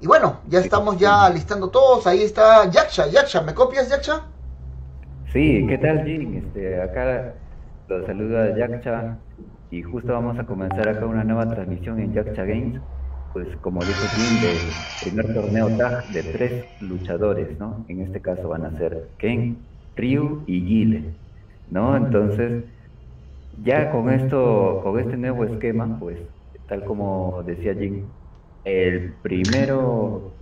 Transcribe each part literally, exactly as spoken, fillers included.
Y bueno, ya estamos ya listando todos. Ahí está Yaksha. Yaksha, ¿me copias, Yaksha? Sí, ¿qué tal, Jim? Este, acá los saluda Yaksha. Y justo vamos a comenzar acá una nueva transmisión en Yaksha Games. Pues como dijo Jim, del primer torneo TAG de tres luchadores, ¿no? En este caso van a ser Ken, Ryu y Guile, ¿no? Entonces, ya con esto, con este nuevo esquema, pues, tal como decía Jim, el primero,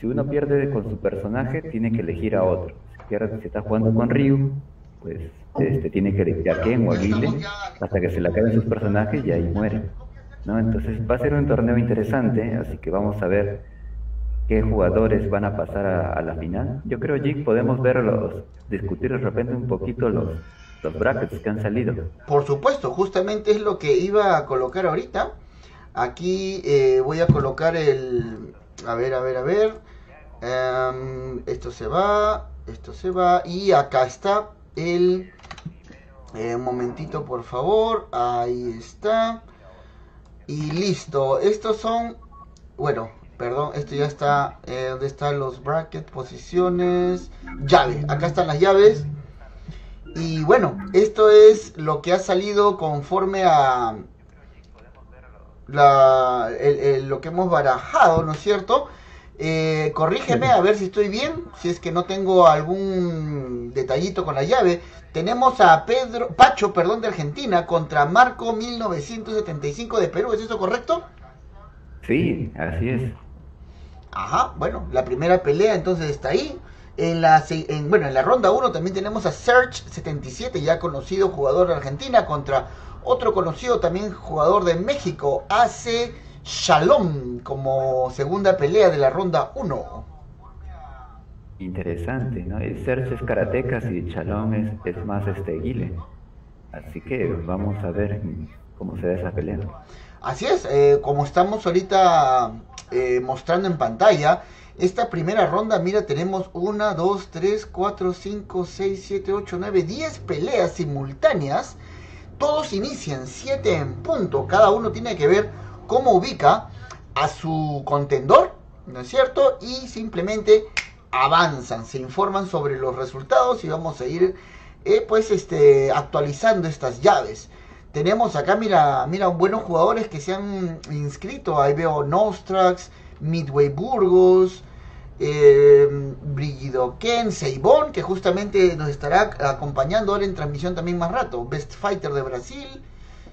si uno pierde con su personaje, tiene que elegir a otro. Si pierde, si está jugando con Ryu, pues este, tiene que elegir a Ken o a Guile hasta que se le acaben sus personajes y ahí muere, ¿no? Entonces va a ser un torneo interesante, así que vamos a ver qué jugadores van a pasar a, a la final. Yo creo, Jim, podemos verlos, discutir de repente un poquito los, los brackets que han salido. Por supuesto, justamente es lo que iba a colocar ahorita. Aquí eh, voy a colocar el... A ver, a ver, a ver. Um, esto se va, esto se va. Y acá está el... Eh, un momentito, por favor. Ahí está. Y listo. Estos son... Bueno, perdón. Esto ya está... Eh, ¿dónde están los brackets? Posiciones. Llaves. Acá están las llaves. Y bueno, esto es lo que ha salido conforme a... La, el, el, lo que hemos barajado, ¿no es cierto? Eh, corrígeme a ver si estoy bien, si es que no tengo algún detallito con la llave. Tenemos a Pedro Pacho, perdón, de Argentina, contra Marco mil novecientos setenta y cinco de Perú, ¿es eso correcto? Sí, así es. Ajá, bueno, la primera pelea entonces está ahí. En la, en, bueno, en la ronda uno también tenemos a Search setenta y siete, ya conocido jugador de Argentina, contra otro conocido también jugador de México, Hace Shalom, como segunda pelea de la ronda uno. Interesante, ¿no? El Serge es karatecas y Shalom es, es más este Guile. Así que vamos a ver cómo se da esa pelea. Así es, eh, como estamos ahorita eh, mostrando en pantalla, esta primera ronda, mira, tenemos una, dos, tres, cuatro, cinco, seis, siete, ocho, nueve, diez peleas simultáneas. Todos inician siete en punto. Cada uno tiene que ver cómo ubica a su contendor, ¿no es cierto? Y simplemente avanzan, se informan sobre los resultados y vamos a ir eh, pues este, actualizando estas llaves. Tenemos acá, mira, mira, buenos jugadores que se han inscrito. Ahí veo Nostrax, Midway Burgos, eh, Brigido Ken, Seibon, que justamente nos estará acompañando ahora en transmisión también más rato. Best Fighter de Brasil.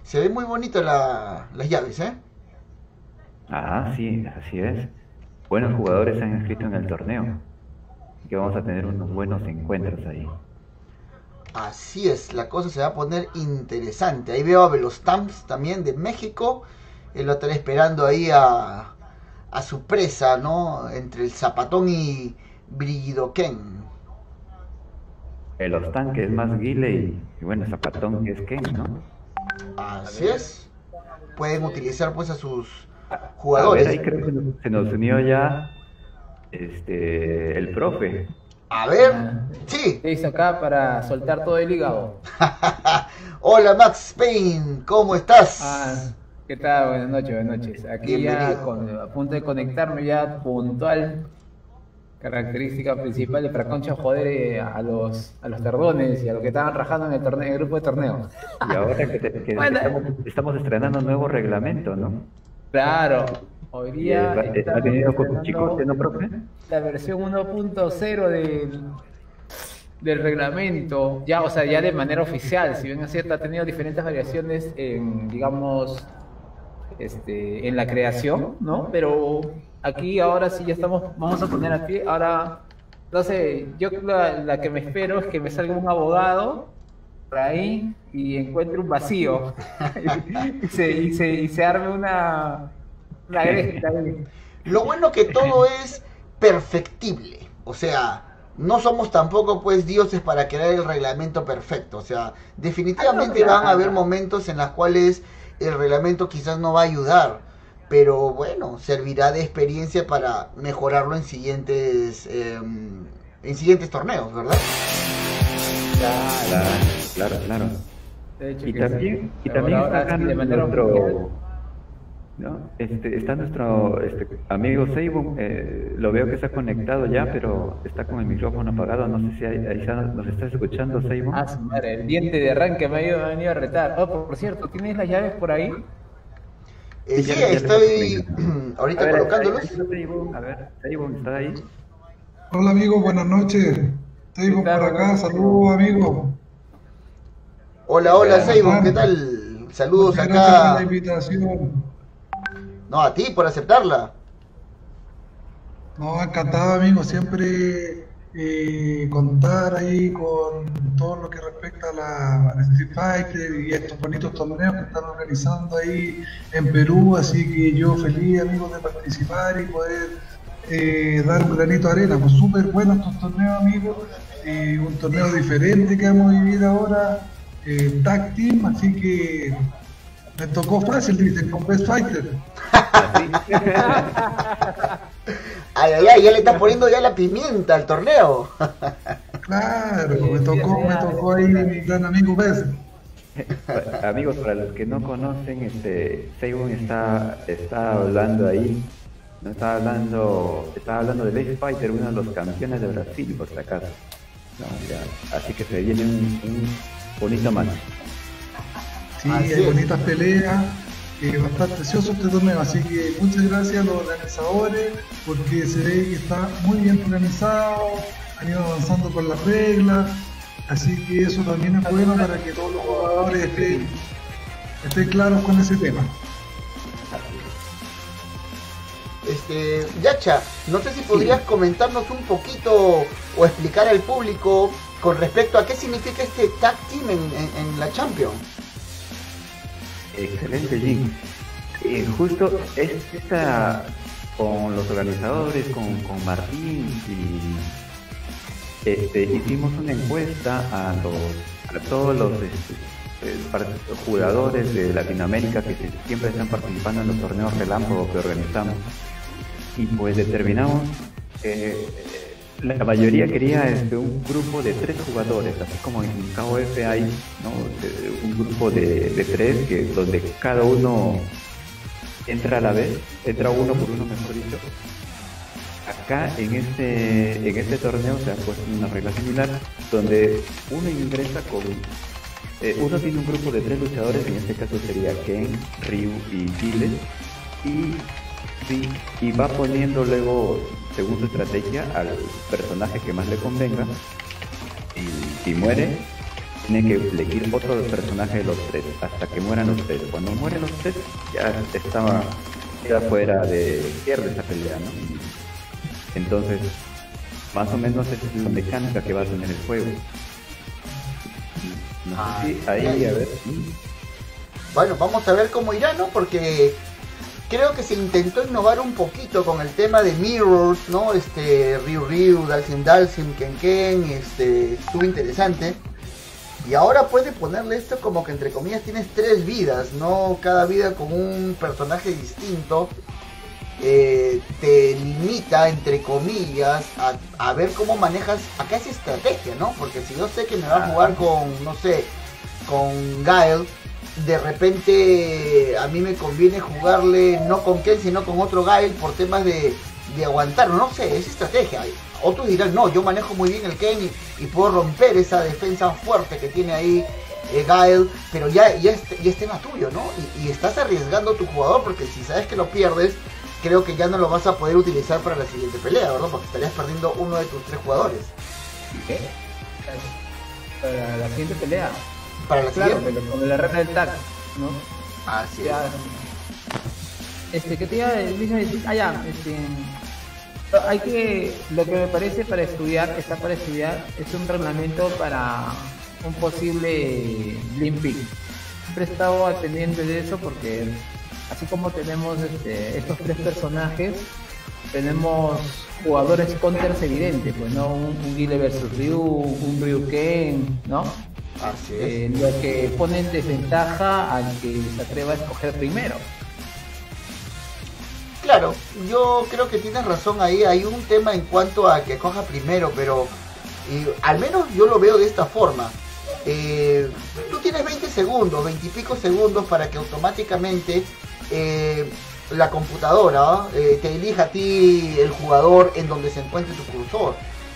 Se ve muy bonito la, las llaves, ¿eh? Ah, sí, así es. Buenos jugadores se han inscrito en el torneo. Así que vamos a tener unos buenos encuentros ahí. Así es, la cosa se va a poner interesante. Ahí veo a Velostamps también de México. Él lo estará esperando ahí a... a su presa, ¿no? Entre el Zapatón y Brigido Ken. El Ostán, que es más Guile, y, y bueno, Zapatón, que es Ken, ¿no? Así es. Pueden utilizar, pues, a sus jugadores. A ver, ahí creo que se nos unió ya este, el profe. A ver, sí. ¿Qué hizo acá para soltar todo el hígado? Hola, Max Payne, ¿cómo estás? Ah. ¿Qué tal? Buenas noches, buenas noches. Aquí bienvenido. Ya con, a punto de conectarme ya puntual. Característica principal de Fraconcha, joder a los, a los tardones y a los que estaban rajando en el, torneo, el grupo de torneo. Y ahora que, te, que bueno, estamos, estamos estrenando un nuevo reglamento, ¿no? Claro. Hoy día eh, está, ¿ha tenido con chicos, no, profe? La versión uno punto cero del, del reglamento, ya, o sea, ya de manera oficial. Si bien es cierto, ha tenido diferentes variaciones en, digamos... Este, en la creación, ¿no? Pero aquí ahora sí ya estamos, vamos a poner aquí, ahora, no sé, yo la, la que me espero es que me salga un abogado por ahí y encuentre un vacío y, se, y, se, y se arme una, una greta. Lo bueno que todo es perfectible, o sea, no somos tampoco pues dioses para crear el reglamento perfecto, o sea, definitivamente van a haber momentos en los cuales el reglamento quizás no va a ayudar, pero bueno, servirá de experiencia para mejorarlo en siguientes eh, en siguientes torneos, ¿verdad? Claro, claro, claro. Y también, y también sacan nuestro, ¿no? Este, está nuestro este, amigo Seibon, eh, lo veo que se ha conectado ya, pero está con el micrófono apagado, no sé si ahí, ahí nos está escuchando Seibon. Ah, su madre, el diente de arranque me ha, ido, me ha venido a retar. Oh, por cierto, ¿tienes las llaves por ahí? Eh, sí, estoy ahorita a ver, colocándolos. Ahí, ahí, Seibon, a ver, Seibon, ¿está ahí? Hola amigo, buenas noches. Seibon por acá, saludos amigo. Hola, hola Seibon, ¿qué tal? Saludos. Muchas acá. Por la invitación. No, a ti, por aceptarla. No, encantado, amigo. Siempre eh, contar ahí con todo lo que respecta a la, a la Street Fighter y a estos bonitos torneos que están organizando ahí en Perú. Así que yo feliz, amigo, de participar y poder eh, dar un granito de arena. Pues súper buenos estos torneos, amigos. Eh, un torneo diferente que vamos a vivir ahora, eh, Tag Team. Así que me tocó fácil, dicen, con Best Fighter. Ay, ay, ay, ya le están poniendo ya la pimienta al torneo. Claro, me tocó, me tocó ahí mi gran amigo Best. Amigos, para los que no conocen, este, Seibon está, está hablando ahí, no está hablando, está hablando de Best Fighter, uno de los campeones de Brasil, por si acaso. No, ya, así que se viene un, un bonito match. Sí, así hay es. Bonitas peleas, eh, bastante precioso este torneo, así que muchas gracias a los organizadores porque se ve que está muy bien organizado, han ido avanzando con las reglas, así que eso también es bueno para que todos los jugadores estén, estén claros con ese tema. Este, Yaksha, no sé si podrías sí. comentarnos un poquito o explicar al público con respecto a qué significa este Tag Team en, en, en la Champions. Excelente, Jim. Eh, justo esta, con los organizadores, con, con Martín, y, este, hicimos una encuesta a, los, a todos los este, jugadores de Latinoamérica que siempre están participando en los torneos relámpagos que organizamos. Y pues determinamos que eh, la mayoría quería este, un grupo de tres jugadores, así como en K O F hay, ¿no?, un grupo de, de tres que donde cada uno entra a la vez, entra uno por uno, mejor dicho. Acá en este, en este torneo se ha puesto una regla similar donde uno ingresa con eh, uno tiene un grupo de tres luchadores, en este caso sería Ken, Ryu y Guile, y Sí, y va poniendo luego, según su estrategia, al personaje que más le convenga. Y si muere, tiene que elegir otro personaje de los tres, hasta que mueran los tres. Cuando mueren los tres, ya estaba, queda fuera de, pierde esa pelea, ¿no? Entonces, más o menos esa es la mecánica que va a tener el juego. No sé si ahí, a ver. Bueno, vamos a ver cómo irá, ¿no? Porque creo que se intentó innovar un poquito con el tema de Mirrors, ¿no? Este, Ryu Ryu, Dalsim Dalsim, Ken Ken, este, estuvo interesante. Y ahora puede ponerle esto como que entre comillas tienes tres vidas, ¿no? Cada vida con un personaje distinto. Eh, te limita, entre comillas, a, a ver cómo manejas acá es estrategia, ¿no? Porque si yo sé que me va a jugar con, no sé, con Guile, de repente a mí me conviene jugarle no con Ken sino con otro Guile por temas de, de aguantar, no sé, es estrategia. Otros dirán, no, yo manejo muy bien el Ken y, y puedo romper esa defensa fuerte que tiene ahí eh, Guile, pero ya, ya, es, ya es tema tuyo, ¿no? Y, y estás arriesgando a tu jugador porque si sabes que lo pierdes, creo que ya no lo vas a poder utilizar para la siguiente pelea, ¿verdad? Porque estarías perdiendo uno de tus tres jugadores. ¿Qué? Para la siguiente pelea. Para la claro, con la regla del T A C, ¿no? Así es. Este, que te iba a decir, ah ya, este, hay que, lo que me parece para estudiar, está para estudiar, es un reglamento para un posible Blind Pick. Siempre he estado atendiendo de eso porque así como tenemos este, estos tres personajes, tenemos jugadores counters evidentes, pues no, un, un Guile versus Ryu, un Ryu Ken, ¿no? Así es. Eh, lo que pone en desventaja al que se atreva a escoger primero. Claro, yo creo que tienes razón ahí, hay un tema en cuanto a que coja primero, pero eh, al menos yo lo veo de esta forma. Eh, tú tienes veinte segundos, veinte y pico segundos para que automáticamente eh, la computadora eh, te elija a ti el jugador en donde se encuentre tu cursor.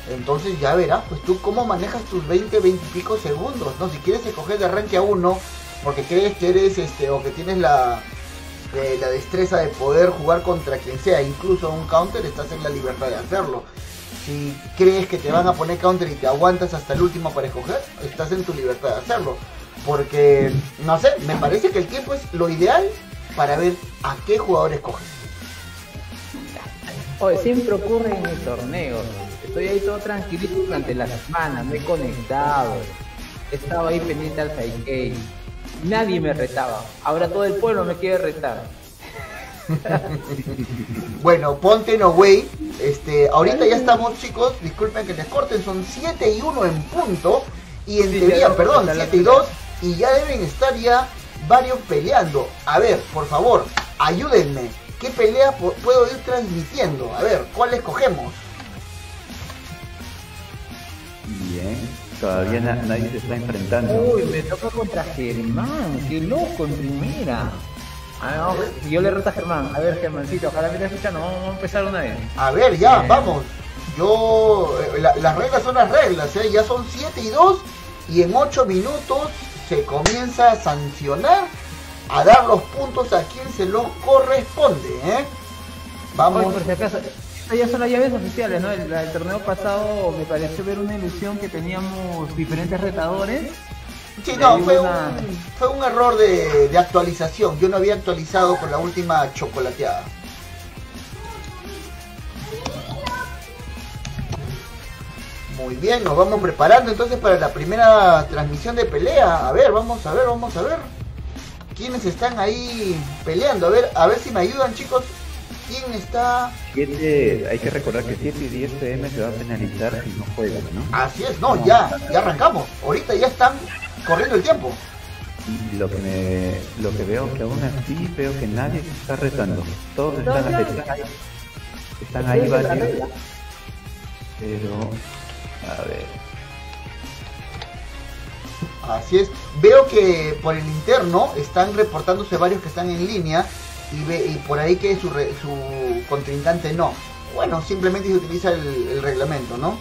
Entonces ya verás pues tú cómo manejas tus veinte, veinte y pico segundos, ¿no? Si quieres escoger de arranque a uno porque crees que eres este o que tienes la, eh, la destreza de poder jugar contra quien sea, incluso un counter, estás en la libertad de hacerlo. Si crees que te van a poner counter y te aguantas hasta el último para escoger, estás en tu libertad de hacerlo. Porque, no sé, me parece que el tiempo es lo ideal para ver a qué jugador escoges. Oye, siempre ocurre en el torneo. Estoy ahí todo tranquilito durante la semana, me he conectado. Estaba ahí pendiente al Saikei. Nadie me retaba. Ahora todo el pueblo me quiere retar. Bueno, ponte no way. Este, ahorita ya estamos, chicos. Disculpen que les corten. Son siete y uno en punto. Y en sí, teoría, no, perdón, siete y dos. Y ya deben estar ya varios peleando. A ver, por favor, ayúdenme. ¿Qué pelea puedo ir transmitiendo? A ver, ¿cuál escogemos? Bien, todavía na nadie se está enfrentando. Uy, me toca contra Germán. Qué loco en primera. Ah, no, yo le reto a Germán. A ver, Germancito, ojalá me estés escuchando. Vamos a empezar una vez. A ver, ya, bien. Vamos. Yo, la, las reglas son las reglas, ¿eh? Ya son siete y dos y en ocho minutos se comienza a sancionar, a dar los puntos a quien se los corresponde, ¿eh? Vamos. Oye, por si acaso, estas ya son las llaves oficiales, ¿no? El, el torneo pasado me pareció ver una ilusión que teníamos diferentes retadores. Sí, no, fue una... un, fue un error de, de actualización. Yo no había actualizado con la última chocolateada. Muy bien, nos vamos preparando entonces para la primera transmisión de pelea. A ver, vamos a ver, vamos a ver quiénes están ahí peleando. A ver, a ver si me ayudan, chicos. ¿Quién está? siete, hay que recordar que siete y diez pm se va a penalizar si no juegan, ¿no? Así es, no, ya, ya arrancamos. Ahorita ya están corriendo el tiempo. Lo que, me, lo que veo que aún así veo que nadie se está retando. Todos están afectados. Están ahí varios. Pero... a ver. Así es. Veo que por el interno están reportándose varios que están en línea y, ve, y por ahí que su, re, su contrincante no. Bueno, simplemente se utiliza el, el reglamento, ¿no?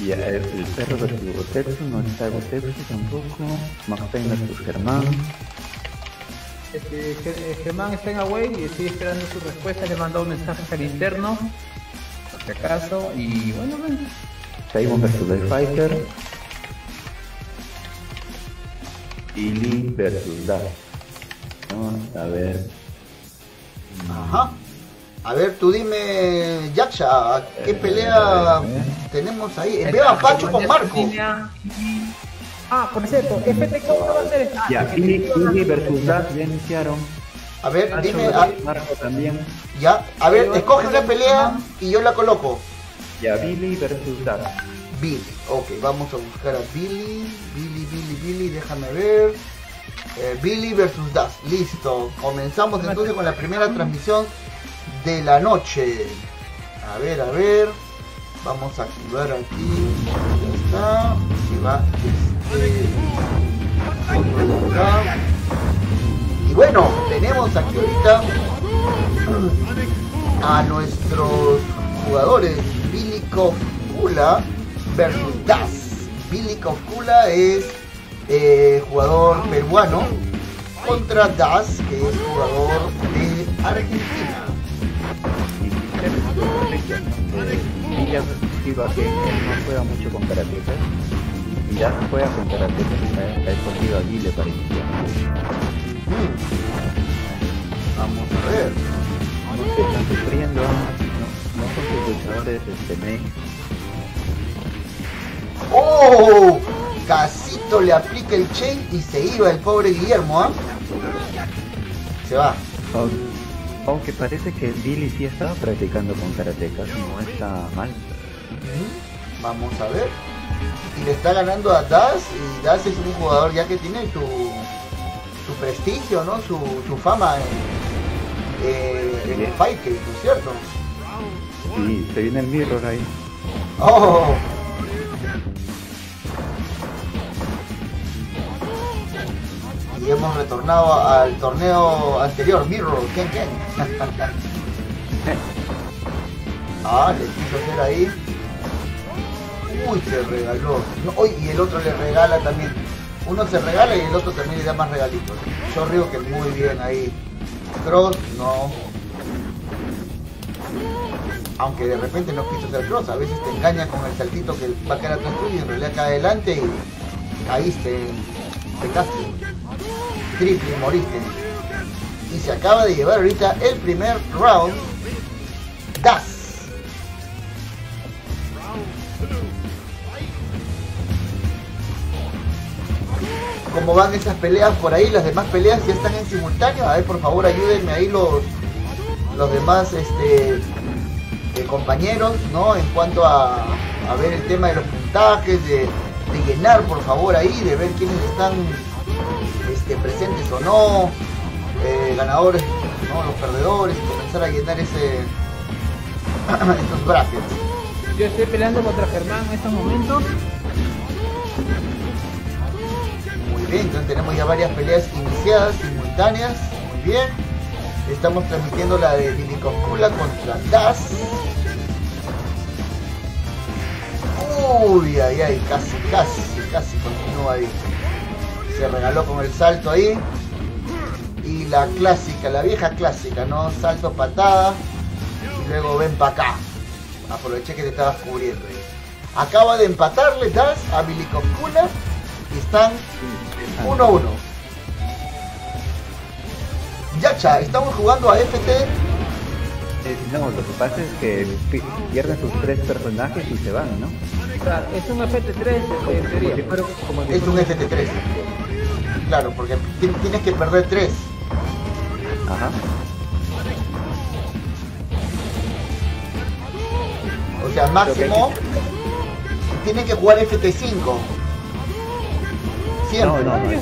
Ya, yeah, el, el perro de Gotetsu no está Gotetsu tampoco. Max Payne versus Germán. Este, Germán está en Huawei y estoy esperando su respuesta, le mandó un mensaje al interno, por si acaso, y bueno, bueno. Seibon versus Best Fighter. Billy versus Das. Vamos a ver. Ajá. A ver, tú dime, Yaksha, ¿qué pelea eh, tenemos ahí? Veo a Pacho con Marco. Ah, por cierto, F T K va a ser... Ya, Billy versus Das ya iniciaron. A ver, dime... A... Marco también. Ya, a ver, escoge una pelea y yo la coloco. Ya, Billy versus Das. Billy, ok, vamos a buscar a Billy. Billy, Billy, Billy, déjame ver. Eh, Billy versus Das, listo. Comenzamos entonces con la primera transmisión de la noche. A ver, a ver. Vamos a activar aquí. Ya está. Se va... Y bueno, tenemos aquí ahorita a nuestros jugadores. Billy Cofula versus Das. Billy Cofula es eh, jugador peruano contra Das, que es jugador de Argentina. Y ya perspectiva que no juega mucho con karate. Ya no juega con karate, ha escogido a Guile para iniciar. Mm. Vamos a ver. No se están sufriendo, no, no son sus luchadores este mes. ¡Oh! Casito le aplica el chain y se iba el pobre Guillermo, ¿ah? ¿eh? Se va. Oh. Aunque parece que Billy sí estaba practicando con karatecas, no está mal. Mm. Vamos a ver. Y le está ganando a Das, y Das es un jugador ya que tiene su, su prestigio, ¿no? Su, su fama en, eh, en el fighting, ¿no es cierto? Sí, se viene el mirror ahí. ¡Oh! y hemos retornado al torneo anterior, Mirror, Ken Ken. Ah, le quiso hacer ahí. Uy, se regaló. No, y el otro le regala también. Uno se regala y el otro también le da más regalitos. Yo río que muy bien ahí. Cross, no. Aunque de repente no quiso hacer cross, a veces te engaña con el saltito que va a caer atrás tuyo y en realidad cae adelante y caíste, pecaste, triple, moriste. Y se acaba de llevar ahorita el primer round, Das. Como van esas peleas por ahí, las demás peleas ya están en simultáneo. A ver, por favor, ayúdenme ahí los los demás este de compañeros, ¿no? En cuanto a, a ver el tema de los puntajes, de, de llenar, por favor, ahí, de ver quiénes están este, presentes o no, eh, ganadores, ¿no? Los perdedores, comenzar a llenar ese esos brackets. Yo estoy peleando contra Germán en estos momentos. Bien, entonces tenemos ya varias peleas iniciadas, simultáneas, muy bien. Estamos transmitiendo la de Billy Cofula contra Das. Uy, ay, ay, casi, casi, casi continúa ahí. Se regaló con el salto ahí. Y la clásica, la vieja clásica, ¿no? Salto, patada. Y luego ven para acá. Aproveché que te estabas cubriendo. Acaba de empatarle Das a Billy Cofula. Y están uno a uno. Yaksha, estamos jugando a F T. Eh, no, lo que pasa es que pierden sus tres personajes y se van, ¿no? Claro, es un F T tres, eh, pero como es un F T tres. Claro, porque tienes que perder tres. Ajá. O sea, máximo que... tienen que jugar F T cinco. Siempre. No, no, no.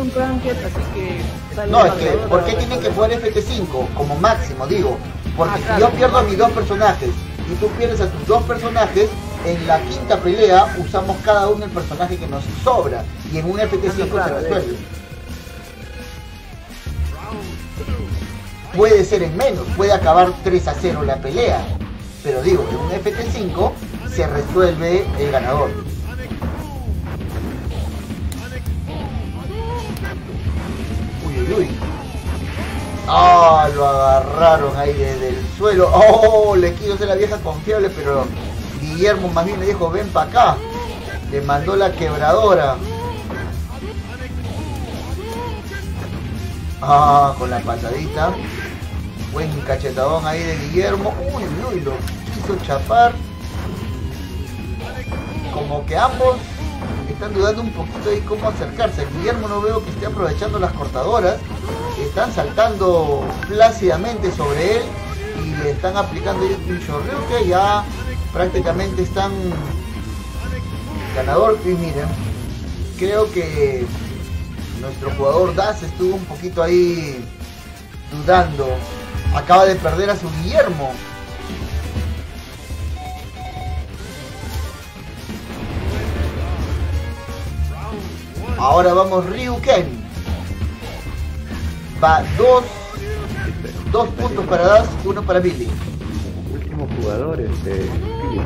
Un blanket, así que no, es que, ¿por qué tienen que jugar F T cinco? Como máximo, digo. Porque ah, claro, si yo pierdo a mis dos personajes y tú pierdes a tus dos personajes, en la quinta pelea usamos cada uno el personaje que nos sobra. Y en un F T cinco no, claro, se resuelve. Puede ser en menos, puede acabar tres a cero la pelea. Pero digo, en un F T cinco se resuelve el ganador. Uy. Ah, lo agarraron ahí desde el suelo. Oh, le quiso hacer la vieja confiable, pero Guillermo más bien le dijo, ven para acá. Le mandó la quebradora. Ah, con la patadita. Buen cachetadón ahí de Guillermo. Uy, uy, lo quiso chapar. Como que ambos están dudando un poquito de cómo acercarse. Guillermo no veo que esté aprovechando las cortadoras. Están saltando plácidamente sobre él y le están aplicando un chorreo que ya prácticamente están ganador. Y miren, creo que nuestro jugador Das estuvo un poquito ahí dudando. Acaba de perder a su Guillermo. Ahora vamos Ryu Ken. Va dos, dos puntos para Das, uno para Billy. Último jugador este Billy.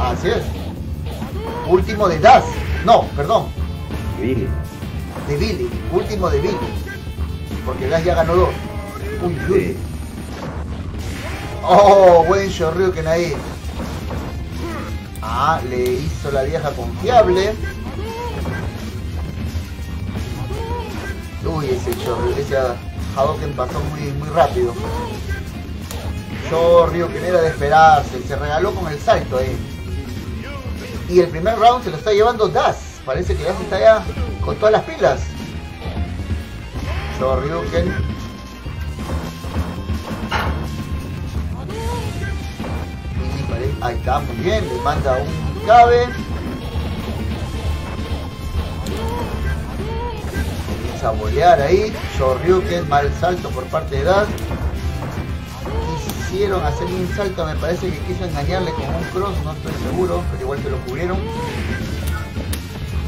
Así es. Último de Das. No, perdón. De Billy. De Billy. Último de Billy. Porque Das ya ganó dos. Uy, uy. Sí. Oh, buen show Ryu Ken ahí. Ah, le hizo la vieja confiable. Uy, ese Chorrio, ese Hadoken pasó muy, muy rápido. Chorrio, que era de esperarse, se regaló con el salto ahí. Y el primer round se lo está llevando Das. Parece que Das está ya con todas las pilas. Chorrio, que... ahí está, muy bien, le manda un cabe. A bolear ahí, Shoryuken, mal salto por parte de Das. Quisieron hacer un salto, me parece que quiso engañarle con un cross, no estoy seguro, pero igual se lo cubrieron.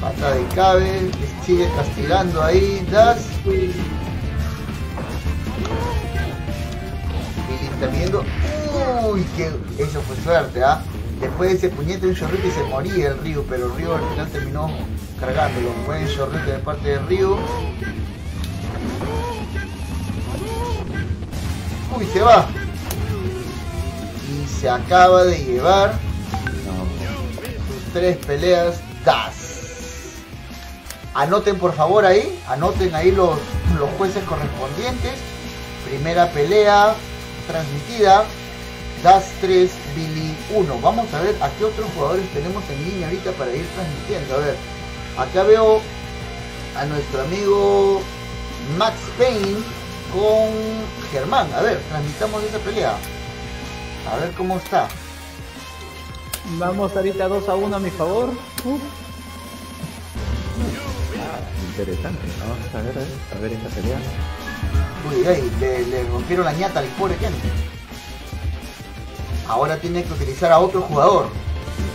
Pata de cabe, sigue castigando ahí, Das. Billy está viendo. Uy, que eso fue suerte, ¿ah? ¿eh? Después de ese puñete un chorrito y se moría el Ryu, pero el Ryu al final terminó cargándolo. Un buen chorrito de parte de Ryu. Uy, se va. Y se acaba de llevar sus tres peleas Das. Anoten por favor ahí, anoten ahí los, los jueces correspondientes. Primera pelea transmitida, Das tres, Billy uno. Vamos a ver a qué otros jugadores tenemos en línea ahorita para ir transmitiendo. A ver, acá veo a nuestro amigo Max Payne con Germán. A ver, transmitamos esa pelea. A ver cómo está. Vamos ahorita dos a uno a mi favor. Uh. Ah, interesante, ¿no? A ver, a ver esta pelea. Uy, ahí, le, le rompieron la ñata al pobre Ken. Ahora tiene que utilizar a otro jugador.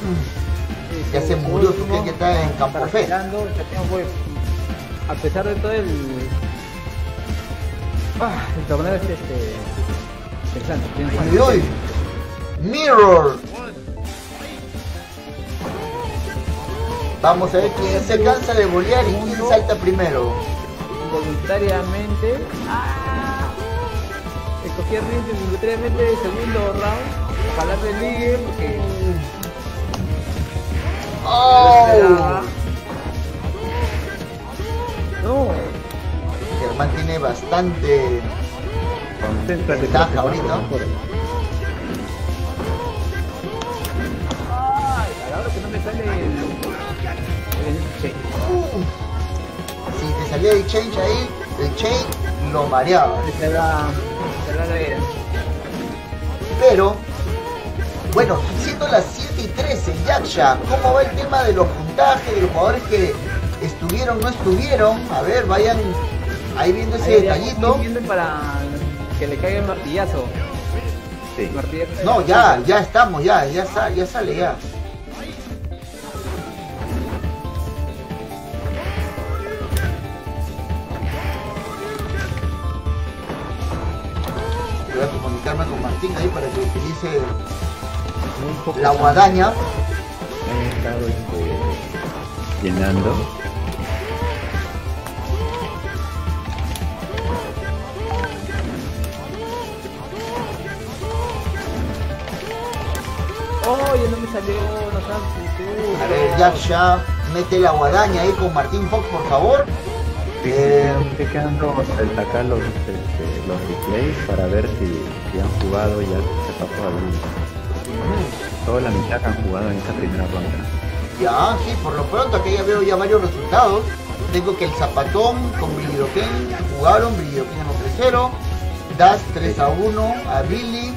Mm. Ya se murió su Ken que está en campo fe. A pesar de todo el... Ah, el torneo es este... Uy, uy. Mirror. Vamos a ver quién se cansa de bolear y quién salta primero. Voluntariamente. Ah, escogí el ritmo voluntariamente del segundo round. Para darle ligue porque. Oh. No. Germán tiene bastante. Ventaja ahorita. Ay, a la hora que no me sale el chain. Uh, si te salía el change ahí, el chain lo mareaba. Se la, se la era. Pero, bueno, siendo las siete y trece, Yaksha, ¿cómo va el tema de los puntajes, de los jugadores que estuvieron, no estuvieron? A ver, vayan ahí viendo ese ahí, detallito. Que le caiga el martillazo. Sí. Martillazo. No, ya, ya estamos, ya, ya, sal, ya sale, ya. Voy a comunicarme con Martín ahí para que utilice muy la guadaña. Han estado este, llenando. Oye, no me salió, no sabes. A ver, Yaksha, mete la guadaña ahí con Martín Fox, por favor. Sí, eh, sí, sí, quedando acá los, este, los replays para ver si, si han jugado ya se pasó alguno. Mm. Toda la mitad que han jugado en esta primera ronda. Ya, sí, por lo pronto aquí ya veo ya varios resultados. Tengo que el Zapatón con Brigido Ken jugaron, Brigido Ken tres cero, Das tres a uno a Billy.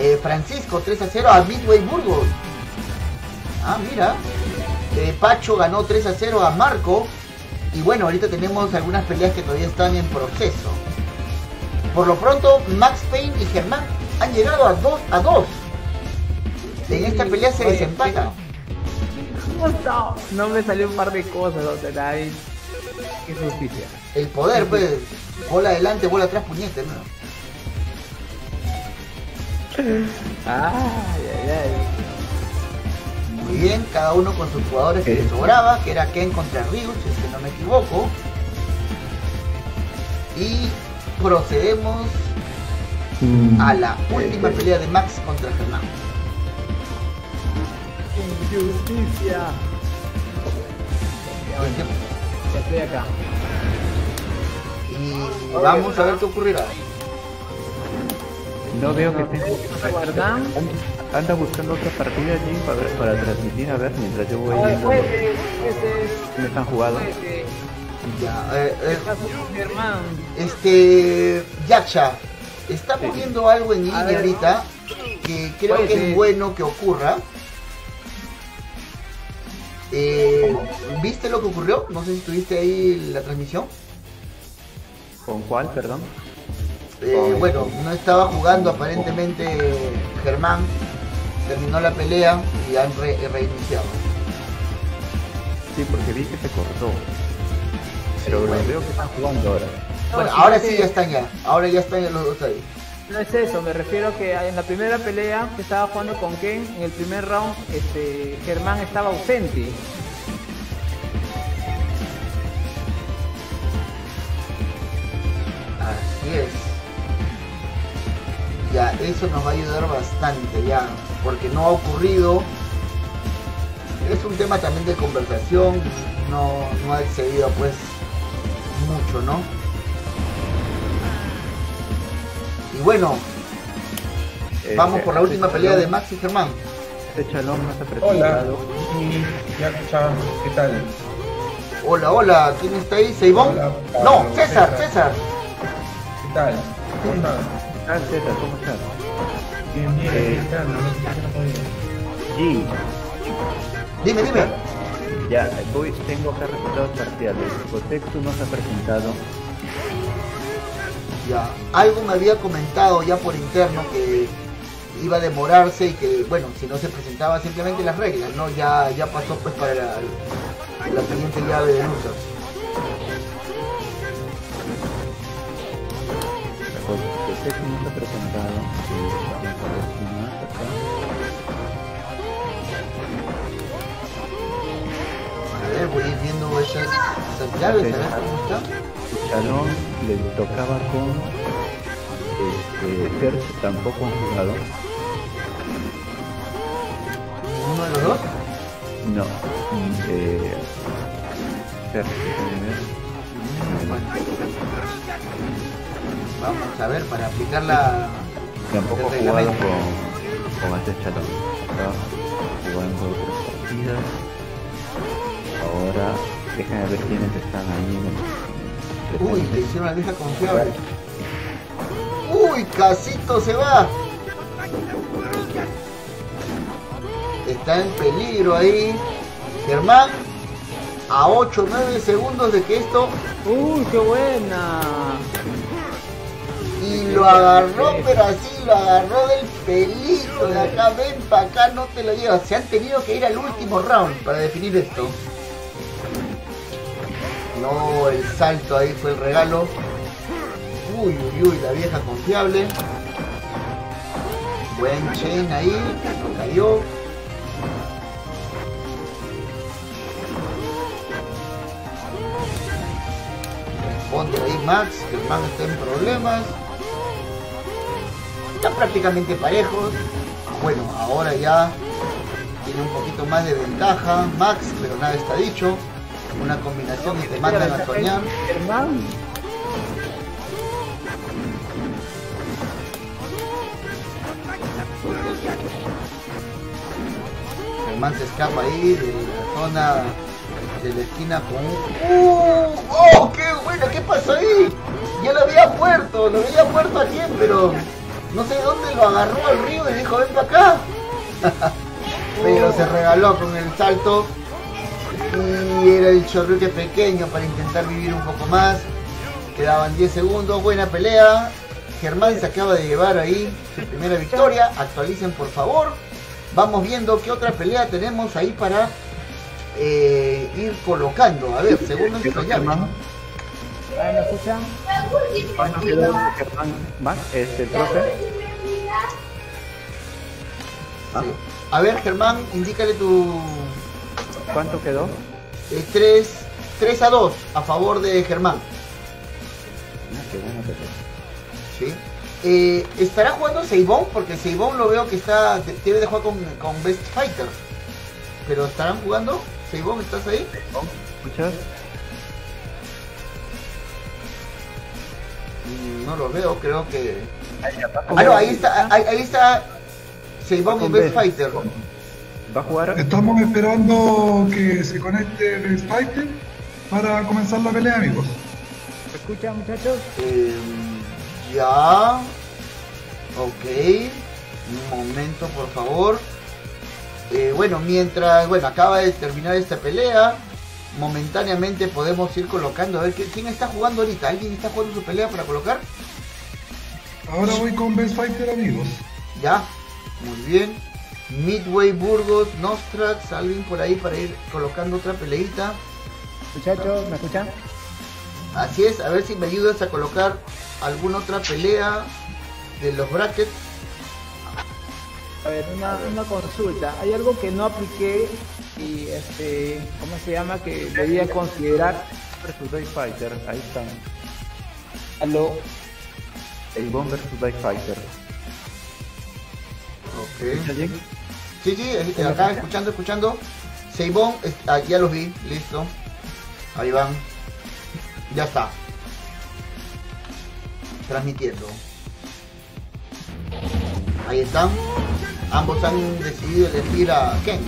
Eh, Francisco tres a cero a Midway Burgos. Ah, mira. Eh, Pacho ganó tres a cero a Marco. Y bueno, ahorita tenemos algunas peleas que todavía están en proceso. Por lo pronto, Max Payne y Germán han llegado a dos a dos. En esta pelea se desempata. No, no me salió un par de cosas, o sea, hay... Qué justicia. El poder, pues. Bola adelante, bola atrás, puñete, hermano. Ah, ay, ay. Muy bien, cada uno con sus jugadores que les sobraba, que era Ken contra Ryu, si es que no me equivoco. Y procedemos mm. a la última eh, eh. pelea de Max contra Germán. Injusticia. Ya estoy acá. Y okay, vamos a ver qué ocurrirá. No veo que tenga anda buscando otra partida allí para, ver, para transmitir, a ver, mientras yo voy viendo me están jugando. Ya, eh, eh, este... Yaksha, estamos viendo algo en línea ahorita que creo que es bueno que ocurra. Eh, ¿Viste lo que ocurrió? No sé si tuviste ahí la transmisión. ¿Con cuál, perdón? Eh, bueno, no estaba jugando aparentemente Germán, terminó la pelea y han re reiniciado. Sí, porque vi que se cortó. Pero sí, bueno, veo que están jugando ahora. No, bueno, sí, ahora sí ya están ya. Ahora ya están los dos ahí. No es eso, me refiero a que en la primera pelea que estaba jugando con Ken, en el primer round, este, Germán estaba ausente. Así es. Ya, eso nos va a ayudar bastante ya, porque no ha ocurrido. Es un tema también de conversación, no, no ha excedido pues mucho, ¿no? Y bueno, eh, vamos por la última pelea de Max y Germán. Hace Shalom nos ha presentado. Hola, Yaksha, ¿qué tal? Hola, hola, ¿quién está ahí? ¿Seibon? No, César, César. ¿Qué tal? ¿Cómo estás? ¿Qué tal, César? ¿Cómo estás? Bien, bien, eh, bien. Dime, dime. Ya, voy, tengo acá resultados parciales. Cotextu nos ha presentado. Ya. Algo me había comentado ya por interno que iba a demorarse y que, bueno, si no se presentaba simplemente las reglas, ¿no? Ya, ya pasó pues para la, la siguiente llave de lucha. Este no está presentado. A ver, voy a ir viendo esas, esas llaves, a ver cómo está. Shalom le tocaba con este, Serge, tampoco han jugado. ¿Uno de los dos? No. Eh, Serge mm. Vamos a ver, para aplicar la... Tampoco ha jugado con, con Hace Shalom. Estaba jugando otras partidas. Ahora, déjenme ver quiénes están ahí. ¿No? Uy, le hicieron la vieja confiable. Uy, Casito se va. Está en peligro ahí. Germán, a ocho o nueve segundos de que esto... Uy, qué buena. Y lo agarró, pero así lo agarró del pelito. De acá, ven para acá, no te lo llevas. Se han tenido que ir al último round para definir esto. No, el salto ahí fue el regalo. Uy, uy, uy, la vieja confiable. Buen chain ahí, no cayó. Responde ahí Max, que el man está en problemas. Están prácticamente parejos. Bueno, ahora ya tiene un poquito más de ventaja Max, pero nada está dicho. Una combinación que te mandan a soñar. Germán. Germán se escapa ahí de la zona de la esquina con un... ¡Uh! ¡Oh! ¡Qué bueno! ¿Qué pasó ahí? Yo lo había muerto, lo había muerto a quién, pero no sé dónde lo agarró al río y dijo, ven para acá. Pero se regaló con el salto. Y era el chorruque pequeño para intentar vivir un poco más. Quedaban diez segundos, buena pelea. Germán se acaba de llevar ahí su primera victoria. Actualicen por favor. Vamos viendo qué otra pelea tenemos ahí para eh, ir colocando. A ver, según nuestro llama. ¿Me escuchan? Bueno, queda Germán Max, este profe. Sí. A ver, Germán, indícale tu... ¿Cuánto quedó? Eh, tres a dos a favor de Germán. Ah, qué buena pelea. Sí. Eh, ¿Estará jugando Seibon? Porque Seibon lo veo que está debe de jugar con, con Best Fighter. ¿Pero estarán jugando? Seibon, ¿estás ahí? ¿Escuchas? No lo veo, creo que... Ah, no, ahí está, ahí, ahí está Seibon y Best Fighter. ¿Va a jugar? Estamos esperando que se conecte el Spiker para comenzar la pelea, amigos. ¿Me escuchan, muchachos? Eh, ya. Ok. Un momento, por favor. Eh, bueno, mientras... Bueno, acaba de terminar esta pelea. Momentáneamente podemos ir colocando. A ver, ¿quién está jugando ahorita? ¿Alguien está jugando su pelea para colocar? Ahora voy con Best Fighter, amigos. Ya. Muy bien. Midway Burgos, Nostrax, alguien por ahí para ir colocando otra peleita. Muchachos, ¿me escuchan? Así es, a ver si me ayudas a colocar alguna otra pelea de los brackets. A ver, una, una consulta. Hay algo que no apliqué y este, ¿cómo se llama? Que debía considerar. Versus Die Fighter, ahí están. Aló. Seibon versus Die Fighter. Ok. Sí, sí, acá escuchando, escuchando. Seibon, ya los vi, listo. Ahí van. Ya está. Transmitiendo. Ahí están. Ambos han decidido elegir a Ken.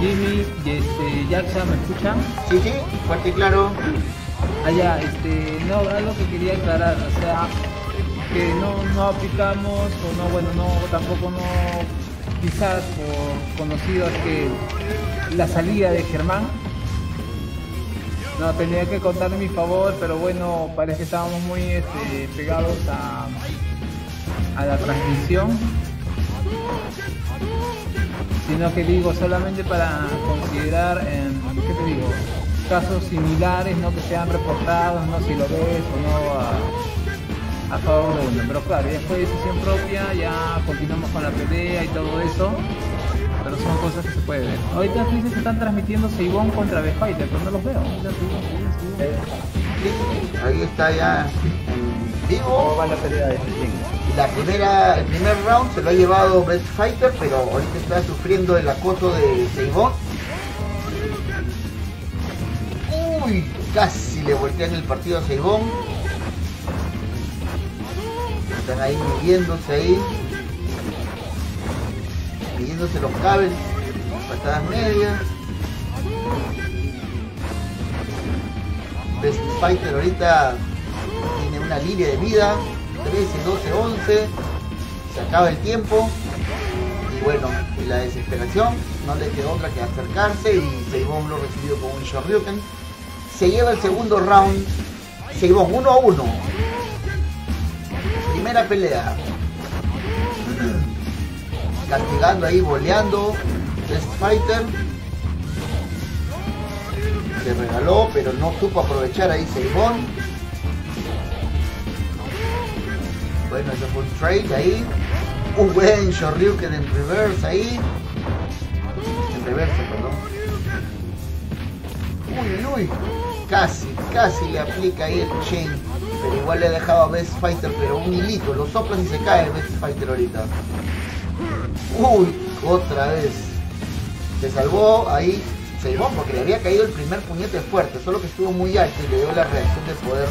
Jimmy, este, Yaksha, ¿me escuchan? Sí, sí, fuerte y claro. Allá, este, no, algo que quería aclarar, o sea, que no, no aplicamos, o no, bueno, no, tampoco no... quizás por conocidos que la salida de Germán no tenía que contar en mi favor, pero bueno, parece que estábamos muy este, pegados a, a la transmisión, sino que digo solamente para considerar en, ¿qué te digo? Casos similares, no que sean reportados, no si lo ves o no a, a favor de uno, pero claro, después de decisión propia ya continuamos con la pelea y todo eso, pero son cosas que se pueden ver. Ahorita tú dices que están transmitiendo Seibon contra Best Fighter, pero no los veo. Sí, ahí está ya en vivo. Va la pelea de este tiempo? La primera, el primer round se lo ha llevado Best Fighter, pero ahorita está sufriendo el acoso de Seibon. Uy, casi le voltean el partido a Seibon. Están ahí midiéndose ahí, midiéndose los cables, patadas medias. Best Fighter ahorita tiene una línea de vida, trece, doce, once, se acaba el tiempo y bueno, en la desesperación no le quedó otra que acercarse y Seibon lo recibió con un Shoryuken. Se lleva el segundo round, Seibon uno a uno. Primera pelea, castigando ahí, boleando Best Fighter, se regaló pero no supo aprovechar ahí Seibon. Bueno, eso fue un trade ahí, un buen Shoryuken en reverse ahí, en reverse, perdón. Uy, uy, casi, casi le aplica ahí el chain. Pero igual le he dejado a Best Fighter, pero un hilito, lo soplan y se cae el Best Fighter ahorita. Uy, otra vez. Se salvó ahí Seibon porque le había caído el primer puñete fuerte, solo que estuvo muy alto y le dio la reacción de poder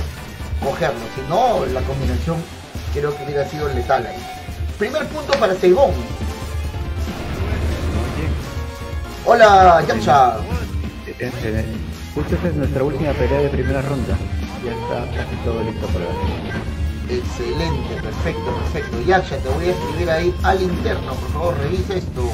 cogerlo. Si no, la combinación creo que hubiera sido letal ahí. Primer punto para Seibon. Hola, Yaksha. Esta es nuestra última pelea de primera ronda. Ya está casi todo listo para ver. Excelente, perfecto, perfecto. Yaksha, te voy a escribir ahí al interno, por favor, revisa esto.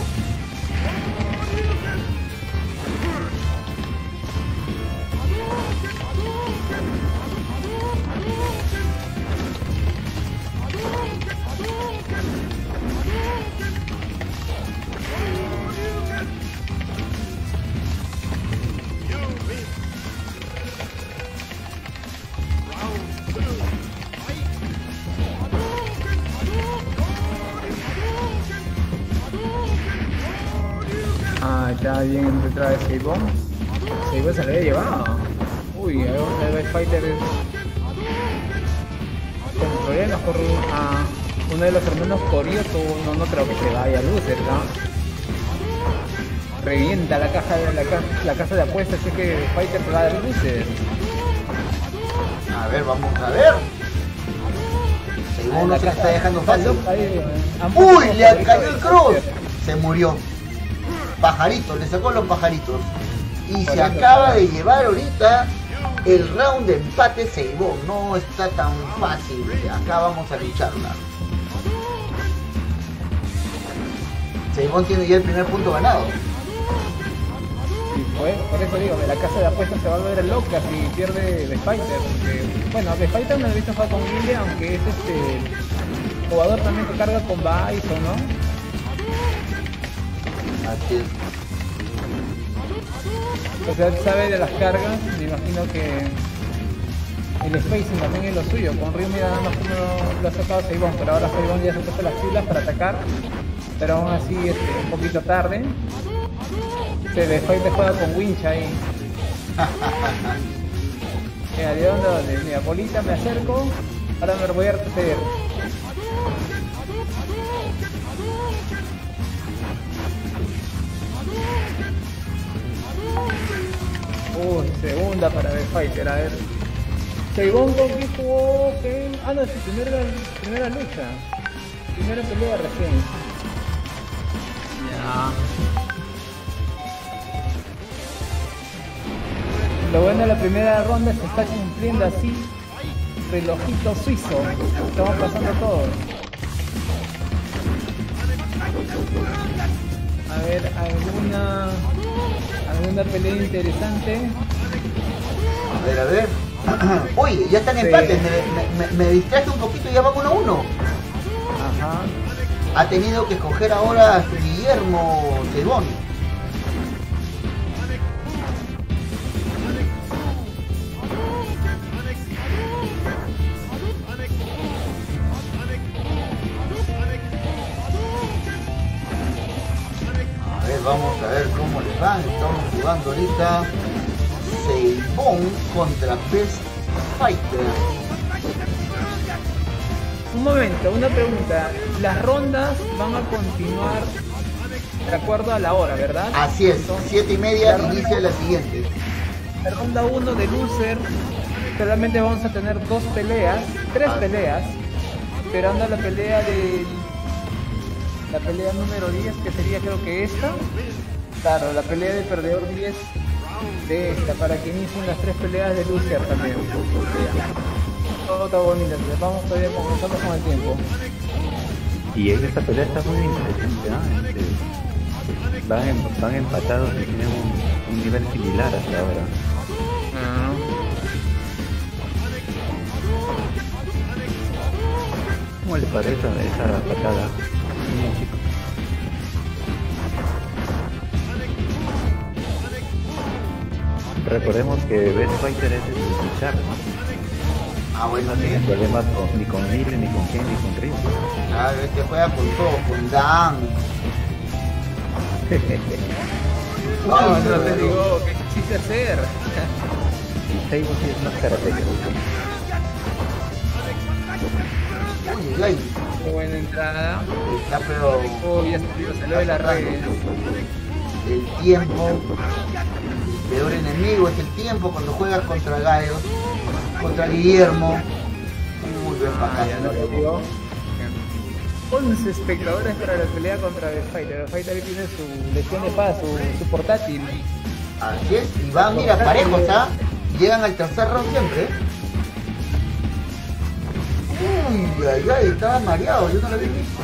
Bien detrás de Seibon. Seibon se le había llevado. Uy, ahora el Best Fighter es... Bueno, nos corrió a uno de los hermanos Corioto. No, no creo que se vaya a luz, ¿verdad? Revienta la caja de la, ca la casa de apuestas, así que Best Fighter se va a dar luces. A ver, vamos a ver. Seibon no se la está dejando fácil. Uy, le ha caído el cross. Se murió. Pajaritos, le sacó los pajaritos y se acaba de llevar ahorita el round de empate. Seibon no está tan fácil, acá vamos a lucharla. Seibon tiene ya el primer punto ganado. Pues, por eso digo, la casa de apuestas se va a volver loca si pierde Best Fighter. Porque, bueno, Best Fighter no lo he visto jugar con Guile, aunque es este jugador también que carga con Bison, ¿no? Así es. O sea, él sabe de las cargas, me imagino que el spacing también es lo suyo. Con Ryu mira nada más uno lo ha sacado Seibon, pero ahora Seibon ya se puso las pilas para atacar, pero aún así este, un poquito tarde. Se dejó y te juega con wincha ahí. Mira, ¿de dónde, dónde? Mira, bolita, me acerco. Ahora me voy a hacer. Uy, segunda para Best Fighter, a ver. Seibon con que jugó. Ah, no, es su primera, primera lucha. Primera pelea recién. Ya. Lo bueno de la primera ronda es que está cumpliendo así, relojito suizo, estamos pasando todo. A ver, alguna alguna pelea interesante. A ver, a ver. Uy, ya están empates, sí. me, me, me, me distraje un poquito y ya vamos uno a uno. Ajá. Ha tenido que escoger ahora a Guillermo Seibon. Vamos a ver cómo les va. Estamos jugando ahorita Seibon contra Best Fighter. Un momento, una pregunta. Las rondas van a continuar de acuerdo a la hora, ¿verdad? Así es. Entonces, siete y media la inicia ronda, la siguiente. La ronda uno de loser. Solamente vamos a tener dos peleas, tres ah. peleas. Esperando la pelea del... La pelea número diez, que sería creo que esta. Claro, la pelea de perdedor diez de esta, para que inicien las tres peleas de loser también. Todo está bonito, vamos todavía comenzando con el tiempo. Y en esta pelea está muy interesante, ¿no? Este, van, en, van empatados y tienen un, un nivel similar hasta ahora. ¿Cómo les parece esa patada? Recordemos que Best Fighter es el luchar, ¿no? Ah, bueno, no tiene problemas con, ni con Guile, ni con Ken, ni con Ryu. Claro, este juega con todo, con Dan. No, no, no te digo, ¿qué quisiste hacer? Y Seibon sí es más karateca. Uy, ay. Buena entrada. Está pero... Oh, ya salió de la red. El tiempo. El peor enemigo es el tiempo cuando juegas contra Gaio. Contra Guillermo. Uy, buen bacán. once espectadores para la pelea contra Best Fighter. Best Fighter tiene su lección de paz, su, su portátil. Así es. Y van, mira, parejos, ¿ah? Llegan al tercer round siempre. Uy, ay, ay, estaba mareado, yo no lo había visto.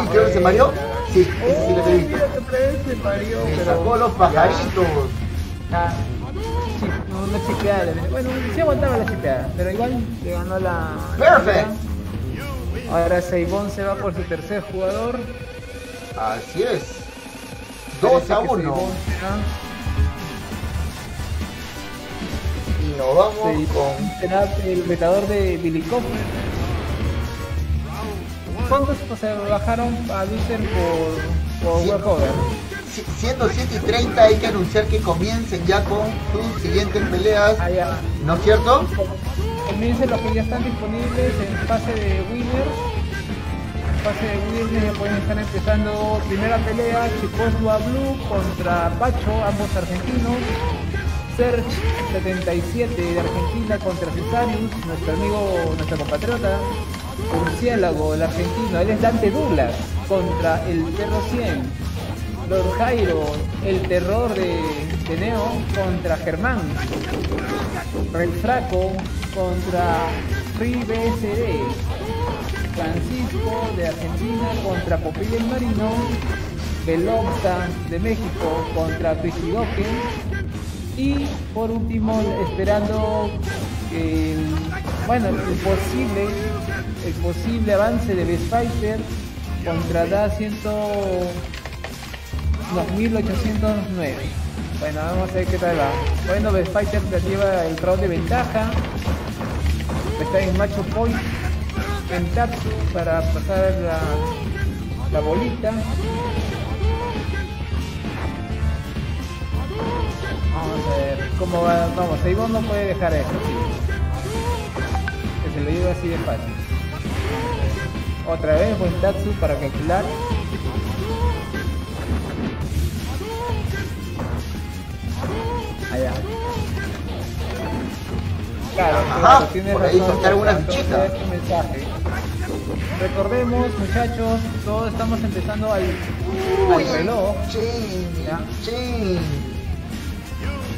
Uy, creo que se mareó. Sí, sí, sí lo había visto. Se mareó, se sacó los pajaritos. Ah, sí, no, no chipeada. Bueno, sí aguantaba la chipeada, pero igual le ganó la... Perfecto. Ahora Seibon se va por su tercer jugador. Así es. dos a uno. Nos vamos sí, con... Será el retador de Billy Cofula. ¿Cuántos se bajaron a Lucer por, por Webcover? Siendo siete y treinta hay que anunciar que comiencen ya con sus siguientes peleas, ah, ¿no es cierto? Comiencen los que ya están disponibles en fase de winners. Fase de winners ya pueden estar empezando. Primera pelea, Chespowa Blue contra Pacho, ambos argentinos. Serge setenta y siete de Argentina contra Cesarius, nuestro amigo, nuestro compatriota. Murciélago, el argentino, él es Dante Dulas contra el Perro cien. Lord Jairo, el terror de, de Neo contra Germán. El Fraco contra Free B S D. Francisco Francisco de Argentina contra Popeye el Marino, Velostamps de México contra Brigido Ken, y por último esperando el, bueno, el posible, el posible avance de Best Fighter contra Das mil ochocientos nueve. Bueno, vamos a ver qué tal va. Bueno, Best Fighter lleva el round de ventaja. Está en Macho Point, en Tapsu para pasar la, la bolita. Vamos a ver cómo va. Vamos, Seibon no puede dejar eso, sí. Que se lo lleve así de fácil. Otra vez buen Tatsu para calcular. Allá. Claro, claro, tiene razón, algunas chicas. Recordemos, muchachos, todos estamos empezando al, uy, al reloj. Ching,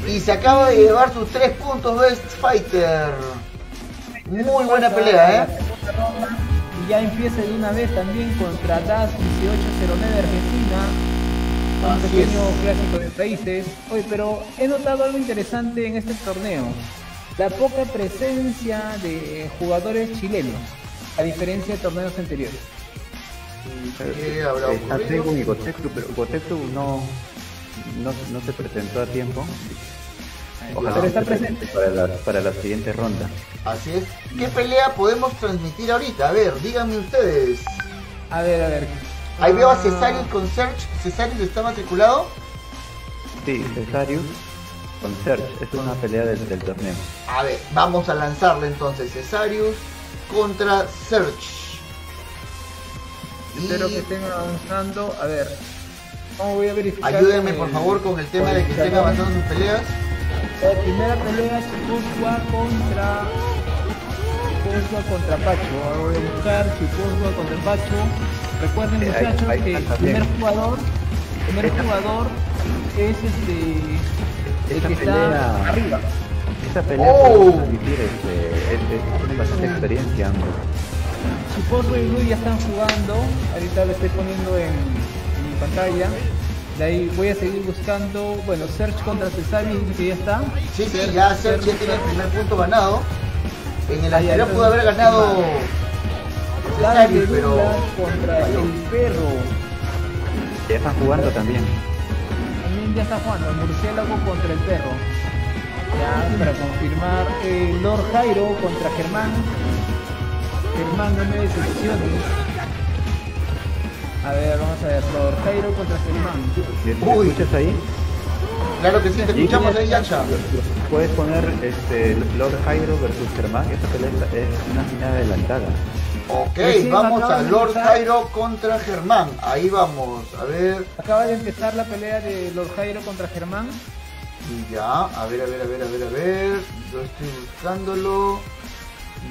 y se acaba de llevar sus tres puntos Best Fighter. Muy buena pelea, eh. Y ya empieza de una vez también contra Das dieciocho cero nueve Argentina. Un pequeño clásico de países. Oye, pero he notado algo interesante en este torneo. La poca presencia de jugadores chilenos, a diferencia de torneos anteriores. ¿Qué habrá ocurrido? Y Gotetsu, pero Gotetsu no, no, no se presentó a tiempo. Ojalá pero está presente para la, para la siguiente ronda. Así es. ¿Qué pelea podemos transmitir ahorita? A ver, díganme ustedes. A ver, a ver. Ahí veo a Cesarius con Search. ¿Cesarius está matriculado? Sí, Cesarius con Serge, es una pelea del, del torneo. A ver, vamos a lanzarle entonces Cesarius contra Serge. Y... espero que estén avanzando. A ver, ¿cómo voy a verificar? Ayúdenme el... por favor con el tema con de que estén avanzando sus peleas. La primera pelea es Chespowa contra... Chespowa contra Pacho. Ahora voy a buscar Chespowa contra Pacho. Recuerden muchachos eh, que el primer jugador, el primer jugador es este... esta pelea, arriba. Esta pelea oh. transmitir este, este, tiene bastante experiencia ambos. Chespowa y Ryu ya están jugando, ahorita lo estoy poniendo en, en mi pantalla. De ahí voy a seguir buscando, bueno, Serge contra Cesarius dice que ya está. Sí, sí, ya Serge ya tiene el primer punto ganado. En el anterior pudo haber ganado Cesarius, pero... contra el perro. Ya están jugando también. Ya está jugando Murciélago contra el perro. Ya para confirmar, eh, Lord Jairo contra Germán. Germán, no me decepciones. A ver, vamos a ver, Lord Jairo contra Germán. Uy, ¿estás ahí? Claro que sí, te escuchamos ahí, Yaksha. Puedes poner este, Lord Jairo versus Germán, esta pelea es una final adelantada. Ok, sí, vamos a Lord Jairo contra Germán. Ahí vamos, a ver. Acaba de empezar la pelea de Lord Jairo contra Germán. Y ya, a ver, a ver, a ver, a ver, a ver. Yo estoy buscándolo.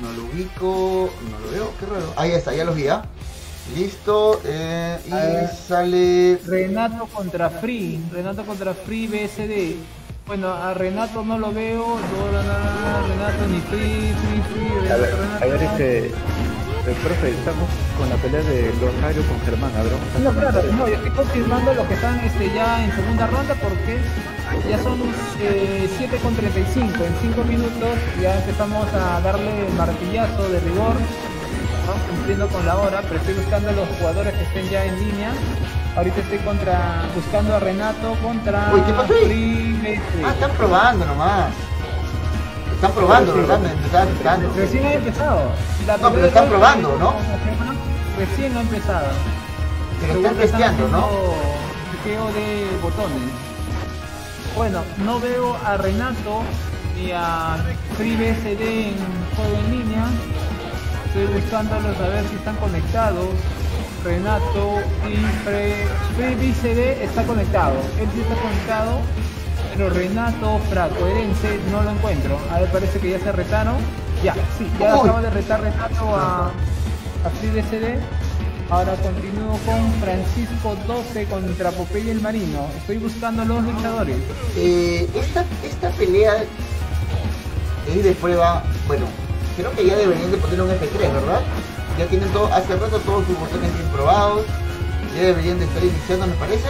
No lo ubico. No lo veo, qué raro. Ahí está, ya lo vi, ¿ah? Listo. Eh, y ver, sale... Renato contra Free. Renato contra Free B S D. Bueno, a Renato no lo veo. No, no, no, Renato ni Free, Free, Free. Renato, a ver, Renato, a ver este... El profe, estamos con la pelea de Lord Jairo con Germán, a ver, vamos a no, claro, no, yo estoy confirmando los que están este, ya en segunda ronda porque ya son eh, siete con treinta y cinco, en cinco minutos ya empezamos a darle martillazo de rigor, vamos cumpliendo con la hora, pero estoy buscando a los jugadores que estén ya en línea. Ahorita estoy contra buscando a Renato contra... Uy, ¿qué pasó ahí? Ah, están probando nomás. Están probando, ¿verdad? Están entrando. Recién ha empezado. La no, pero están probando, ¿no? Recién ha empezado. Pero están testeando, ¿no? Bloqueo de botones. Bueno, no veo a Renato ni a FreeBSD en juego en línea. Estoy buscándolos a ver si están conectados. Renato y FreeBSD está conectado. Él sí está conectado. Pero Renato Figueirense no lo encuentro. A ver, parece que ya se retaron. Ya, sí, ya acaba de retar Renato a, a FreeBSD. Ahora continúo con Francisco doce contra Popeye el Marino. Estoy buscando a los luchadores. Eh, esta, esta pelea es de prueba. Bueno, creo que ya deberían de poner un F tres, ¿verdad? ya tienen todo, hace rato todos sus botones bien probados, ya deberían de estar iniciando, me parece.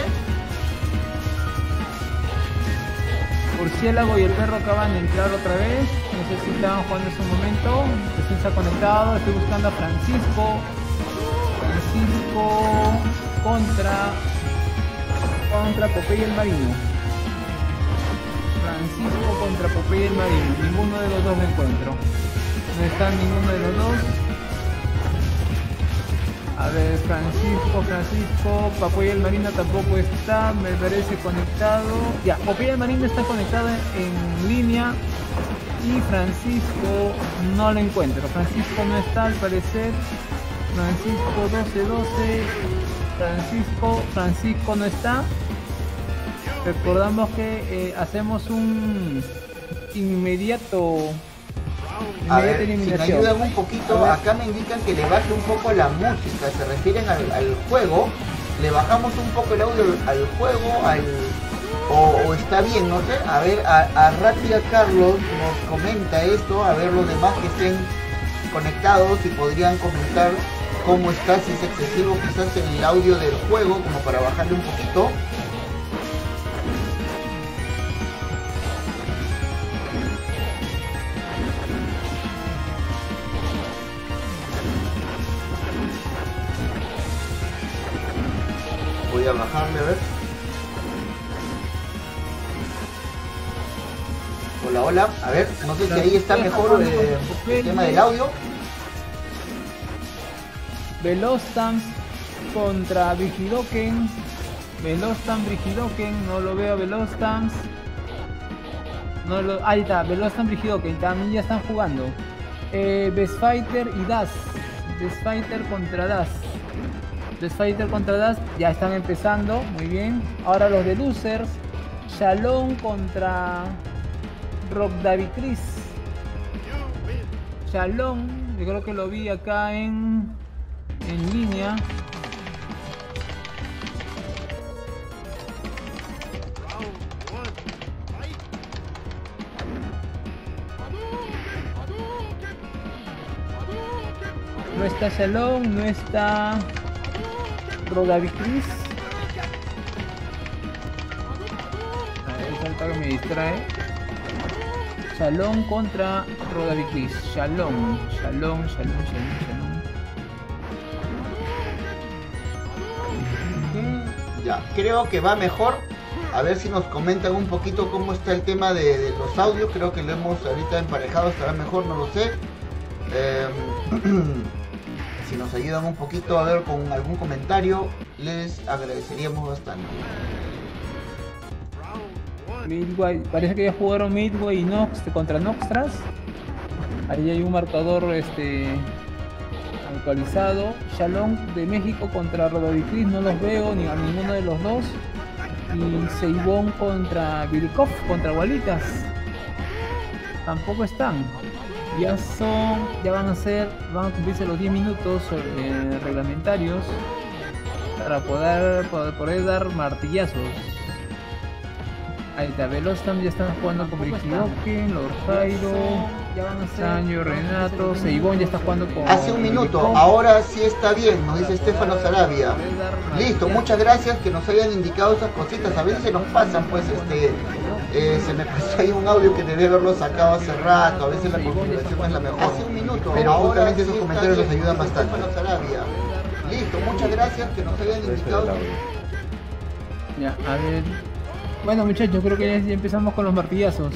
Murciélago y el perro acaban de entrar otra vez, no sé si estaban jugando en su momento, recién se ha conectado, estoy buscando a Francisco, Francisco contra, contra Popeye el Marino, Francisco contra Popeye el Marino, ninguno de los dos lo encuentro, no está ninguno de los dos, a ver, Francisco, Francisco, Popeye el Marino tampoco está, me parece conectado, ya, Popeye el Marino está conectado en línea y Francisco no lo encuentro, Francisco no está al parecer, Francisco doce doce, Francisco, Francisco no está. Recordamos que eh, hacemos un inmediato, a ver, si me ayudan un poquito, acá me indican que le baje un poco la música, se refieren al, al juego, le bajamos un poco el audio al juego, al, o, o está bien, no sé, a ver, a, a Rápida Carlos nos comenta esto, a ver los demás que estén conectados y podrían comentar cómo está, si es excesivo quizás el audio del juego, como para bajarle un poquito. Voy a bajarle, a ver. Hola, hola, a ver, no sé si ahí está mejor eh, el tema del audio. Velostamps contra Brigido Ken. Velostamps, Brigido Ken, no lo veo. Velostamps, no lo... ahí está, Velostamps, Brigido Ken, también ya están jugando. eh, Best Fighter y Das, Best Fighter contra Das, Best Fighter contra Das, ya están empezando, muy bien. Ahora los de Losers, Shalom contra Rock David Chris. Shalom, yo creo que lo vi acá en en línea. No está Shalom, no está Rodavicris. A ver, salta que me distrae. Shalom contra Rodavicris. Shalom, Shalom, Shalom, Shalom, Shalom. Ya, creo que va mejor. A ver si nos comentan un poquito cómo está el tema de, de los audios. Creo que lo hemos ahorita emparejado, estará mejor, no lo sé. Eh... Si nos ayudan un poquito, a ver, con algún comentario, les agradeceríamos bastante. Midway, parece que ya jugaron Midway y Nox contra Nostrax. Ahí hay un marcador este actualizado. Shalom de México contra Rodovicris, no los veo ni a ninguno de los dos. Y Seibon contra Vilkov, contra Gualitas, tampoco están. Ya son, ya van a ser, van a cumplirse los diez minutos eh, reglamentarios para poder, para poder dar martillazos. Ahí está, Velostam ya están jugando con Brigido Ken, Lord Jairo, Sanyo, Renato, Seibon ya está jugando con... Hace un minuto, ahora sí está bien, nos dice Estefano Sarabia. Listo, muchas gracias que nos hayan indicado esas cositas, a veces se nos pasan pues este... Eh, se me pasó ahí un audio que debí haberlo sacado hace rato, a veces la configuración es la mejor. Hace un minuto, pero justamente esos comentarios nos ayudan bastante. Listo, muchas gracias que nos hayan indicado. Ya, a ver. Bueno muchachos, creo que ya empezamos con los martillazos.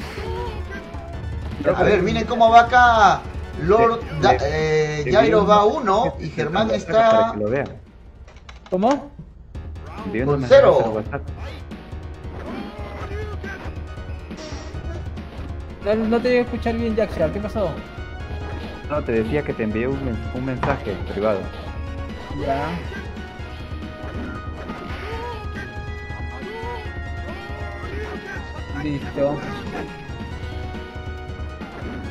A ver, miren cómo va acá. Lord eh, Jairo va uno y Germán está... ¿Cómo? Con cero. No te voy a escuchar bien, Yaksha, ¿qué pasó? No, te decía que te envié un, men un mensaje privado. Ya. Listo.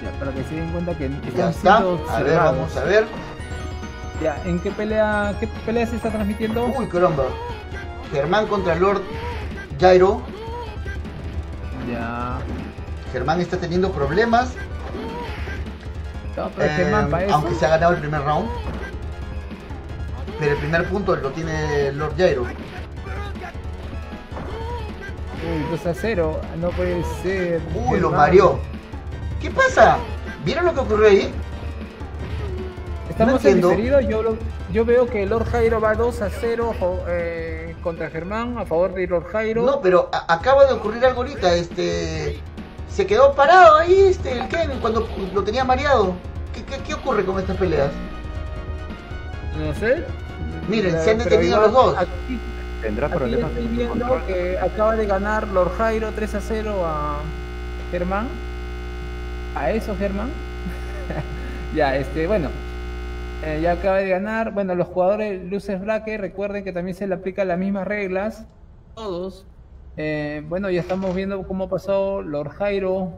Ya, para que se den cuenta que ya está. A ver, vamos a ver. Ya, ¿en qué pelea, qué pelea se está transmitiendo? Uy, caramba. Germán contra Lord Jairo. Ya. Germán está teniendo problemas, no, pero eh, Germán, aunque se ha ganado el primer round. Pero el primer punto lo tiene Lord Jairo. Uy, dos a cero. No puede ser. Uy, lo mareó. ¿Qué pasa? ¿Vieron lo que ocurrió ahí? Estamos no en diferido. Yo, lo, yo veo que Lord Jairo va dos a cero eh, contra Germán, a favor de Lord Jairo. No, pero acaba de ocurrir algo ahorita. Este... Se quedó parado ahí este, el Ken cuando lo tenía mareado. ¿Qué, qué, qué ocurre con estas peleas? No sé. Miren, pero, se han detenido los dos. Aquí, Tendrá aquí problemas. Estoy viendo que acaba de ganar Lord Jairo tres a cero a Germán. A eso, Germán. Ya, este, bueno. Eh, ya acaba de ganar. Bueno, los jugadores Luces Braque, recuerden que también se le aplican las mismas reglas. Todos. Eh, bueno, ya estamos viendo cómo pasó Lord Jairo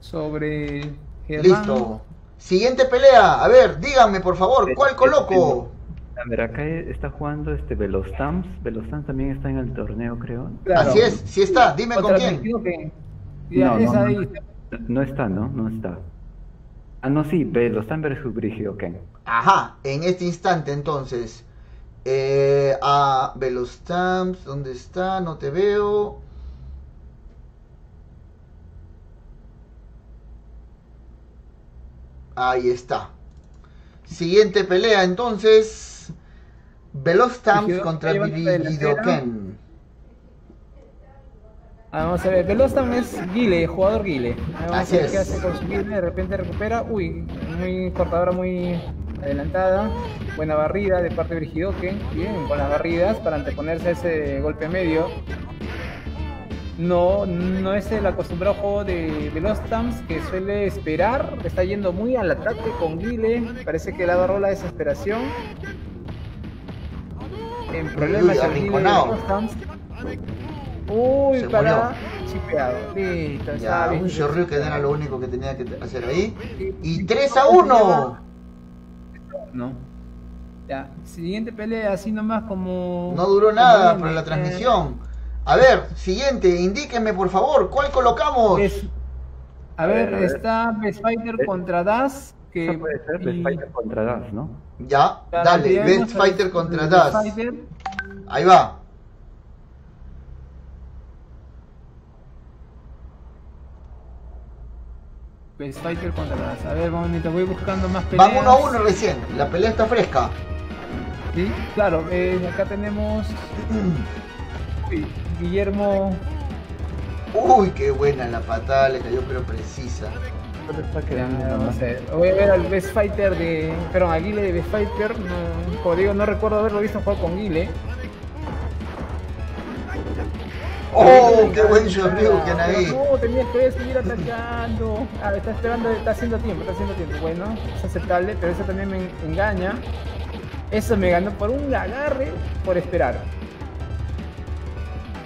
sobre Germán. Listo. Siguiente pelea. A ver, díganme por favor, ¿cuál coloco? A ver, acá está jugando este Velostamps. Velostamps también está en el torneo, creo. Claro. Así es, sí está. Dime con quién. Que... No, no, ahí. No, no está, ¿no? No está. Ah, no, sí, Velostamps versus Brigido Ken. Ajá, en este instante entonces. Eh, a Velostamps, ¿dónde está? No te veo. Ahí está. Siguiente pelea entonces. Velostamps contra Billy Ken. Ah, vamos a ver, Velostamps es Guile, jugador Guile. Vamos Así a ver es. qué hace con su Guile, de repente recupera. Uy, muy cortadora, muy... adelantada, buena barrida de parte de Brigido Ken, bien con las barridas para anteponerse a ese golpe medio. No, no es el acostumbrado juego de Velostamps que suele esperar, está yendo muy al ataque con Guile, parece que le agarró la desesperación. En problemas el Guile de Velostamps. Uy, se para murió. Chipeado. Listo, ya, un Shoryu que era lo único que tenía que hacer ahí. Y tres a uno. No. Ya, siguiente pelea, así nomás como... No duró nada como... por la transmisión. A ver, siguiente, indíquenme por favor, ¿cuál colocamos? Es... A ver, a ver está a ver. Best Fighter ¿Eh? contra Das. Que... Eso puede ser Best y... Fighter contra Das, ¿no? Ya, claro, dale, bien, Best no, Fighter contra Best Das. Fighter. Ahí va. Best Fighter contra Das. A ver, bonito, voy buscando más peleas. Vamos uno a uno recién, la pelea está fresca. Sí, claro, eh, acá tenemos... Uy, Guillermo... Uy, qué buena la patada, le cayó pero precisa. No, no sé. Voy a ver al Best Fighter de... Perdón, a Guile de Best Fighter. No, como digo, no recuerdo haberlo visto jugar con Guile. ¡Oh, qué buen Shoryu que han ahí! No, tenías que seguir atacando. Ah, está esperando, está haciendo tiempo, está haciendo tiempo. Bueno, es aceptable, pero eso también me engaña. Eso me ganó por un agarre, por esperar.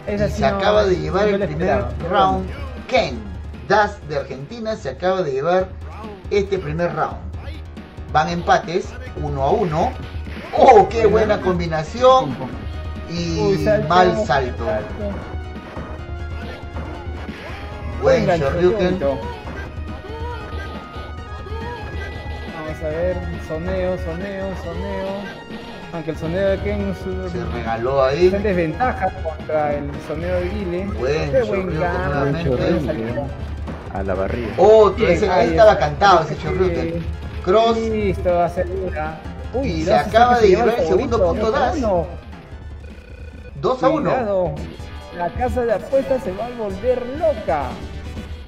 Esa sí se no, acaba de llevar no el primer round. Ken, Das de Argentina, se acaba de llevar este primer round. Van empates, uno a uno. ¡Oh, qué buena combinación! Y Uy, salto, mal salto. salto. Buen Shoryuken. Vamos a ver, soneo, soneo, soneo. Aunque el soneo de Ken su... se regaló ahí. Está en desventaja contra el soneo de Guile. Buen Shoryuken nuevamente. A la barriga. Oh, tú, ese, ahí estaba cantado ese Shoryuken. Cross. Listo, asegura. Uy, y se acaba de llevar el segundo punto Das. dos a uno. La casa de apuestas se va a volver loca.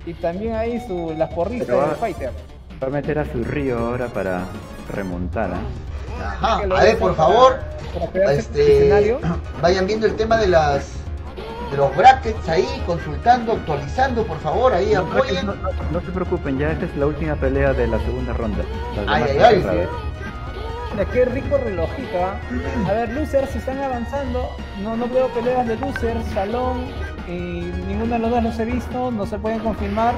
Y también ahí su, las porristas de Best Fighter. Va a meter a su Ryu ahora para remontar. ¿eh? Ajá, a ver por favor, este, vayan viendo el tema de las de los brackets ahí, consultando, actualizando por favor, ahí apoyen. No, no, no se preocupen, ya esta es la última pelea de la segunda ronda. Ay, ay, ay. Sí. Qué rico relojita. A ver, losers están avanzando. No, no veo peleas de losers, Shalom. Y ninguno de los dos los he visto. No se pueden confirmar.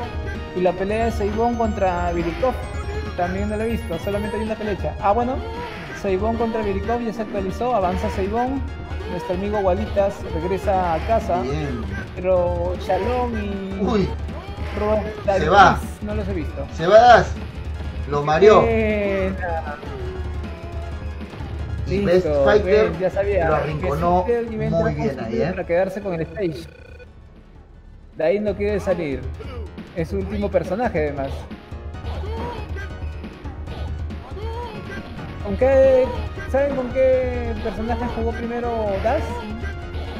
Y la pelea de Seibon contra Virikov también no la he visto. Solamente hay una pelecha. Ah, bueno. Seibon contra Virikov ya se actualizó. Avanza Seibon. Nuestro amigo Gualitas regresa a casa. Bien. Pero Shalom y... Uy. Robert, se va. No los he visto. Se va Das. Lo mareó. Bien. Y listo, Best Fighter bien, ya sabía, lo arrinconó muy bien ahí, ¿eh? Para quedarse con el stage. De ahí no quiere salir. Es su último personaje además. Aunque, ¿saben con qué personaje jugó primero Das?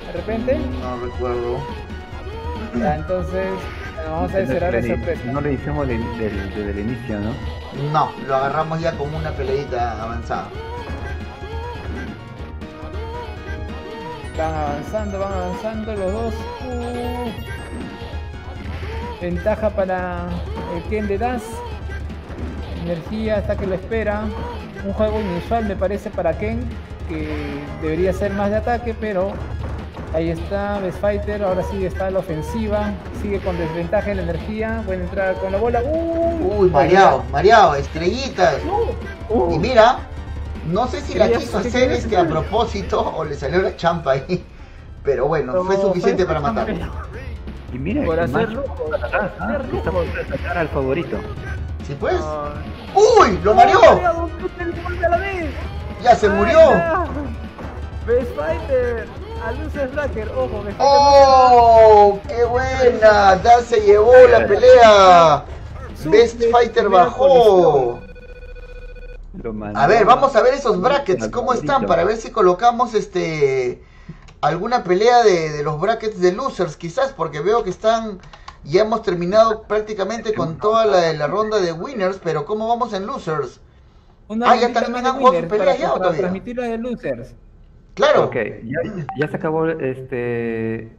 De repente. No recuerdo. Ya, entonces, bueno, vamos a desvelar esa sorpresa. No le hicimos desde el, el, el inicio, ¿no? No, lo agarramos ya con una peleita avanzada. Van avanzando, van avanzando los dos. Uh. Ventaja para el Ken de Das. Energía hasta que lo espera. Un juego inusual me parece para Ken, que debería ser más de ataque, pero ahí está Best Fighter, ahora sí está la ofensiva, sigue con desventaja en la energía, buena entrada con la bola. ¡Uh! Uy, mareado, mareado, estrellitas. No. Uh. Y mira, no sé si la quiso hacer este que a propósito o le salió la champa ahí, pero bueno, como fue suficiente para matarlo. Y mira, por hacerlo, por atacar, ah, estamos por atacar al favorito. Sí, pues. Uh, ¡Uy! ¡Lo mareó! ¡Ya se murió! Best Fighter, a Luces Blacker, ojo, Best Fighter. ¡Oh! ¡Qué buena! Dan se llevó la pelea. Best Fighter bajó. A ver, vamos a ver esos brackets, cómo están, para ver si colocamos este alguna pelea de, de los brackets de losers, quizás, porque veo que están. Ya hemos terminado prácticamente con toda la, la ronda de winners, pero ¿cómo vamos en losers? Una ah, ya terminan juegos peleas ya o todavía. Transmitir la de losers. Claro. Ok, ya, ya se acabó este...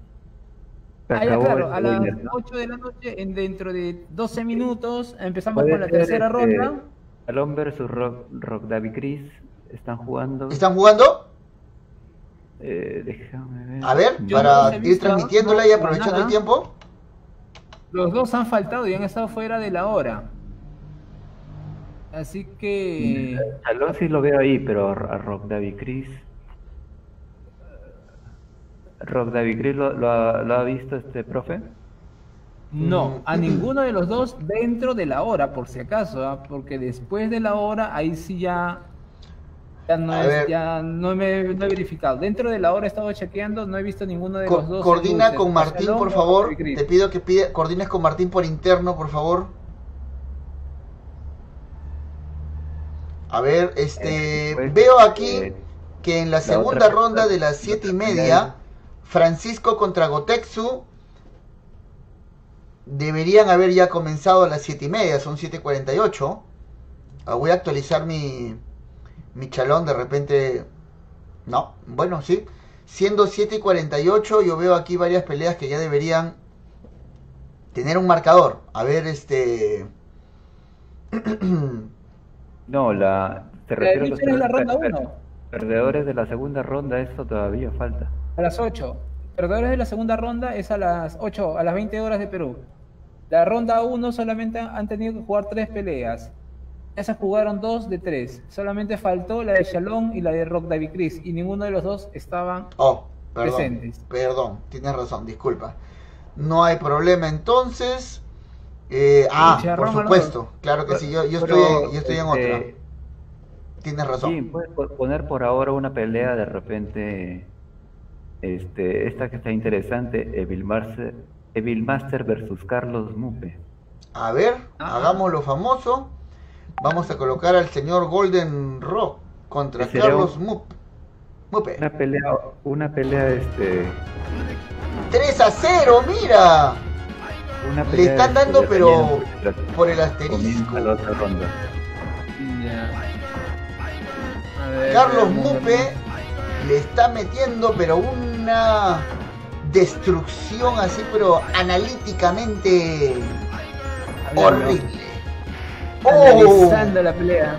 Se ah, acabó ya, claro, a las winner, ¿no? ocho de la noche, en, dentro de doce minutos, empezamos con la tercera este, ronda. Alon versus Rock, Rock David Chris, están jugando. ¿Están jugando? Eh, déjame ver. A ver, Yo para no ir transmitiéndola no, y aprovechando nada. el tiempo. Los dos han faltado y han estado fuera de la hora. Así que... Alonso sí lo veo ahí, pero a Rock David Chris... ¿Rock David Chris lo, lo, ha, lo ha visto este profe? No, a ninguno de los dos dentro de la hora, por si acaso, ¿eh? Porque después de la hora, ahí sí ya... Ya no, es, ya no me no he verificado. Dentro de la hora he estado chequeando, no he visto ninguno de Co los dos. Coordina segundos. con Martín, Shalom, por favor. Te pido que pida, coordines con Martín por interno, por favor. A ver, este eh, pues, veo aquí eh, que en la, la segunda ronda persona, de las siete y media, Francisco contra Gotexu deberían haber ya comenzado a las siete y media, son siete cuarenta y ocho. Ah, voy a actualizar mi... Mi chalón de repente... No, bueno, sí. Siendo siete y cuarenta y ocho, yo veo aquí varias peleas que ya deberían tener un marcador. A ver, este... No, la... Te refiero a los la ronda per uno. Perdedores de la segunda ronda, eso todavía falta. A las ocho. Perdedores de la segunda ronda es a las ocho, a las veinte horas de Perú. La ronda uno solamente han tenido que jugar tres peleas. Esas jugaron dos de tres. Solamente faltó la de Shalom y la de Rock David Chris. Y ninguno de los dos estaban oh, perdón, presentes. Perdón, tienes razón, disculpa. No hay problema entonces. Eh, ah, por supuesto. Claro que sí, yo, yo, pero, estoy, yo estoy en este, otra. Tienes razón. Sí, puedes poner por ahora una pelea de repente. Este, esta que está interesante: Evil Master, Evil Master versus Carlos Mupe. A ver, ah. hagámoslo famoso. Vamos a colocar al señor Golden Rock contra Carlos Mupe. Una pelea, una pelea este... tres a cero, mira. Una pelea le están dando de... pero por el asterisco. La otra ronda. Yeah. A ver, Carlos Mupe le está metiendo pero una destrucción así, pero analíticamente ver, horrible. No. Analizando oh. la pelea.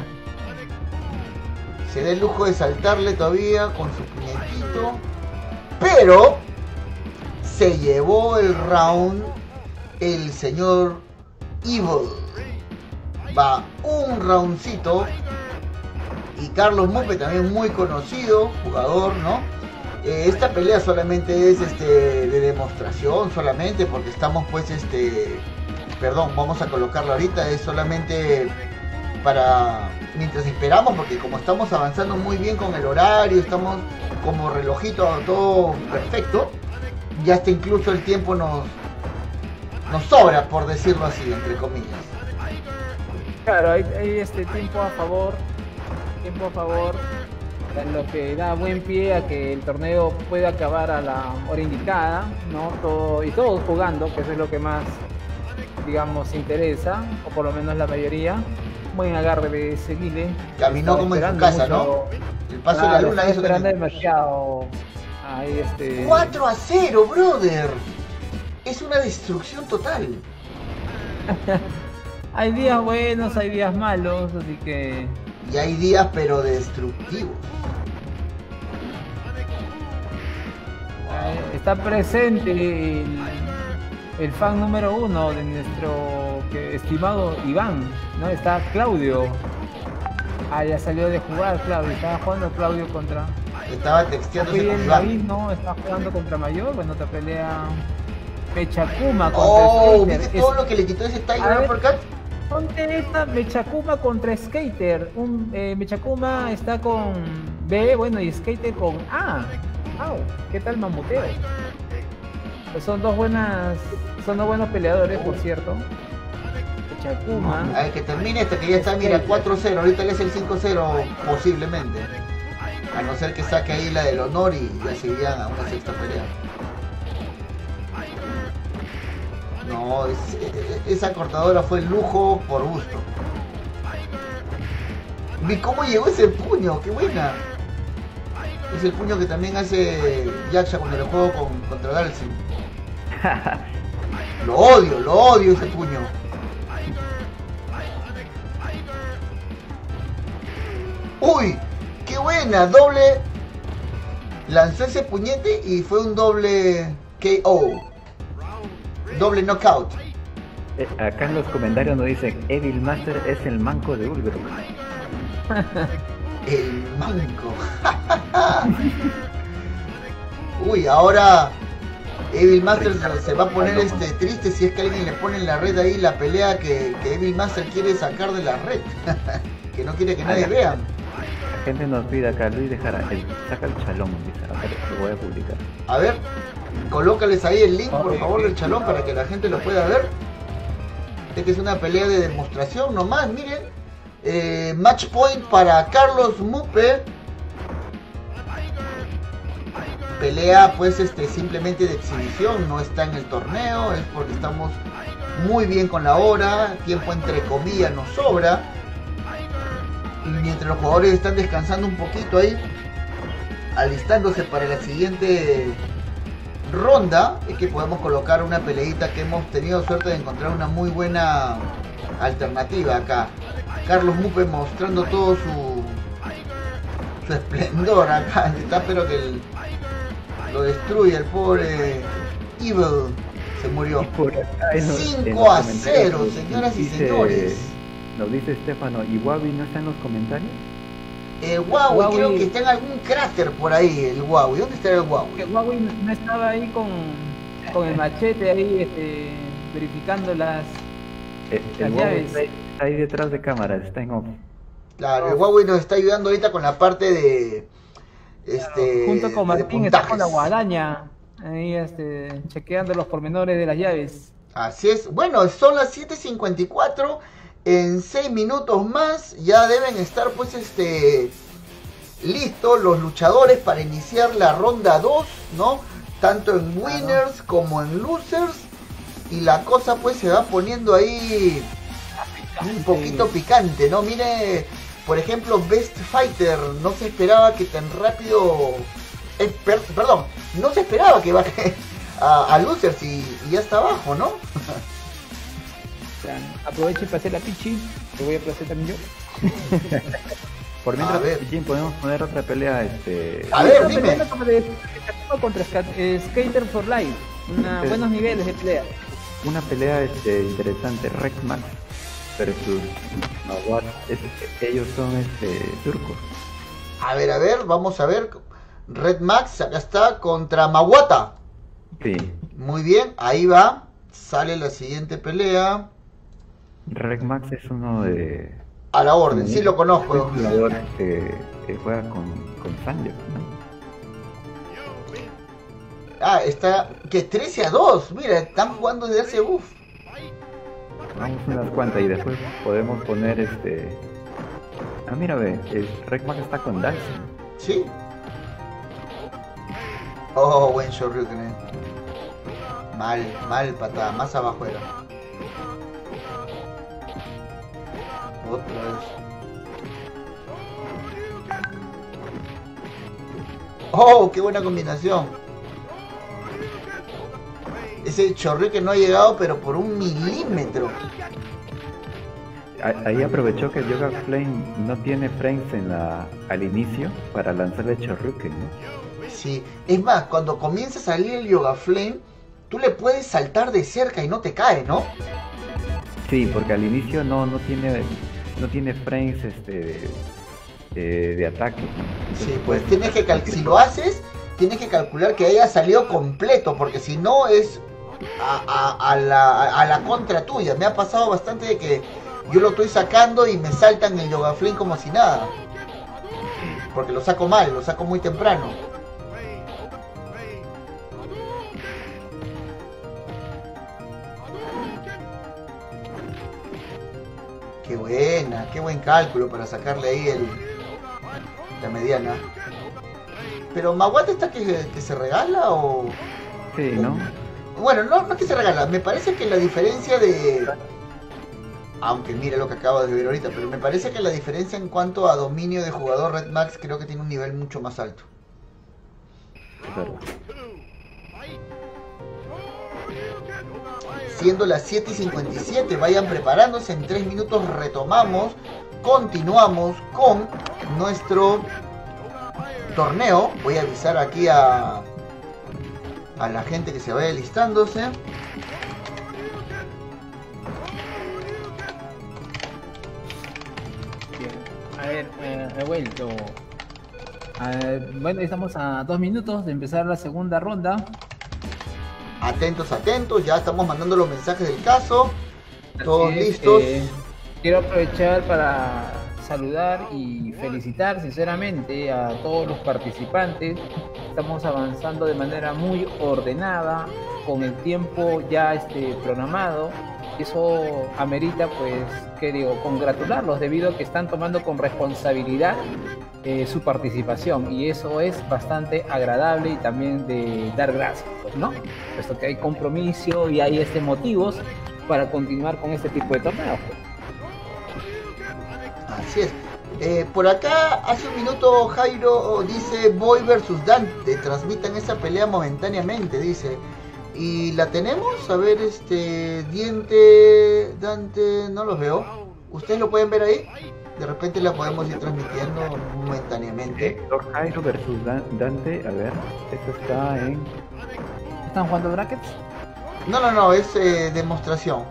Se da el lujo de saltarle todavía con su puñetito, pero se llevó el round el señor Evil. Va un roundcito. Y Carlos Mupe también muy conocido jugador, ¿no? Eh, esta pelea solamente es este de demostración, solamente porque estamos pues este... Perdón, vamos a colocarlo ahorita, es solamente para mientras esperamos, porque como estamos avanzando muy bien con el horario, estamos como relojito todo perfecto, ya hasta incluso el tiempo nos nos sobra, por decirlo así, entre comillas. Claro, hay, hay este tiempo a favor, tiempo a favor, lo que da buen pie a que el torneo pueda acabar a la hora indicada, ¿no? Todo, y todos jugando, que eso es lo que más, digamos, interesa, o por lo menos la mayoría. Buen agarre de ese Guile. Caminó como en su casa, mucho, ¿no? El paso ah, de la luna hizo que... demasiado. Ahí este... cuatro a cero, brother. Es una destrucción total. Hay días buenos, hay días malos, así que... y hay días pero destructivos. Está presente el, el fan número uno de nuestro estimado Iván, ¿no? Está Claudio. Ah, ya salió de jugar Claudio, estaba jugando Claudio contra... estaba texteándose con Iván. No, está jugando contra Mayor, bueno, otra pelea... Mechakuma contra... oh, ¿viste todo es... lo que le quitó ese Tiger por acá? Ponte esta, Mechakuma contra Skater. Un, eh, Mechakuma está con B, bueno, y Skater con A. ¡Au! ¿Qué tal mamuteo? Pues son dos buenas... son dos buenos peleadores, por cierto. Mechakuma... a ver, que termine este, que ya está, mira, cuatro cero. Ahorita que es el cinco cero, posiblemente. A no ser que saque ahí la del honor y decidan a una sexta pelea. No, es, es, esa cortadora fue lujo por gusto. Vi cómo llegó ese puño, qué buena. Es el puño que también hace Yaksha cuando lo juego con, contra Dalsim. Lo odio, lo odio ese puño. ¡Uy! ¡Qué buena! Doble. Lanzó ese puñete y fue un doble K O. Doble knockout. Eh, acá en los comentarios nos dicen Evil Master es el manco de Ulbrook. El manco. Uy, ahora Evil Master se, se va a poner este triste si es que alguien le pone en la red ahí la pelea que, que Evil Master quiere sacar de la red. Que no quiere que nadie la, vea. La gente nos pide acá, Luis dejará el, saca el chalón, lo voy a publicar. A ver. Colócales ahí el link, por favor, del chalón para que la gente lo pueda ver. Esta es una pelea de demostración nomás, miren. Eh, match point para Carlos Mupe. Pelea pues este simplemente de exhibición, no está en el torneo, es porque estamos muy bien con la hora, tiempo entre comillas nos sobra. Y mientras los jugadores están descansando un poquito ahí, alistándose para la siguiente ronda, es que podemos colocar una peleita que hemos tenido suerte de encontrar una muy buena alternativa acá. Carlos Mupe mostrando todo su, su esplendor acá, está pero que el, lo destruye el pobre Evil, se murió. cinco a cero, señoras y señores. Nos dice Estefano, ¿y Huawei no está en los comentarios? El Huawei, Huawei creo que está en algún cráter por ahí, el Huawei. ¿Dónde está el Huawei? El Huawei no estaba ahí con, con el machete ahí, este, verificando las, el, las el llaves. Huawei está ahí detrás de cámaras, está en off. Claro, el Huawei nos está ayudando ahorita con la parte de... este, claro, junto con Martín está con la guadaña, ahí este, chequeando los pormenores de las llaves. Así es, bueno, son las siete cincuenta y cuatro. En seis minutos más ya deben estar pues este listos los luchadores para iniciar la ronda dos, ¿no? Tanto en winners como en losers. Y la cosa pues se va poniendo ahí un poquito picante, ¿no? Mire, por ejemplo, Best Fighter, no se esperaba que tan rápido... Eh, per perdón, no se esperaba que baje a, a losers y, y ya está abajo, ¿no? Aprovecho y pasé la pichi, te voy a placer también yo. Por mientras, Pichín, podemos poner otra pelea. Este... a ver, dime. Contra Skater for Life. Una, este, buenos niveles de pelea. Una pelea este, interesante. Rekman versus Nawaz. Ellos son este, turcos. A ver, a ver, vamos a ver. Red Max, acá está, contra Mawata. Sí. Muy bien, ahí va. Sale la siguiente pelea. Red Max es uno de... A la orden, sí, sí lo conozco. El jugador eh, juega con, con Sanger, ¿no? Ah, está... que es trece a dos, mira, están jugando desde hace uff. Vamos unas cuantas y después podemos poner este... Ah, mira, ve, el Rekman está con Das. Sí. Oh, buen Shoryuken. Mal, mal patada, más abajo era. Otra vez. Oh, qué buena combinación. Ese Shoryuken no ha llegado, pero por un milímetro. Ahí aprovechó que Yoga Flame no tiene frames en la, al inicio para lanzarle Shoryuken, ¿no? Sí, es más, cuando comienza a salir el Yoga Flame, tú le puedes saltar de cerca y no te cae, ¿no? Sí, porque al inicio no, no tiene no tiene frames este de, de ataque, ¿no? Entonces, sí, pues tienes que cal si lo haces, tienes que calcular que haya salido completo, porque si no es a, a, a, la, a la contra tuya. Me ha pasado bastante de que yo lo estoy sacando y me saltan el Yoga Flame como si nada. Porque lo saco mal, lo saco muy temprano. Qué buena, qué buen cálculo para sacarle ahí el, la mediana. Pero Maguata está que, que se regala o... Sí, ¿no? Bueno, no, no es que se regala. Me parece que la diferencia de... Aunque mira lo que acabo de ver ahorita, pero me parece que la diferencia en cuanto a dominio de jugador Red Max creo que tiene un nivel mucho más alto. Claro. Siendo las siete y cincuenta y siete, vayan preparándose, en tres minutos retomamos, continuamos con nuestro torneo. Voy a avisar aquí a, a la gente que se vaya listándose. A ver, eh, he vuelto. A ver, bueno, estamos a dos minutos de empezar la segunda ronda. Atentos, atentos, ya estamos mandando los mensajes del caso. Así todos es, listos. Eh, quiero aprovechar para saludar y felicitar sinceramente a todos los participantes. Estamos avanzando de manera muy ordenada, con el tiempo ya este, programado. Eso amerita, pues, que digo, congratularlos debido a que están tomando con responsabilidad eh, su participación, y eso es bastante agradable y también de dar gracias, ¿no? Puesto que hay compromiso y hay este motivos para continuar con este tipo de torneos. Así es. Eh, por acá, hace un minuto, Jairo dice, Boy versus Dante, transmitan esa pelea momentáneamente, dice. Y la tenemos, a ver, este diente, Dante, no los veo. ¿Ustedes lo pueden ver ahí? De repente la podemos ir transmitiendo momentáneamente. Lord Jairo versus Dante, a ver, esto está en... ¿Están jugando brackets? No, no, no, es eh, demostración.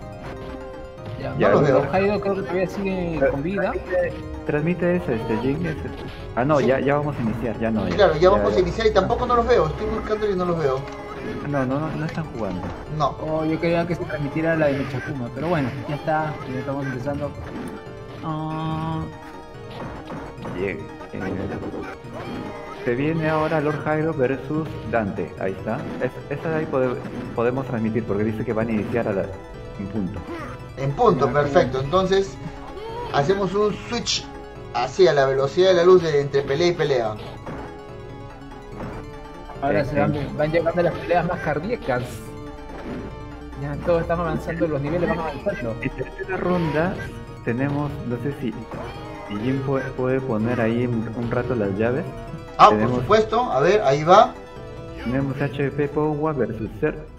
Ya, no ya los veo. Lord Jairo creo que todavía sigue con vida. Transmite ese, este, Jignes. Ah, no, sí. ya, ya vamos a iniciar, ya no. Ya, claro, ya, ya vamos ya. a iniciar y tampoco no los veo, estoy buscando y no los veo. No, no, no, no están jugando. No. Oh, yo quería que se transmitiera la de Mechakuma, pero bueno, ya está, ya estamos empezando. Uh... Llegue. Eh, se viene ahora Lord Jairo versus Dante, ahí está. Es, esa de ahí pode, podemos transmitir porque dice que van a iniciar a la, en punto. En punto, perfecto. Entonces, hacemos un switch hacia la velocidad de la luz de, entre pelea y pelea. Ahora eh, se van, eh. van llegando las peleas más cardíacas. Ya todos están avanzando, los niveles van avanzando. En tercera ronda tenemos, no sé si Jim puede, puede poner ahí un, un rato las llaves. Ah, tenemos, por supuesto, a ver, ahí va. Tenemos H P Powa versus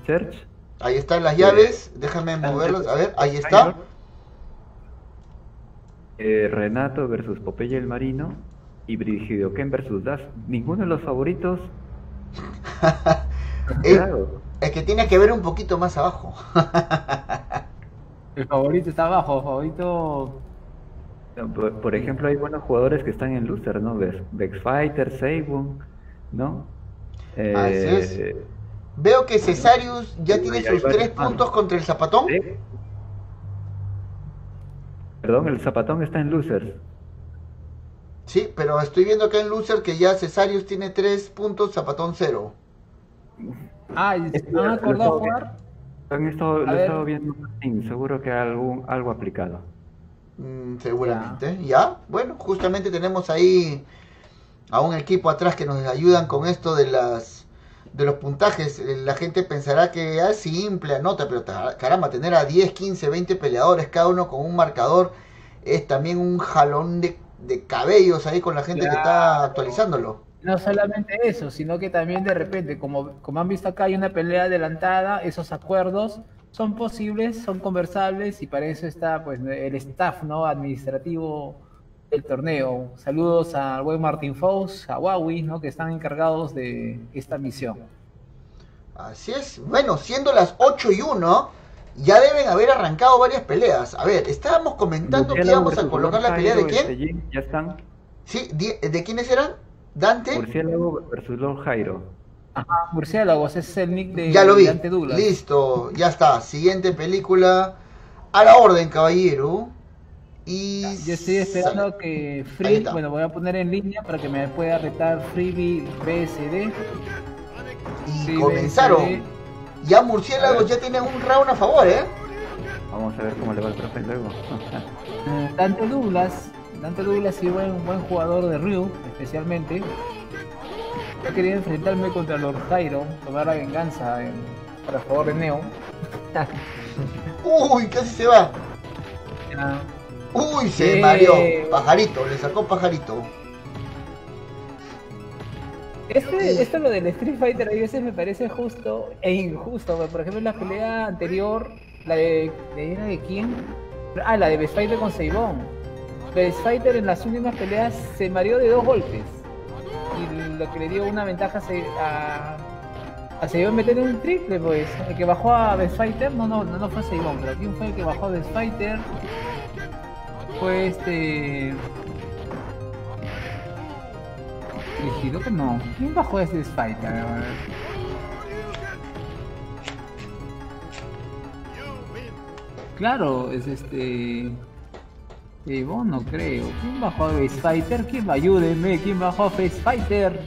Search. Ahí están las llaves, eh, déjame moverlas, a ver, ahí está. Eh, Renato versus Popeye el Marino y Brigido Ken versus Das. Ninguno de los favoritos. es, es que tiene que ver un poquito más abajo. El favorito está abajo, el favorito. Por, por ejemplo, hay buenos jugadores que están en loser, ¿no? Best Fighter, Seibon, ¿no? Eh, Así es. Veo que Cesarius ya tiene sus tres puntos contra el Zapatón. ¿Sí? Perdón, el Zapatón está en losers. Sí, pero estoy viendo acá en loser que ya Cesarius tiene tres puntos, Zapatón cero. Ah, ¿y se han acordado jugar? En esto lo he estado viendo Martín, seguro que algún, algo aplicado. Mm, seguramente, ya. ya. Bueno, justamente tenemos ahí a un equipo atrás que nos ayudan con esto de las de los puntajes. La gente pensará que ah, simple anota, pero caramba, tener a diez, quince, veinte peleadores, cada uno con un marcador, es también un jalón de, de cabellos ahí con la gente, claro, que está actualizándolo. No solamente eso, sino que también de repente, como, como han visto acá, hay una pelea adelantada, esos acuerdos son posibles, son conversables, y para eso está pues el staff, ¿no?, administrativo del torneo. Saludos al buen Martín Fox, a Huawei, ¿no?, que están encargados de esta misión. Así es. Bueno, siendo las ocho y uno, ya deben haber arrancado varias peleas. A ver, estábamos comentando que íbamos a colocar la pelea de quién. Ya están. Sí, ¿de quiénes eran? Dante. Murciélago versus Lord Jairo. Ajá, Murciélago, ese es el nick de ya lo vi. Dante Dulas. Listo, ya está. Siguiente película. A la orden, caballero. Y yo estoy esperando sale. que Free, bueno, voy a poner en línea para que me pueda retar Freebie B S D. Y Free comenzaron. B S D. Ya Murciélago ya tiene un round a favor, ¿eh? Vamos a ver cómo le va el profe luego. Dante Dulas. Dante Dulas y buen, buen jugador de Ryu, especialmente. Yo quería enfrentarme contra Lord Jairo, tomar la venganza en, para favor de Neo. Uy, casi se va. Ya. Uy, se eh... mareó. Pajarito, le sacó pajarito. Este, esto lo del Street Fighter a veces me parece justo e injusto. Por ejemplo, en la pelea anterior, la de, de, ¿era de quién? Ah, la de Best Fighter con Seibon. Best Fighter en las últimas peleas se mareó de dos golpes y lo que le dio una ventaja se, a, a Seibon meter un triple, pues el que bajó a Best Fighter, no, no, no, no fue Seibon, pero quién fue el que bajó a Best Fighter fue este Brigido, que no, ¿quién bajó a ese Best Fighter? Claro, es este... Y vos no creo. ¿Quién bajó a Best Fighter? ¿Quién me ayúdenme? ¿Quién bajó a Best Fighter?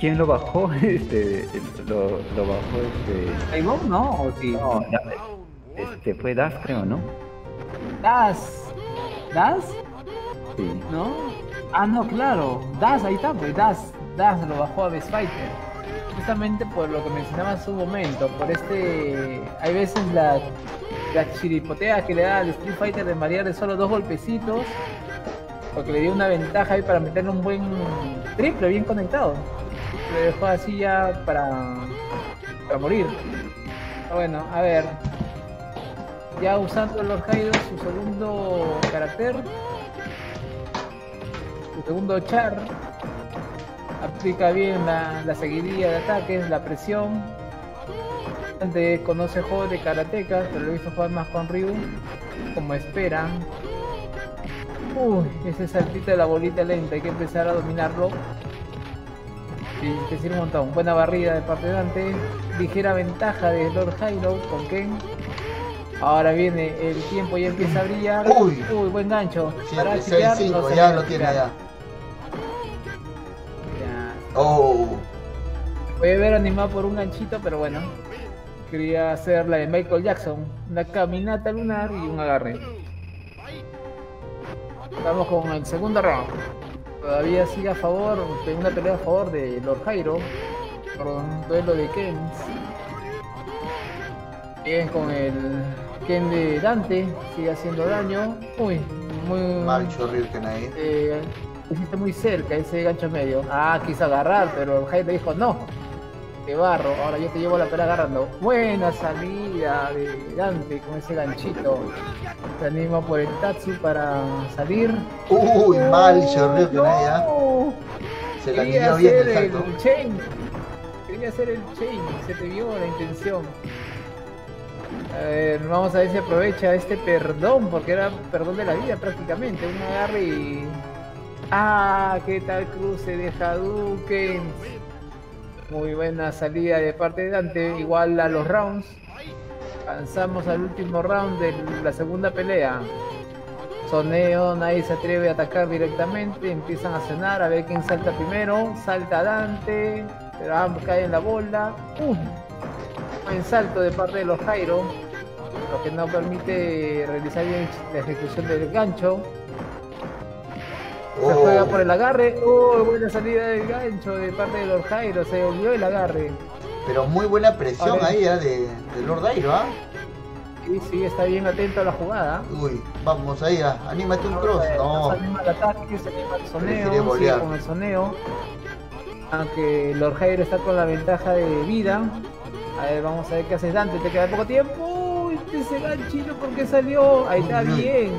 ¿Quién lo bajó? Este. Lo, lo bajó este. ¿Y vos no? ¿O sí? No, este fue Das, creo, ¿no? Das. ¿Das? Sí. ¿No? Ah, no, claro. Das, ahí está, pues. Das. Das lo bajó a Best Fighter. Justamente por lo que mencionaba en su momento. Por este. Hay veces la. La chiripotea que le da al Street Fighter de marear de solo dos golpecitos, porque le dio una ventaja ahí para meterle un buen triple bien conectado. Lo dejó así ya para, para morir. Bueno, a ver. Ya usando los Jairo, su segundo carácter, su segundo char, aplica bien la, la seguidilla de ataques, la presión. Dante conoce juegos de karateka, pero lo he visto jugar más con Ryu, como esperan. Uy, ese saltito de la bolita lenta, hay que empezar a dominarlo. Y que sirve un montón. Buena barrida de parte de Dante. Ligera ventaja de Lord Jairo con Ken. Ahora viene el tiempo y empieza a brillar. Uy, Uy buen gancho. Para tirar, no ya lo tiene ya. ya. Oh. Voy a ver animado por un ganchito, pero bueno. Quería hacer la de Michael Jackson, una caminata lunar y un agarre. Vamos con el segundo round. Todavía sigue a favor, una pelea a favor de Lord Jairo, por un duelo de Ken. Bien con el Ken de Dante, sigue haciendo daño. Uy, muy... Mal chorril que nadie. Eh, Hiciste muy cerca ese gancho medio. Ah, quiso agarrar, pero Jairo dijo no. Te barro, ahora yo te llevo la pelea agarrando. Buena salida de Dante con ese ganchito. Se anima por el taxi para salir. Uy, oh, mal, chorreo que nadie. Se la miró bien el salto. Quería hacer el chain, se te vio la intención. A ver, vamos a ver si aprovecha este perdón, porque era perdón de la vida prácticamente. Un agarre y... Ah, qué tal cruce de Hadouken. Muy buena salida de parte de Dante, igual a los rounds. Avanzamos al último round de la segunda pelea. torneo nadie se atreve a atacar directamente, empiezan a cenar a ver quién salta primero, salta Dante, pero ambos caen en la bola, ¡pum! Buen salto de parte de los Jairo, lo que no permite realizar bien la ejecución del gancho. Se juega por el agarre, ¡oh! Buena salida del gancho de parte de Lord Jairo, se olvidó el agarre. Pero muy buena presión ahí, ¿eh? de, de Lord Jairo, ¿ah? ¿eh? Sí, sí, está bien atento a la jugada. Uy, vamos ahí, ¿eh? anímate un cross, no. Se anima el ataque, se anima el soneo, sigue con el soneo. Aunque Lord Jairo está con la ventaja de vida. A ver, vamos a ver qué haces Dante, te queda poco tiempo. Uy, ese ganchito, ¿por qué salió? Ahí está bien.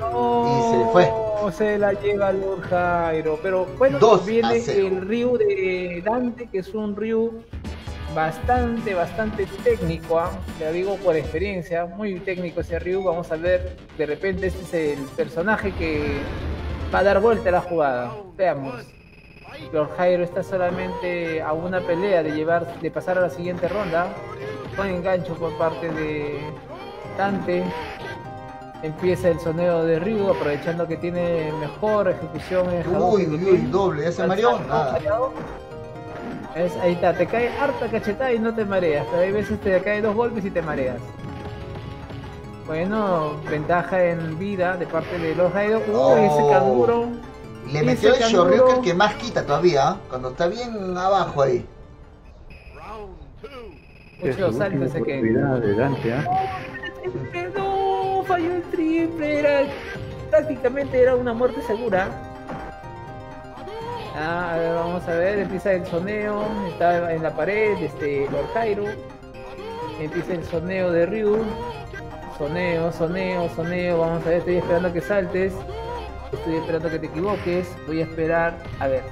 No, y se fue. Se la lleva Lord Jairo. Pero bueno, viene el Ryu de Dante, que es un Ryu bastante, bastante técnico. ¿eh? Te lo digo por experiencia, muy técnico ese Ryu. Vamos a ver, de repente este es el personaje que va a dar vuelta a la jugada. Veamos. Lord Jairo está solamente a una pelea de llevar, de pasar a la siguiente ronda. Con engancho por parte de Dante. Empieza el soneo de Ryu, aprovechando que tiene mejor ejecución. Uy, uy, uy, doble, ese Mario, nada. Es, ahí está, te cae harta cachetada y no te mareas, pero hay veces te cae dos golpes y te mareas. Bueno, ventaja en vida de parte de los Raiders. Uy, oh, ese canguro. Le metió el Shoryuken que más quita todavía, cuando está bien abajo ahí. Mucho salto ese que... Falló el triple, era prácticamente era una muerte segura. Ah, a ver, vamos a ver, empieza el soneo, está en la pared, este Lord Jairo. Empieza el soneo de Ryu. Soneo, soneo, soneo, vamos a ver, estoy esperando que saltes. Estoy esperando que te equivoques. Voy a esperar, a ver,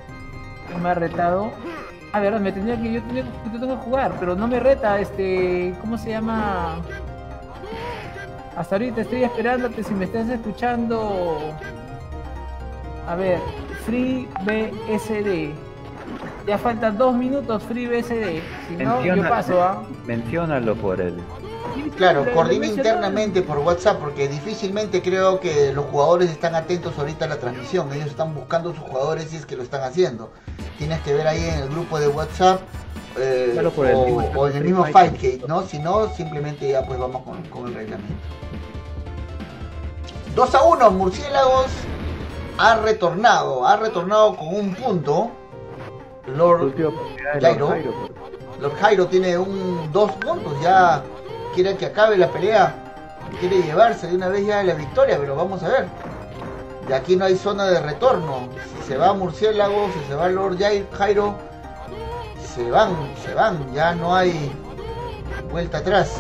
me ha retado. A ver, me tenía que, yo tenía que, tengo que jugar, pero no me reta, este, ¿cómo se llama? Hasta ahorita estoy esperándote, si me estás escuchando. A ver, FreeBSD. Ya faltan dos minutos, FreeBSD. Si no, yo paso a... Menciónalo por él. Claro, coordina internamente por WhatsApp, porque difícilmente creo que los jugadores están atentos ahorita a la transmisión. Ellos están buscando a sus jugadores si es que lo están haciendo. Tienes que ver ahí en el grupo de WhatsApp. Eh, claro, por el o, mismo, o en el mismo Fightgate, ¿no? Si no, simplemente ya pues vamos con, con el reglamento. dos a uno, Murciélagos ha retornado, ha retornado con un punto. Lord Jairo, Lord Jairo tiene un dos puntos, ya quiere que acabe la pelea, quiere llevarse de una vez ya la victoria, pero vamos a ver. De aquí no hay zona de retorno. Si se va Murciélagos, si se va Lord Jairo, se van, se van, ya no hay vuelta atrás.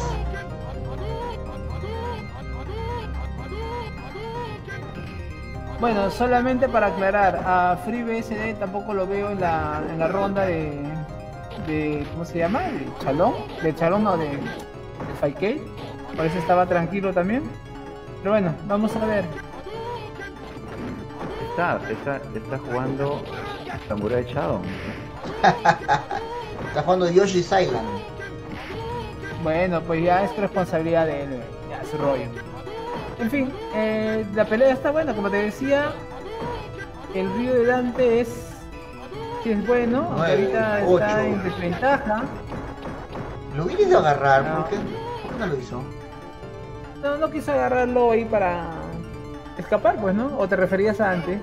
Bueno, solamente para aclarar, a FreeBSD tampoco lo veo en la, en la ronda de, de... ¿Cómo se llama? ¿De Chalón? ¿De Chalón o no, de, de Fightgate? Por eso estaba tranquilo también. Pero bueno, vamos a ver. Está, está, está jugando Tambura de Chalón. Está jugando Yoshi's Island. Bueno, pues ya es responsabilidad de él, ya es rollo. En fin, eh, la pelea está buena, como te decía. El Ryu de Dante es, sí es bueno, nueve, ahorita ocho. Está en desventaja. Lo quiso agarrar, no. ¿Por qué? ¿Por qué no lo hizo? No, no quiso agarrarlo ahí para escapar, pues, ¿no? ¿O te referías a Dante?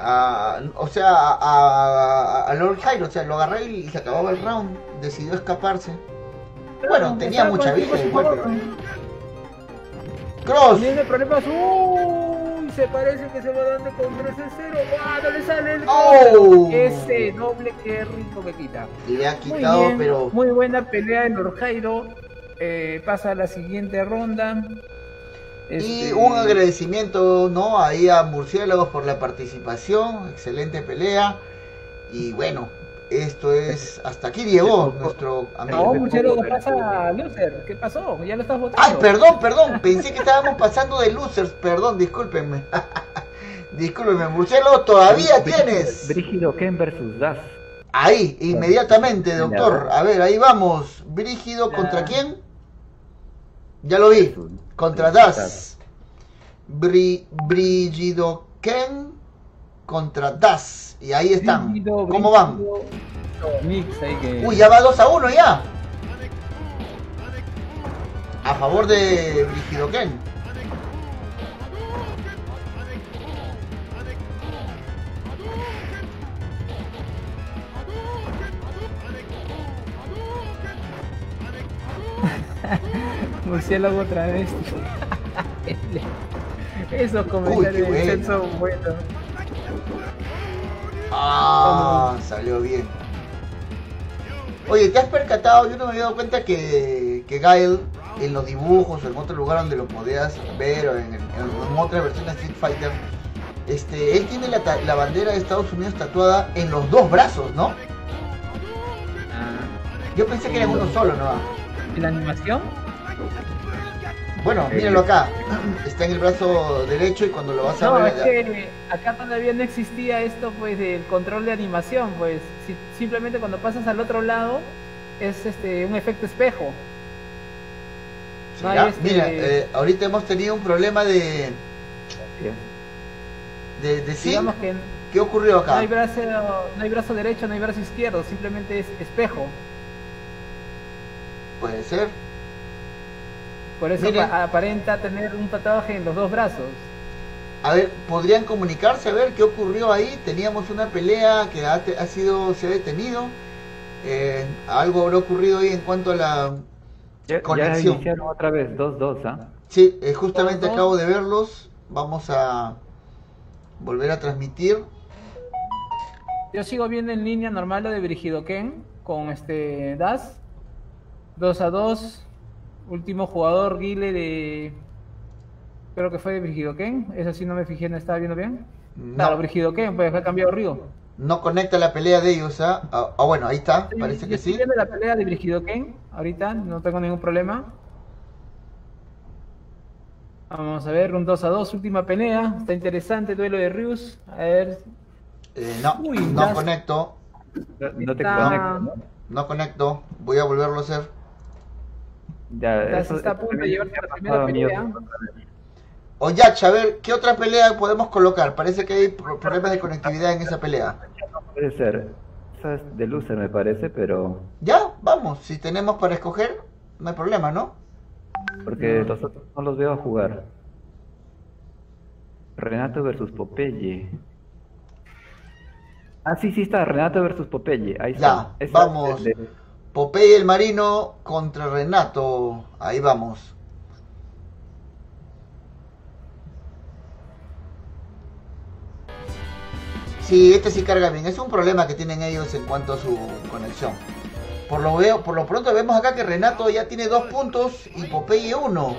A, o sea, a, a Lord Jairo, o sea, lo agarré y se acababa el round, decidió escaparse. Pero bueno, tenía mucha vida igual, pero... ¡Cross! Tiene problemas, uy, se parece que se va dando con tres a cero, ¡ah, no le sale el oh! Ese doble, que rico que quita. Le ha quitado, muy bien, pero... Muy buena pelea de Lord Jairo, eh, pasa a la siguiente ronda. Este... Y un agradecimiento, ¿no? Ahí a Murciélagos por la participación, excelente pelea. Y bueno, esto es... Hasta aquí llegó nuestro amigo. No, Murciélagos pasa a Loser, ¿qué pasó? Ya lo estás votando. Ay, perdón, perdón, pensé que estábamos pasando de Losers, perdón, discúlpenme. Discúlpenme, Murciélagos, todavía tienes... Brigido Ken versus Das. Ahí, inmediatamente, doctor. A ver, ahí vamos. Brigido, ¿contra quién? Ya lo vi. Contra Das. Bri, Brigido Ken contra Das. Y ahí están. Brigido, ¿cómo van? Mix, ahí que... Uy, ya va dos a uno ya. A favor de Brigido Ken. Murciélago otra vez. Esos comentarios de Chen son buenos. Ah, oh, salió bien. Oye, ¿te has percatado? Yo no me había dado cuenta que, que Guile en los dibujos o en otro lugar donde lo podías ver o en, en, en otra versión de Street Fighter, este, él tiene la, la bandera de Estados Unidos tatuada en los dos brazos, ¿no? Yo pensé que era uno solo, ¿no? ¿En la animación? Bueno, míralo acá, está en el brazo derecho y cuando lo vas a no, ver... No, es que acá todavía no existía esto pues del control de animación, pues si, simplemente cuando pasas al otro lado es este un efecto espejo. No hay este... Mira, eh, ahorita hemos tenido un problema de... de, de sí, digamos que ¿qué ocurrió acá? No hay, brazo, no hay brazo derecho, no hay brazo izquierdo, simplemente es espejo. Puede ser. Por eso miren, aparenta tener un tatuaje en los dos brazos. A ver, ¿podrían comunicarse? A ver, ¿qué ocurrió ahí? Teníamos una pelea que ha, ha sido, se ha detenido. Eh, algo habrá ocurrido ahí en cuanto a la ya, conexión. Ya iniciaron otra vez, dos dos, ¿ah? ¿eh? Sí, eh, justamente dos, acabo dos. de verlos. Vamos a volver a transmitir. Yo sigo viendo en línea normal lo de Brigido Ken con este Das. dos a dos. Último jugador, Guile, de... creo que fue de Brigido Ken. Eso sí no me fijé, no estaba viendo bien. No. Claro, Brigido Ken, pues ha cambiado Ryu. No conecta la pelea de ellos, ¿ah? Ah, ah bueno, ahí está, sí, parece que estoy sí. Estoy viendo la pelea de Brigido Ken, ahorita, no tengo ningún problema. Vamos a ver, un dos a dos, última pelea. Está interesante el duelo de Ryus. A ver... Eh, no, Uy, no das... conecto. No, no te está... conecto, ¿no? No conecto, voy a volverlo a hacer. Ya, eso, está a punto de llevarse a la primera pelea. O Yaksha, a ver, ¿qué otra pelea podemos colocar? Parece que hay problemas de conectividad en esa pelea. No puede ser. Esa es de luces, me parece, pero... Ya, vamos. Si tenemos para escoger, no hay problema, ¿no? Porque los otros no los veo a jugar. Renato versus Popeye. Ah, sí, sí está. Renato versus Popeye. Ahí está. Ya, esa vamos. Es de... Popeye el Marino contra Renato. Ahí vamos. Sí, este sí carga bien. Es un problema que tienen ellos en cuanto a su conexión. Por lo, veo, por lo pronto vemos acá que Renato ya tiene dos puntos y Popeye uno.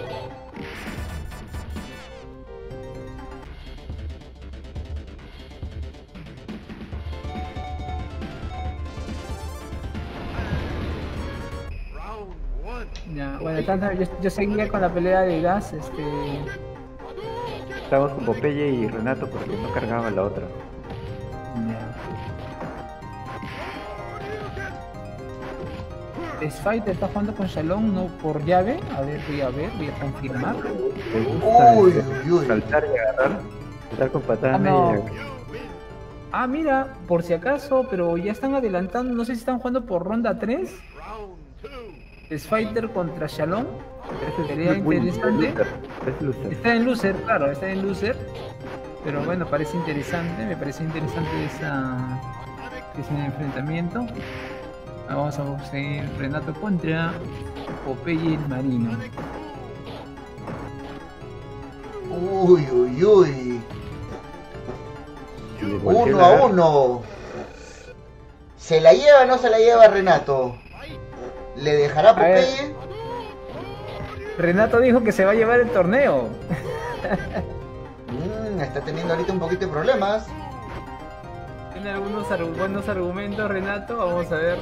Ya, bueno, tanto, yo, yo seguía con la pelea de Das, este... Estamos con Popeye y Renato porque no cargaba la otra. Ya. Best Fighter está jugando con Shalom, no por llave. A ver, voy a ver, voy a confirmar. ¿Te gusta uy, uy, uy. saltar y agarrar? Saltar con patada ah, no. media. Ah, mira, por si acaso, pero ya están adelantando, no sé si están jugando por ronda tres. Es Fighter contra Shalom. Sería interesante. Está en loser, claro, está en loser. Pero bueno, parece interesante. Me parece interesante esa, ese enfrentamiento. Vamos a conseguir Renato contra Popeye el Marino. Uy, uy, uy. Uno a uno. ¿Se la lleva o no se la lleva Renato? ¿Le dejará Popeye? Renato dijo que se va a llevar el torneo. mm, está teniendo ahorita un poquito de problemas. Tiene algunos arg buenos argumentos Renato. Vamos a ver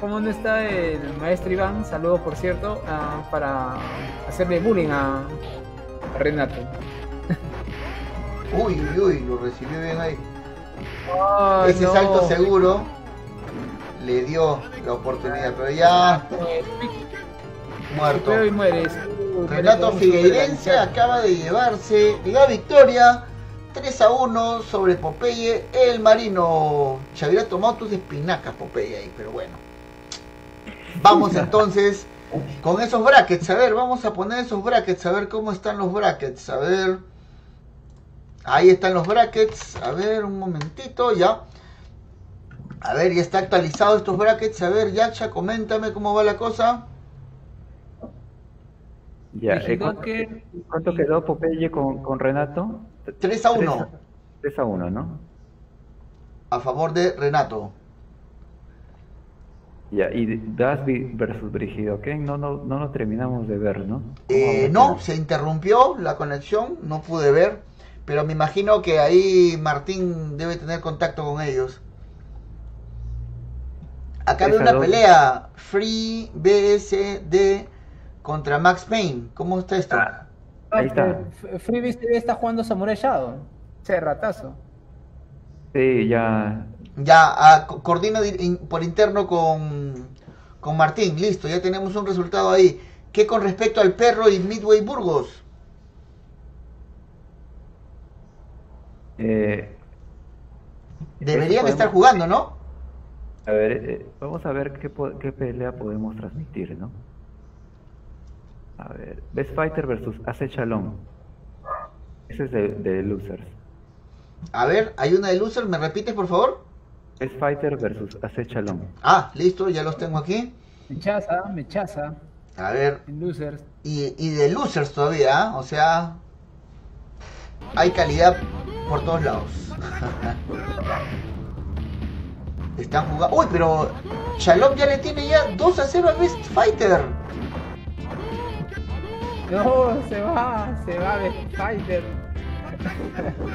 cómo no está el maestro Iván. Saludos por cierto uh, para hacerle bullying a Renato. uy, uy, uy, lo recibió bien ahí. Oh, Ese no. salto seguro le dio la oportunidad, pero ya muerto. Y mueres. Renato Figueirense acaba de llevarse la victoria tres a uno sobre Popeye el Marino. Se hubiera tomado tus espinacas, Popeye, ahí, pero bueno. Vamos entonces con esos brackets. A ver, vamos a poner esos brackets. A ver cómo están los brackets. A ver. Ahí están los brackets. A ver, un momentito, ya. A ver, ya está actualizado estos brackets. A ver, Yaksha, coméntame cómo va la cosa. Ya, eh, ¿cuánto, que... ¿cuánto quedó Popeye con, con Renato? tres a uno. tres a uno, ¿no? A favor de Renato. Ya, y Das versus Brigido Ken, no, no, no nos terminamos de ver, ¿no? Eh, no, se interrumpió la conexión, no pude ver, pero me imagino que ahí Martín debe tener contacto con ellos. Acá hay una pelea, Free B S D contra Max Payne, ¿cómo está esto? Ah, ahí está. Free B S D está jugando Samurai Shadow, ese ratazo. Sí, ya... Ya, a, coordino in, por interno con, con Martín, listo, ya tenemos un resultado ahí. ¿Qué con respecto al perro y Midway Burgos? Eh, Deberían estar podemos... jugando, ¿no? A ver, eh, vamos a ver qué, qué pelea podemos transmitir, ¿no? A ver, Best Fighter versus Hace Shalom. Ese es de, de Losers. A ver, hay una de Losers, ¿me repites, por favor? Best Fighter versus Hace Shalom. Ah, listo, ya los tengo aquí. Mechaza, mechaza. A ver. Losers. Y, y de Losers todavía, ¿eh? O sea, hay calidad por todos lados. Están jugando... Uy, pero Shalom ya le tiene ya dos a cero a Best Fighter. No, se va, se va Best Fighter.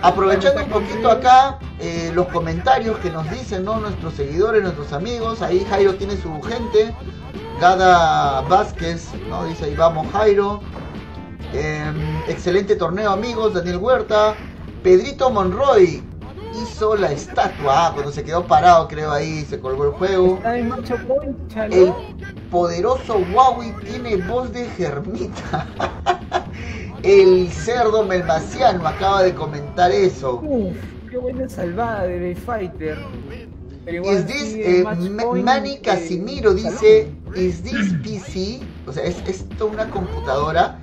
Aprovechando un poquito acá eh, los comentarios que nos dicen, ¿no? Nuestros seguidores, nuestros amigos. Ahí Jairo tiene su gente. Gada Vázquez, ¿no? Dice ahí vamos Jairo. eh, Excelente torneo amigos. Daniel Huerta. Pedrito Monroy hizo la estatua, ah, cuando se quedó parado creo ahí, se colgó el juego. El poderoso Huawei tiene voz de Germita. El cerdo melmaciano acaba de comentar eso. Uf, qué buena salvada de Best Fighter. Is this, eh, Manny Casimiro dice, is this P C? O sea, es esto una computadora.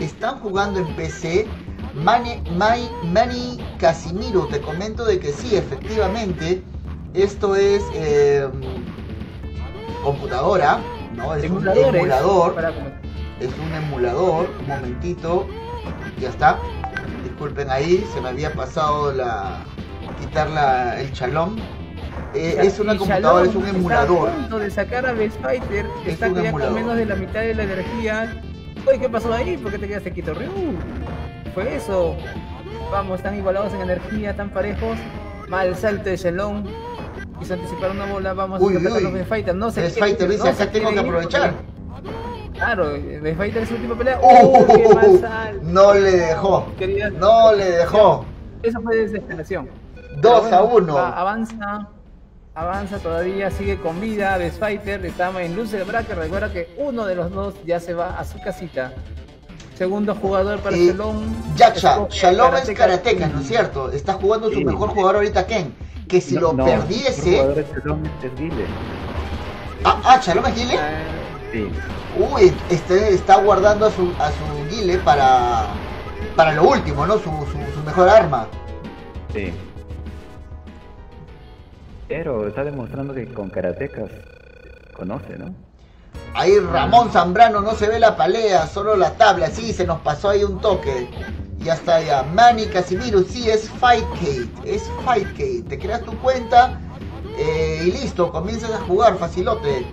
Están jugando en P C. Manny, Manny, Manny Casimiro, te comento de que sí, efectivamente, esto es eh, computadora, ¿no? Es un emulador. Es un emulador, un momentito, ya está, disculpen ahí, se me había pasado la quitar la, el Shalom. Eh, es una computadora, Shalom es un emulador. Está a punto de sacar a Best Fighter, que es está ya con menos de la mitad de la energía. Oye, ¿qué pasó ahí? ¿Por qué te quedaste quieto, Ryu? Fue eso. Vamos, están igualados en energía, tan parejos. Mal salto de Shalom. Quiso anticipar una bola, vamos uy, a sacar a los Best Fighter. No sé Best Fighter dice, no acá tengo que aprovechar. Porque... Claro, Best Fighter es su última pelea. Oh, uh, no le dejó. Querida, no le dejó. Eso fue desesperación. dos a uno. Bueno, avanza, avanza todavía, sigue con vida. Best Fighter, estamos en Luce Bracket. Recuerda que uno de los dos ya se va a su casita. Segundo jugador para eh, Shalom. Yaksha, Shalom es karateca, ¿no es cierto? Está jugando sí, su mejor jugador ahorita, Ken. Que si no, lo no, perdiese. El jugador Shalom es Guile. Ah, ah, Shalom es Guile. Eh, sí. Uy, uh, este está guardando a su, a su Guile para, para lo último, ¿no? Su, su, su mejor arma. Sí. Pero está demostrando que con karatecas conoce, ¿no? Ahí Ramón Zambrano, no se ve la pelea, solo la tabla. Sí, se nos pasó ahí un toque. Ya está, ya. Manny Casimiro, sí, es Fightcade. Es Fightcade. Te creas tu cuenta eh, y listo, comienzas a jugar, facilote.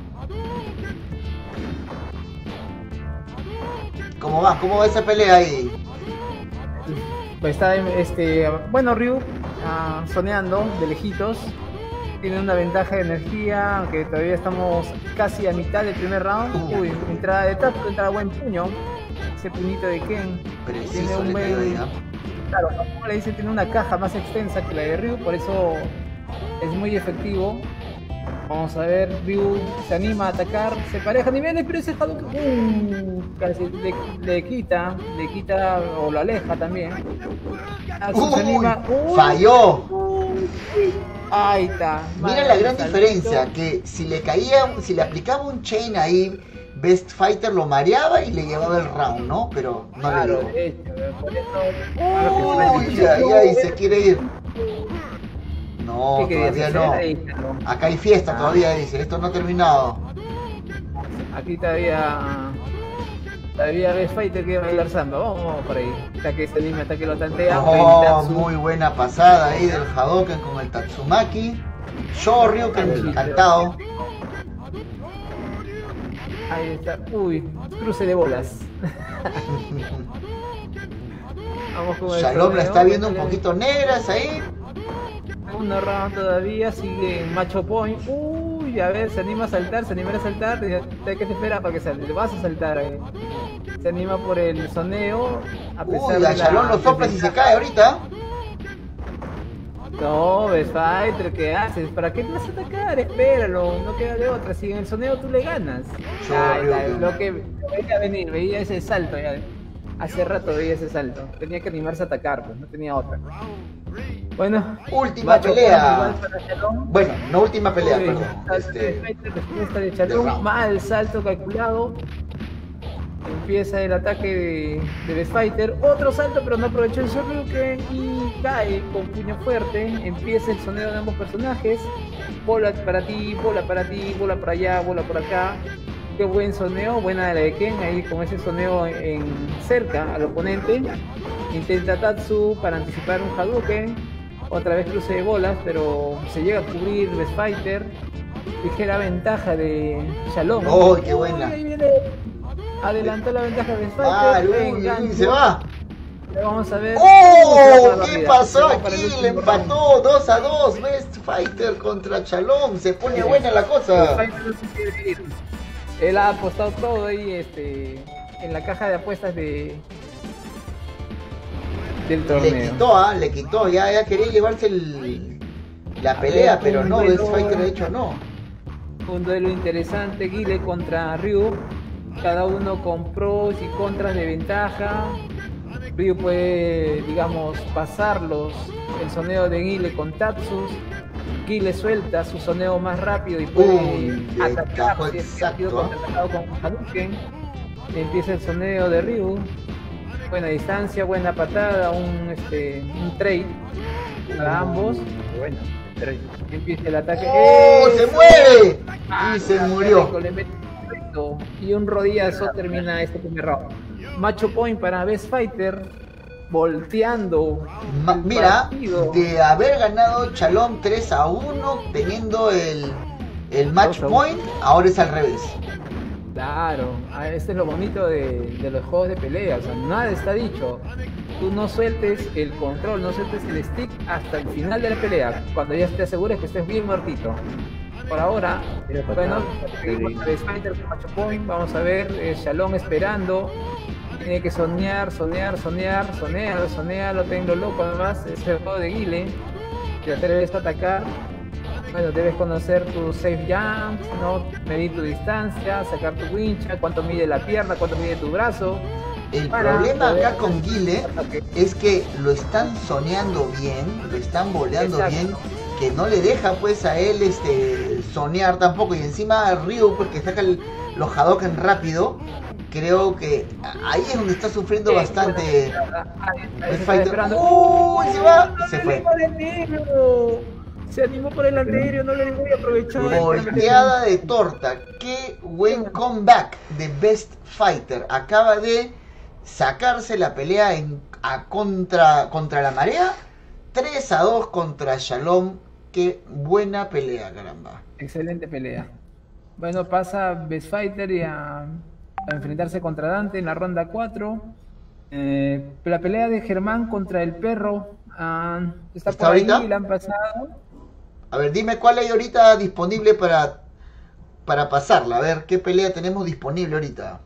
¿Cómo va? ¿Cómo va esa pelea ahí? Está, este, bueno, Ryu, uh, soneando de lejitos. Tiene una ventaja de energía, aunque todavía estamos casi a mitad del primer round. Uy, entrada de tap, entrada buen puño. Ese puñito de Ken. Preciso, tiene un buen... Claro, como le dice, tiene una caja más extensa que la de Ryu, por eso es muy efectivo. Vamos a ver, Ryu se anima a atacar, se parejan y viene, pero ese Hadouken uh, casi le, le quita, le quita o lo aleja también. Uy, se anima. Uy, ¡falló! Uy, sí. Ahí está. Mira la gran diferencia, que si le caía, si le aplicaba un chain ahí, Best Fighter lo mareaba y le llevaba el round, ¿no? Pero no claro, le llevó. Claro, uy, ya, ya, y se quiere ir. No, todavía no. Acá hay fiesta todavía, dice. Esto no ha terminado. Aquí todavía... Todavía Best Fighter que va lanzando. Vamos por ahí. Hasta que se anime, hasta que lo tantea. Oh, muy buena pasada ahí del Hadouken con el Tatsumaki. Yo, Ryuken, encantado. Ahí está. Uy, cruce de bolas. Vamos con el Shalom la está viendo un poquito negras ahí. Una round todavía, sigue en macho point. Uy, a ver, se anima a saltar, se anima a saltar. ¿Qué te espera para que salte? Vas a saltar ahí. Se anima por el soneo. A pesar uy, a Shalom lo sopla si se cae ahorita. No, Best Fighter, ¿qué haces? ¿Para qué te vas a atacar? Espéralo, no queda de otra. Si en el soneo tú le ganas. Ay, la, lo que veía venir, veía ese salto. Ya. Hace rato veía ese salto. Tenía que animarse a atacar, pues no tenía otra. Bueno, última pelea. Bueno, no última pelea, sí, perdón. Este, este de mal salto calculado. Empieza el ataque de, de Best Fighter. Otro salto, pero no aprovechó el Shoryuken y cae con puño fuerte. Empieza el soneo de ambos personajes. Bola para ti, bola para ti, bola para allá, bola por acá. Qué buen soneo, buena de la de Ken, ahí con ese soneo en cerca al oponente. Intenta Tatsu para anticipar un Hadouken. Otra vez cruce de bolas, pero se llega a cubrir Best Fighter. Ligera ventaja de Shalom. ¡Oh, qué buena! Uy, ahí viene. Adelantó la ventaja de Best Fighter. Ah, uy, se va. Vamos a ver. ¡Oh! ¿Qué pasó aquí? Le empató dos a dos Best Fighter contra Shalom. Se pone sí, buena la cosa. Él ha apostado todo ahí este, en la caja de apuestas de del torneo. Le quitó, ¿ah? Le quitó, ya, ya quería llevarse el, la pelea, ver, pero no, Best Fighter de hecho no. Un duelo interesante, Guile contra Ryu. Cada uno con pros y contras de ventaja. Ryu puede, digamos, pasarlos el soneo de Guile con Tatsus. Guile suelta su soneo más rápido y puede uy, atacar si es exacto, contraatacado con Hadouken. Empieza el soneo de Ryu. Buena distancia, buena patada, un, este, un trade para ambos. Bueno, trade. Empieza el ataque. ¡Oh, ¡Eh! se mueve! Ah, y se murió. Y un rodillazo termina este primer round. Macho point para Best Fighter. Volteando. Ma mira, partido. De haber ganado Shalom tres a uno, teniendo el, el match point, ahora es al revés. Claro, este es lo bonito de, de los juegos de pelea, o sea, nada está dicho. Tú no sueltes el control, no sueltes el stick hasta el final de la pelea, cuando ya te asegures que estés bien muertito. Por ahora, bueno, match point, vamos a ver, eh, Shalom esperando. Tiene que soñar, soñar, soñar, soñar, soñar, lo tengo loco además, es el juego de Guile. Ya te debes atacar, bueno, debes conocer tus safe jumps, ¿no? Medir tu distancia, sacar tu wincha, cuánto mide la pierna, cuánto mide tu brazo. El problema poder... acá con Guile es que lo están soñando bien, lo están boleando exacto, bien, que no le deja pues a él este soñar tampoco. Y encima Ryu, porque saca el, los Hadouken rápido. Creo que ahí es donde está sufriendo sí, bastante Best Fighter. ¡Uy! Se va. Se fue. Se animó por el anterior, no le voy a aprovechar. Volteada de torta. Qué buen comeback de Best Fighter. Acaba de sacarse la pelea en, a contra, contra la marea. tres a dos contra Shalom. Qué buena pelea, caramba. Excelente pelea. Bueno, pasa Best Fighter y a. Para enfrentarse contra Dante en la ronda cuatro. Eh, la pelea de Germán contra el perro. Uh, está, ¿Está por ahorita? Ahí, la han pasado. A ver, dime cuál hay ahorita disponible para, para pasarla. A ver, ¿qué pelea tenemos disponible ahorita?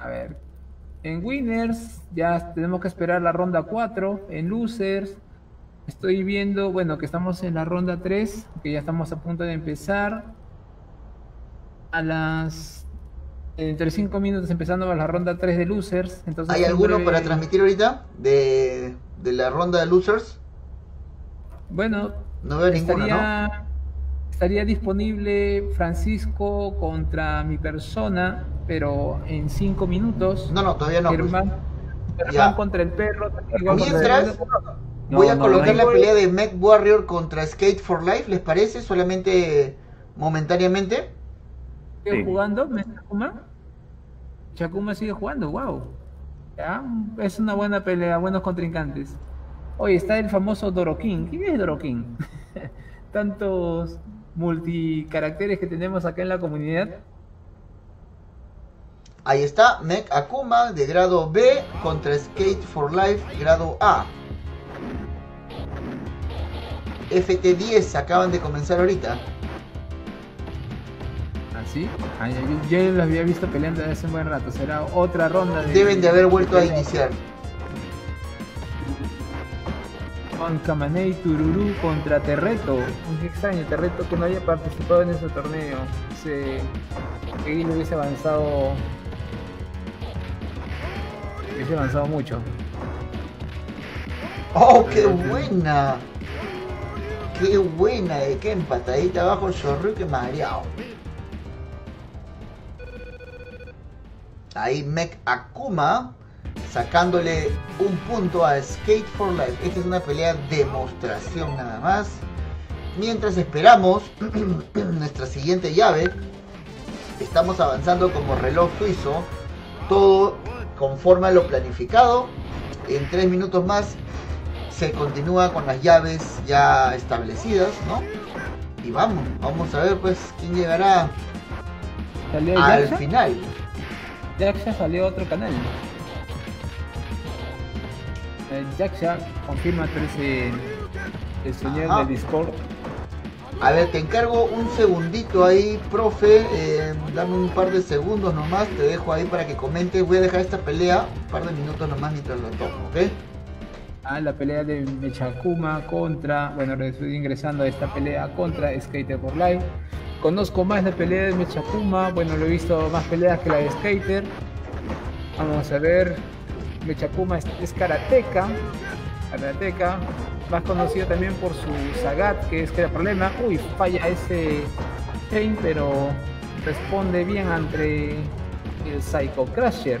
A ver, en Winners ya tenemos que esperar la ronda cuatro. En Losers Estoy viendo, bueno, que estamos en la ronda tres, que ya estamos a punto de empezar. A las... Entre cinco minutos empezando a la ronda tres de Losers. Entonces, ¿hay alguno breve... para transmitir ahorita? De, de la ronda de Losers. Bueno, no veo estaría, ninguno, ¿no? Estaría disponible Francisco contra mi persona, pero en cinco minutos. No, no, todavía no. Germán, pues. Germán contra el perro. Mientras... No, voy a no, colocar no la pelea de Mech Warrior contra Skate for Life, ¿les parece? Solamente momentáneamente. ¿Sigue sí. jugando? ¿Chakuma? Chakuma sigue jugando, wow. ¿Ya? Es una buena pelea, buenos contrincantes. Hoy está el famoso Dorokin. ¿Quién es Dorokin? Tantos multicaracteres que tenemos acá en la comunidad. Ahí está, Mech Akuma de grado B contra Skate for Life grado A. F T diez acaban de comenzar ahorita. ¿Ah, sí? Ah, yo, yo los había visto peleando hace un buen rato. Será otra ronda de... Deben de haber vuelto de a iniciar. Juan Camaney Tururú contra Terreto. Qué extraño, Terreto que no haya participado en ese torneo. Se... Que no hubiese avanzado... Hubiese avanzado mucho. ¡Oh, qué buena! ¡Qué buena! De qué empatadita abajo el Shoryuken mareado. Ahí Mech Akuma sacándole un punto a Skate for Life. Esta es una pelea demostración nada más. Mientras esperamos nuestra siguiente llave, estamos avanzando como reloj suizo. Todo conforme a lo planificado. En tres minutos más se continúa con las llaves ya establecidas, ¿no? Y vamos, vamos a ver pues quién llegará al final. Yaksha salió a otro canal. Eh, Yaksha confirma trece el señor de Discord. A ver, te encargo un segundito ahí, profe. Eh, dame un par de segundos nomás, te dejo ahí para que comentes. Voy a dejar esta pelea un par de minutos nomás mientras lo tomo, ¿ok? Ah, la pelea de Mechakuma contra, bueno, estoy ingresando a esta pelea contra Skater for Life. Conozco más la pelea de Mechakuma, bueno, lo he visto más peleas que la de Skater. Vamos a ver, Mechakuma es, es karateka, karateka, más conocido también por su Sagat, que es que el problema, uy, falla ese chain, pero responde bien ante el Psycho Crusher.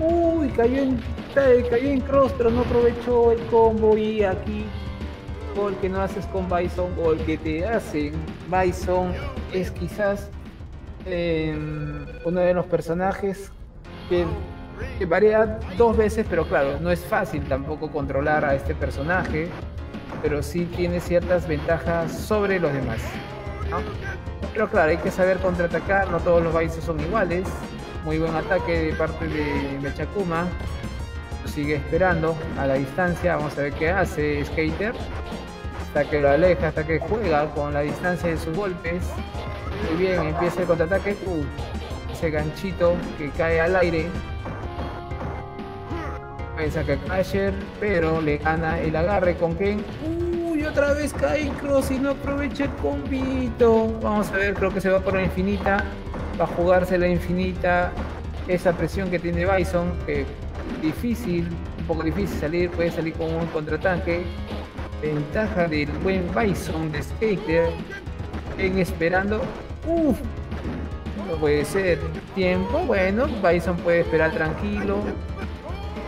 Uy, cayó en... cayó en cross, pero no aprovechó el combo y aquí gol que no haces con Bison, gol que te hacen. Bison es quizás eh, uno de los personajes que, que varía dos veces, pero claro, no es fácil tampoco controlar a este personaje, pero sí tiene ciertas ventajas sobre los demás, ¿no? Pero claro, hay que saber contraatacar, no todos los Bison son iguales. Muy buen ataque de parte de Mechakuma. Sigue esperando a la distancia, vamos a ver qué hace Skater, hasta que lo aleja, hasta que juega con la distancia de sus golpes. Muy bien, empieza el contraataque, uh, ese ganchito que cae al aire, piensa que Crusher, pero le gana el agarre con Ken. Uy, otra vez cae en cross y no aprovecha el combito. Vamos a ver, creo que se va por la infinita, va a jugarse la infinita, esa presión que tiene Bison, que difícil, un poco difícil salir, puede salir con un contraataque. Ventaja del buen Bison de Skater. Ven esperando. Uff, no puede ser. Tiempo, bueno, Bison puede esperar tranquilo.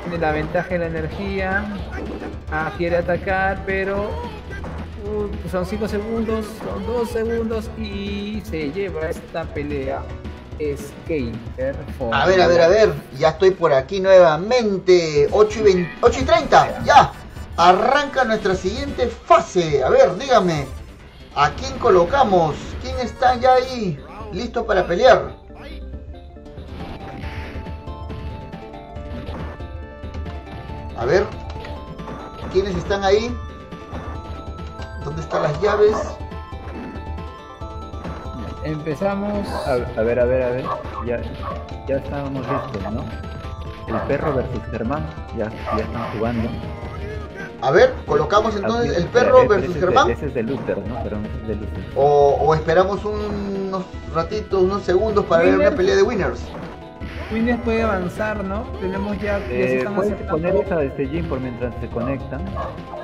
Tiene la ventaja de la energía. Ah, quiere atacar, pero uh, son cinco segundos, son dos segundos y se lleva esta pelea. Skater for... A ver, a ver, a ver, ya estoy por aquí nuevamente. Ocho y, veinte, ocho y treinta, ya arranca nuestra siguiente fase. A ver, dígame, ¿a quién colocamos? ¿Quién está ya ahí listo para pelear? A ver, ¿quiénes están ahí? ¿Dónde están las llaves? Empezamos, a, a ver, a ver, a ver, ya, ya estábamos listos, ¿no? El perro versus Germán, ya, ya están jugando. A ver, colocamos entonces el perro versus Germán. Ese es de Luther, ¿no? Perdón, ese es de Luther. O, o esperamos unos ratitos, unos segundos para ver una pelea de winners. Winners puede avanzar, ¿no? Tenemos ya... Eh, puedes poner esa de este gym por mientras se conectan.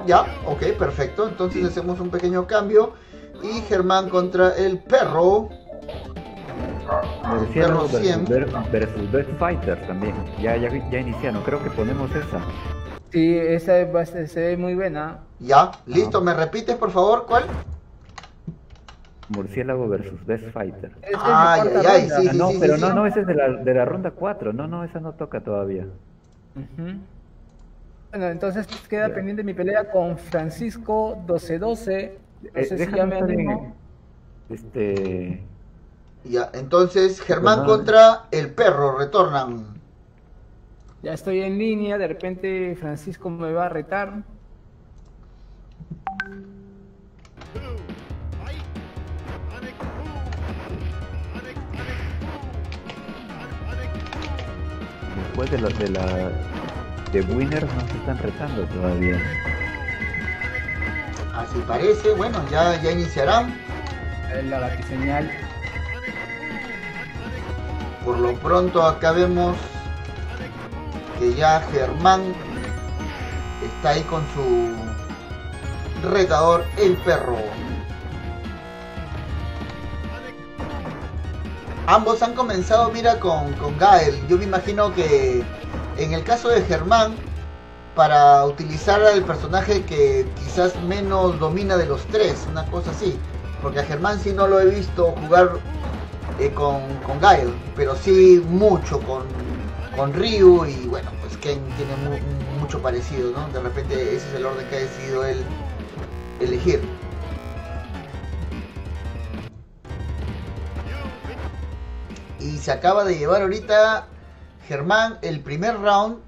Ya, ok, perfecto. Entonces sí, hacemos un pequeño cambio. Y Germán contra el perro. El perro cien. Versus Best Fighter también. Ya, ya, ya iniciaron, creo que ponemos esa. Sí, esa es bastante, se ve muy buena. Ya, listo, ah. ¿Me repites por favor cuál? Murciélago versus Best Fighter. Ah, ya, ya, sí, sí, ah, no, sí, pero sí, no, sí. no, esa es de la, de la ronda cuatro, no, no, esa no toca todavía. Uh-huh. Bueno, entonces queda ya. pendiente mi pelea con Francisco doce doce. No eh, sé si ya me animo. Este... Ya, entonces Germán bueno. contra el perro, retornan. Ya estoy en línea, de repente Francisco me va a retar. Después de los de la... de Winners no se están retando todavía. Así parece, bueno, ya, ya iniciarán. La batiseñal. Por lo pronto acá vemos que ya Germán está ahí con su retador, el perro. Ambos han comenzado, mira, con, con Gael. Yo me imagino que en el caso de Germán, para utilizar al personaje que quizás menos domina de los tres, una cosa así. Porque a Germán sí no lo he visto jugar eh, con, con Gael, pero sí mucho con... con Ryu, y bueno, pues Ken tiene mu mucho parecido, ¿no? De repente ese es el orden que ha decidido él elegir. Y se acaba de llevar ahorita Germán el primer round.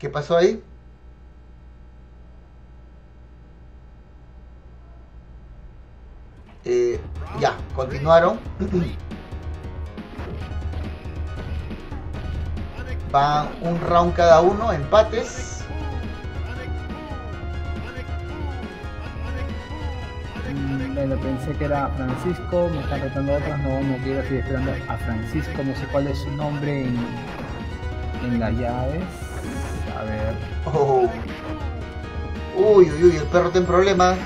¿Qué pasó ahí? Eh, ya, continuaron. Van un round cada uno, empates. Bueno, pensé que era Francisco, me están retando otros, no, no quiero, estoy esperando a Francisco, no sé cuál es su nombre en, en las llaves. A ver. Oh. Uy, uy, uy, el perro tiene problemas.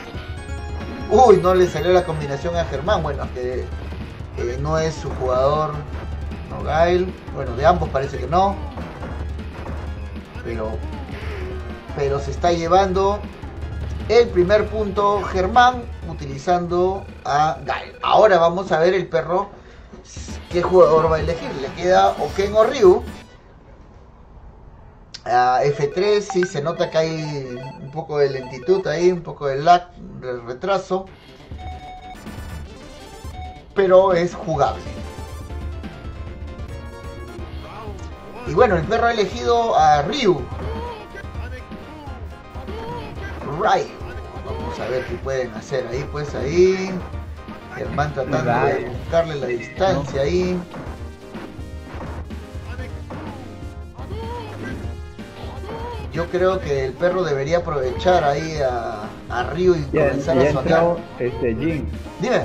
Uy, no le salió la combinación a Germán, bueno, que eh, no es su jugador. Gael, bueno, de ambos parece que no, pero pero se está llevando el primer punto Germán utilizando a Gael. Ahora vamos a ver el perro qué jugador va a elegir. Le queda o Ken o Ryu. A F tres sí se nota que hay un poco de lentitud ahí, un poco de lag, de retraso, pero es jugable. Y bueno, el perro ha elegido a Ryu. Ryu. Vamos a ver qué pueden hacer ahí, pues ahí. Germán tratando de buscarle la distancia ahí. Yo creo que el perro debería aprovechar ahí a, a Ryu y ya, comenzar ya a sonar. Este Jim. Dime.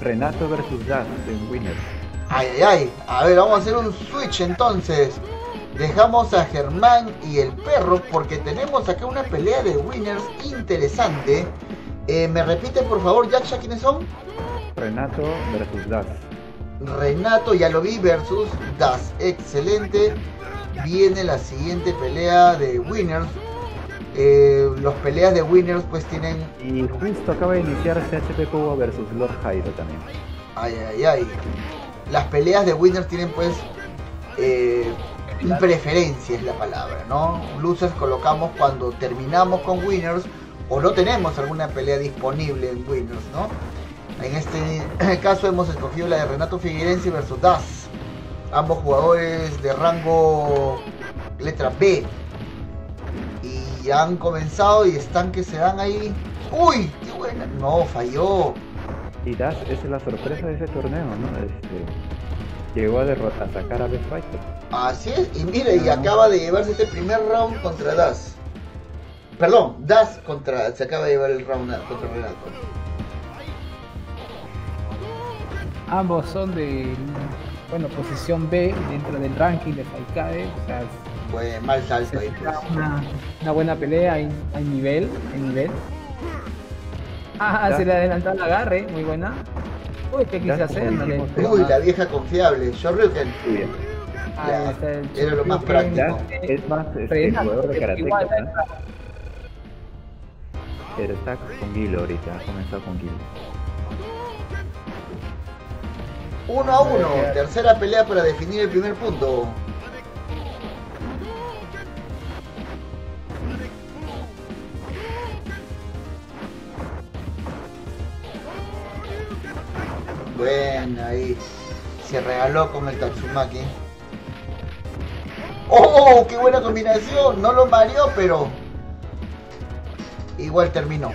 Renato versus Das en Winners. Ay, ay, ay, a ver, vamos a hacer un switch entonces. Dejamos a Germán y el perro porque tenemos acá una pelea de winners interesante. eh, ¿Me repiten por favor, Yaksha, quiénes son? Renato versus Das. Renato, ya lo vi, versus Das, excelente. Viene la siguiente pelea de winners. Eh, los peleas de winners pues tienen... Y justo acaba de iniciar Chespowa versus Lord Jairo también. Ay, ay, ay. Las peleas de winners tienen pues eh, preferencia es la palabra, ¿no? Losers colocamos cuando terminamos con winners o no tenemos alguna pelea disponible en winners, ¿no? En este caso hemos escogido la de Renato Figueirense versus Das. Ambos jugadores de rango letra B. Y han comenzado y están que se dan ahí. ¡Uy! ¡Qué buena! No, falló. Y Das es la sorpresa de ese torneo, ¿no? Este, llegó a, derrotar, a sacar a Best Fighter. Así es, y mire, y acaba de llevarse este primer round contra Das. Perdón, Das contra... se acaba de llevar el round contra Renato. Ambos son de... bueno, posición B dentro del ranking de Faikade. O sea, bueno, mal salto ahí, pues. una, una buena pelea, hay, hay nivel, hay nivel. Ah, se le adelantó el agarre, muy buena. Uy, ¿qué quise hacer? Uy, la vieja confiable, yo creo que... Ah, era lo más práctico. Es más, este jugador de karateka, pero está con Guile ahorita, ha comenzado con Guile. Uno a uno, tercera pelea para definir el primer punto. Bueno, ahí se regaló con el Tatsumaki. ¡Oh! ¡Qué buena combinación! No lo mareó, pero... igual terminó.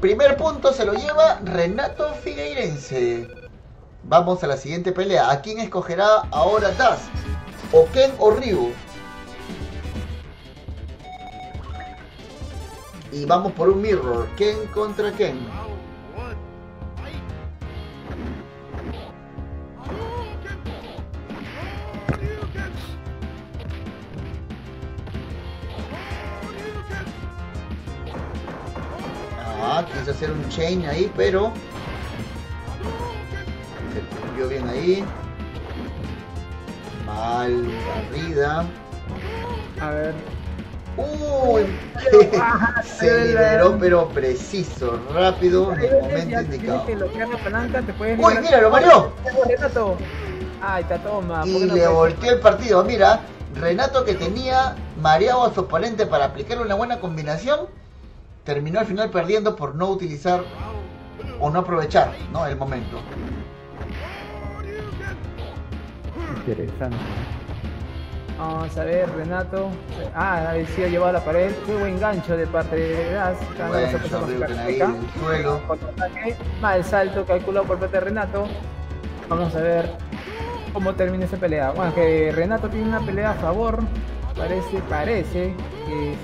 Primer punto se lo lleva Renato Figueirense. Vamos a la siguiente pelea. ¿A quién escogerá ahora Das? ¿O Ken o Ryu? Y vamos por un mirror. Ken contra Ken. Ah, quiso hacer un chain ahí, pero... se cumplió bien ahí. Mal barrida. A ver. Uy, se liberó, pero preciso, rápido, en el momento indicado. Uy, mira, lo mareó. Y le volteó el partido. Mira, Renato, que tenía mareado a su oponente para aplicarle una buena combinación, terminó al final perdiendo por no utilizar o no aprovechar, ¿no?, el momento. Interesante. Vamos a ver, Renato. Ah, ha sido llevado a la pared. Muy buen gancho de parte de Das. Mal salto calculado por parte de Renato. Vamos a ver cómo termina esa pelea. Bueno, que Renato tiene una pelea a favor. Parece, parece que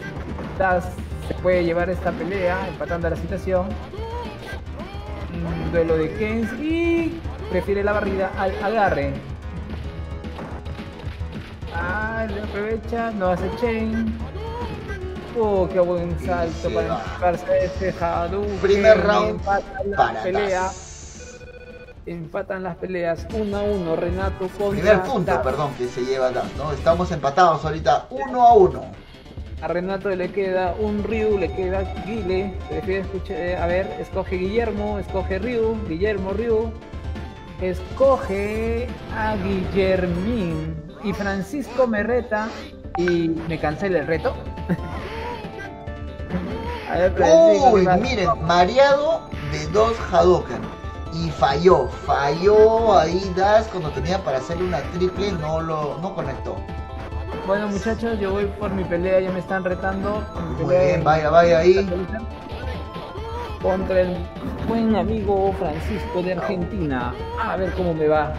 Das se puede llevar esta pelea, empatando a la situación. Un duelo de Kens y prefiere la barrida al agarre. Ah, le aprovecha, no hace chain. Oh, qué buen salto para enfocarse de este Hadouken. Primer round, empatan las peleas. Empatan las peleas uno a uno, Renato contra... Primer punto, Das. Perdón, que se lleva Das, ¿no? Estamos empatados ahorita uno a uno. A Renato le queda un Ryu, le queda Guile. Prefiere escuchar, eh, a ver, escoge Guillermo, escoge Ryu, Guillermo Ryu. Escoge a Guillermín. Y Francisco me reta y me cancela el reto. A ver, uy, miren, mareado de dos Hadouken. Y falló, falló ahí Das cuando tenía para hacerle una triple, no lo no conectó. Bueno, muchachos, yo voy por mi pelea, ya me están retando. Muy bien, vaya, vaya ahí. Contra el buen amigo Francisco de Argentina. A ver cómo me va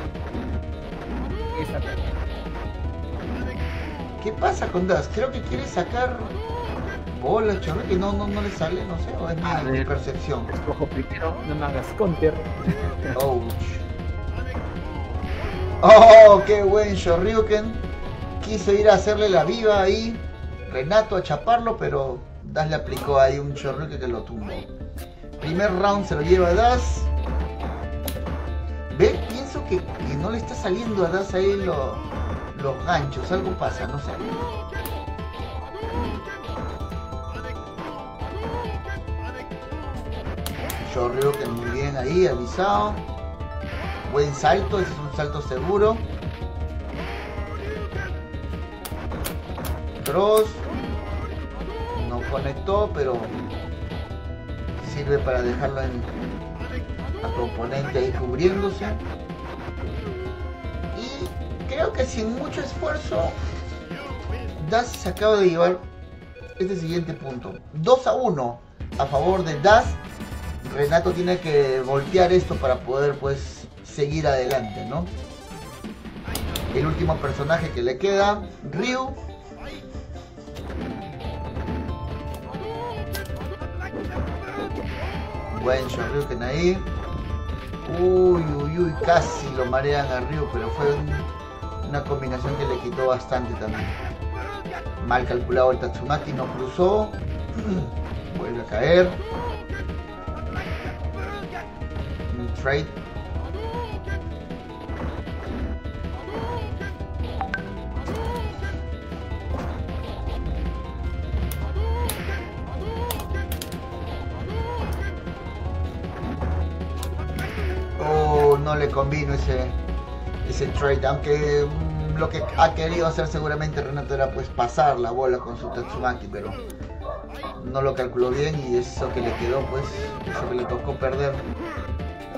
esa pelea. ¿Qué pasa con Das? Creo que quiere sacar bola, chorro, que no, no, no le sale, no sé, o es a mi ver, percepción. Escojo primero, no me hagas counter. Ouch. Oh, qué buen Shoryuken. Quiso ir a hacerle la viva ahí, Renato, a chaparlo, pero Das le aplicó ahí un Shoryuken que lo tumbó. Primer round se lo lleva Das. Ve, pienso que, que no le está saliendo a Das ahí lo... los ganchos, algo pasa, no sé. Yo creo que muy bien ahí, avisado. Buen salto, ese es un salto seguro. Cross. No conectó, pero sirve para dejarlo en a tu oponente ahí cubriéndose. Creo que sin mucho esfuerzo Das se acaba de llevar este siguiente punto. dos a uno a favor de Das. Renato tiene que voltear esto para poder, pues, seguir adelante, ¿no? El último personaje que le queda, Ryu. buen Shoryuken ahí. Uy, uy, uy, casi lo marean a Ryu, pero fue un, una combinación que le quitó bastante también. Mal calculado el Tatsumaki, no cruzó. Vuelve a caer. Un trade. No le convino ese, ese trade, aunque mmm, lo que ha querido hacer seguramente Renato era pues pasar la bola con su Tatsumaki, pero no lo calculó bien y eso que le quedó, pues eso que le tocó perder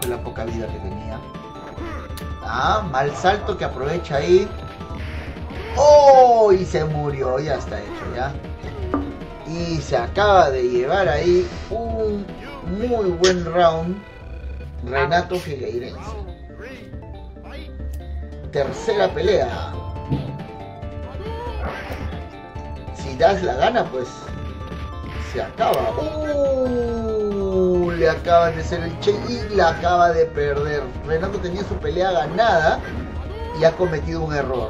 fue la poca vida que tenía. Ah, mal salto que aprovecha ahí. ¡Oh! Y se murió, ya está hecho ya. Y se acaba de llevar ahí un muy buen round Renato Figueirense. Tercera pelea. Si Das la gana, pues se acaba. Uh, le acaban de hacer el che y la acaba de perder. Renato tenía su pelea ganada y ha cometido un error.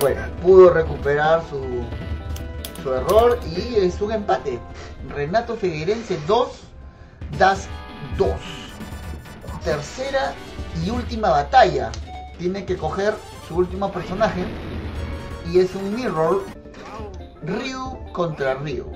Bueno, pudo recuperar su, su error y es un empate. Renato Figueirense dos, Das dos. Tercera y última batalla. Tiene que coger su último personaje y es un mirror. Ryu contra Ryu.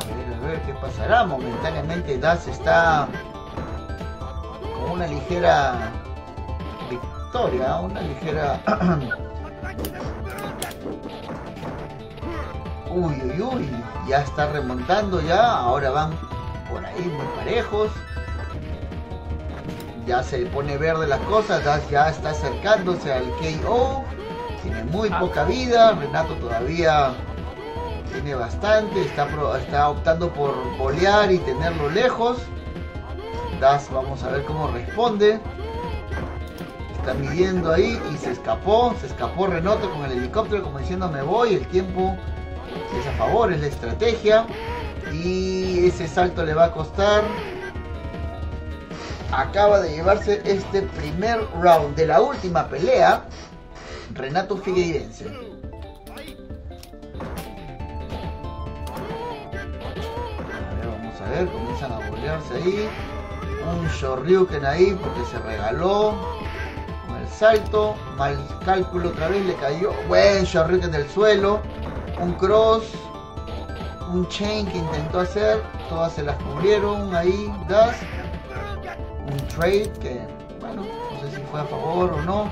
A ver, a ver qué pasará. Momentáneamente Das está una ligera victoria, una ligera... uy, uy, uy, ya está remontando ya, ahora van por ahí muy parejos. Ya se pone verde las cosas, ya, ya está acercándose al K O, tiene muy poca vida, Renato todavía tiene bastante, está, pro, está optando por bolear y tenerlo lejos. Das, vamos a ver cómo responde. Está midiendo ahí y se escapó. Se escapó Renato con el helicóptero, como diciendo me voy. El tiempo es a favor, es la estrategia. Y ese salto le va a costar. Acaba de llevarse este primer round de la última pelea Renato Figueirense. A ver, vamos a ver. Comienzan a bolearse ahí. Un Shoryuken ahí porque se regaló con el salto, mal cálculo otra vez, le cayó, buen Shoryuken del suelo, un cross, un chain que intentó hacer, todas se las cubrieron ahí, Das, un trade que, bueno, no sé si fue a favor o no.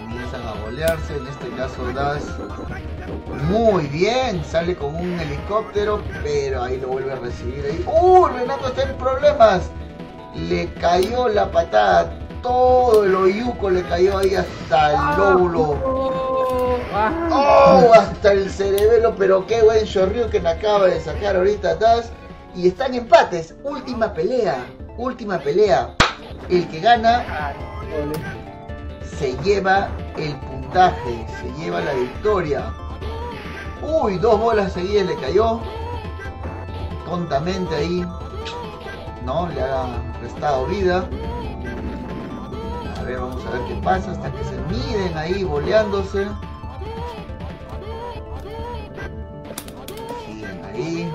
Comienzan a bolearse, en este caso Das... muy bien, sale con un helicóptero, pero ahí lo vuelve a recibir ahí. ¡Uh! Renato está en problemas. Le cayó la patada, todo el hoyuco le cayó ahí hasta el lóbulo. ¡Oh! Hasta el cerebelo, pero qué buen Shoryuken acaba de sacar ahorita Das. Y están empates, última pelea, última pelea. El que gana se lleva el puntaje, se lleva la victoria. Uy, dos bolas seguidas le cayó. Tontamente ahí. No, le ha restado vida. A ver, vamos a ver qué pasa. Hasta que se miden ahí, boleándose. Siguen ahí.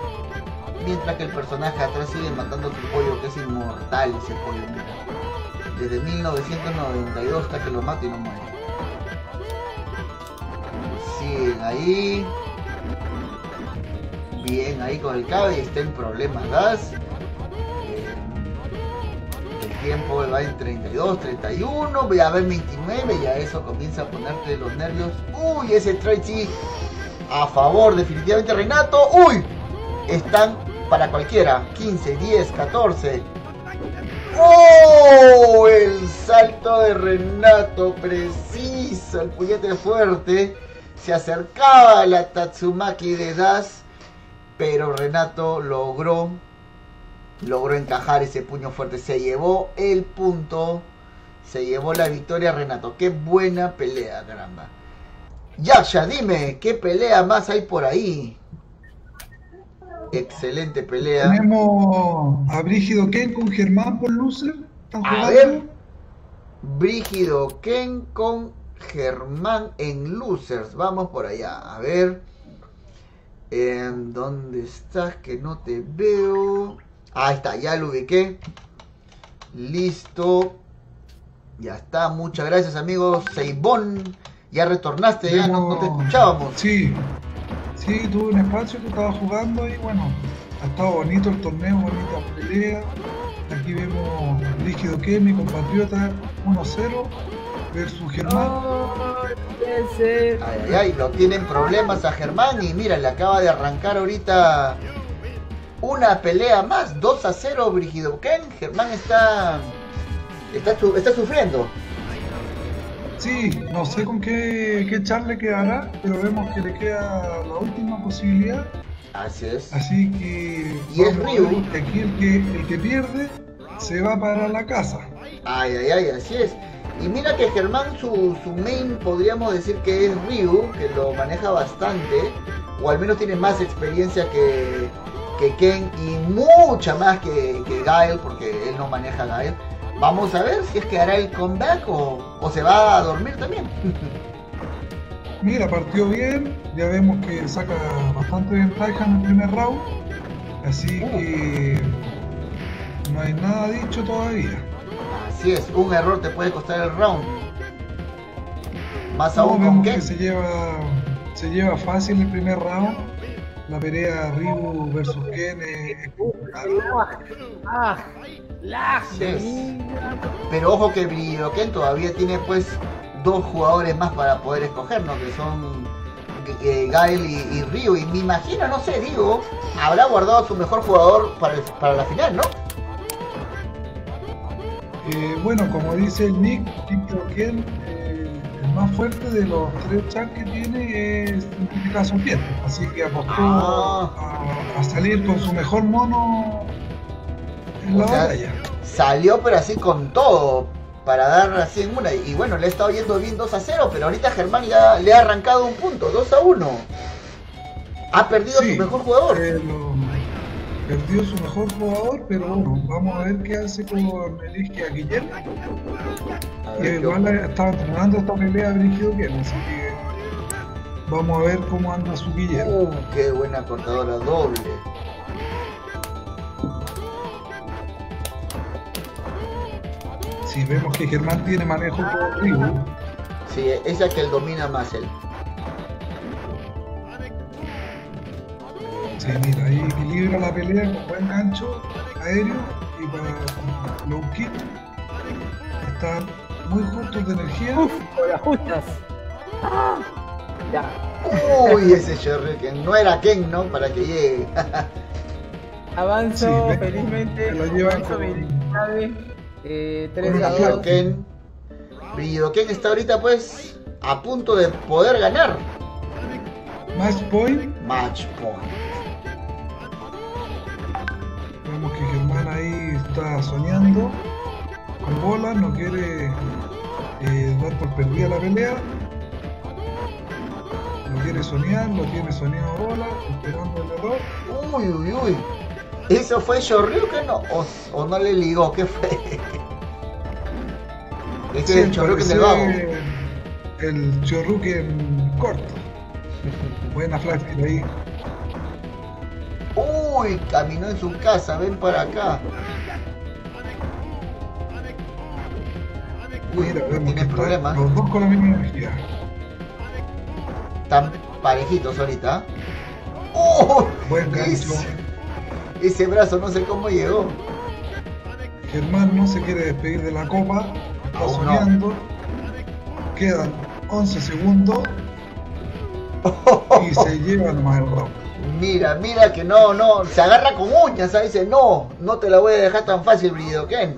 Mientras que el personaje atrás sigue matando a su pollo, que es inmortal ese pollo. Desde mil novecientos noventa y dos hasta que lo mate y no muere. Siguen ahí. Bien, ahí con el cable, está en problemas Das. El tiempo va en treinta y dos, treinta y uno, ya va en veintinueve, ya eso comienza a ponerte los nervios. Uy, ese trade sí, a favor definitivamente Renato. Uy, están para cualquiera, quince, diez, catorce. Oh, el salto de Renato, preciso, el puñete fuerte. Se acercaba a la Tatsumaki de Das pero Renato logró logró encajar ese puño fuerte, se llevó el punto, se llevó la victoria Renato. Qué buena pelea, caramba. Yaksha, dime, ¿qué pelea más hay por ahí? Excelente pelea. Tenemos a Brigido Ken con Germán por loser. ¿Están jugando? A ver, Brigido Ken con Germán en losers. Vamos por allá, a ver. Eh, ¿Dónde estás? Que no te veo. Ahí está, ya lo ubiqué. Listo. Ya está, muchas gracias, amigos. Seibon, ya retornaste, ya no, no te escuchábamos. Sí, sí, tuve un espacio que estaba jugando y bueno, ha estado bonito el torneo, bonita pelea. Aquí vemos Líquido que mi compatriota uno cero versus Germán. Oh, ay, ay, lo tienen problemas a Germán y mira, le acaba de arrancar ahorita una pelea más, dos a cero Brigido Ken. Germán está, está, está sufriendo. Sí, no sé con qué, qué charla quedará, pero vemos que le queda la última posibilidad. Así es. Así que... Y es Ryu. Aquí el que, el que pierde se va para la casa. Ay, ay, ay, así es. Y mira que Germán, su, su main podríamos decir que es Ryu, que lo maneja bastante, o al menos tiene más experiencia que... que Ken y mucha más que, que Guile, porque él no maneja a Guile. Vamos a ver si es que hará el comeback o, o se va a dormir también. Mira, partió bien, ya vemos que saca bastante ventaja en el primer round, así uh. que no hay nada dicho todavía. Así es, un error te puede costar el round. Más no, aún con Ken. Que se lleva, se lleva fácil el primer round. La pelea Ryu versus Ken es ah, la sí. Pero ojo que Brigido Ken todavía tiene pues dos jugadores más para poder escogernos, que son eh, Guile y, y Ryu. Y me imagino, no sé, digo, habrá guardado a su mejor jugador para, el, para la final, ¿no? Eh, bueno, como dice el Nick, Ken, más fuerte de los tres chats que tiene es en este caso Ken, así que apostó ah. a, a salir con su mejor mono en la batalla. Salió pero así con todo para dar así en una, y bueno, le he estado yendo bien dos a cero, pero ahorita Germán ya le ha arrancado un punto, dos a uno. Ha perdido sí, su mejor jugador. Pero... perdió su mejor jugador, pero bueno, vamos a ver qué hace con el izquierda Guillermo. Que igual estaba entrenando esta pelea Brigido Ken, así que vamos a ver cómo anda su Guillermo. Uh, qué buena cortadora doble. Si sí, vemos que Germán tiene manejo por arriba. Sí, es la que él domina más él. Sí, mira, ahí equilibra la pelea con buen gancho aéreo y para low kick. Están muy justos de energía. Uf, por las justas. Ah, ya. Uy, ese Shuriken. No era Ken, ¿no? Para que llegue. Avanzo sí, felizmente. Lo llevan con... Eh, tres a dos. Ken. Brigido Ken está ahorita pues a punto de poder ganar. Match point. Match point. Vemos que Germán ahí está soñando con bola, no quiere eh, dar por perdida la pelea, no quiere soñar, lo tiene soñado bola, esperando el error. Uy, uy, uy, ¿eso fue Shorryu que no? ¿O, o no le ligó? ¿Qué fue? Este sí, es el Shorryu que se va. El Shorryu que corto. Buena flash ahí. Uy, caminó en su casa, ven para acá. Uy, mira, tiene problemas. Los dos con la misma energía. Están parejitos ahorita. ¡Oh! Buen gancho. Ese, ese brazo no sé cómo llegó. Germán no se quiere despedir de la copa. Está soñando. No. Quedan once segundos. Y se lleva nomás el rock. Mira, mira que no, no, se agarra con uñas, ¿sabes? Dice, no, no te la voy a dejar tan fácil, Brigido Ken.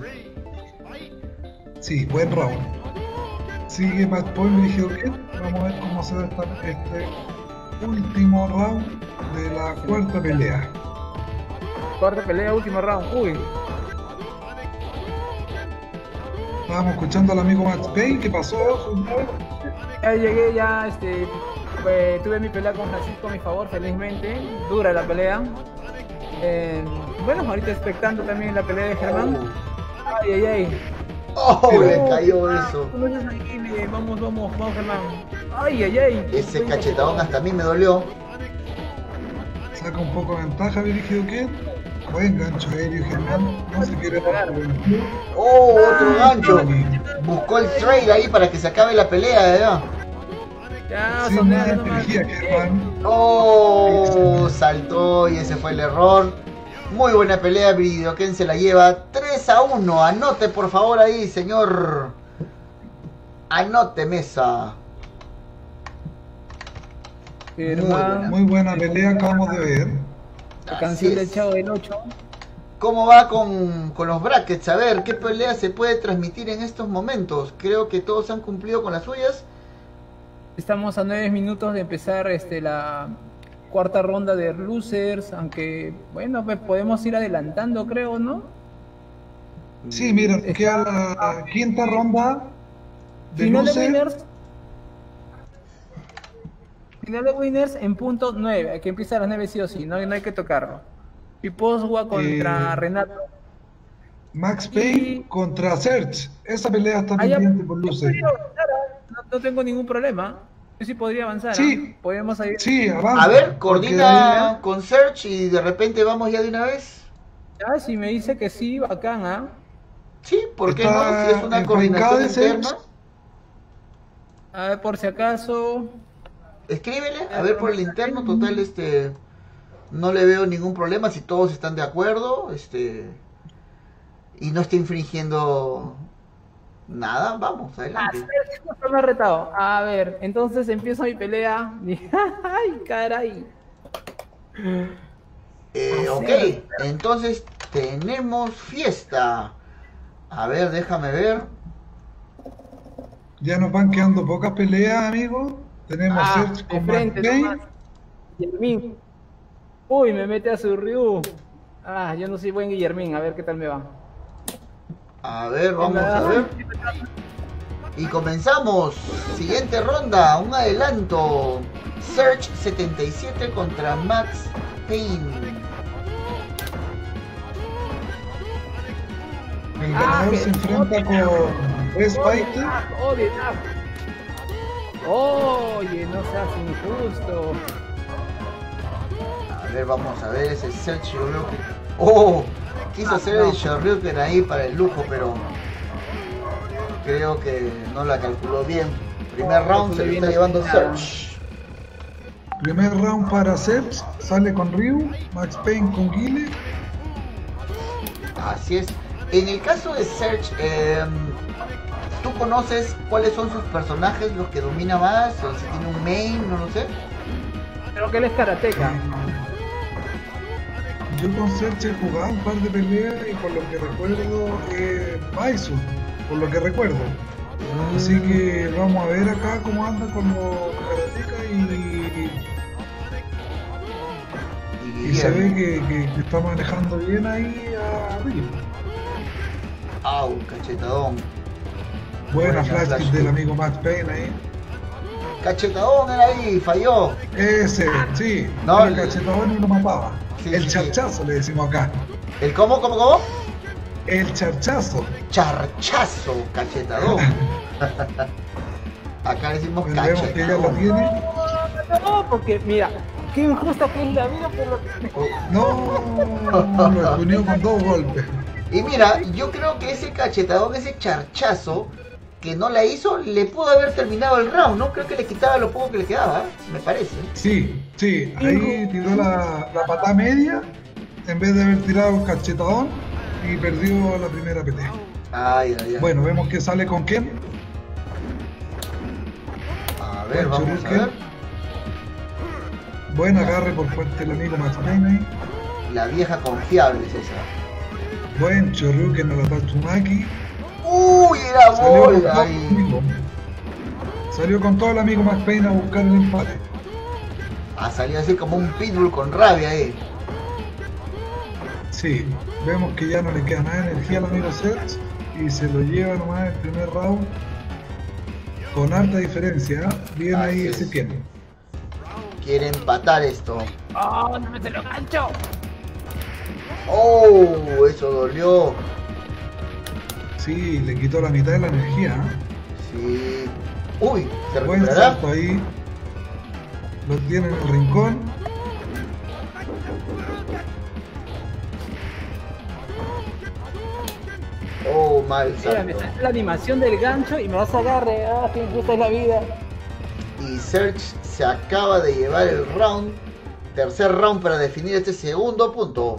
Sí, buen round. Sigue Matt Point, Brigido Ken. Vamos a ver cómo se da esta, este Último round de la cuarta pelea. Cuarta pelea, último round. Uy. Estábamos escuchando al amigo Max Payne. ¿Qué pasó? Ya llegué, ya este, pues, tuve mi pelea con Francisco a mi favor, felizmente. Dura la pelea. Eh, bueno, ahorita expectando también la pelea de Germán. Oh. Ay, ay, ay. Oh, oh, le cayó oh, eso. Vamos, vamos, vamos, Germán. Ay, ay, ay. Ese cachetadón hasta a mí me dolió. Saca un poco de ventaja, Billy Ken. Buen gancho aéreo, Germán. No se quiere parar. Oh, otro gancho. Buscó el trade ahí para que se acabe la pelea, ¿verdad? Ya, sí, son nada, energía, Germán. Oh, saltó y ese fue el error. Muy buena pelea, Brigido Ken se la lleva tres a uno. Anote por favor ahí, señor. Anote, mesa. Muy buena, muy buena pelea, acabamos de ver. Cancela echado del ocho. ¿Cómo va con, con los brackets? A ver, ¿qué pelea se puede transmitir en estos momentos? Creo que todos han cumplido con las suyas. Estamos a nueve minutos de empezar este, la cuarta ronda de losers, aunque, bueno, pues podemos ir adelantando, creo, ¿no? Sí, mira, queda la quinta ronda de final losers. De winners, final de winners en punto nueve, que empieza a las nueve sí o sí, no, no hay que tocarlo. Y Poswa contra eh, Renato. Max Payne y... contra Search. Esa pelea está pendiente por losers. No, no tengo ningún problema. Yo sí podría avanzar. Sí, ¿eh? Podemos ir. Sí, avanza. A ver, coordina ahí... con Search y de repente vamos ya de una vez. Ah, si me dice que sí, bacán, ¿ah? ¿eh? Sí, ¿por qué no? Si es una coordinación interna. A ver, por si acaso. Escríbele, a ver por el interno, total, este. No le veo ningún problema si todos están de acuerdo, este. Y no está infringiendo. Nada, vamos, adelante. Ah, me ha retado. A ver, entonces empieza mi pelea. Ay, caray. Eh, ok, entonces tenemos fiesta. A ver, déjame ver. Ya nos van quedando pocas peleas, amigo. Tenemos ah, Search con Martín. Guillermín. Uy, me mete a su Ryu. Ah, yo no soy buen Guillermín, a ver qué tal me va. A ver, vamos a ver. Y comenzamos. Siguiente ronda, un adelanto. Search setenta y siete contra Max Payne. El ganador se enfrenta con Best Fighter. Oye, no seas injusto. A ver, vamos a ver ese Search. Yo creo que... ¡Oh! Quiso hacer el Shoryuken ahí para el lujo, pero creo que no la calculó bien. Primer round se lo está llevando Search. Primer round para Search, sale con Ryu, Max Payne con Guile. Así es. En el caso de Search, eh, ¿tú conoces cuáles son sus personajes, los que domina más? ¿O si tiene un main? No lo sé. Creo que él es karateka. Yo con Search he jugado un par de peleas y por lo que recuerdo eh, Baisu, por lo que recuerdo. Así que vamos a ver acá cómo anda con los karatecas y, y, y se ve que, que, que está manejando bien ahí a Ryu. Au, cachetadón. Buena, Buena flash, flash del amigo Max Payne ahí. Cachetadón era ahí, falló. Ese, sí. No, el cachetadón no lo mataba. Sí, el sí, charchazo sí. Le decimos acá. ¿El cómo, cómo, cómo? El charchazo. Charchazo, cachetadón. Acá decimos cachetadón. Que ella lo tiene. No, no, no, porque mira, qué injusta que es la vida por lo que... No, lo unió con dos golpes. Y mira, yo creo que ese cachetadón, ese charchazo que no la hizo, le pudo haber terminado el round, ¿no? Creo que le quitaba lo poco que le quedaba, ¿eh? Me parece. Sí, sí, ahí tiró la, la patada media, en vez de haber tirado un cachetadón, y perdió la primera pelea. Ay, ay, ay. Bueno, vemos que sale con Ken. A ver, con vamos Churusken. A ver. Buen agarre por fuerte el amigo Max Payne. La vieja confiable es esa. Buen Churusken a la Tatsumaki. ¡Uy, era bola! Salió, salió con todo el amigo Max Payne a buscar el empate. Ha salido así como un pitbull con rabia ahí. Sí, vemos que ya no le queda nada de energía al amigo Serge y se lo lleva nomás el primer round con harta diferencia. Bien ahí ese tiempo. Quiere empatar esto. ¡Oh, no me te lo gancho! ¡Oh! Eso dolió. Sí, le quitó la mitad de la energía. Sí. ¡Uy! ¿Se buen recuperará? Salto ahí. Lo tiene en el rincón. ¡Oh, mal salto! Mira, me salió la animación del gancho y me vas a agarre. ¡Ah, qué injusta es la vida! Y Serge se acaba de llevar el round. Tercer round para definir este segundo punto.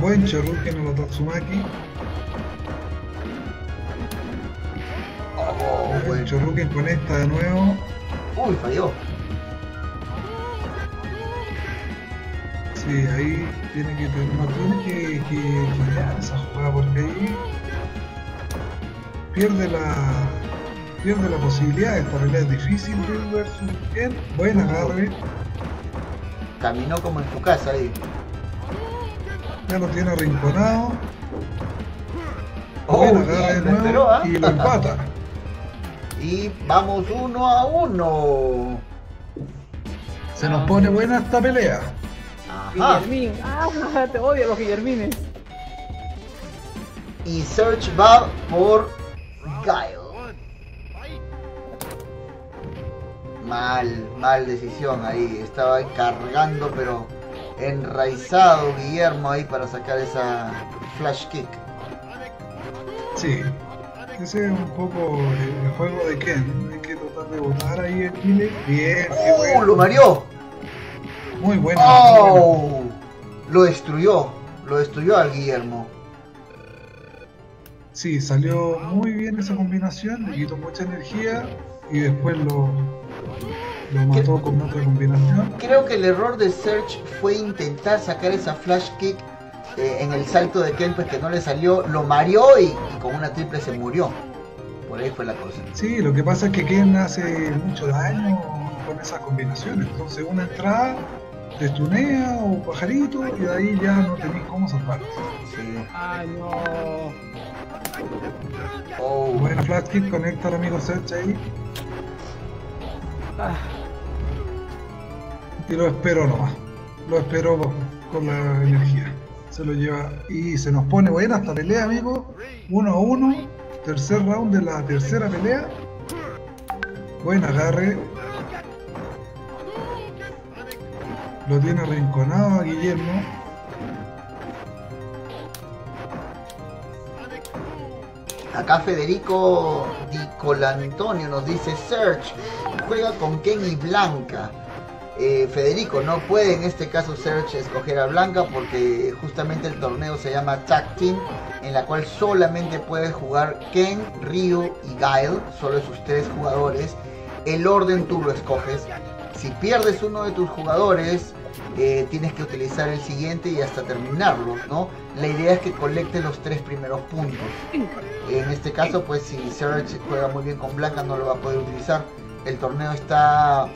Buen Cherruken en la Tatsumaki. Oh, buen bueno. Cherruken con esta de nuevo. Uy, falló. Sí, ahí tiene que tener una que, que fallar esa jugada porque ahí pierde la pierde la posibilidad. Esta pelea es difícil. Versus Ken. Buen agarre. Caminó como en su casa ahí. Ya lo tiene arrinconado. Oh, buen agarre de nuevo ¿eh? Y lo empata. Y vamos uno a uno. Se nos pone buena esta pelea. Ajá. Guillermín. Ah, te odio los Guillermines. Y Serge va por Guile. Mal, mal decisión ahí. Estaba cargando, pero enraizado Guillermo ahí para sacar esa flash kick. Sí, ese es un poco el juego de Ken. Hay que tratar de botar ahí el Guile. Bien. ¡Oh! Bueno. Lo mareó. Muy bueno. ¡Oh! Muy bueno. Lo destruyó. Lo destruyó al Guillermo. Sí, salió muy bien esa combinación, le quitó mucha energía y después lo, lo mató con otra combinación. Creo que el error de Serge fue intentar sacar esa flash kick eh, en el salto de Ken, pues que no le salió, lo mareó y, y con una triple se murió. Por ahí fue la cosa. Sí, lo que pasa es que Ken hace mucho daño con esas combinaciones, entonces una entrada te tunea o pajarito y de ahí ya no tenés cómo salvarte. Sí. Ay, no. Oh, buena flash kick, conecta al amigo Serge ahí. Ah. Y lo esperó nomás. Lo esperó con la energía. Se lo lleva y se nos pone buena esta pelea, amigo. Uno a uno. Tercer round de la tercera pelea. Buen agarre. Lo tiene arrinconado a Guillermo. Acá Federico Dicolantonio nos dice: Serge juega con Ken y Blanca. eh, Federico, no puede en este caso Serge escoger a Blanca porque justamente el torneo se llama TAG Team, en la cual solamente puede jugar Ken, Ryu y Guile. Solo esos tres jugadores. El orden tú lo escoges. Si pierdes uno de tus jugadores, eh, tienes que utilizar el siguiente y hasta terminarlo, ¿no? La idea es que colecte los tres primeros puntos. En este caso, pues si Serge juega muy bien con Blanca, no lo va a poder utilizar. El torneo está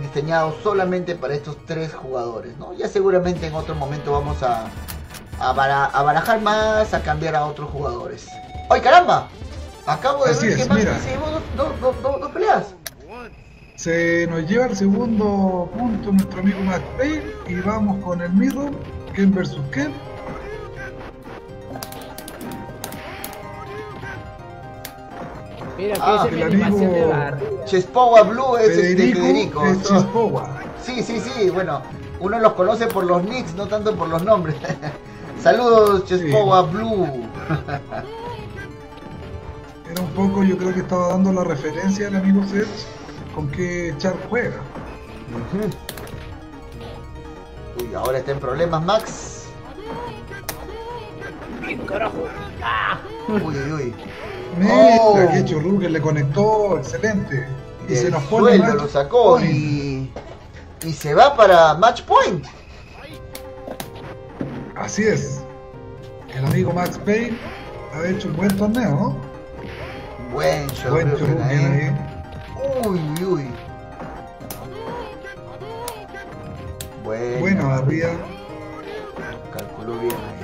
diseñado solamente para estos tres jugadores, ¿no? Ya seguramente en otro momento vamos a, a, bara, a barajar más, a cambiar a otros jugadores. ¡Ay, caramba! Acabo de Así ver es, que Max hicimos dos, dos, dos, dos peleas. Se nos lleva el segundo punto nuestro amigo Max Payne y vamos con el Midway, Ken versus Ken. Mira, ah, el amigo Chespowa Blue es Federico, este Federico. Es Chespowa. Sí, sí, sí, bueno, uno los conoce por los nicks, no tanto por los nombres. Saludos Chespowa sí. Blue. Era un poco, yo creo que estaba dando la referencia al amigo Serge. ¿Con qué Char juega? Uh-huh. Uy, ahora está en problemas Max. ¡Ay, carajo! ¡Ah! Uy, uy. Mira, oh, qué Churruken le conectó, excelente. Y se nos pone suelo, lo sacó y, y se va para Match Point. Así es. El amigo Max Payne ha hecho un buen torneo, ¿no? Buen Churruken ahí. Uy, uy. Bueno, bueno, arriba. Calculó bien ahí.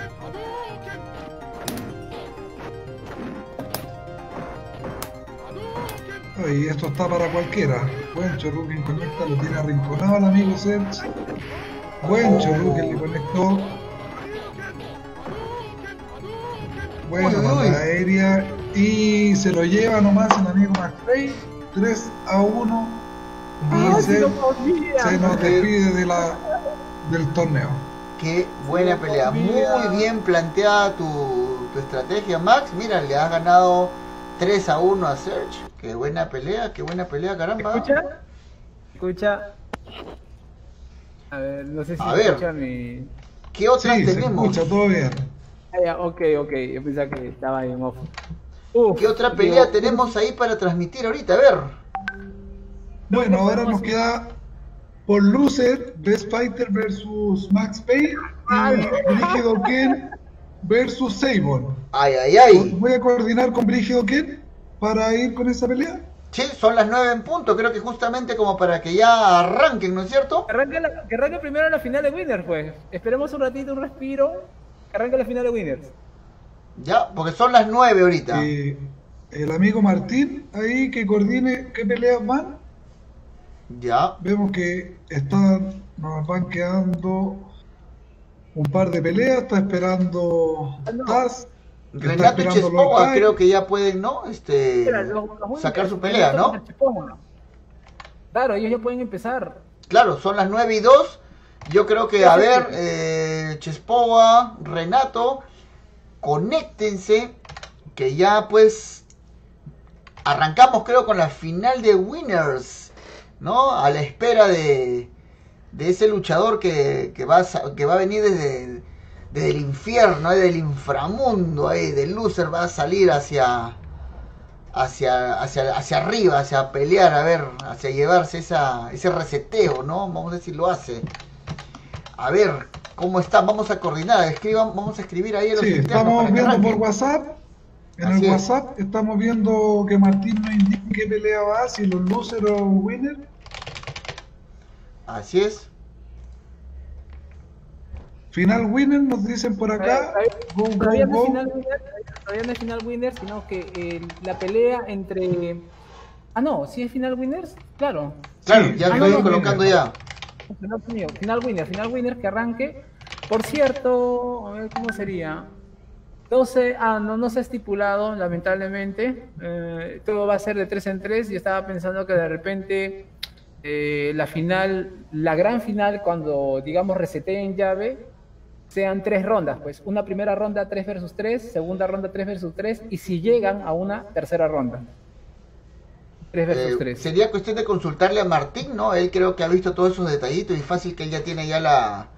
Y esto está para cualquiera. Buen Chorruken conecta, lo tiene arrinconado el amigo Serge. Buen Chorruken le conectó. Bueno, la aérea. Y se lo lleva nomás el amigo Max Payne. tres a uno. Y se, se nos despide de la, del torneo. Qué buena pelea. Muy bien planteada tu, tu estrategia, Max. Mira, le has ganado tres a uno a Serge. Qué buena pelea, qué buena pelea, caramba. ¿Escucha? Escucha. A ver, no sé si a escucha ver. mi... ¿Qué otras sí, tenemos? Se escucha, todo bien. Ah, ya, ok, ok, yo pensaba que estaba en off. Uf, ¿qué otra pelea digo... tenemos ahí para transmitir ahorita? A ver. Bueno, ahora nos queda por loser, Best Fighter versus Max Payne y Brigido Ken versus Seibon. Ay, ay, ay. Voy a coordinar con Brigido Ken para ir con esa pelea. Sí, son las nueve en punto, creo que justamente como para que ya arranquen, ¿no es cierto? Que arranque, la, que arranque primero la final de Winners, pues. Esperemos un ratito, un respiro, que arranque la final de Winners. Ya, porque son las nueve ahorita. Eh, el amigo Martín, ahí que coordine qué peleas van. Ya. Vemos que están, nos van quedando un par de peleas, está esperando ah, no. Das. Renato y Chespowa creo que ya pueden, ¿no? Este, Mira, los, los sacar su pelea, ¿no? Claro, ellos ya pueden empezar. Claro, son las nueve y dos. Yo creo que, a ver, eh, Chespowa, Renato, conéctense, que ya pues arrancamos creo con la final de Winners, ¿no? A la espera de, de ese luchador que, que, va, que va a venir desde... desde el infierno, eh, del inframundo, eh, del loser va a salir hacia, hacia, hacia, hacia arriba, hacia pelear, a ver, hacia llevarse esa, ese reseteo, ¿no? Vamos a ver si lo hace. A ver, ¿cómo está? Vamos a coordinar, escriban, vamos a escribir ahí a los sí, estamos viendo por WhatsApp, en Así el WhatsApp es. Estamos viendo que Martín nos indica qué pelea va, si los loser o winner. Así es. Final winner nos dicen por acá. Ahí, ahí, go, todavía, go, no go. Final winner, todavía no es final winner, sino que eh, la pelea entre. Ah, no, si ¿sí es final winner, claro. Claro, ya ah, lo estoy no, colocando winner. ya. No, no, final winner, final winner que arranque. Por cierto, a ver cómo sería. doce, ah, no, no se ha estipulado, lamentablemente. Eh, todo va a ser de tres en tres. Yo estaba pensando que de repente eh, la final, la gran final, cuando digamos reseteen llave, sean tres rondas, pues una primera ronda tres versus tres, segunda ronda tres versus tres y si llegan a una tercera ronda tres versus tres. Eh, sería cuestión de consultarle a Martín, ¿no? Él creo que ha visto todos esos detallitos y fácil que él ya tiene ya la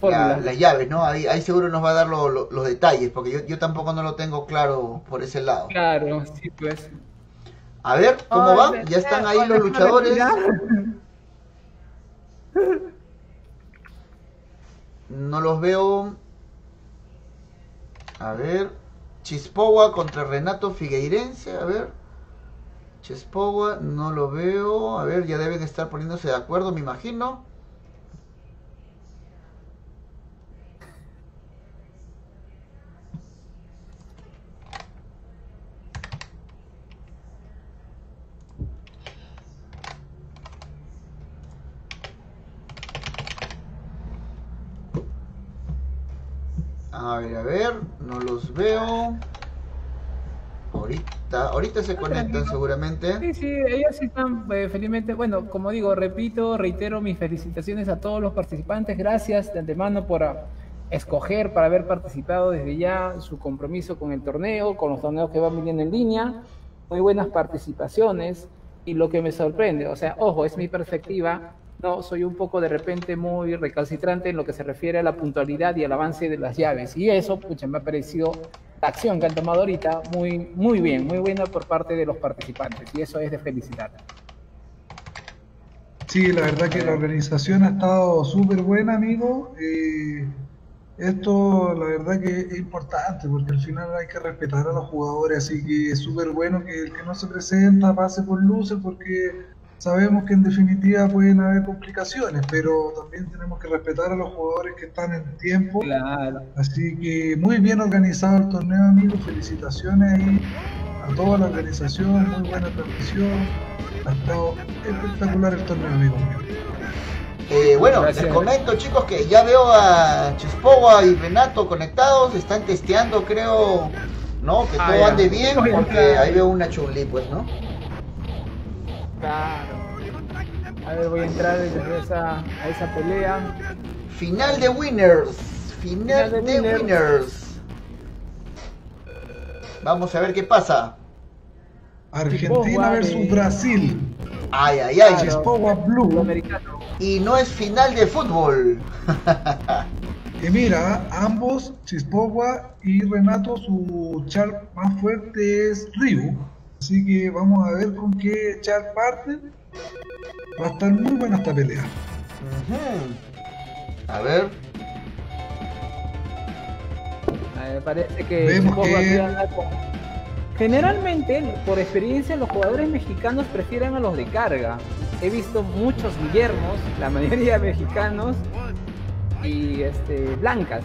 la, la, la llave, ¿no? Ahí, ahí seguro nos va a dar lo, lo, los detalles porque yo, yo tampoco no lo tengo claro por ese lado. Claro, sí pues. A ver, ¿cómo oh, va? Me, ya están ahí me, los luchadores. No los veo. A ver. Chespowa contra Renato Figueirense. A ver. Chespowa, no lo veo. A ver, ya deben estar poniéndose de acuerdo, me imagino. A ver, a ver, no los veo. Ahorita, ahorita se conectan seguramente. Sí, sí, ellos sí están eh, felizmente. Bueno, como digo, repito, reitero mis felicitaciones a todos los participantes. Gracias de antemano por a, escoger, para haber participado desde ya, su compromiso con el torneo, con los torneos que van viniendo en línea. Muy buenas participaciones. Y lo que me sorprende, o sea, ojo, es mi perspectiva. No, soy un poco de repente muy recalcitrante en lo que se refiere a la puntualidad y al avance de las llaves. Y eso, pucha, me ha parecido la acción que han tomado ahorita muy, muy bien, muy buena por parte de los participantes. Y eso es de felicitar. Sí, la verdad que la organización ha estado súper buena, amigo. Eh, Esto la verdad que es importante porque al final hay que respetar a los jugadores, así que es súper bueno que el que no se presenta pase por luces porque sabemos que en definitiva pueden haber complicaciones, pero también tenemos que respetar a los jugadores que están en tiempo. Claro. Así que muy bien organizado el torneo, amigos, felicitaciones ahí a toda la organización, muy buena transmisión, ha estado espectacular el torneo, amigos. Eh, bueno, gracias. Les comento, chicos, que ya veo a Chespowa y Renato conectados, están testeando, creo, ¿no? Que ah, todo ya. ande bien, porque ahí veo una chulí, pues, ¿no? Claro. A ver, voy a entrar a esa, a esa pelea. Final de Winners. Final, Final de, de winners. winners. Vamos a ver qué pasa. Argentina versus Brasil. Ay, ay, ay. Chespowa Blue. Americano. Y no es final de fútbol. Y mira, ambos, Chespowa y Renato, su char más fuerte es Ryu. Así que vamos a ver con qué char parte. Va a estar muy buena esta pelea. Uh-huh. A ver. A ver, parece que... Vemos que... Generalmente, por experiencia, los jugadores mexicanos prefieren a los de carga. He visto muchos Guillermos, la mayoría mexicanos, y este, blancas.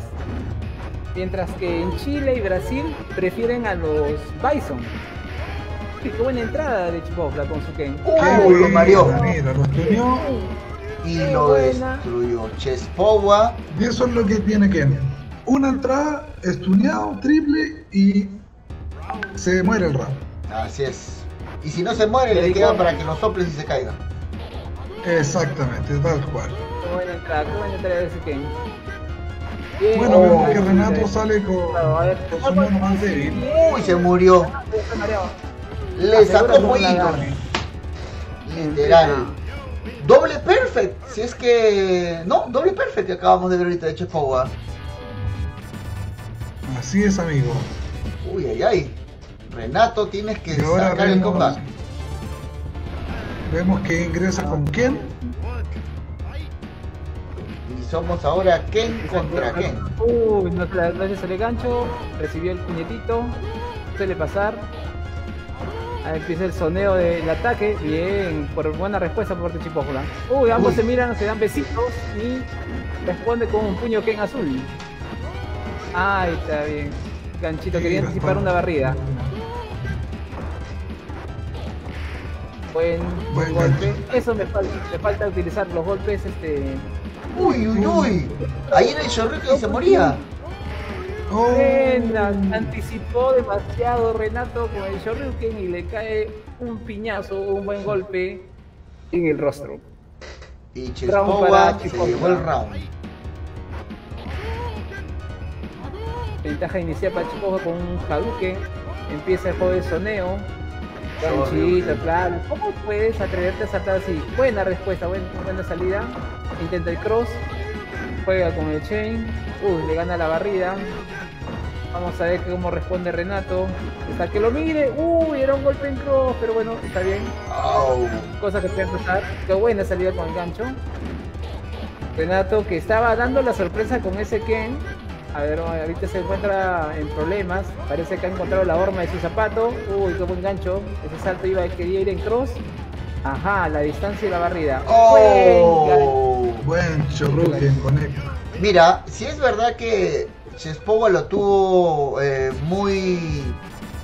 Mientras que en Chile y Brasil prefieren a los Bison. Qué buena entrada de Chespowa con su Ken. ¡Uy, lo mareó! Y lo destruyó Chespowa. Y eso es lo que tiene Ken. Una entrada, estuneado, triple y... se muere el rap. Así es. Y si no se muere, le queda para que lo soples y se caiga. Exactamente, tal cual. Bueno, acá, bueno, ese bueno, vemos que Renato sale con, con su mano más débil. Uy, se murió. Le sacó fueguitos. Literal. Doble perfect. Si es que... No, doble perfect que acabamos de ver ahorita de Chespowa. Así es, amigo. Uy, ay, ay. Renato, tienes que sacar vemos, el combate. Vemos que ingresa con Ken. Y somos ahora Ken contra Ken. Uy, no, no se le gancho. Recibió el puñetito. Suele pasar. Ahí empieza el soneo del ataque. Bien, por buena respuesta por parte de Chespowa. Uy, ambos Uy. se miran, se dan besitos y responde con un puño Ken azul. Ahí está bien. Ganchito, quería anticipar una barrida. Buen, Buen golpe. Gancho. Eso me falta, me falta utilizar los golpes este. Uy, uy, uy. Ahí en el chorrito y se moría. Oh. Renan, anticipó demasiado Renato con el Shoryuken y le cae un piñazo, un buen golpe en el rostro. Y Chespowa se llevó el round. Ventaja inicial para Chespowa con un Hadouken. Empieza el juego de soneo. Ganchito, claro. ¿Cómo puedes atreverte a saltar así? Buena respuesta, buena, buena salida. Intenta el cross. Juega con el chain. Uy, le gana la barrida. Vamos a ver cómo responde Renato. Hasta que lo mire. Uy, era un golpe en cross, pero bueno, está bien. Oh. Cosa que puede pasar. Qué buena salida con el gancho. Renato que estaba dando la sorpresa con ese Ken. A ver, ahorita se encuentra en problemas. Parece que ha encontrado la horma de su zapato. Uy, qué buen gancho. Ese salto iba, quería ir en cross. Ajá, la distancia y la barrida. ¡Oh! Buen Shoryuken con él. Mira, si es verdad que Chespowa lo tuvo eh, muy,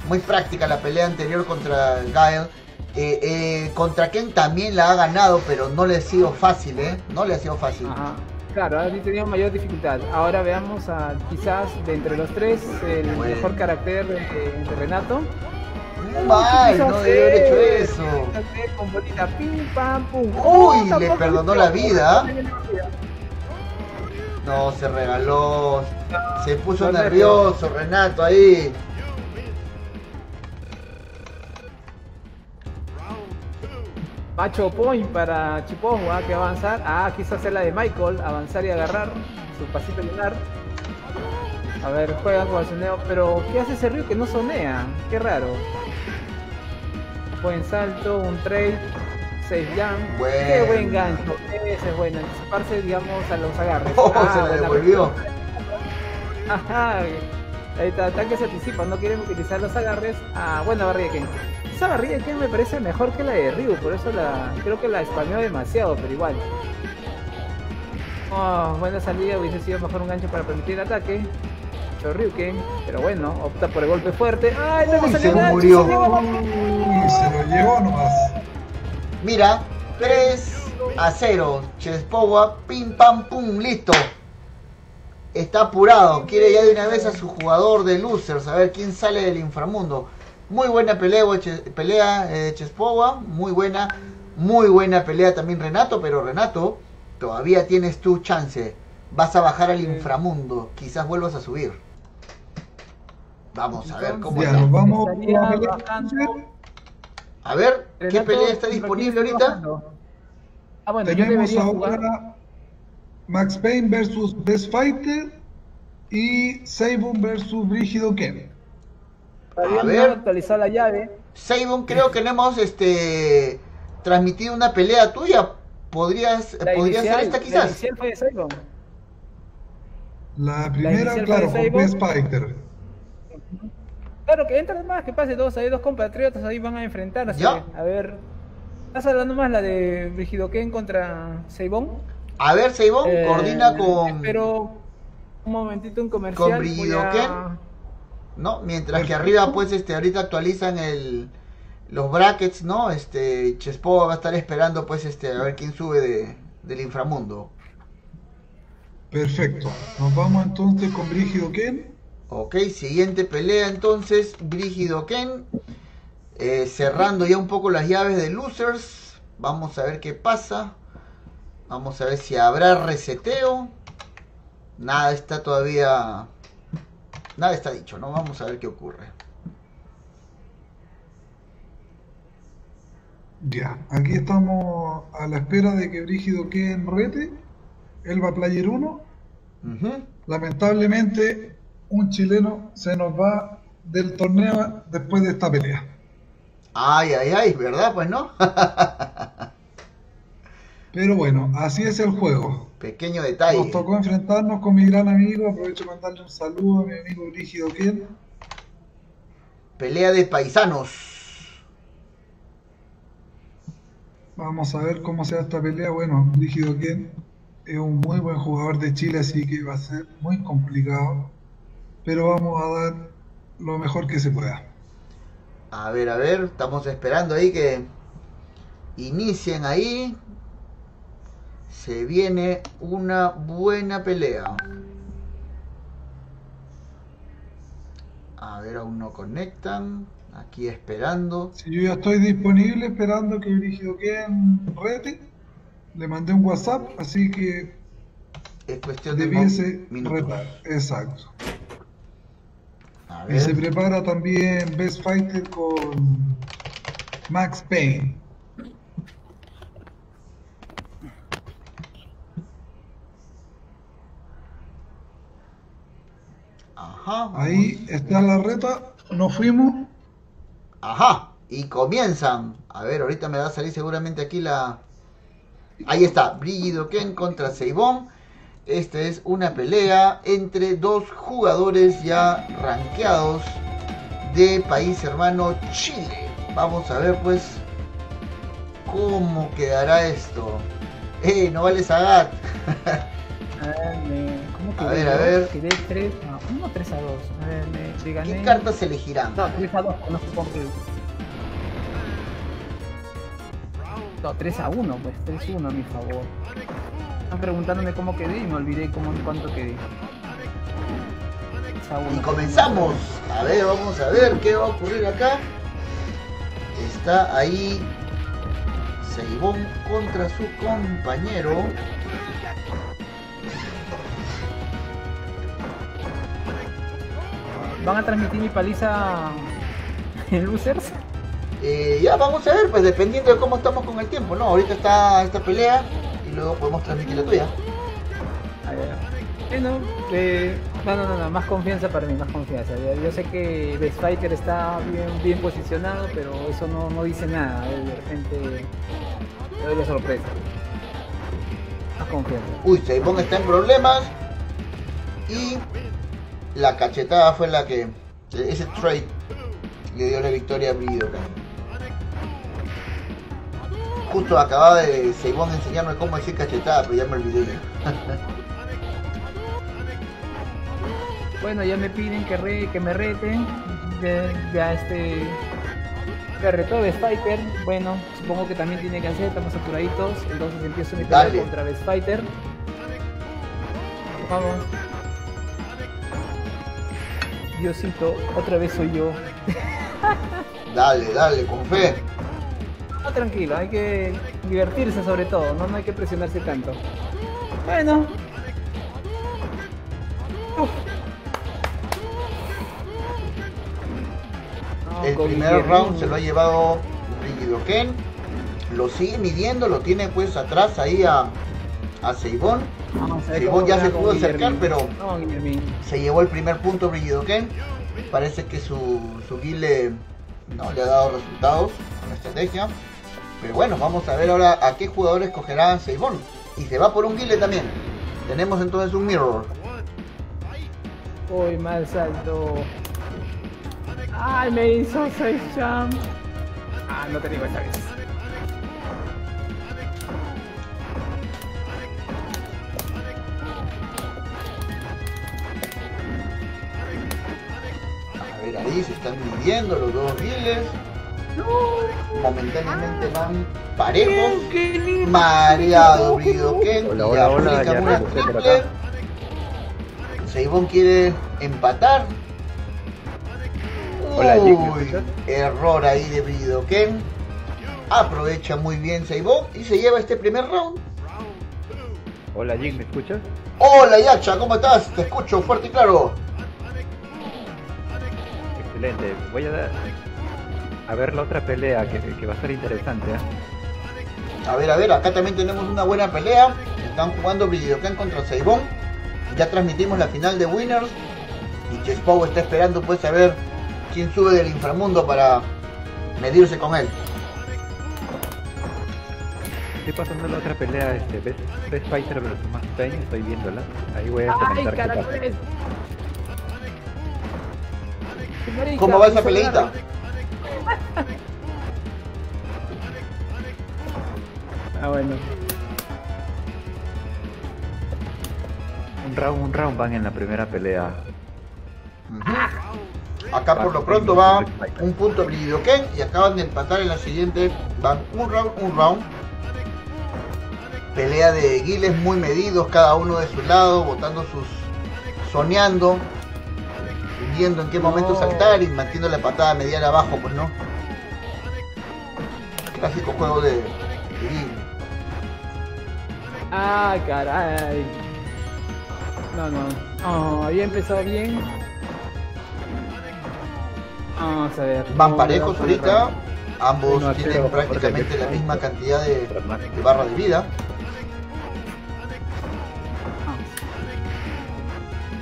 muy práctica la pelea anterior contra Guile. Eh, eh, contra Ken también la ha ganado, pero no le ha sido fácil, ¿eh? No le ha sido fácil. Ajá. Claro, ahora sí teníamos mayor dificultad. Ahora veamos a quizás de entre los tres el bueno. mejor carácter de, de Renato. Mal, no debe haber hecho eso. Con bolita, pim, pam, pum. Uy, le perdonó la vida. No, se regaló. Se puso nervioso Renato ahí. Macho point para Chespowa que avanzar. Ah, quiso hacer la de Michael, avanzar y agarrar su pasito lunar. A ver, juega con el soneo. Pero, ¿qué hace ese Ryu que no sonea? Qué raro. Buen salto, un trade, seis jump. Bueno. Qué buen gancho. Ese es bueno, anticiparse, digamos, a los agarres. Oh, ah, se la devolvió. Pregunta. Ajá. Ahí está, tanques anticipan, no quieren utilizar los agarres. Ah, buena barrilla de Ken. Esa barrilla de Ken me parece mejor que la de Ryu, por eso la creo que la spameó demasiado, pero igual. Oh, buena salida, hubiese sido mejor un gancho para permitir ataque. Shoryuken, pero bueno, opta por el golpe fuerte. ¡Ay, no me salió! Se murió. Uy, se lo llevó nomás. Mira, tres a cero. Chespowa, pim pam pum, listo. Está apurado, quiere ya de una vez a su jugador de losers, a ver quién sale del inframundo. Muy buena pelea, pelea eh, Chespowa, muy buena, muy buena pelea también Renato, pero Renato, todavía tienes tu chance. Vas a bajar al inframundo, quizás vuelvas a subir. Vamos a ver cómo ya, está. Vamos, a ver, Renato, ¿qué pelea está disponible ahorita? Ah, bueno, tenemos yo ahora jugar. Max Payne versus Best Fighter y Seibon versus Brigido Ken. A ver, actualizar la llave. Seibon, creo que no hemos este, transmitido una pelea tuya. ¿Podrías, la ¿podría inicial, ser esta quizás? La inicial fue de Seibon. La primera, la claro, fue Best Fighter. Claro, que entran más, que pase dos, hay dos compatriotas ahí van a enfrentarse. ¿Ya? A ver, ¿estás hablando más la de Brigido Ken contra Seibon? A ver, Seibon, eh, coordina con... Pero un momentito, un comercial. Con Brigido a... Ken, ¿no? Mientras que arriba, pues, este, ahorita actualizan el... los brackets, ¿no? Este, Chespowa va a estar esperando, pues, este, a ver quién sube de, del inframundo. Perfecto. Nos vamos entonces con Brigido Ken. Ok, siguiente pelea entonces, Brigido Ken. Eh, cerrando ya un poco las llaves de losers. Vamos a ver qué pasa. Vamos a ver si habrá reseteo. Nada está todavía... Nada está dicho, ¿no? Vamos a ver qué ocurre. Ya, aquí estamos a la espera de que Brigido Ken rete. Él va a Player uno. Uh-huh. Lamentablemente, un chileno se nos va del torneo después de esta pelea. Ay, ay, ay, ¿verdad? Pues no. Pero bueno, así es el juego. Pequeño detalle. Nos tocó enfrentarnos con mi gran amigo. Aprovecho para mandarle un saludo a mi amigo Brigido Ken. Pelea de paisanos. Vamos a ver cómo sea esta pelea. Bueno, Brigido Ken es un muy buen jugador de Chile, así que va a ser muy complicado. Pero vamos a dar lo mejor que se pueda. A ver, a ver, estamos esperando ahí que inicien ahí. Se viene una buena pelea. A ver, aún no conectan. Aquí esperando. Si sí, yo ya estoy disponible esperando que Brigido Ken rete. Le mandé un WhatsApp, así que es cuestión de debiese retar. Exacto. A ver. Y se prepara también Best Fighter con Max Payne. Ajá. Ahí está la reta. Nos fuimos. Ajá, y comienzan. A ver, ahorita me va a salir seguramente aquí la... Ahí está, Brigido Ken contra Seibon. Esta es una pelea entre dos jugadores ya rankeados de país hermano Chile. Vamos a ver pues cómo quedará esto. ¡Eh, no vale Zagat! ¿Cómo que a ver, a ver. Quedé tres a uno, tres a dos. A ver, me, me gané. ¿Qué cartas elegirán? No, tres a dos, no supongo que... No, tres a uno, pues, tres a uno a mi favor. Están preguntándome cómo quedé y me olvidé cómo, cuánto quedé. Y comenzamos. A ver, vamos a ver qué va a ocurrir acá. Está ahí Seibon contra su compañero. ¿Van a transmitir mi paliza en losers? Eh, ya vamos a ver, pues dependiendo de cómo estamos con el tiempo, ¿no? Ahorita está esta pelea y luego podemos transmitir la tuya. A ver. Bueno, eh, no, no, no, no, más confianza para mí, más confianza. Yo, yo sé que Best Fighter está bien, bien posicionado, pero eso no, no dice nada. De repente le doy la sorpresa. Más confianza. Uy, Seibon está en problemas y la cachetada fue la que, ese trade le dio la victoria a Brigido Ken. Justo acababa de Seibon enseñarme cómo decir cachetada, pero ya me olvidé. Bueno, ya me piden que, re, que me reten. Ya, ya este... me retó Best Fighter. Bueno, supongo que también tiene que hacer, estamos saturaditos. Entonces empiezo mi pelea contra Best Fighter. Vamos. Diosito, otra vez soy yo. Dale, dale, con fe. No, tranquilo, hay que divertirse sobre todo, ¿no? No hay que presionarse tanto. Bueno. Uf. No, el primer round se lo ha llevado Brigido Ken. Lo sigue midiendo, lo tiene pues atrás ahí a, a Seibon. Seibon ya se pudo acercar, pero no, se llevó el primer punto Brigido Ken. Parece que su, su guile no le ha dado resultados con la estrategia. Pero bueno, vamos a ver ahora a qué jugador escogerá Seibon. Y se va por un guile también. Tenemos entonces un mirror. Uy, mal salto. Ay, me hizo seis jump. Ah, no te digo esta vez. A ver, ahí se están midiendo los dos guiles. No. Momentáneamente van parejos. Mareado Brigido Ken. Hola, hola, hola, ya una triple. Seibon quiere empatar. Hola, uy, error ahí de Brigido Ken. Aprovecha muy bien Seibon y se lleva este primer round. Hola, Jig, ¿me escuchas? Hola, Yaksha, ¿cómo estás? Te escucho fuerte y claro. Excelente, voy a dar a ver la otra pelea que, que va a ser interesante, ¿eh? A ver, a ver, acá también tenemos una buena pelea. Están jugando Brigido Ken contra Seibon. Ya transmitimos la final de Winners. Y Chespowa está esperando pues a ver quién sube del inframundo para medirse con él. Estoy pasando la otra pelea, este, Best, Best Fighter versus Max Payne, estoy viéndola. Ahí voy a comentar qué pasa. ¿Cómo va esa peleita? Ah, bueno. Un round, un round van en la primera pelea. Uh-huh. Acá por lo pronto va un punto Brigido Ken y acaban de empatar en la siguiente. Van un round, un round. Pelea de guiles muy medidos, cada uno de su lado, botando sus... soñando, viendo en qué momento no saltar y metiendo la patada mediana abajo, pues no. Clásico juego de, de guiles. Ah, caray. No, no. Oh, había empezado bien. Vamos a ver. Van parejos ahorita. Ambos no, tienen cero, prácticamente la misma cantidad de, de barra de vida.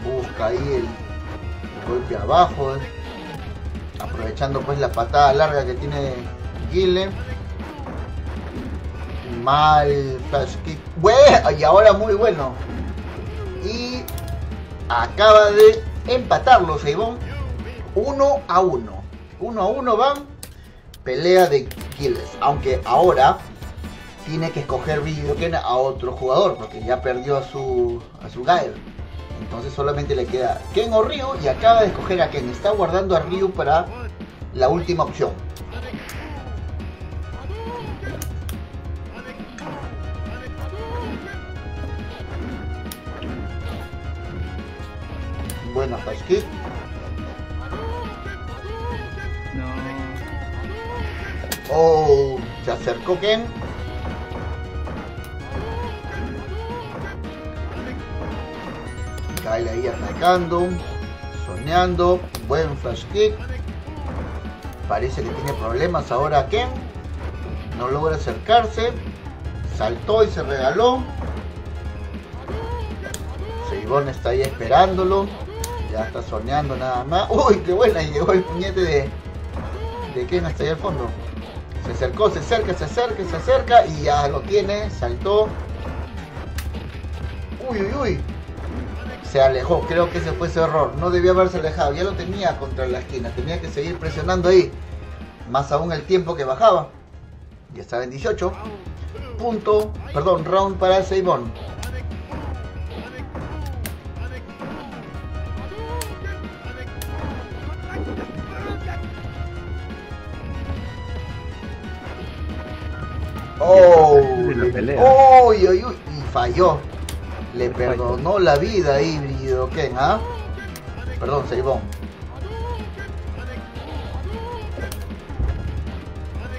Busca ahí el, el golpe abajo. Eh. Aprovechando pues la patada larga que tiene Guile. Mal flash kick. Bueno, y ahora muy bueno. Y acaba de empatarlo Seibon. Uno a uno. Uno a uno van. Pelea de guiles. Aunque ahora tiene que escoger Brigido Ken a otro jugador. Porque ya perdió a su, a su Gael. Entonces solamente le queda Ken o Ryu. Y acaba de escoger a Ken. Está guardando a Ryu para la última opción. Bueno, flash kick. No. Oh, se acercó Ken. Guile ahí atacando, soñando. Buen flash kick. Parece que tiene problemas ahora Ken. No logra acercarse. Saltó y se regaló. Seibon está ahí esperándolo. Ya está soñando nada más. Uy, qué buena, y llegó el puñete de, de Ken hasta allá al fondo. Se acercó, se acerca, se acerca, se acerca y ya lo tiene, saltó. Uy, uy, uy. se alejó, creo que ese fue su error, no debió haberse alejado, ya lo tenía contra la esquina, tenía que seguir presionando ahí, más aún el tiempo que bajaba, ya estaba en dieciocho, punto, perdón, round para Seibon. Oh, oh, uy, uy, uy, y falló. Le perdonó la vida ahí, Brigido Ken, ¿ah? Perdón, Seibon.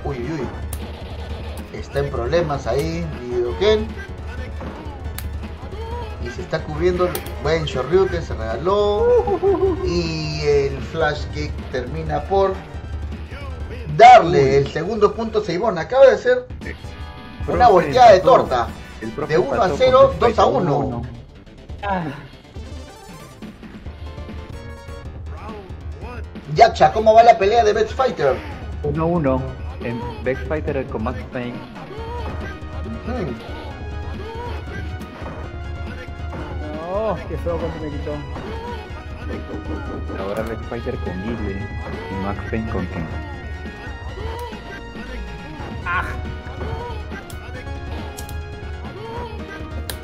Uy, uy, uy. Está en problemas ahí, Brigido Ken. Y se está cubriendo. Buen Shoryu que se regaló. Y el flash kick termina por darle el segundo punto a Seibon. Acaba de ser una volteada de torta. De uno a cero, dos a uno. Ah. Yaksha, ¿cómo va la pelea de Best Fighter? uno a uno en Best Fighter con Max Payne. Mm. Oh, qué feo cuando me quitó. Ahora Best Fighter con Guile y Max Payne con Ken. Ah.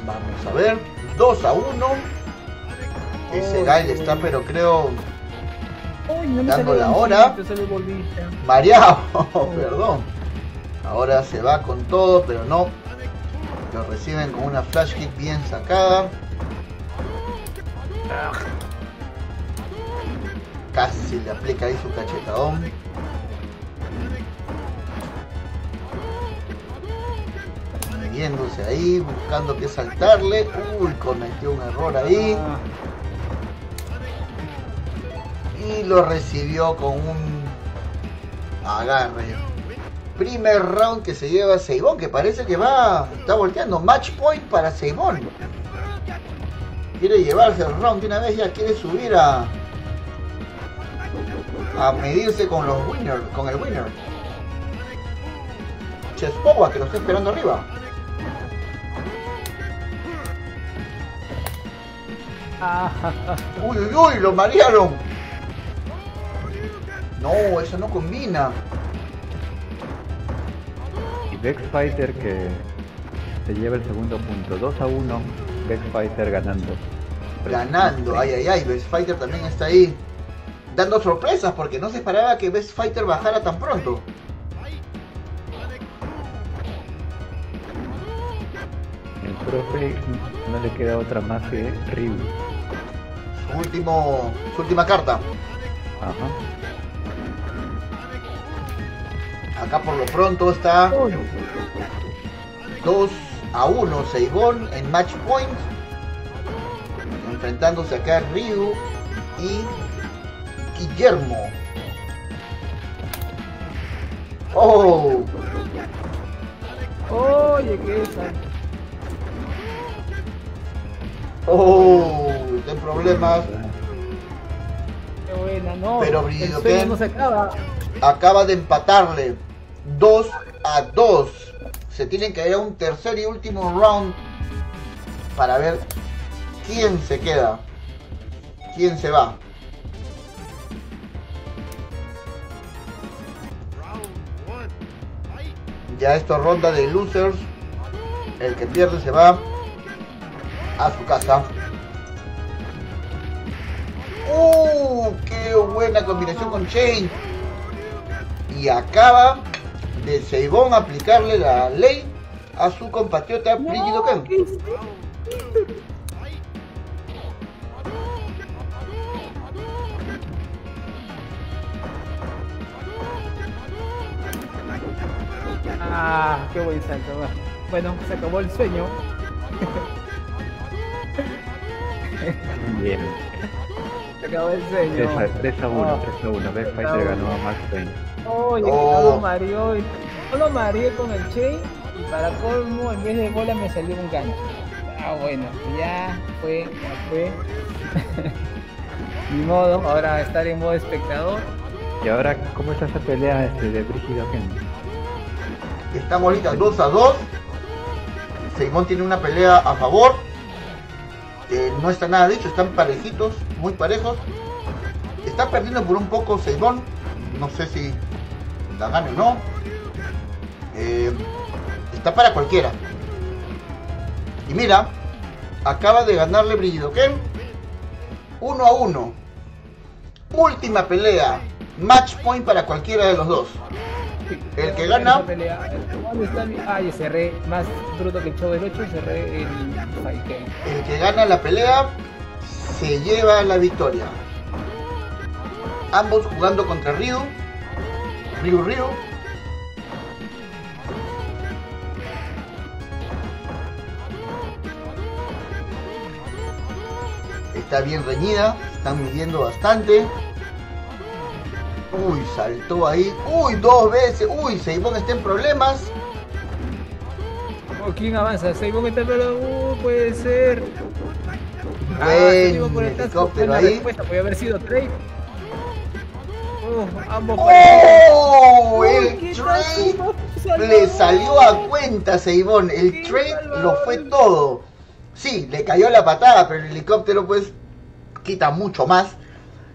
Vamos a ver, dos a uno. Ese Guile está, pero creo, Ay, no dando la hora. Mareado, perdón. Ahora se va con todo, pero no. Lo reciben con una flash kick bien sacada. Casi le aplica ahí su cachetadón. Yéndose ahí, buscando que saltarle. Uy, cometió un error ahí. Y lo recibió con un agarre. Primer round que se lleva Seibon, que parece que va, está volteando. Match point para Seibon. Quiere llevarse el round de una vez, ya quiere subir a a medirse con los winners, con el winner. Chespowa, que lo está esperando arriba. Uy, uy, uy, lo marearon. No, eso no combina. Y Best Fighter que se lleva el segundo punto, dos a uno. Best Fighter ganando. Ganando, ay, ay, ay. Best Fighter también está ahí dando sorpresas, porque no se esperaba que Best Fighter bajara tan pronto. El profe no le queda otra más que Ryu. Último, su última carta. Ajá. Acá por lo pronto está dos a uno Seibon en match point, enfrentándose acá a Ryu y Guillermo. Oh, oye, qué es. Oh, está en problemas. Qué buena, no. Pero Brigido Ken no se acaba. Acaba de empatarle dos a dos. Se tienen que ir a un tercer y último round para ver quién se queda, quién se va. Ya esto ronda de losers. El que pierde se va a su casa. ¡Uh! ¡Qué buena combinación con Chain! Y acaba de Seibon aplicarle la ley a su compatriota Brigido Ken. ¡Ah! ¡Qué buen salto! Bueno, se acabó el sueño. Bien. Se acabó el sueño. tres a uno, tres a uno. Best Fighter ganó a Max Payne. Oye, oh, no lo mareó. No lo mareé con el Che. Y para colmo, en vez de bola me salió un gancho. Ah, bueno, ya fue, ya fue. Ni modo, ahora estar en modo espectador. Y ahora, ¿cómo está esa pelea este de Brigido Ken? Estamos ahorita dos a dos. Seibon tiene una pelea a favor. Eh, no está nada dicho, están parejitos, muy parejos. Está perdiendo por un poco Seibon, no sé si la gane o no. Eh, está para cualquiera. Y mira, acaba de ganarle Brigido Ken uno a uno. Última pelea, match point para cualquiera de los dos. El que gana. Ay, cerré más bruto que el show del ocho, cerré el fight game. El que gana la pelea se lleva la victoria. Ambos jugando contra Ryu. Ryu Ryu. Está bien reñida, están midiendo bastante. Uy, saltó ahí. Uy, dos veces. Uy, Seibon está en problemas. Oh, ¿quién avanza? Seibon está en problemas. Uh, puede ser. Buen ah, helicóptero ahí. Puede haber sido trade. Uh, ambos. ¡Oh! Para... El Uy, trade salió. Le salió a cuenta Seibon. El trade salvador. Lo fue todo. Sí, le cayó la patada, pero el helicóptero pues quita mucho más.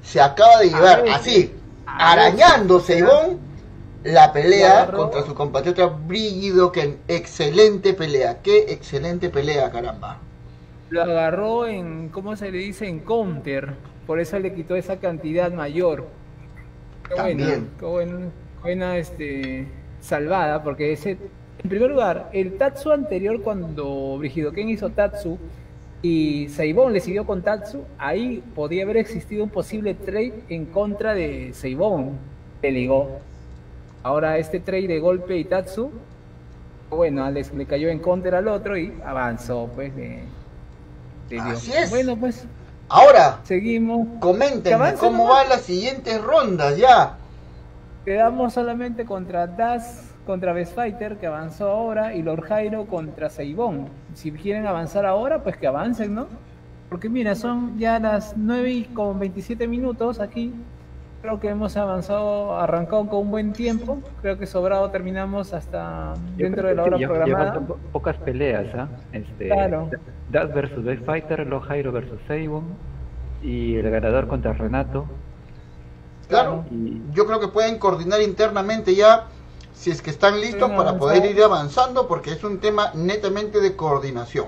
Se acaba de llevar ver, así. Arañando Seibon la pelea contra su compatriota Brigido Ken. Excelente pelea, qué excelente pelea, caramba. Lo agarró en, ¿cómo se le dice? En counter, por eso le quitó esa cantidad mayor. Qué También. buena, qué buena, buena este, salvada, porque ese, en primer lugar, el Tatsu anterior cuando Brigido Ken hizo Tatsu y Seibon le siguió con Tatsu, ahí podía haber existido un posible trade en contra de Seibon. Peligó. Ahora este trade de golpe y Tatsu, bueno, le, le cayó en contra al otro y avanzó, pues. Le, le Así dio. es. Bueno, pues. Ahora, seguimos. Coméntenme cómo nomás va la siguiente ronda ya. Quedamos solamente contra Das, contra Best Fighter, que avanzó ahora, y Lord Jairo contra Seibon. Si quieren avanzar ahora, pues que avancen, ¿no? Porque mira, son ya las nueve y con veintisiete minutos aquí. Creo que hemos avanzado, arrancado con un buen tiempo. Creo que sobrado terminamos hasta dentro de la hora ya, programada. Ya po pocas peleas, ¿ah? ¿eh? Este, claro. Das versus Best Fighter, Lord Jairo versus Seibon, y el ganador contra Renato. Claro, y... yo creo que pueden coordinar internamente ya, si es que están listos para poder ir avanzando, porque es un tema netamente de coordinación.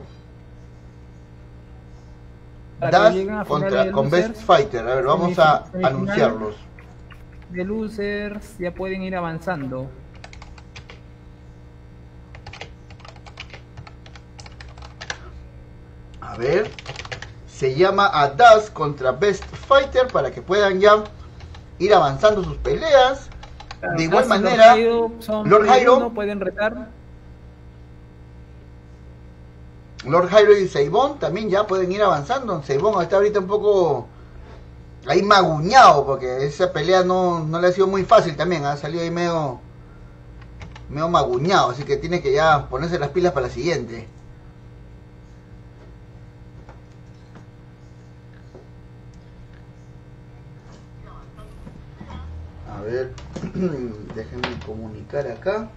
Das contra con Best Fighter. A ver, vamos a anunciarlos. De losers ya pueden ir avanzando. A ver, se llama a Das contra Best Fighter para que puedan ya ir avanzando sus peleas. De igual manera, Lord Jairo no pueden retar. Lord Jairo y Seibon también ya pueden ir avanzando. Seibon está ahorita un poco ahí maguñado, porque esa pelea no, no le ha sido muy fácil también. Ha salido ahí medio, medio maguñado, así que tiene que ya ponerse las pilas para la siguiente. A ver, déjenme comunicar acá.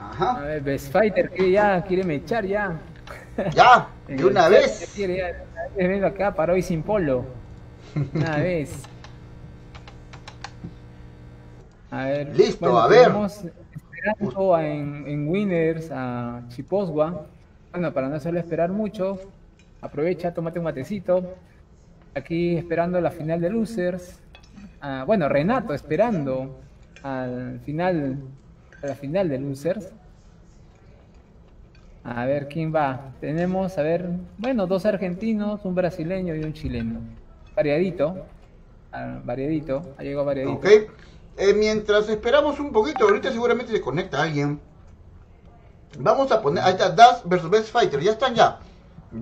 Ajá. A ver, Best Fighter, que ya quiere mechar ya. Ya, de una vez. Ya, ya, ya, vengo acá, paró y sin polo. Una vez. A ver, listo, bueno, a ver. Estamos esperando a, en, en Winners a Chespowa. Bueno, para no hacerle esperar mucho, aprovecha, tómate un matecito. Aquí esperando la final de Losers. Ah, bueno, Renato esperando al final, a la final de Losers. A ver quién va. Tenemos, a ver, bueno, dos argentinos, un brasileño y un chileno. Variadito. Ah, variadito. Ha llegado variadito. Okay. Eh, mientras esperamos un poquito, ahorita seguramente se conecta alguien. Vamos a poner, ahí está, Das versus Best Fighter, ya están ya.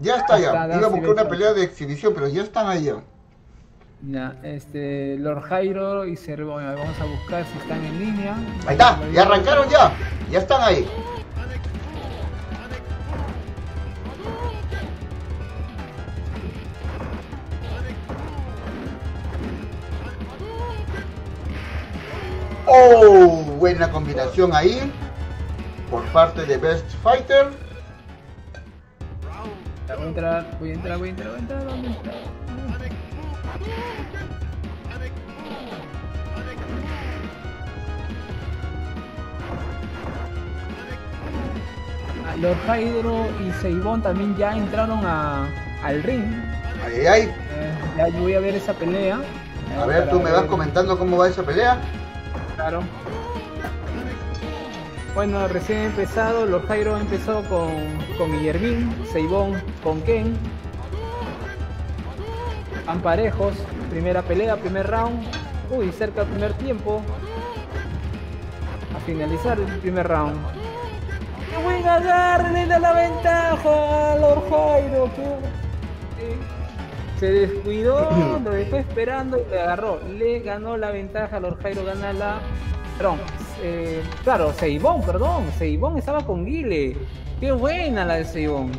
Ya está ah, ya, está, iba a buscar una pelea de exhibición, pero ya están ahí ya. Ya, este, Lord Jairo y Servo, vamos a buscar si están en línea. Ahí está, ya arrancaron ya, ya están ahí. Oh, buena combinación ahí por parte de Best Fighter. Voy a entrar, voy a entrar, voy a entrar, voy a entrar, voy a entrar. Ah, Lord Jairo y Seibon también ya entraron a, al ring. Ay, ay, ay. Eh, ya yo voy a ver esa pelea. A ver, tú me vas comentando cómo va esa pelea. Claro. Bueno, recién empezado, Lord Jairo empezó con, con Germán, Seibon con Ken. Van parejos, primera pelea, primer round. Uy, cerca del primer tiempo. A finalizar el primer round. ¡Qué buen agarre! ¡Le da la ventaja a Lord Jairo! Se descuidó, lo dejó esperando y le agarró. Le ganó la ventaja, Lord Jairo gana la... Perdón, eh, claro, Seibon, perdón. Seibon estaba con Guile. Qué buena la de Seibon.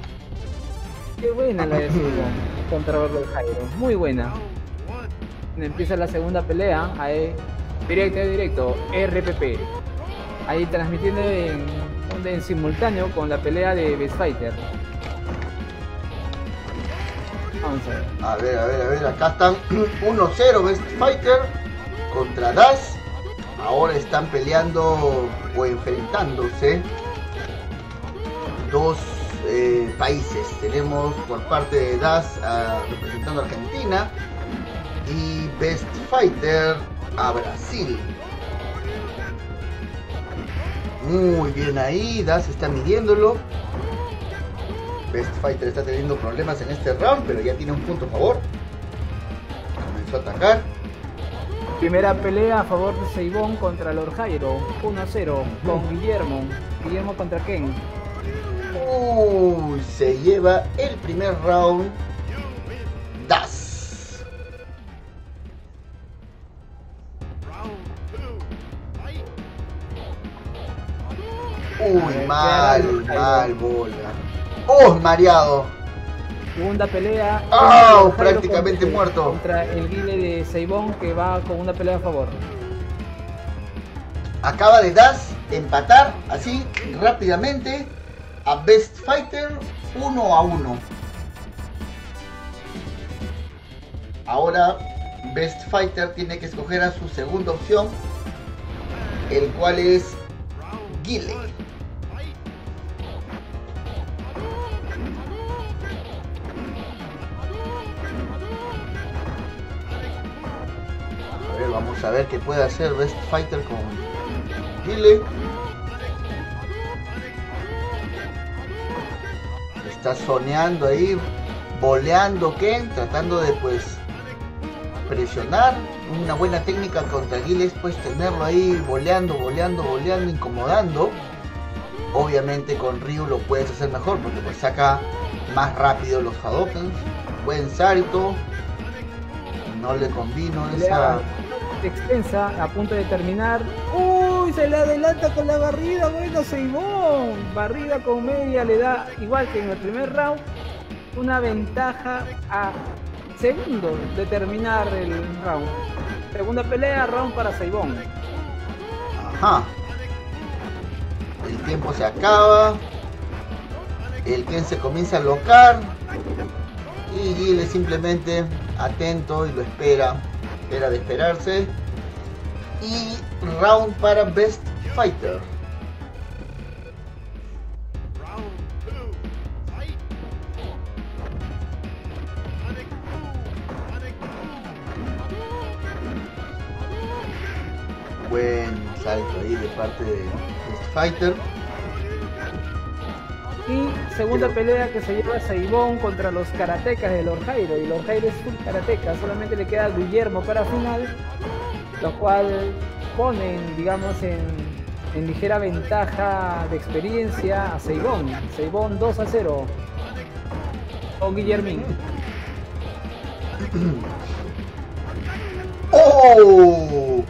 Qué buena la de Seibon contra Lord Jairo. Muy buena. Empieza la segunda pelea. Ahí, directo, directo. R P P. Ahí transmitiendo en, en simultáneo con la pelea de Best Fighter. A ver, a ver, a ver, acá están uno cero Best Fighter contra Das. Ahora están peleando o enfrentándose dos eh, países. Tenemos por parte de Das a, representando a Argentina y Best Fighter a Brasil. Muy bien ahí, Das está midiéndolo. Best Fighter está teniendo problemas en este round, pero ya tiene un punto a favor. Comenzó a atacar. Primera pelea a favor de Seibon contra Lord Jairo, uno cero con mm. Guillermo. Guillermo contra Ken. Uy, se lleva el primer round Das. Uy, mal, mal bola. ¡Oh, mareado! Segunda pelea. ¡Ah! Oh, prácticamente contra, muerto. Contra el Guile de Seibon, que va con una pelea a favor. Acaba de Das empatar así rápidamente a Best Fighter uno a uno. Ahora Best Fighter tiene que escoger a su segunda opción, el cual es Guile. Vamos a ver qué puede hacer Best Fighter con Guile. Está soñando ahí, boleando Ken, tratando de pues presionar. Una buena técnica contra Guile es pues tenerlo ahí boleando, boleando, boleando, incomodando. Obviamente con Ryu lo puedes hacer mejor porque pues saca más rápido los hadokens. Buen salto. No le combino esa... extensa, a punto de terminar. Uy, se le adelanta con la barrida. Bueno, Seibon, barrida con media, le da, igual que en el primer round, una ventaja a segundo de terminar el round. Segunda pelea, round para Seibon. Ajá, el tiempo se acaba, el Ken se comienza a locar y Guile simplemente atento y lo espera. Era de esperarse. Y round para Best Fighter. Buen salto ahí de parte de Best Fighter. Y segunda pelea que se lleva Seibon contra los karatecas de Lord Jairo. Y Lord Jairo es un karateca, solamente le queda a Guillermo para final, lo cual ponen, digamos, en, en ligera ventaja de experiencia a Seibon. Seibon dos a cero o Guillermín. ¡Oh!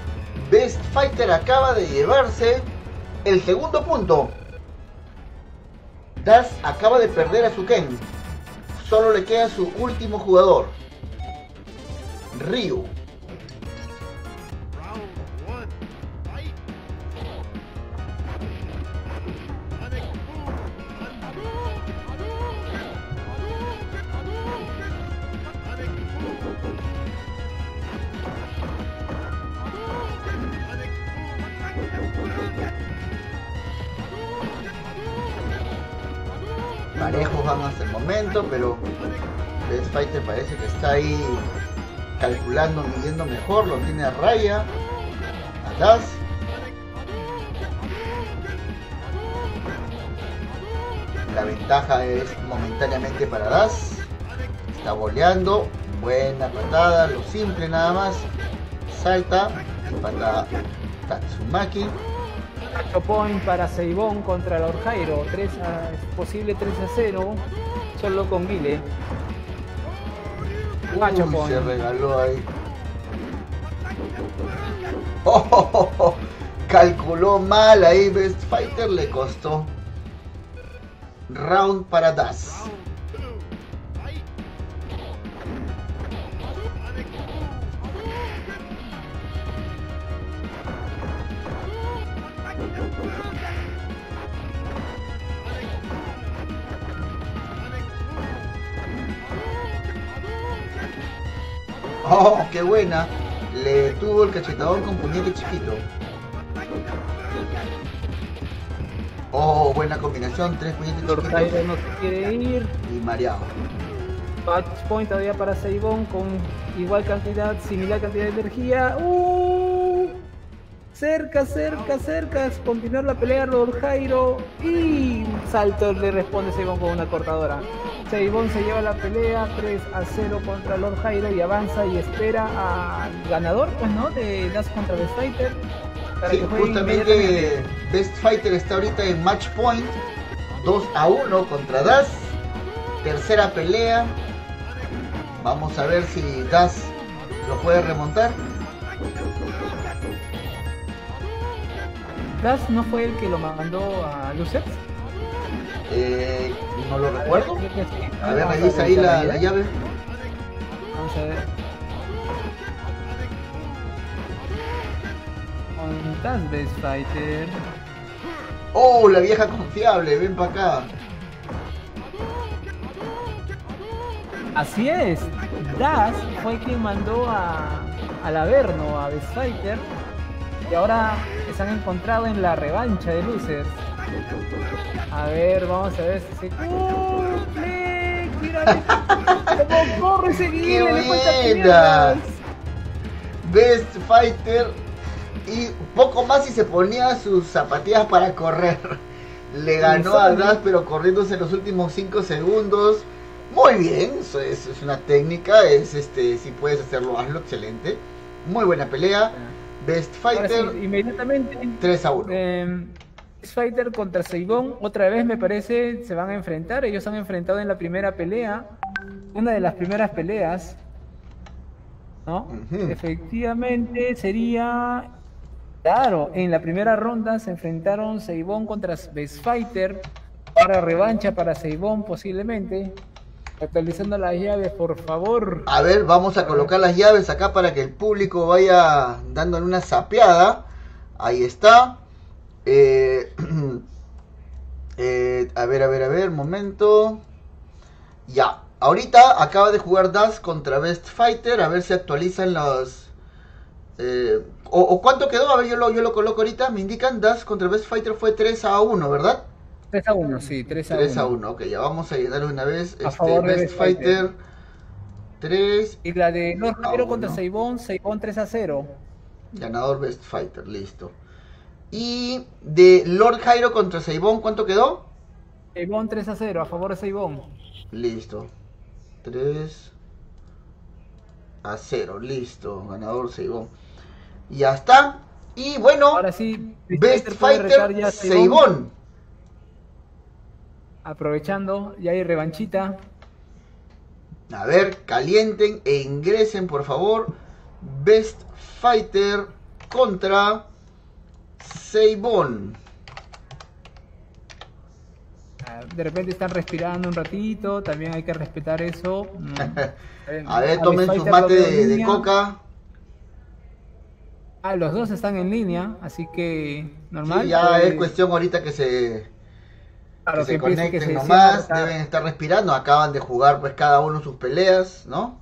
Best Fighter acaba de llevarse el segundo punto. Das acaba de perder a su Ken. Solo le queda su último jugador, Ryu. parejos van hasta el momento, pero Best Fighter parece que está ahí calculando, midiendo mejor, lo tiene a raya a Das. La ventaja es momentáneamente para Das. Está boleando, buena patada, lo simple nada más. Salta, patada Tatsumaki. Point para Seibon contra Lord Jairo, posible tres a cero, solo con Guile. Uy, se regaló ahí. Oh, oh, oh, oh. Calculó mal ahí, Best Fighter le costó. Round para Das. Oh, qué buena. Le tuvo el cachetador con puñete chiquito. Oh, buena combinación, tres puñetes chiquitos. No se quiere ir. Y mareado. Bad point todavía para Seibon con igual cantidad, similar cantidad de energía. Uh, cerca, cerca, cerca. Continuar la pelea Lord Jairo. Y salto le responde Seibon con una cortadora. Seibon se lleva la pelea tres a cero contra Lord Jairo y avanza y espera al ganador, pues, ¿no? De Das contra Best Fighter. Sí, justamente Best Fighter está ahorita en match point, dos a uno contra Das, tercera pelea. Vamos a ver si Das lo puede remontar. ¿Das no fue el que lo mandó a Lucet? Eh, no lo recuerdo. A ver, revisa ahí la, la llave. Vamos a ver. Das Best Fighter. Oh, la vieja confiable, ven para acá. Así es, Das fue quien mandó a, al Averno a Best Fighter y ahora se han encontrado en la revancha de losers. A ver, vamos a ver si se cumple. Mírale cómo corre ese guile de cuentas. Best Fighter. Y poco más y se ponía sus zapatillas para correr. Le ganó a Das, pero corriéndose los últimos cinco segundos. Muy bien, eso es, es una técnica. Es este, si puedes hacerlo, hazlo, excelente. Muy buena pelea. Best Fighter. Sí, inmediatamente. tres a uno. Eh, Best Fighter contra Seibon. Otra vez me parece se van a enfrentar. Ellos se han enfrentado en la primera pelea. Una de las primeras peleas. ¿No? Uh-huh. Efectivamente sería. Claro, en la primera ronda se enfrentaron Seibon contra Best Fighter para revancha para Seibon posiblemente. Actualizando las llaves, por favor. A ver, vamos a colocar las llaves acá para que el público vaya dándole una sapeada. Ahí está. Eh, eh, a ver, a ver, a ver, momento. Ya, ahorita acaba de jugar Das contra Best Fighter. A ver si actualizan los... Eh, o, o cuánto quedó, a ver, yo lo, yo lo coloco ahorita, me indican. Das contra Best Fighter fue tres a uno, ¿verdad? tres a uno, sí, tres a uno, ok, ya vamos a darle una vez a este, favor Best, Best Fighter, Fighter tres. Y la de Lord Jairo contra Seibon, Seibon tres a cero. Ganador Best Fighter, listo. Y de Lord Jairo contra Seibon, ¿cuánto quedó? Seibon tres a cero, a favor de Seibon. Listo, tres a cero, listo, ganador Seibon. Ya está. Y bueno, ahora sí, Best Fighter Seibon. Aprovechando, ya hay revanchita. A ver, calienten e ingresen, por favor. Best Fighter contra Seibon. De repente están respirando un ratito, también hay que respetar eso. A ver, tomen su mate de, de coca. Ah, los dos están en línea, así que normal. Sí, ya eh, es cuestión ahorita que se, claro, que se que conecten que se nomás, se deben estar respirando, acaban de jugar pues cada uno sus peleas, ¿no?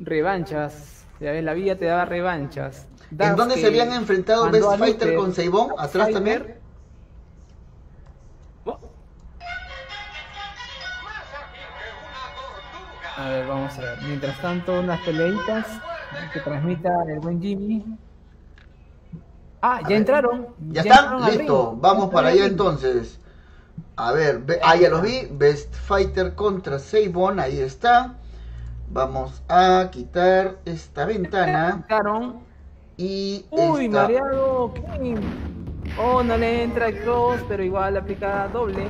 Revanchas, ya ves, la vida te daba revanchas. Das, ¿en dónde se habían enfrentado Best Fighter con Seibon? ¿Atrás también? ver, vamos a ver. Mientras tanto, unas peleitas que transmita el buen Jimmy. Ah, ya entraron. Ya, ya están, listo. Vamos para allá entonces. A ver, be... ah, ya los vi. Best Fighter contra Seibon, ahí está. Vamos a quitar esta ventana. Y uy, esta... mareado. Okay. Oh, no le entra el cross, pero igual aplica doble.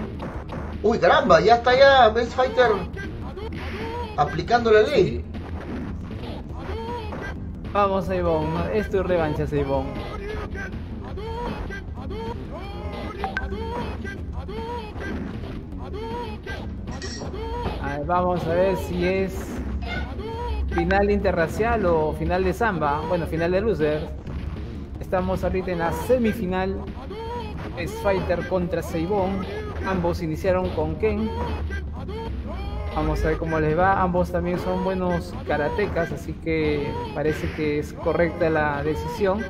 Uy, caramba, ya está ya Best Fighter aplicando la ley. Vamos, Seibon, es tu revancha, Seibon. A ver, vamos a ver si es final interracial o final de samba. Bueno, final de losers. Estamos ahorita en la semifinal. Best Fighter contra Seibon. Ambos iniciaron con Ken. Vamos a ver cómo les va. Ambos también son buenos karatecas, así que parece que es correcta la decisión.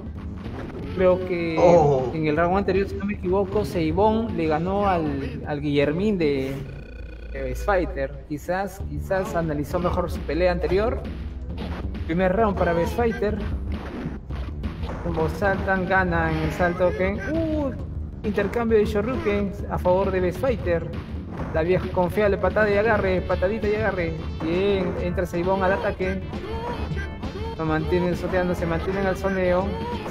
Creo que oh. en el round anterior, si no me equivoco, Seibon le ganó al, al Guillermín de Best Fighter. Quizás, quizás analizó mejor su pelea anterior. Primer round para Best Fighter. Como saltan, ganan el salto Ken. Uh, intercambio de Shoryuken a favor de Best Fighter. La vieja confiable, patada y agarre, patadita y agarre. Bien, entra Seibon al ataque. Lo mantienen soteando, se mantienen al soneo.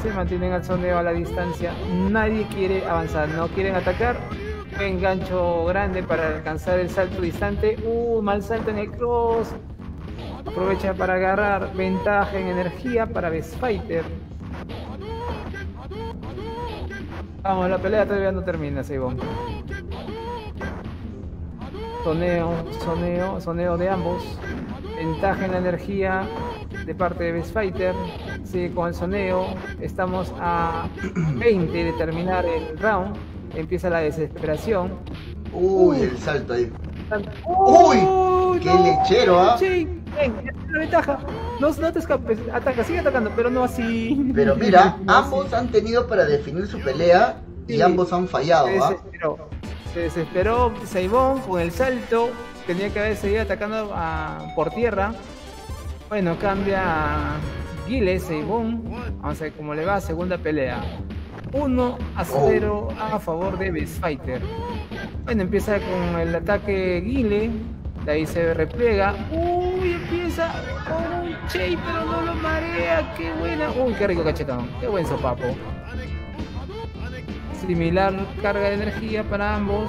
Se mantienen al soneo a la distancia. Nadie quiere avanzar, no quieren atacar. Engancho grande para alcanzar el salto distante. Uh, mal salto en el cross. Aprovecha para agarrar. Ventaja en energía para Best Fighter. Vamos, la pelea todavía no termina, Seibon. Soneo, soneo, soneo de ambos. Ventaja en la energía de parte de Best Fighter. Sigue con el soneo. Estamos a veinte de terminar el round. Empieza la desesperación. Uy, uy, el salto ahí. Uy, uy qué no, lechero, ¿ah? ¿eh? Sí, ven, la ventaja. No, no te escapes, ataca, sigue atacando, pero no así. Pero mira, no ambos así. Han tenido para definir su pelea y sí, ambos han fallado, ¿ah? Se desesperó. ¿eh? Se desesperó Seibon con el salto. Tenía que haber seguido atacando a, por tierra. Bueno, cambia a Guile, Seibon. Vamos a ver cómo le va. Segunda pelea. uno a cero oh. a favor de Best Fighter. Bueno, empieza con el ataque Guile. De ahí se repliega. Uy, empieza. Uy, che, pero no lo marea. Qué buena. Uy, qué rico cachetón. Qué buen sopapo. Similar carga de energía para ambos.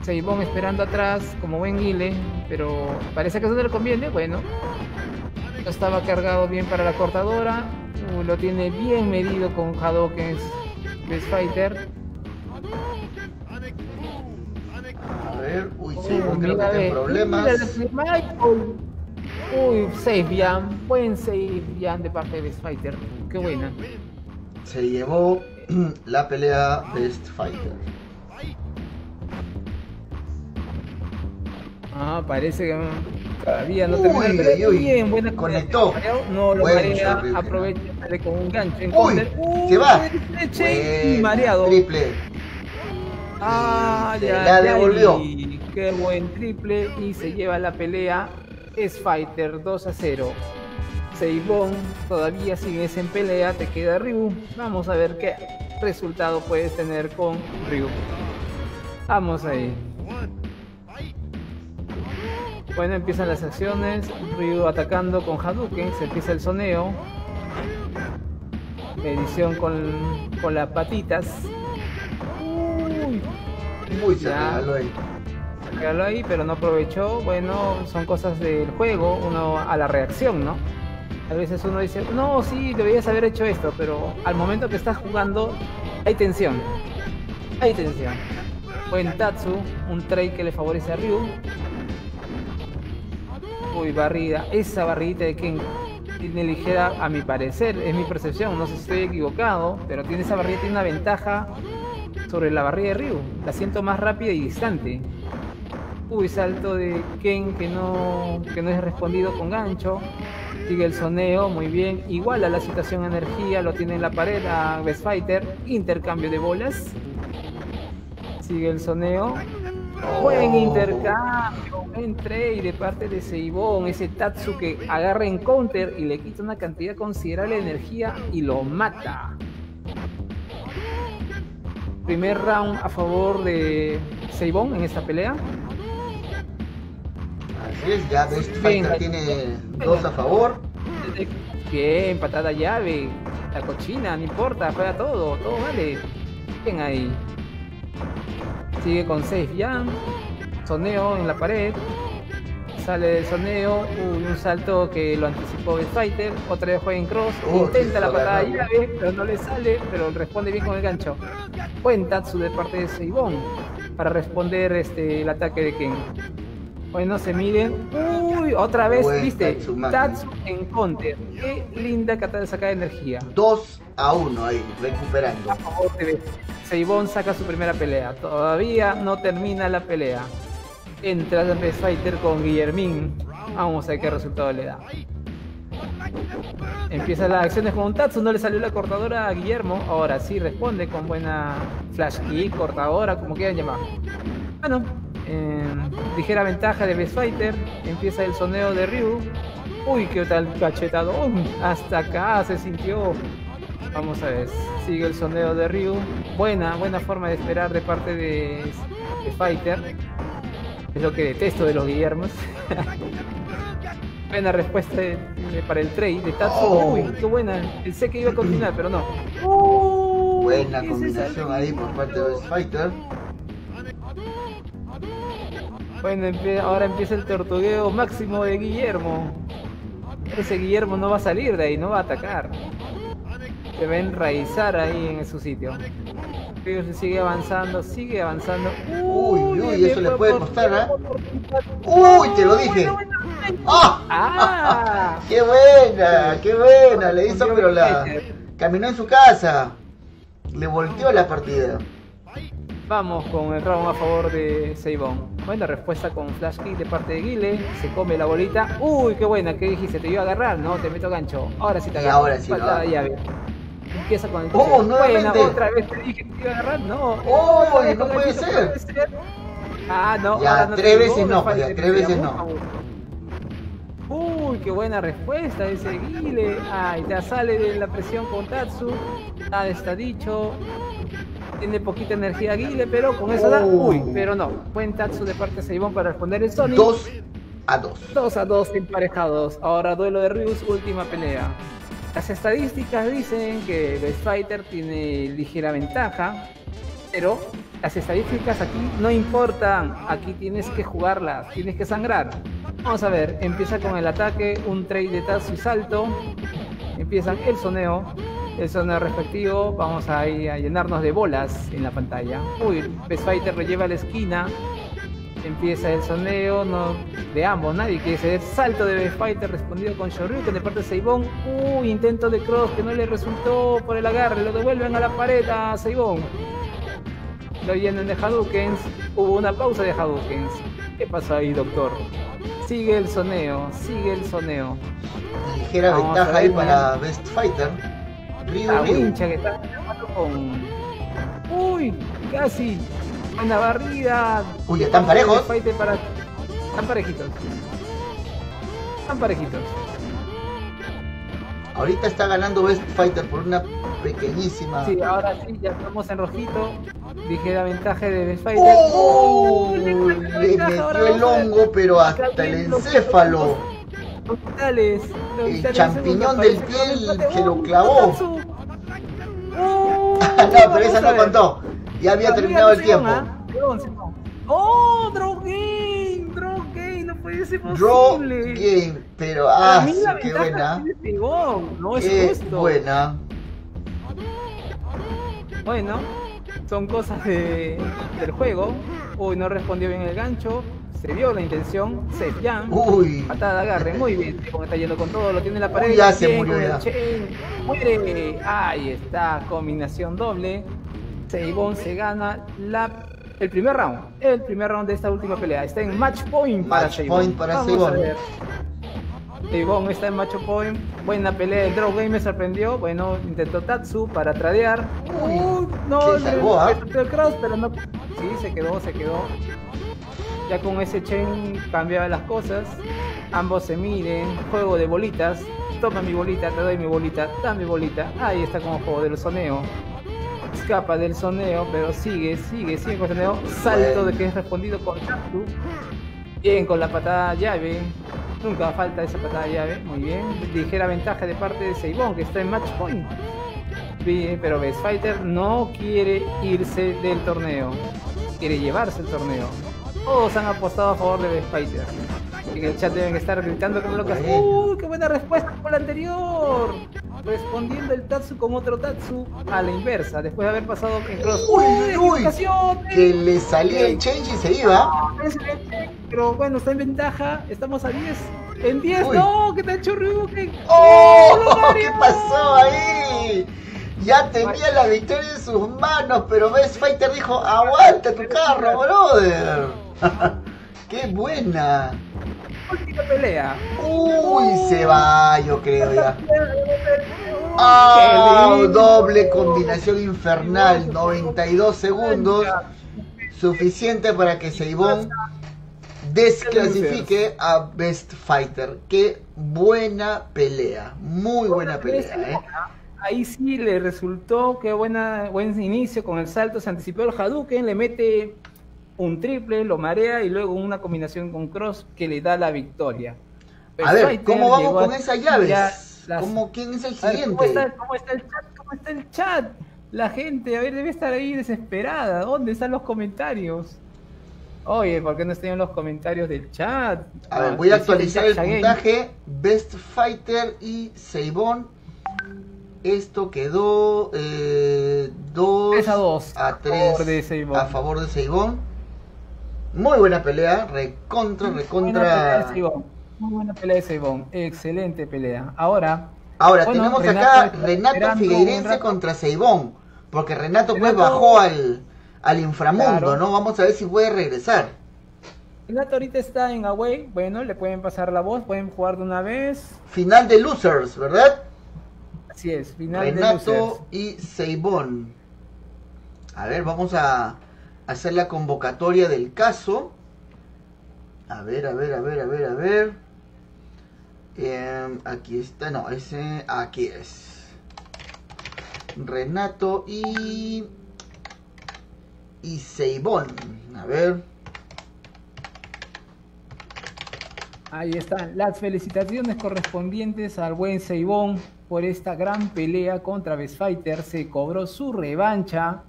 Seibon esperando atrás como buen Guile, pero parece que eso no le conviene. Bueno, no estaba cargado bien para la cortadora. Uy, lo tiene bien medido con Hadokens Best Fighter. A ver, uy, sí, oh, creo que tiene problemas. Uy, save jam, buen save jam de parte de Best Fighter. Qué buena. Se llevó la pelea Best Fighter. Ah, parece que todavía no terminó. Bien, buena. Conectó. Pelea. No lo marea, aprovecha, sale con un gancho. En uy, uy, se va. Buen, y mareado. Triple. Ah, ya, la devolvió. Y qué buen triple. Y se lleva la pelea Best Fighter dos a cero. Seibon todavía sigues en pelea. Te queda Ryu. Vamos a ver qué resultado puedes tener con Ryu. Vamos ahí. Bueno, empiezan las acciones. Ryu atacando con Hadouken. Se empieza el soneo. Edición con, con las patitas. Uy, uy, se regaló ahí. Se regaló ahí, pero no aprovechó. Bueno, son cosas del juego. Uno a la reacción, ¿no? A veces uno dice, no, sí, deberías haber hecho esto, pero al momento que estás jugando, hay tensión. Hay tensión. Buen Tatsu, un trade que le favorece a Ryu. Uy, barrida. Esa barridita de Ken tiene ligera, a mi parecer, es mi percepción, no sé si estoy equivocado, pero tiene esa barrida, tiene una ventaja sobre la barrida de Ryu. La siento más rápida y distante. Uy, salto de Ken que no, que no es respondido con gancho. Sigue el soneo, muy bien. Iguala la situación energía, lo tiene en la pared a Best Fighter. Intercambio de bolas. Sigue el soneo. Buen intercambio, buen trade de parte de Seibon. Ese Tatsuke agarra en counter y le quita una cantidad considerable de energía y lo mata. Primer round a favor de Seibon en esta pelea. Así es, ya Best Fighter tiene dos a favor. Bien, patada llave, la cochina, no importa, juega todo, todo vale. Bien ahí. Sigue con seis jam, soneo en la pared, sale del soneo, uy, un salto que lo anticipó Best Fighter, otra vez juega en cross, oh, intenta la patada de llave, pero no le sale, pero responde bien con el gancho. Buen Tatsu de parte de Seibon para responder este, el ataque de Ken. Bueno, se miden, uy, otra vez, buen viste, Tatsu, Tatsu en counter, qué linda catada de sacar energía. dos a uno ahí, recuperando. A favor de Best Fighter. Seibon saca su primera pelea, todavía no termina la pelea. Entra Best Fighter con Guillermín, vamos a ver qué resultado le da. Empieza las acciones con un Tatsu, no le salió la cortadora a Guillermo, ahora sí responde con buena flash kick, cortadora, como quieran llamar. Bueno, eh, ligera ventaja de Best Fighter, empieza el soneo de Ryu. Uy, qué tal cachetadón, hasta acá se sintió. Vamos a ver, sigue el sondeo de Ryu. Buena, buena forma de esperar de parte de, de Fighter. Es lo que detesto de los Guillermos. Buena respuesta de, de, para el trade de Tatsu. Oh. Uy, qué buena. Pensé que iba a continuar, pero no. Oh, buena combinación ahí por parte de Fighter. Bueno, ahora empieza el tortugueo máximo de Guillermo. Ese Guillermo no va a salir de ahí, no va a atacar. Se va a enraizar ahí en su sitio. Pero se sigue avanzando, sigue avanzando. Uy, uy, uy, eso le puede costar, ¿eh? Uy, te lo dije. ¡Oh! ¡Ah! ¡Qué buena! ¡Qué buena! Le hizo, pero la... Caminó en su casa. Le volteó la partida. Vamos con el round a favor de Seibon. Buena respuesta con flash kick de parte de Guile. Se come la bolita. Uy, qué buena. ¿Qué dijiste? ¿Te iba a agarrar? No, te meto gancho. Ahora sí te agarro. Y ahora sí, patada llave. Empieza con el coche. Oh, buena, otra vez te dije que te iba a agarrar, no. Oh, no, no puede, ser. puede ser. Ah, no. Ya ahora no tres veces no, no ya tres veces no. Uy, qué buena respuesta ese Guile. Ay, ya sale de la presión con Tatsu. Nada está dicho. Tiene poquita energía Guile, pero con eso oh. da. Uy, pero no. Buen Tatsu de parte de Seibon para responder el Sonic. dos a dos. dos a dos emparejados. Ahora duelo de Ryus, última pelea. Las estadísticas dicen que Best Fighter tiene ligera ventaja, pero las estadísticas aquí no importan, aquí tienes que jugarlas, tienes que sangrar. Vamos a ver, empieza con el ataque, un trade de Tatsu y salto, empiezan el soneo, el soneo respectivo, vamos a, ir a llenarnos de bolas en la pantalla. Uy, Best Fighter lo lleva a la esquina, empieza el soneo, no, de ambos, nadie quiere ceder. Salto de Best Fighter respondido con Shoryuken de parte de Seibon. Uy, intento de cross que no le resultó por el agarre, lo devuelven a la pared a Seibon. Lo llenan de Hadoukens, hubo una pausa de Hadoukens. ¿Qué pasó ahí, doctor? Sigue el soneo, sigue el soneo. Ligera Vamos ventaja ahí para Best Fighter. Río, la Río. Wincha que está con... Uy, casi... Buena barrida. Uy, están parejos. Para... Están parejitos. Están parejitos. Ahorita está ganando Best Fighter por una pequeñísima. Sí, ahora sí, ya estamos en rojito. Ligera ventaja de Best Fighter. Oh, oh, le metió el hongo, pero hasta el encéfalo. Totales, el champiñón del piel que lo clavó. Oh, no, pero esa no contó. Ya había la terminado el tiempo. ¡Oh! Draw Game, Draw Game, no puede ser posible. Draw Game, pero ah, sí, qué buena. No es qué justo. Buena. Bueno, son cosas de, del juego. Uy, no respondió bien el gancho. Se vio la intención. Se jam. Uy. Patada de agarre, muy bien. Está yendo con todo, lo tiene en la pared. Uy, ya se murió ya. Muere. Ahí está, combinación doble. Seibon se gana la, el primer round, el primer round de esta última pelea. Está en match point para Seibon. Seibon está en match point. Buena pelea, el draw game me sorprendió. Bueno, intentó Tatsu para tradear. Uy, no, se salvó, ¿eh? El cross, pero no. Sí, se quedó, se quedó. ya con ese chain cambiaba las cosas. Ambos se miden, juego de bolitas, toma mi bolita, te doy mi bolita, dame mi bolita, ahí está como juego del soneo. Escapa del soneo, pero sigue, sigue, sigue con el soneo, salto de que es respondido con tactu. Bien, con la patada llave, nunca falta esa patada llave, muy bien. Ligera ventaja de parte de Seibon, que está en match point. Bien, pero Best Fighter no quiere irse del torneo, quiere llevarse el torneo. Todos han apostado a favor de Best Fighter. En el chat deben estar gritando como locas. ¡Uy, qué buena respuesta por la anterior! Respondiendo el Tatsu con otro Tatsu a la inversa, después de haber pasado en cross. ¡Uy, uy! Que le salía el change y se iba. Pero bueno, está en ventaja, estamos a diez. ¡En diez! Uy. ¡No! ¡Que te ha hecho Ryu! ¡Oh! ¡Oh, qué pasó ahí! Ya tenía la victoria en sus manos, pero Best Fighter dijo, ¡aguanta tu carro, brother! ¡Qué buena! Última pelea. Uy, uh, se va, yo creo ya. Ah, oh, doble combinación infernal, noventa y dos segundos, suficiente para que Seibon desclasifique a Best Fighter. Qué buena pelea, muy buena pelea, ¿eh? Ahí sí le resultó, qué buena, buen inicio con el salto, se anticipó el Hadouken, le mete un triple, lo marea y luego una combinación con cross que le da la victoria. Pero a ver, Fighter, ¿cómo vamos con a... esas llaves? Las... ¿Cómo, ¿Quién es el siguiente? Ver, ¿cómo, está, ¿Cómo está el chat? ¿Cómo está el chat? La gente, a ver, debe estar ahí desesperada. ¿Dónde están los comentarios? Oye, ¿por qué no están los comentarios del chat? A ver, voy a actualizar el puntaje. Best Fighter y Seibon. Esto quedó eh, dos a tres a favor de Seibon. Muy buena pelea, recontra, recontra. Muy buena pelea de Seibon, excelente pelea. Ahora, Ahora bueno, tenemos acá Renato, Renato Figueirense contra Seibon, porque Renato, Renato pues bajó al, al inframundo, claro. ¿No? Vamos a ver si puede regresar. Renato ahorita está en Huawei, bueno, le pueden pasar la voz, pueden jugar de una vez. Final de Losers, ¿verdad? Así es, final Renato de Losers. Renato y Seibon. A ver, vamos a... hacer la convocatoria del caso. A ver, a ver, a ver, a ver, a ver. Eh, aquí está, no, ese, aquí es. Renato y... y Seibon. A ver. Ahí están las felicitaciones correspondientes al buen Seibon por esta gran pelea contra Best Fighter. Se cobró su revancha.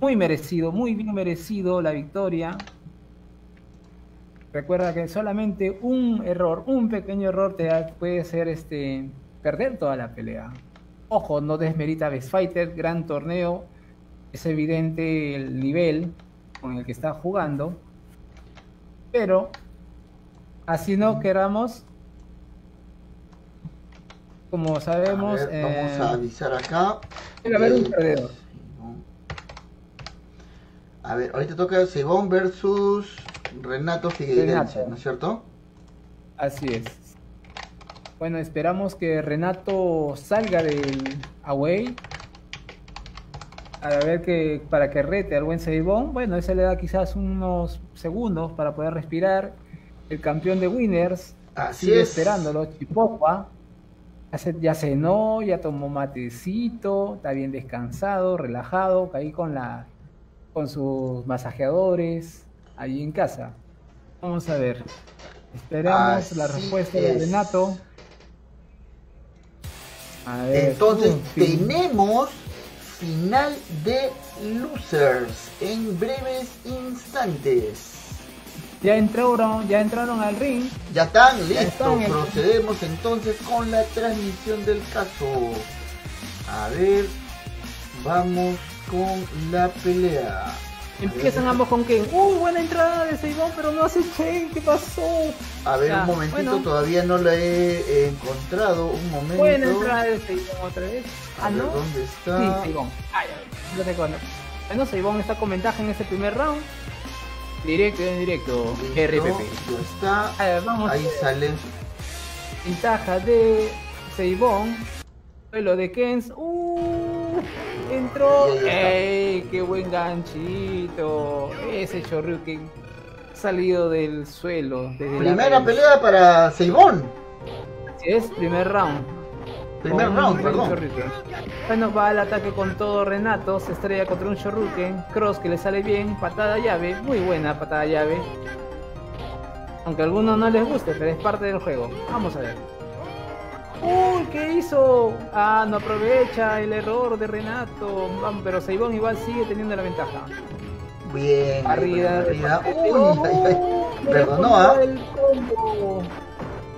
Muy merecido, muy bien merecido la victoria. Recuerda que solamente un error, un pequeño error te puede hacer este, perder toda la pelea. Ojo, no desmerita Best Fighter, gran torneo. Es evidente el nivel con el que está jugando. Pero, así no queramos. Como sabemos... A ver, vamos eh, a avisar acá. Debe haber un perdedor. A ver, ahorita toca Seibon versus Renato Figueirense, ¿no es cierto? Así es. Bueno, esperamos que Renato salga del away. A ver, que para que rete al buen Seibon. Bueno, ese le da quizás unos segundos para poder respirar. El campeón de Winners Así sigue es. esperándolo, Chespowa. Ya cenó, ya tomó matecito, está bien descansado, relajado, caí con la... con sus masajeadores allí en casa. Vamos a ver, esperamos Así la respuesta es. de Renato. A ver, entonces fin. tenemos final de Losers en breves instantes. Ya entraron, ya entraron al ring. Ya están listos, procedemos entonces con la transmisión del caso. A ver, vamos con la pelea. Empiezan ambos con Ken. Uy, buena entrada de Seibon, pero no hace Ken. ¿Qué pasó? A ver, ya, un momentito, bueno. Todavía no la he encontrado. Un momento. Buena entrada de Seibon otra vez. A ah, ver, no. ¿Dónde está? Sí, Seibon. Ay, no te conozco. Bueno, Seibon está con ventaja en este primer round. Directo, en directo. Listo, R P P. Está. A ver, vamos. Ahí sale. Ventaja de Seibon. Duelo de Kens. Uh. Entró. ¡Ey! ¡Qué buen ganchito! Ese Shoryuken salido del suelo. Desde Primera pelea para Seibon. Así es, primer round. Primer con round, perdón. Bueno, va al ataque con todo Renato, se estrella contra un Shuriken, cross que le sale bien, patada llave, muy buena patada llave. Aunque a algunos no les guste, pero es parte del juego. Vamos a ver. ¡Uy! ¿Qué hizo? Ah, no aprovecha el error de Renato. Vamos, pero Seibon igual sigue teniendo la ventaja. Bien. Arriba. Perdonó, ¿ah?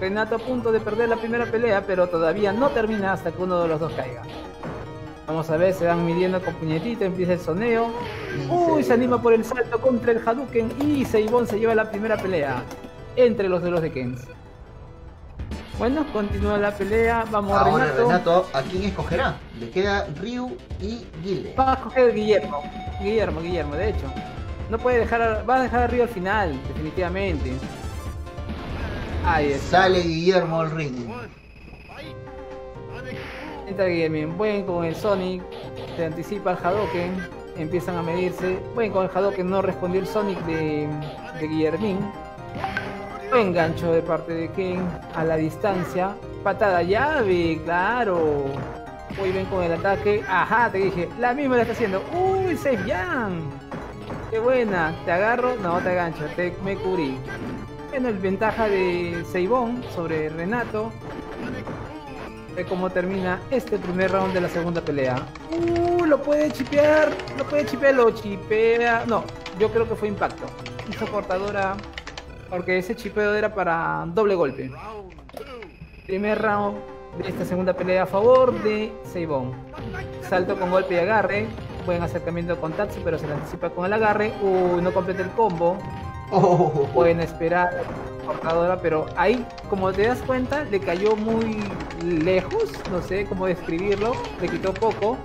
Renato a punto de perder la primera pelea, pero todavía no termina hasta que uno de los dos caiga. Vamos a ver, se van midiendo con puñetito, empieza el soneo. Uy, se anima por el salto contra el Hadouken y Seibon se lleva la primera pelea entre los duelos de Ken. Bueno, continúa la pelea, vamos a Renato. Ahora Renato, ¿a quién escogerá? Le queda Ryu y Guile. Va a escoger Guillermo, Guillermo, Guillermo, de hecho. No puede dejar, va a dejar a Ryu al final, definitivamente. Ahí está. Sale Guillermo al ring. Entra Guillermo, buen con el Sonic. Se anticipa el Hadouken. Empiezan a medirse. Buen con el Hadouken, no respondió el Sonic de, de Guillermín. Buen gancho de parte de Ken a la distancia. Patada llave, claro. Muy bien con el ataque. Ajá, te dije. La misma la está haciendo. Uy, Safe Jam. Qué buena. Te agarro. No, te agancho. Te, me cubrí. Bueno, el ventaja de Seibon sobre Renato. Ve cómo termina este primer round de la segunda pelea. Uh, lo puede chipear, lo puede chipear, lo chipea. No, yo creo que fue impacto. Hizo cortadora, porque ese chipeo era para doble golpe. Primer round de esta segunda pelea a favor de Seibon. Salto con golpe y agarre. Buen acercamiento con Tatsu, pero se le anticipa con el agarre. Uy, uh, no completa el combo. Oh. Pueden esperar cortadora, pero ahí, como te das cuenta, le cayó muy lejos, no sé cómo describirlo, le quitó poco,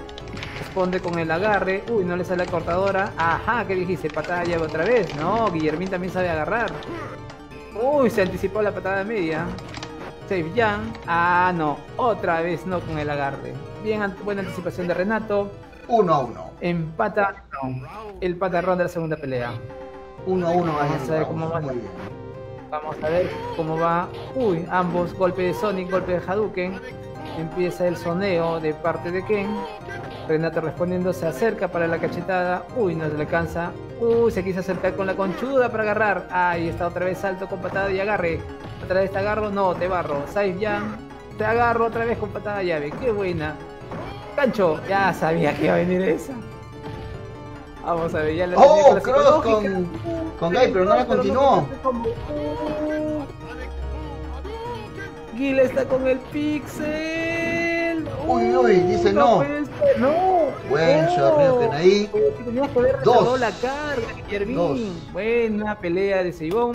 responde con el agarre, uy, no le sale la cortadora, ajá, ¿qué dijiste? Patada llave otra vez, no, Guillermín también sabe agarrar, uy, se anticipó la patada media, save jam, ah, no, otra vez no con el agarre, bien, buena anticipación de Renato, uno a uno, empata, no, el patarrón de la segunda pelea. uno a uno vamos a ver cómo va. Vamos a ver cómo va. Uy, ambos golpe de Sonic, golpe de Hadouken. Empieza el soneo de parte de Ken. Renato respondiendo, se acerca para la cachetada. Uy, no se le alcanza. Uy, se quiso acercar con la conchuda para agarrar. Ahí está otra vez salto con patada y agarre. Otra vez te agarro, no, te barro. Side jam, te agarro otra vez con patada llave. Qué buena. Gancho, ya sabía que iba a venir esa. Vamos a ver, ya la oh, tenía cross con, con Guy, pero no la continuó. Guile está con el pixel. Uy, uy, dice no. No. Buen Shuriken ahí. Dos. La carga, Dos. Buena pelea de Seibon.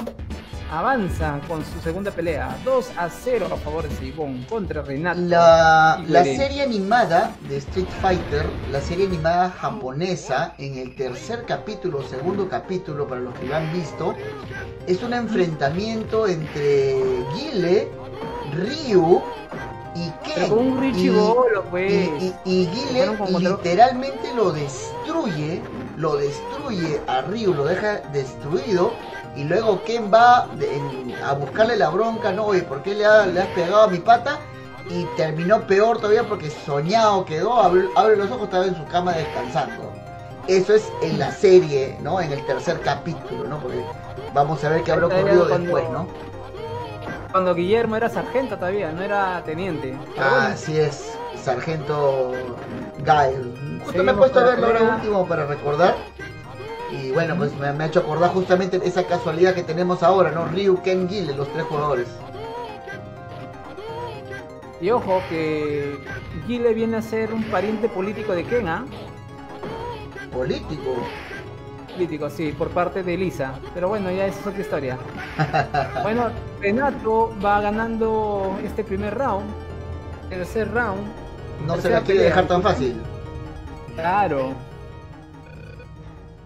Avanza con su segunda pelea. dos a cero a favor de Seibon contra Renato. La, la serie animada de Street Fighter, la serie animada japonesa, en el tercer capítulo, segundo capítulo, para los que lo han visto, es un enfrentamiento entre Guile, Ryu y Ken. Un richibolo, pues. Y, y, y, y Guile literalmente lo destruye, lo destruye a Ryu, lo deja destruido. Y luego Ken va de, en, a buscarle la bronca, no, oye, ¿por qué le, ha, le has pegado a mi pata? Y terminó peor todavía porque soñado quedó, abre, abre los ojos, estaba en su cama descansando. Eso es en la serie, ¿no? En el tercer capítulo, ¿no? Porque vamos a ver qué habrá ocurrido cuando, después, ¿no? Cuando Guillermo era sargento todavía, no era teniente. Ah, bueno. Así es, sargento Guile. Justo Seguimos me he puesto a verlo ahora último para recordar. Y bueno, pues me, me ha hecho acordar justamente esa casualidad que tenemos ahora, ¿no? Ryu, Ken, Guile, los tres jugadores. Y ojo que Guile viene a ser un pariente político de Ken, ¿ah? ¿eh? ¿Político? Político, sí, por parte de Lisa. Pero bueno, ya esa es otra historia. Bueno, Renato va ganando este primer round. Tercer round. No se la quiere pelea. Dejar tan fácil. Claro.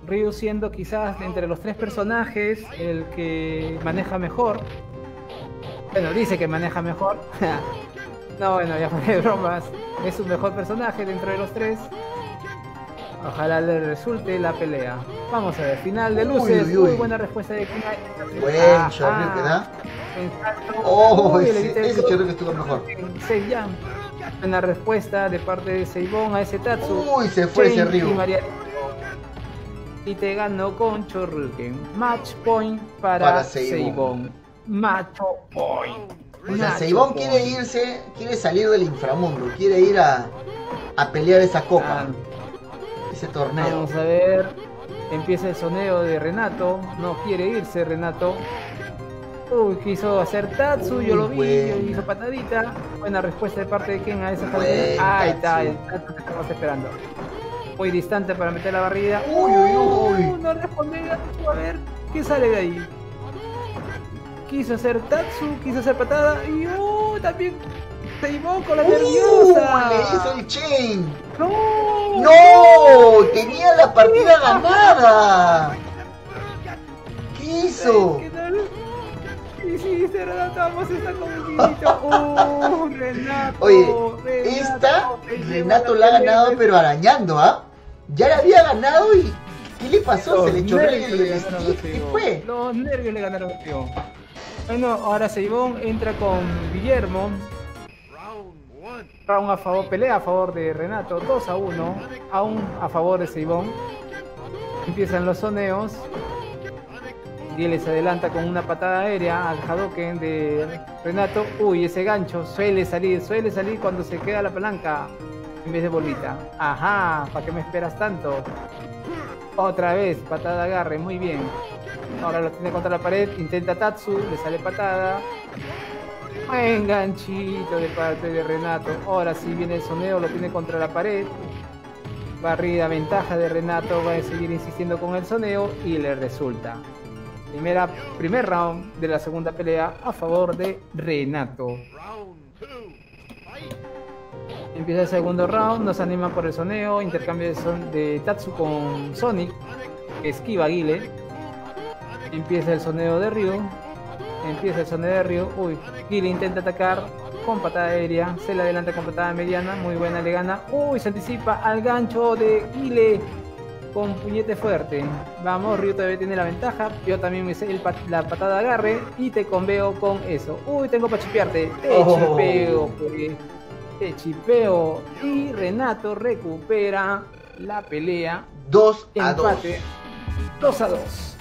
Ryu siendo quizás entre los tres personajes el que maneja mejor. Bueno, dice que maneja mejor. No, bueno, ya fue de bromas. Es un mejor personaje dentro de los tres. Ojalá le resulte la pelea. Vamos a ver, final de luces. Uy, uy, uy. Muy buena respuesta de Kina. Buen chorreo que da. Oh, uy, ese, ese chorreo que estuvo mejor. Buena respuesta de parte de Seibon a ese Tatsu. Uy, se fue Chen ese Ryu. Y, María... y te ganó con Chorruken. Match point para, para Seibon. Macho point. O sea, Seibon quiere irse, quiere salir del inframundo, quiere ir a, a pelear esa copa, ah, ese torneo. Vamos a ver, empieza el soneo de Renato, no quiere irse Renato. Uy, quiso hacer Tatsu, uy, yo lo vi, buena. Hizo patadita. Buena respuesta de parte de Ken a esa patadita. Ahí está, el Tatsu que estamos esperando. Muy distante para meter la barrida. Uy, uy, uy. No responde, a ver, ¿qué sale de ahí? Quiso hacer Tatsu, quiso hacer patada y oh, también Seibon con la uh, nerviosa. Le hizo el chain. No, no, no, tenía la partida ganada. ¿Qué hizo? ¿Qué tal? Y sí, se relatamos esta comidita. Oh, Renato. Oye, Renato, esta Renato la ha ganado pero arañando, ¿ah? ¿eh? Ya la había ganado y ¿qué le pasó? Los se le echó el stick. ¿Qué fue? Los nervios le ganaron el tío. Bueno, ahora Seibon entra con Guillermo. Round a favor, pelea a favor de Renato, dos a uno, aún a favor de Seibon. Empiezan los soneos. Guile se adelanta con una patada aérea al Hadoken de Renato. Uy, ese gancho suele salir, suele salir cuando se queda la palanca en vez de bolita. Ajá, ¿para qué me esperas tanto? Otra vez, patada de agarre, muy bien. Ahora lo tiene contra la pared, intenta Tatsu, le sale patada. Buen ganchito de parte de Renato. Ahora sí viene el soneo, lo tiene contra la pared. Barrida, ventaja de Renato, va a seguir insistiendo con el soneo y le resulta. Primera, primer round de la segunda pelea a favor de Renato. Empieza el segundo round, nos anima por el soneo, intercambio de, son de Tatsu con Sonic, que esquiva Guile. Empieza el soneo de Ryu, empieza el soneo de Ryu, uy, Guile intenta atacar con patada aérea, se le adelanta con patada mediana, muy buena, le gana, uy, se anticipa al gancho de Guile con puñete fuerte. Vamos, Ryu todavía tiene la ventaja, yo también me hice el pat la patada de agarre y te conveo con eso, uy, tengo para chipearte, te oh. chipeo, pues. Te chipeo y Renato recupera la pelea. dos a dos.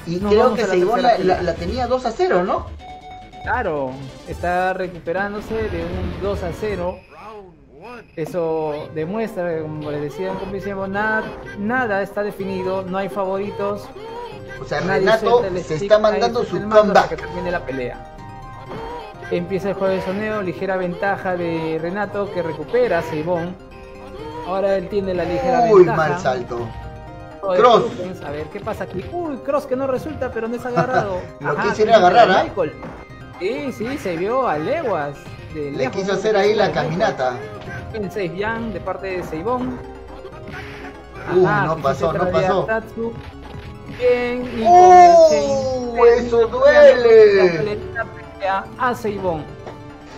Y nos creo que Seibon la, la, la tenía dos a cero, ¿no? Claro, está recuperándose de un dos a cero. Eso demuestra, como les decía, como decíamos, nada, nada está definido, no hay favoritos. O sea, Renato se está mandando su comeback que termine la pelea. Empieza el juego de soneo, ligera ventaja de Renato que recupera a Seibon. Ahora él tiene la ligera uy, ventaja. Uy, mal salto. Todo cross. A ver qué pasa aquí. Uy, cross que no resulta, pero no es agarrado. Lo Ajá, quisiera agarrar, ¿ah? ¿eh? Sí, sí, se vio a leguas. De Le lejos, quiso hacer ahí la caminata. En seis yang de parte de Seibon. Uy, no pasó, no pasó. Tatsu. Bien, y ¡uh! ¡Eso duele! A Seibon.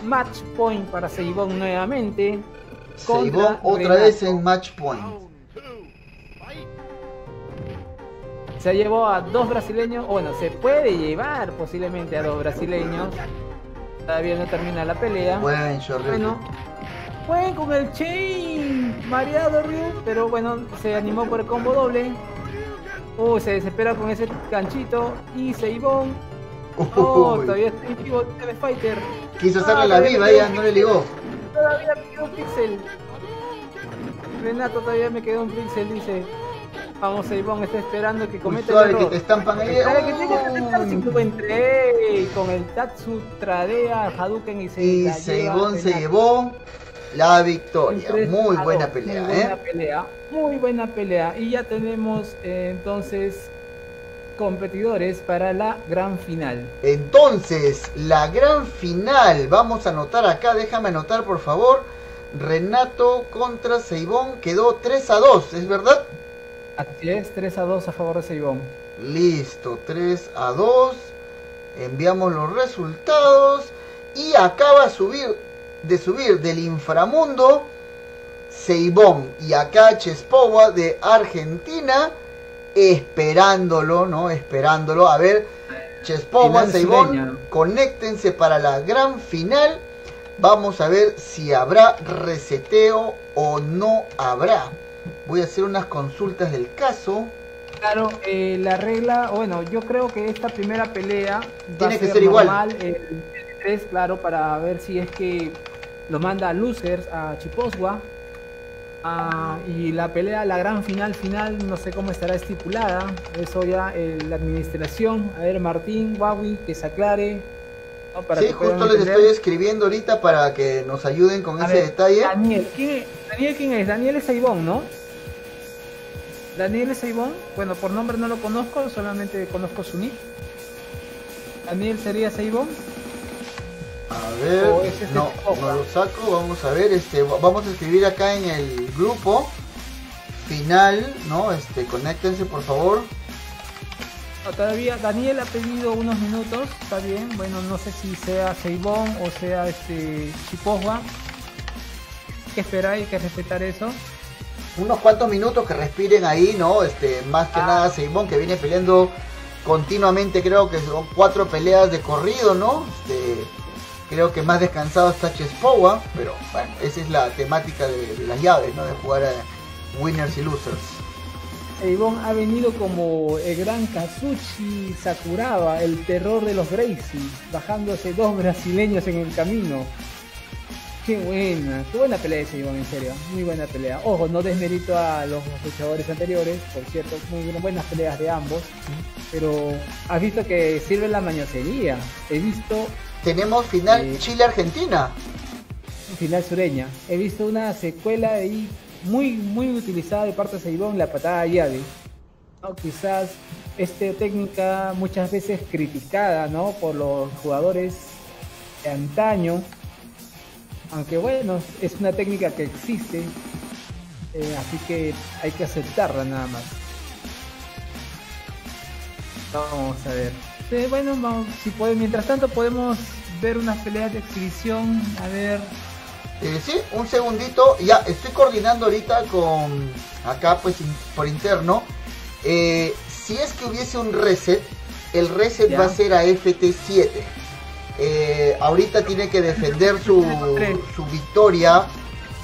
Match point para Seibon nuevamente. Seibon otra Renato. vez en match point. Se llevó a dos brasileños. Bueno, se puede llevar posiblemente a dos brasileños. Todavía no termina la pelea. Buen shorteo. Bueno, fue con el chain. Mareado Ryu. Pero bueno, se animó por el combo doble. Uh, se desespera con ese ganchito. Y Seibon. Oh, todavía está en vivo de Best Fighter. Quiso hacerle ah, la viva, ella no le ligó. Todavía me quedó un pixel. Renato todavía me quedó un pixel, dice. Vamos, Seibon está esperando que cometa el error. Suave que te estampan ahí. Para que tenga que aceptar si tú entré. Con el Tatsu tradea Hadouken y se Y Seibon se llevó la victoria. Muy buena pelea, muy buena eh. pelea. Muy buena pelea. Y ya tenemos eh, entonces... competidores para la gran final. Entonces, la gran final. Vamos a anotar acá, déjame anotar por favor. Renato contra Seibon quedó tres a dos, ¿es verdad? Así es, tres a dos a favor de Seibon. Listo, tres a dos. Enviamos los resultados. Y acaba de subir, de subir del inframundo Seibon y acá Chespowa de Argentina, esperándolo, ¿no? Esperándolo. A ver, Chespowa, Seibon, conéctense para la gran final. Vamos a ver si habrá reseteo o no habrá. Voy a hacer unas consultas del caso. Claro, eh, la regla, bueno, yo creo que esta primera pelea tiene va que ser, ser normal, igual. El tres, claro, para ver si es que lo manda a losers, a Chespowa. Ah, y la pelea, la gran final, final, no sé cómo estará estipulada. Eso ya eh, la administración. A ver, Martín, Huawei, que se aclare. ¿No? Para sí, que justo les entender. Estoy escribiendo ahorita para que nos ayuden con a ese ver, detalle. Daniel, ¿quién, Daniel, ¿quién es? Daniel es Seibon, ¿no? Daniel Seibon, bueno, por nombre no lo conozco, solamente conozco su nick. Daniel sería Seibon. A ver, es no, no lo saco, vamos a ver, este, vamos a escribir acá en el grupo final, ¿no? Este, conéctense por favor. No, todavía Daniel ha pedido unos minutos, está bien, bueno, no sé si sea Seibon o sea este Chespowa. Hay que esperar, hay que respetar eso. Unos cuantos minutos que respiren ahí, ¿no? Este, más que ah. nada Seibon, que viene peleando continuamente, creo que son cuatro peleas de corrido, ¿no? Este, creo que más descansado está Chespowa, pero bueno, esa es la temática de, de las llaves, ¿no? De jugar a winners y losers. Seibon ha venido como el gran Kazuchi Sakuraba, el terror de los Gracie, bajándose dos brasileños en el camino. Qué buena, qué buena pelea de Seibon, en serio, muy buena pelea. Ojo, no desmerito a los luchadores anteriores, por cierto, muy buenas peleas de ambos, pero has visto que sirve la mañosería. He visto... Tenemos final eh, Chile-Argentina. Final sureña. He visto una secuela ahí muy, muy utilizada de parte de Seibon, la patada de llave. ¿No? Quizás esta técnica muchas veces criticada, ¿no? Por los jugadores de antaño. Aunque bueno, es una técnica que existe, eh, así que hay que aceptarla nada más. Vamos a ver. Eh, bueno, vamos, si puede, mientras tanto podemos ver unas peleas de exhibición. A ver. Eh, sí, un segundito. Ya estoy coordinando ahorita con acá, pues in, por interno. Eh, si es que hubiese un reset, el reset ya va a ser a F T siete. Eh, ahorita tiene que defender su, su victoria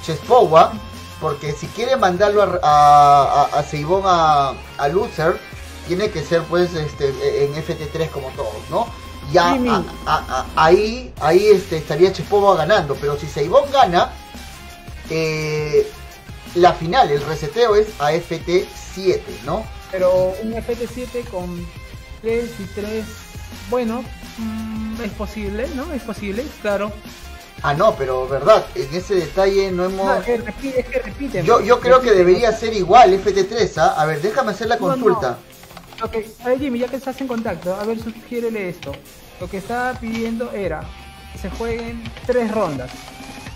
Chespowa, porque si quiere mandarlo a, a, a, a Seibon a, a loser, tiene que ser pues este en F T tres como todos, ¿no? Ya a, a, a, ahí ahí este, estaría Chespowa ganando, pero si Seibon gana, eh, la final, el reseteo es a F T siete, ¿no? Pero un F T siete con tres y tres, bueno... Mmm... es posible, ¿no? Es posible, claro. Ah, no, pero verdad, en ese detalle no hemos... No, es que repite, es que repite, yo, yo creo repite, que debería no. ser igual, F T tres, ¿ah? A ver, déjame hacer la consulta. No, no. Ok, a ver Jimmy, ya que estás en contacto, a ver, sugiérele esto. Lo que estaba pidiendo era que se jueguen tres rondas.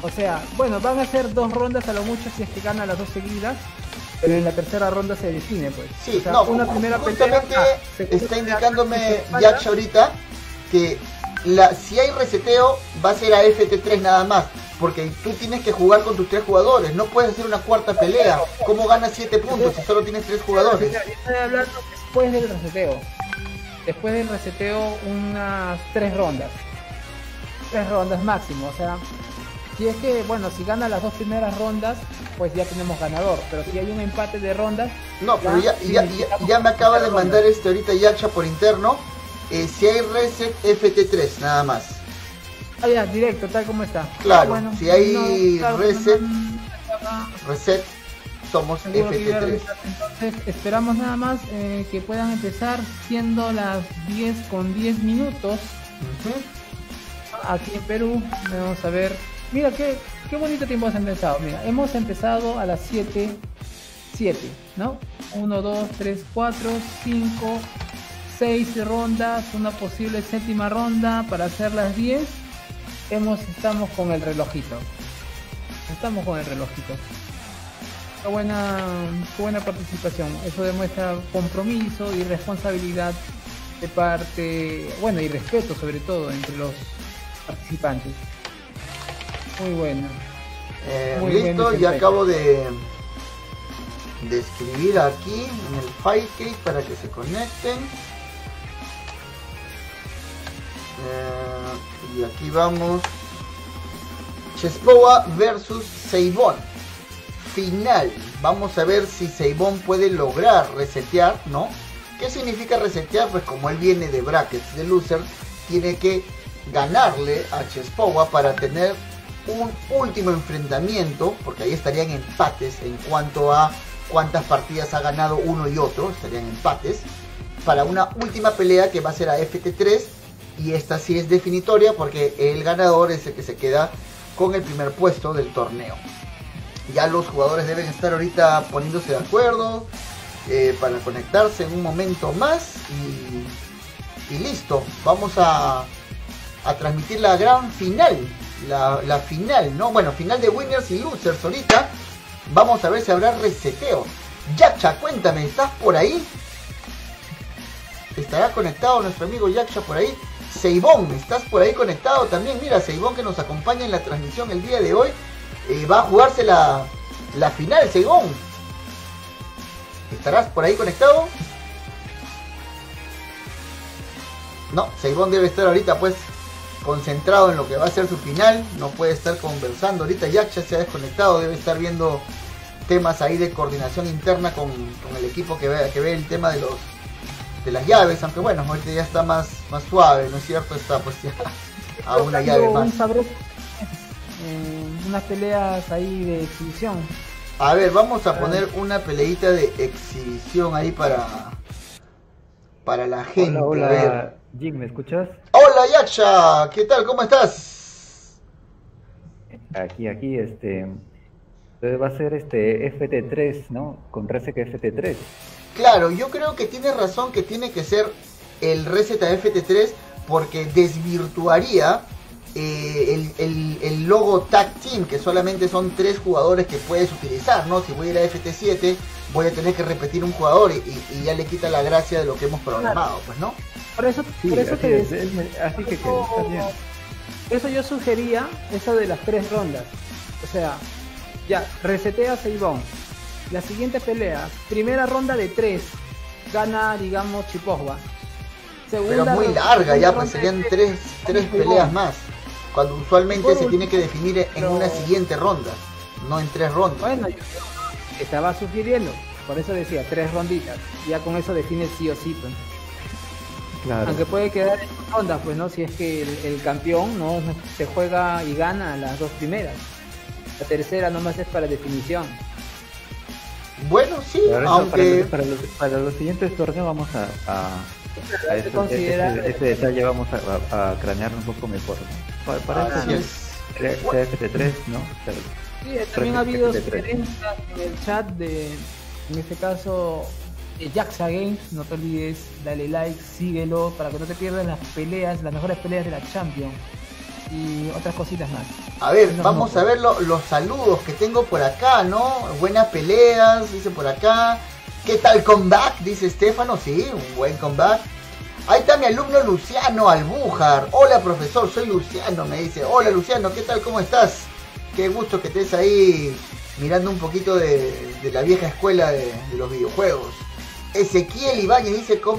O sea, bueno, van a ser dos rondas a lo mucho si es que ganan las dos seguidas. Pero en la tercera ronda se define, pues. Sí, o sea, no, una primera pelea, ah, está indicándome Yaksha ahorita que... La, si hay reseteo, va a ser a F T tres nada más, porque tú tienes que jugar con tus tres jugadores, no puedes hacer una cuarta pelea. ¿Cómo ganas siete puntos si solo tienes tres jugadores? Yo estoy hablando después del reseteo. Después del reseteo, unas tres rondas. Tres rondas máximo, o sea, si es que, bueno, si gana las dos primeras rondas, pues ya tenemos ganador, pero si hay un empate de rondas... No, pero ya, ya, ya, ya me acaba de mandar este ahorita Yaksha por interno. Eh, si hay reset, F T tres, nada más. Ah, ya, directo, tal como está. Claro, ah, bueno, si hay no, claro, reset, no, no, no. reset, somos F T tres. Entonces, esperamos nada más eh, que puedan empezar siendo las diez con diez minutos. Uh -huh. Aquí en Perú, vamos a ver. Mira, qué, qué bonito tiempo hemos empezado. Mira, hemos empezado a las siete, siete, ¿no? uno, dos, tres, cuatro, cinco... seis rondas, una posible séptima ronda para hacer las diez. Hemos, estamos con el relojito. Estamos con el relojito. Qué buena, qué buena participación. Eso demuestra compromiso y responsabilidad de parte, bueno, y respeto sobre todo entre los participantes. Muy bueno. Eh, listo, ya acabo de, de escribir aquí en el Firecase para que se conecten. Eh, y aquí vamos. Chespowa versus Seibon. Final. Vamos a ver si Seibon puede lograr resetear, ¿no? ¿Qué significa resetear? Pues como él viene de brackets de loser, tiene que ganarle a Chespowa para tener un último enfrentamiento, porque ahí estarían empates en cuanto a cuántas partidas ha ganado uno y otro, estarían empates, para una última pelea que va a ser a F T tres, y esta sí es definitoria porque el ganador es el que se queda con el primer puesto del torneo. Ya los jugadores deben estar ahorita poniéndose de acuerdo eh, para conectarse en un momento más y, y listo, vamos a, a transmitir la gran final. La, la final, ¿no? Bueno, final de winners y losers ahorita. Vamos a ver si habrá reseteo. Yaksha, cuéntame, ¿estás por ahí? ¿Estará conectado nuestro amigo Yaksha por ahí? Seibon, ¿estás por ahí conectado también? Mira, Seibon que nos acompaña en la transmisión el día de hoy. Eh, va a jugarse la, la final, Seibon. ¿Estarás por ahí conectado? No, Seibon debe estar ahorita pues concentrado en lo que va a ser su final, no puede estar conversando ahorita. Yaksha se ha desconectado, debe estar viendo temas ahí de coordinación interna con, con el equipo que ve, que ve el tema de los de las llaves, aunque bueno, ahorita ya está más, más suave, ¿no es cierto? Está pues ya a una llave más. Eh, unas peleas ahí de exhibición. A ver, vamos a poner una peleita de exhibición ahí para para la gente. Hola, hola. A ver. Jim, ¿me escuchas? Hola Yaksha, ¿qué tal? ¿Cómo estás? Aquí, aquí, este... Entonces va a ser este F T tres, ¿no? Con reset F T tres. Claro, yo creo que tienes razón que tiene que ser el reset a F T tres porque desvirtuaría eh, el, el, el logo Tag Team, que solamente son tres jugadores que puedes utilizar, ¿no? Si voy a ir a F T siete, voy a tener que repetir un jugador y, y ya le quita la gracia de lo que hemos programado, pues, ¿no? Por eso, sí, por eso así te es, es, así que eso, bien. Eso yo sugería, eso de las tres rondas. O sea, ya, resetea a Seibon. La siguiente pelea, primera ronda de tres, gana, digamos, Chespowa. Segunda, pero muy larga, ya, pues serían tres, tres peleas más. Cuando usualmente se tiene que definir en pero... una siguiente ronda, no en tres rondas. Bueno, yo estaba sugiriendo, por eso decía, tres ronditas. Ya con eso define sí o sí, pues. Claro. Aunque puede quedar en rondas, pues no, si es que el, el campeón no se juega y gana las dos primeras. La tercera nomás es para definición. Bueno, sí, eso, aunque... Para los, para, los, para los siguientes torneos vamos a... a, a eso, considerar... ese, ese detalle vamos a, a, a cranear un poco mejor. Para, para ah, eso sí es F T tres, ¿no? Claro. Sí, también ha habido sugerencias en el chat de, en este caso... Yaksha Games, no te olvides, dale like, síguelo, para que no te pierdas las peleas, las mejores peleas de la Champions y otras cositas más. A ver, no, vamos no. a ver lo, los saludos que tengo por acá, ¿no? Buenas peleas, dice por acá. ¿Qué tal comeback? Dice Estefano, sí, un buen comeback. Ahí está mi alumno Luciano Albújar. Hola profesor, soy Luciano, me dice. Hola Luciano, ¿qué tal? ¿Cómo estás? Qué gusto que estés ahí mirando un poquito de, de la vieja escuela de, de los videojuegos. Ezequiel Ibáñez dice como,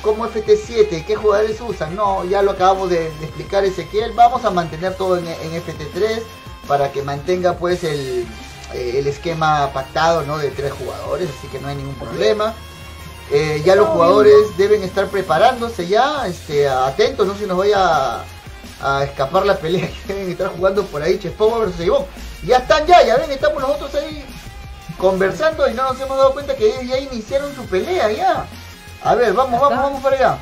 como F T siete, ¿qué jugadores usan? No, ya lo acabamos de, de explicar Ezequiel. Vamos a mantener todo en, en F T tres para que mantenga pues el, el esquema pactado, ¿no? De tres jugadores, así que no hay ningún problema. Eh, ya los jugadores deben estar preparándose ya, este, atentos, no se nos vaya a, a escapar la pelea que deben estar jugando por ahí. Chespowa versus Seibon. Ya están ya, ya ven, estamos nosotros ahí conversando y no nos hemos dado cuenta que ellos ya iniciaron su pelea ya. A ver, vamos, vamos, vamos para allá.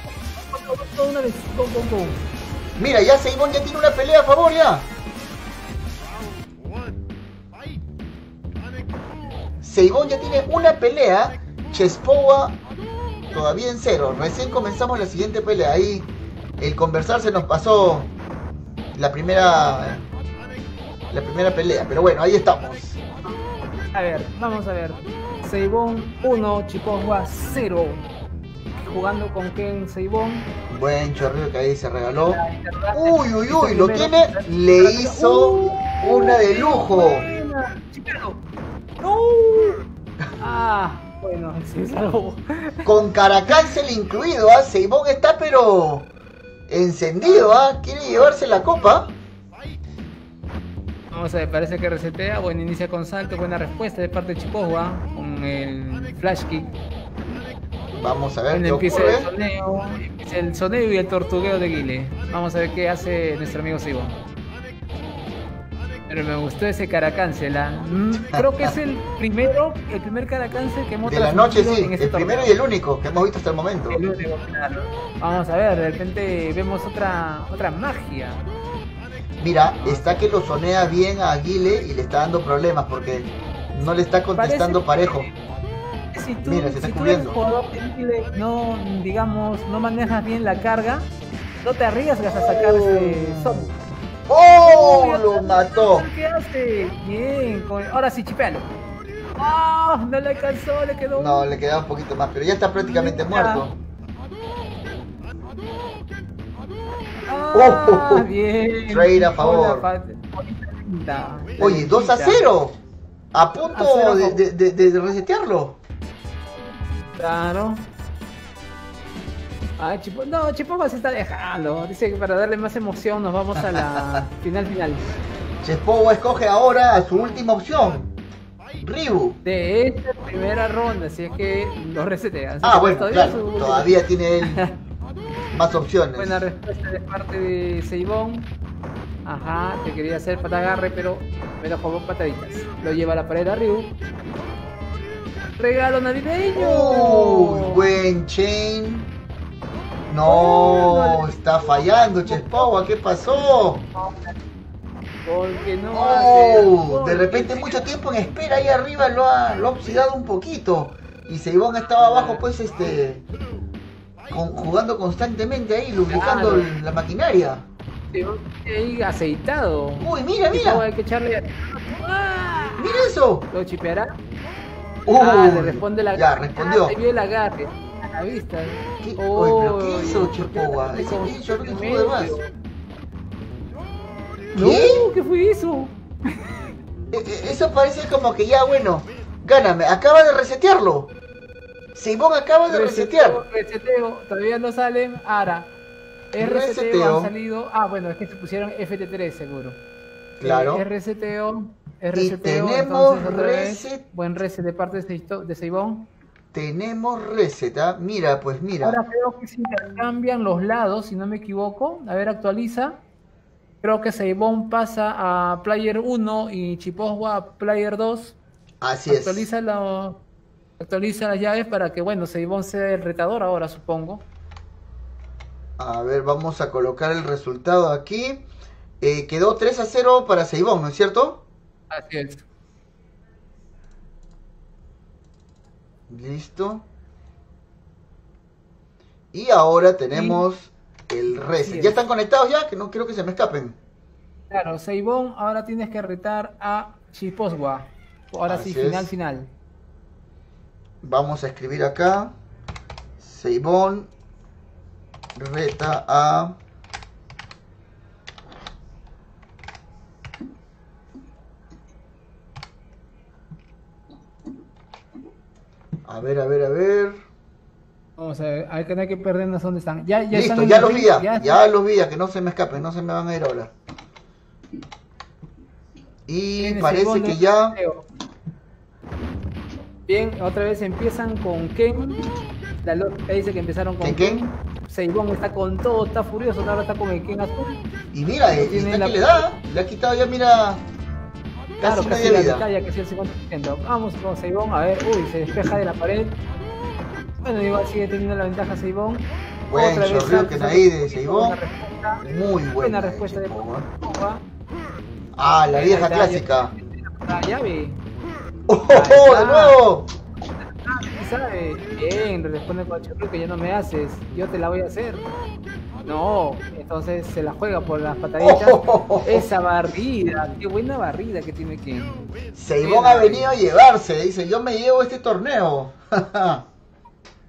Mira, ya Seibon ya tiene una pelea a favor ya. Seibon ya tiene una pelea. Chespowa todavía en cero. Recién comenzamos la siguiente pelea. Ahí el conversar se nos pasó la primera, la primera pelea. Pero bueno, ahí estamos. A ver, vamos a ver. Seibon uno, Chespowa cero. Jugando con Ken Seibon. Buen chorreo que ahí se regaló. Uy, uy, uy, lo tiene. Le hizo Una de lujo. No. Ah, bueno, se salvó. Con Caracáncel incluido, ¿ah? ¿eh? Seibon está pero encendido, ¿ah? ¿eh? Quiere llevarse la copa. Vamos a ver, parece que resetea. Bueno, inicia con salto, buena respuesta de parte de Chespowa con el flash kick. Vamos a ver qué empieza ocurre. El soneo, empieza el soneo y el tortugueo de Guile. Vamos a ver qué hace nuestro amigo Seibon. Pero me gustó ese Caracáncel. Creo que es el primero, el primer Caracáncel que hemos visto. De la noche, sí, este el torneo. Primero y el único que hemos visto hasta el momento. El único, claro. Vamos a ver, de repente vemos otra, otra magia. Mira, está que lo sonea bien a Guile y le está dando problemas porque no le está contestando parece parejo. Si tú, mira, se está si cubriendo. Tú jugador, no, digamos, no manejas bien la carga, no te arriesgas a sacar ese son. ¡Oh! ¡Oh! ¡Lo mató! ¿Qué hace? Bien, con... ahora sí, chipealo. ¡Oh! No le alcanzó, le quedó. No, le quedaba un poquito más, pero ya está prácticamente mira. Muerto. Ah, oh, bien. Trade a favor. Oye, dos a cero. A punto a cero, de, de, de, de resetearlo. Claro. Ah, Chespowa, no, Chespowa se está dejando. Dice que para darle más emoción nos vamos a la final final. Chespowa escoge ahora a su última opción. Ryu. De esta primera ronda, así es que lo resetea. Ah, bueno, todavía, claro, su... todavía tiene él. Más opciones. Buena respuesta de parte de Seibon. Ajá, te quería hacer pata agarre, pero me lo jugó pataditas. Lo lleva a la pared a Ryu. Regalo navideño. Oh, buen chain. No, oh, no está fallando Chespowa, ¿qué pasó? Porque no oh, hace... de repente mucho tiempo en espera ahí arriba lo ha, lo ha oxidado un poquito. Y Seibon estaba abajo pues este... Con, jugando constantemente ahí, lubricando claro. el, la maquinaria. Ahí aceitado. Uy, mira, mira. Hay que echarle... ¡Ah! Mira eso. ¿Lo chipeará? Uh, ah, le responde la ya, respondió. Ah, se vio el agarre. A la vista. ¿Qué? Oh, Uy, pero ¿qué hizo Chespowa? Ese pincho no te estuvo de más. No, ¿qué fue eso? Eso parece como que ya, bueno, gáname. Acaba de resetearlo. Seibon acaba de resetear. Reseteo, todavía no salen. Ahora, es reseteo. Han salido. Ah, bueno, es que se pusieron F T tres seguro. Claro. Es reseteo. Es reseteo. Y tenemos reset. Buen reset de parte de Seibon. Tenemos reset. ¿Ah? Mira, pues mira. Ahora creo que se intercambian los lados, si no me equivoco. A ver, actualiza. Creo que Seibon pasa a Player uno y Chespowa a Player dos. Así es. Actualiza los. Actualiza las llaves para que, bueno, Seibon sea el retador ahora, supongo. A ver, vamos a colocar el resultado aquí. Eh, quedó tres a cero para Seibon, ¿no es cierto? Así es. Listo. Y ahora tenemos sí. el reset. Es. ¿Ya están conectados ya? Que no quiero que se me escapen. Claro, Seibon, ahora tienes que retar a Chespowa. Ahora Así sí, es. final, final. Vamos a escribir acá. Seibon reta a A ver, a ver, a ver. Vamos a ver, hay que no hay que perdernos dónde están. Ya, ya Listo, están ya los vi, ya, ya, ya los vi, que no se me escapen, no se me van a ir ahora. Y parece que ya Bien, otra vez empiezan con Ken. La Lord dice que empezaron con Ken. Ken. Seibon está con todo, está furioso, ahora está con el Ken azul. Y mira, y tiene la... que le da, le ha quitado ya, mira. Casi claro, casi vida. La que es el cincuenta por ciento. Vamos con Seibon, a ver, uy, se despeja de la pared. Bueno, igual sigue teniendo la ventaja Seibon. Buen chorreo que ahí de Seibon. Muy buena. Buena respuesta de Chespowa. Ah, la vieja clásica. La llave. ¡Oh, oh, de nuevo! Ah, ¿sabe? Bien, responde con Chorreo que ya no me haces, yo te la voy a hacer. No, entonces se la juega por las pataditas. Oh, oh, oh, oh. Esa barrida, qué buena barrida que tiene que. Seibon ha venido a llevarse, dice, yo me llevo este torneo.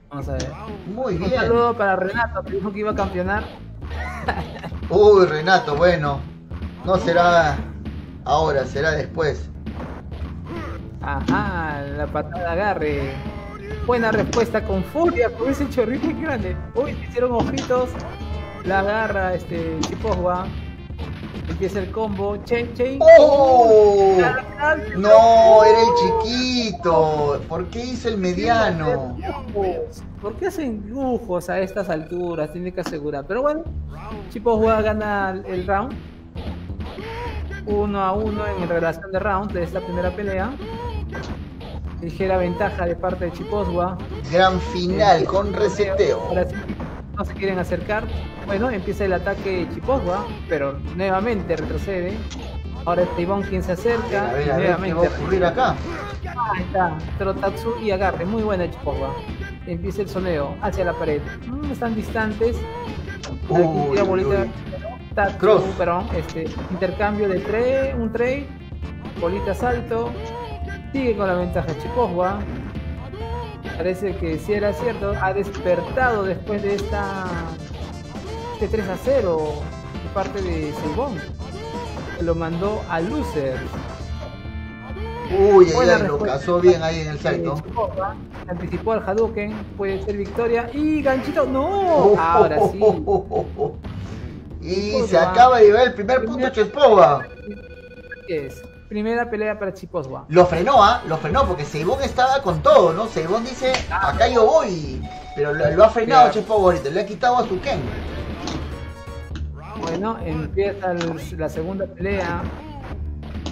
Vamos a ver. Muy bien. Un saludo para Renato, que dijo que iba a campeonar. Uy, Renato, bueno, no será... Ahora será después. Ajá, la patada agarre. Buena respuesta con furia, con ese chorrito es grande. Uy, le hicieron ojitos. La agarra este Chespowa. Empieza el combo. Che, che. ¡Oh! No, era el chiquito. ¿Por qué hizo el mediano? ¿Por qué hacen lujos a estas alturas? Tiene que asegurar. Pero bueno, Chespowa gana el round. Uno a uno en relación de round de esta primera pelea. Ligera ventaja de parte de Chespowa. Gran final eh, con reseteo. No se quieren acercar. Bueno, empieza el ataque de Chespowa, pero nuevamente retrocede. Ahora es Seibon quien se acerca. A ver, a ver, nuevamente ¿qué va a ocurrir acá? Ahí está, Trotatsu y agarre. Muy buena Chespowa. Empieza el soneo hacia la pared. Mm, están distantes. Uy, aquí tira bolita. Uy. Cross. Perdón, este, intercambio de trade, un trade, bolita salto, sigue con la ventaja Chespowa. Parece que si era cierto, ha despertado después de esta este tres a cero de parte de Seibon. Lo mandó a loser. Uy, ella lo casó bien ahí en el salto. Anticipó al Hadouken, puede ser victoria y ganchito, no, ahora sí. Y Chespowa. Se acaba de llevar el primer primera punto Chespowa. Es, primera pelea para Chespowa. Lo frenó, ¿ah? ¿eh? Lo frenó porque Seibon estaba con todo, ¿no? Seibon dice, acá yo voy. Pero lo, lo ha frenado Chespowa ahorita, le ha quitado a su Ken. Bueno, empieza el, la segunda pelea.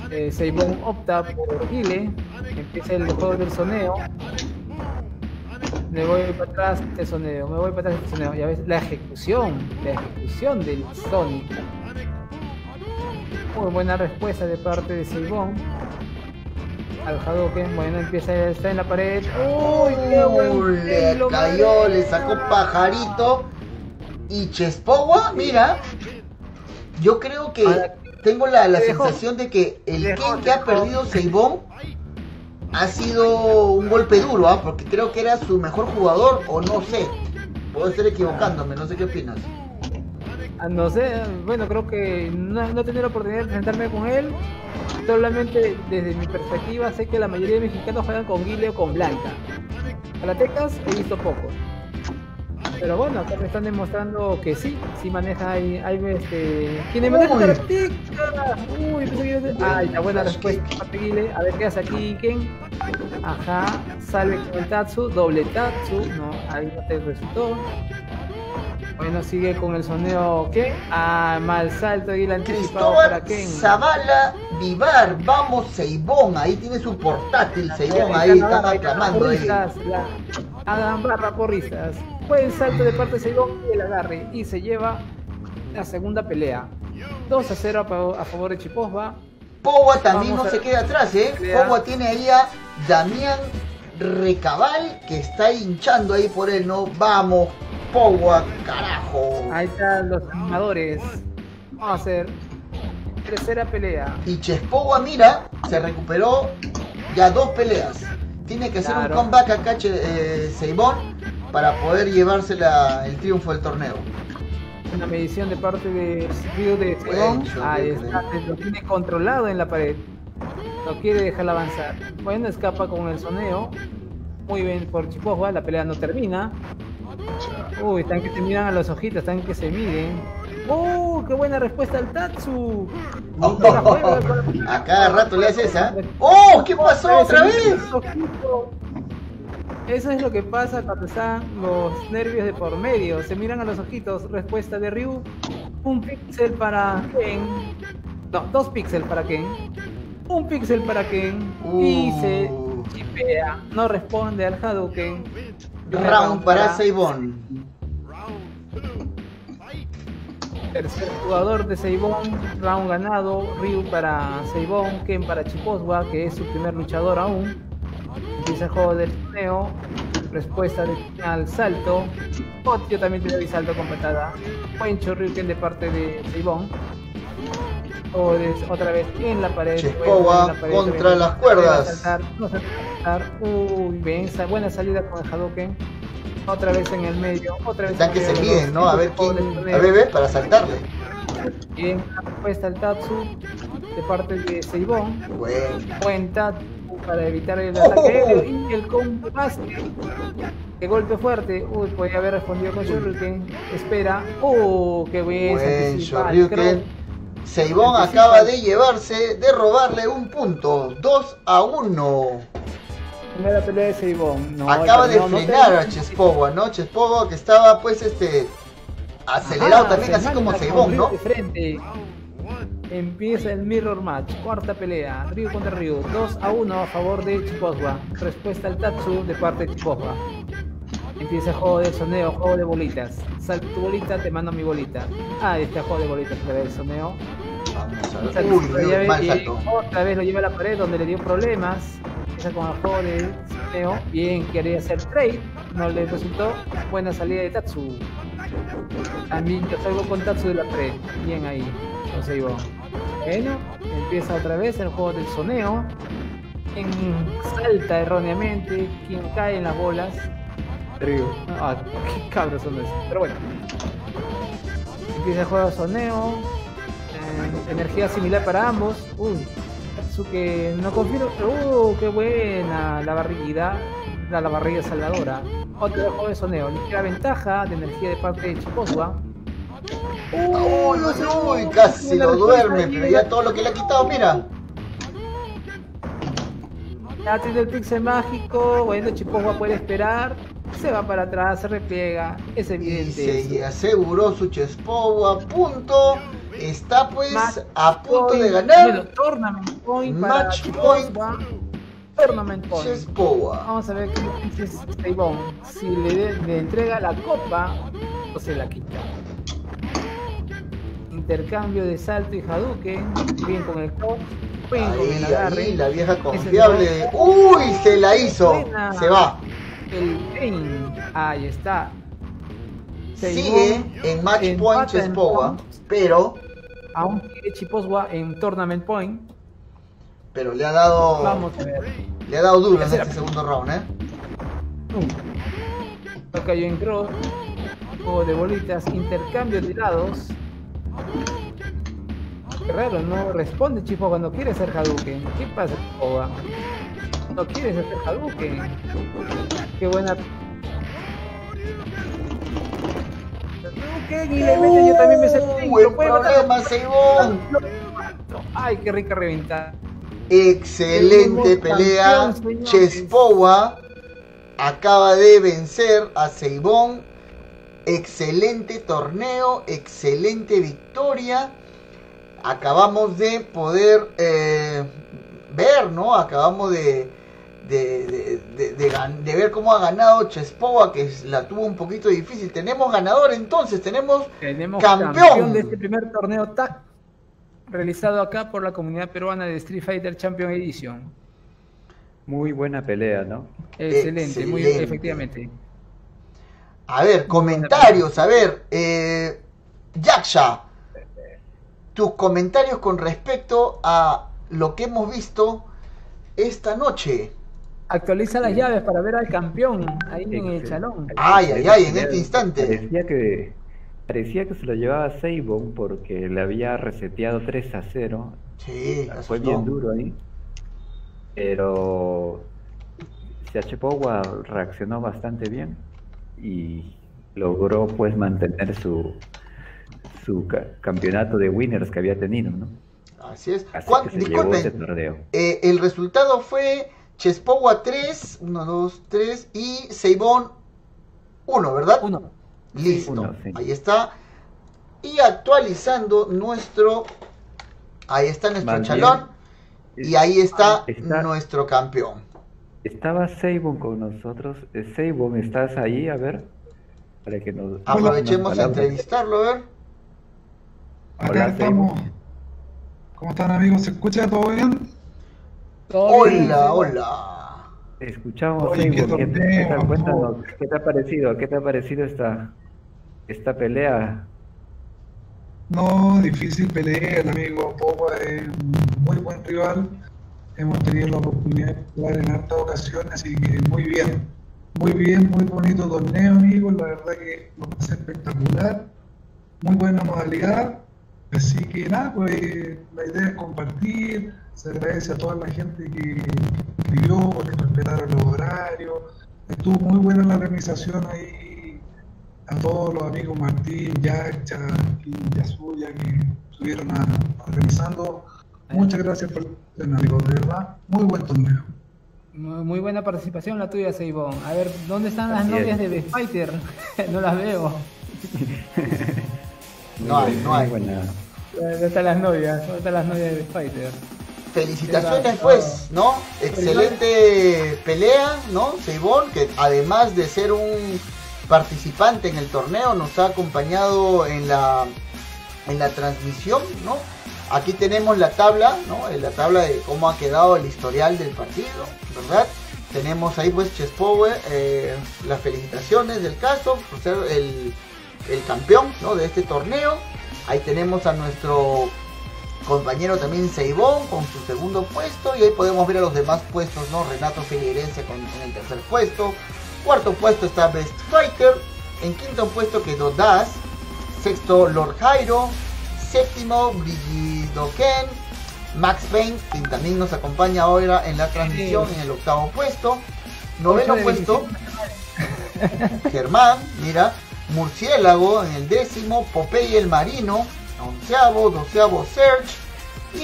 Eh, Seibon opta por Guile. Empieza el juego del soneo. Me voy para atrás este soneo, me voy para atrás este soneo. Ya ves, la ejecución, la ejecución del Sonic. Muy buena respuesta de parte de Seibon. Al Hadouken, bueno, empieza, está en la pared. ¡Uy, qué buen! Le cayó, le sacó pajarito. Y Chespowa, mira. Yo creo que tengo la, la sensación de que el Ken que ha perdido Seibon ha sido un golpe duro, ¿eh? Porque creo que era su mejor jugador, o no sé. Puedo estar equivocándome, no sé qué opinas. No sé, bueno, creo que no, no he tenido la oportunidad de sentarme con él. Solamente desde mi perspectiva sé que la mayoría de mexicanos juegan con Guile o con Blanca. Karatecas he visto poco. Pero bueno, acá me están demostrando que sí, sí maneja, hay, hay este... ¿Quién maneja Karatecas? Uy, pensé que iba a decir... Ay, la buena respuesta, Guile. A ver, ¿qué hace aquí, Ken? Ajá, sale con el Tatsu, doble Tatsu, no, ahí no te resultó. Bueno, sigue con el soneo, ¿qué? Ah, mal salto y la anticipado para Ken. Zavala Vivar, vamos Seibon, ahí tiene su portátil Seibon, ahí están aclamando ahí. Hagan barra porristas. Fue el salto de parte de Seibon y el agarre, y se lleva la segunda pelea. dos a cero a favor de Chespowa. Chespowa también no se queda atrás, ¿eh? Chespowa tiene ahí a Damián Recabal, que está hinchando ahí por él, ¿no? Vamos, Chespowa, carajo. Ahí están los animadores. Vamos a hacer tercera pelea. Y Chespowa, mira, se recuperó ya dos peleas. Tiene que hacer claro. un comeback acá, eh, Seibon, para poder llevarse la, el triunfo del torneo. Una medición de parte de Ryu de Seibon. Ahí está, lo tiene controlado en la pared. No quiere dejar avanzar. Bueno, escapa con el soneo. Muy bien por Chespowa, la pelea no termina. Uy, están que se miran a los ojitos, están que se miren. ¡Oh, qué buena respuesta al Tatsu! Oh, oh, oh, oh. A cada rato le haces esa. ¡Oh, qué pasó otra vez! Eso es lo que pasa cuando están los nervios de por medio. Se miran a los ojitos. Respuesta de Ryu. Un píxel para Ken. No, dos píxeles para Ken. Un píxel para Ken. Uh. Y se chipea. No responde al Hadouken. Round para Seibon. Tercer jugador de Seibon. Round ganado. Ryu para Seibon. Ken para Chespowa, que es su primer luchador aún. Empieza el juego del torneo. Respuesta de, al salto. Otio también tiene salto con patada. Puencho Ryuken de parte de Seibon. O de, otra vez en la pared. Chespowa la pared, contra bien, las cuerdas. Saltar, no se saltar. Uy, bien, esa buena salida con el Hadouken. Otra vez en el medio. Otra vez. Están que se miden, ¿no? A ver quién. A ver, para saltarle. Bien, respuesta al Tatsu. de parte de Seibon. Bueno. Cuenta para evitar el ataque aéreo y el combo master. De golpe fuerte. Uy, podría haber respondido con Shoryuken. Espera. Oh, qué bien. Buen Shoryuken. Seibon acaba de llevarse, de robarle un punto. dos a uno. Primera pelea de Seibon. No, acaba de no, frenar no te... a Chespowa, ¿no? Chespowa que estaba pues este... acelerado. Ajá, también, así como Seibon, ¿no? De frente. Empieza el mirror match, cuarta pelea, Ryu contra Ryu, dos a uno a favor de Chespowa. Respuesta al Tatsu de parte de Chespowa. Empieza el juego de soneo, juego de bolitas. Salta tu bolita, te mando mi bolita. Ah, este juego de bolitas que el soneo. Vamos a ver. Salta, uy, Dios, llave, mal salto. Y otra vez lo lleva a la pared donde le dio problemas. Empieza con el juego de soneo. Bien, quería hacer trade, no le resultó. Buena salida de Tatsu. También yo salgo con Tatsu de la pared. Bien ahí. Seibon. Bueno, empieza otra vez el juego del soneo. Quien salta erróneamente, quien cae en las bolas. Ryu. Ah, qué cabros son esos. Pero bueno. Empieza el juego del soneo. Eh, energía similar para ambos. Uy, Tatsuke no confío. Uh, qué buena la barriguita. La, la barriga salvadora. Otro juego de soneo. Ligera ventaja de energía de parte de Chespowa. Uy, no sé, uy, casi lo duerme, pero ya todo lo que le ha quitado, mira. Ya tiene el pixel mágico, bueno, Chespowa puede esperar. Se va para atrás, se repliega, es evidente. Y se aseguró su Chespowa, punto. Está pues a punto de ganar. Match point. Tournament point. Chespowa. Vamos a ver qué es Seibon. Si le, le entrega la copa o se la quita. Intercambio de salto y Hadouken, bien con el top, bien ahí, con el agarre. Ahí, la vieja confiable. Uy, se la hizo. Se va. El Ken. Ahí está. Sigue en Match Point Chespowa, pero aún sigue Chespowa en Tournament Point. Pero le ha dado. Vamos a ver. Le ha dado duro en este segundo round, ¿eh? Lo cayó en cross. Juego de bolitas, intercambio de lados. Qué raro, no responde Chespowa cuando quiere hacer Hadouken. ¿Qué pasa, Chespowa? No quieres hacer Hadouken. Qué buena. Hadouken y le mete, yo también me sentí. ¡Buen problema, Seibon! ¡Ay, qué rica reventada! Excelente pelea. Chespowa acaba de vencer a Seibon. Excelente torneo, excelente victoria. Acabamos de poder eh, ver, ¿no? Acabamos de de, de, de, de de ver cómo ha ganado Chespowa, que la tuvo un poquito difícil. Tenemos ganador entonces, tenemos, tenemos campeón. campeón de este primer torneo T A C realizado acá por la comunidad peruana de Street Fighter Champion Edition. Muy buena pelea, ¿no? Excelente, excelente. Muy efectivamente. A ver, comentarios, a ver, eh, Yaksha, tus comentarios con respecto a lo que hemos visto esta noche. Actualiza las llaves para ver al campeón, ahí en el salón. Ay, ay, ay, en este instante. Parecía que, parecía que se lo llevaba Seibon porque le había reseteado tres a cero. Sí, fue bien duro ahí, pero Chespowa reaccionó bastante bien y logró pues mantener su su ca campeonato de winners que había tenido, ¿no? Así es. Así que se disculpen, llevó este torneo. Eh, el resultado fue Chespowa tres, uno, dos, tres y Seibon uno, ¿verdad? uno. Listo. Uno, sí. Ahí está. Y actualizando nuestro, ahí está nuestro chalón y ahí está, ahí está nuestro campeón. Estaba Seibon con nosotros. Seibon, ¿estás ahí? A ver, para que nos aprovechemos a entrevistarlo, a ver. Acá hola, estamos. Seibon. ¿Cómo están, amigos? ¿Se escucha todo bien? ¿Todo hola, bien? Hola. Te escuchamos. Oye, Seibon. ¿Qué, ¿Qué, te, ¿qué, te, cuéntanos, ¿qué te ha parecido? ¿Qué te ha parecido esta esta pelea? No, difícil pelea, amigo. Popa es muy buen rival. Hemos tenido la oportunidad de jugar en hartas ocasiones, así que muy bien, muy bien, muy bonito torneo, amigos, la verdad que lo pasé espectacular, muy buena modalidad, Así que nada, pues la idea es compartir. Se agradece a toda la gente que escribió, que respetaron los horarios. Estuvo muy buena la organización ahí. A todos los amigos Martín, Yaksha y Yasuya que estuvieron a, organizando. Muchas gracias por el amigos, de verdad. Muy buen torneo. Muy, muy buena participación la tuya, Seibon. A ver, ¿dónde están las novias de Best Fighter? No las veo. No hay, no hay. ¿Dónde están las novias? ¿Dónde están las novias de Best Fighter? Felicitaciones, pues, ¿no? Excelente pelea, ¿no? Seibon, que además de ser un participante en el torneo, nos ha acompañado en la, en la transmisión, ¿no? Aquí tenemos la tabla, ¿no? La tabla de cómo ha quedado el historial del partido, ¿verdad? Tenemos ahí, pues, Chespowa, eh, las felicitaciones del caso por ser el, el campeón, ¿no? De este torneo. Ahí tenemos a nuestro compañero también Seibon con su segundo puesto, y ahí podemos ver a los demás puestos, ¿no? Renato Figueirense con en el tercer puesto, cuarto puesto está Best Fighter, en quinto puesto quedó Das, sexto Lord Jairo, séptimo Brigido Ken, Max Payne, quien también nos acompaña ahora en la transmisión, en el octavo puesto, noveno puesto Germán, mira, Murciélago en el décimo, Popeye el Marino onceavo, doceavo Search, y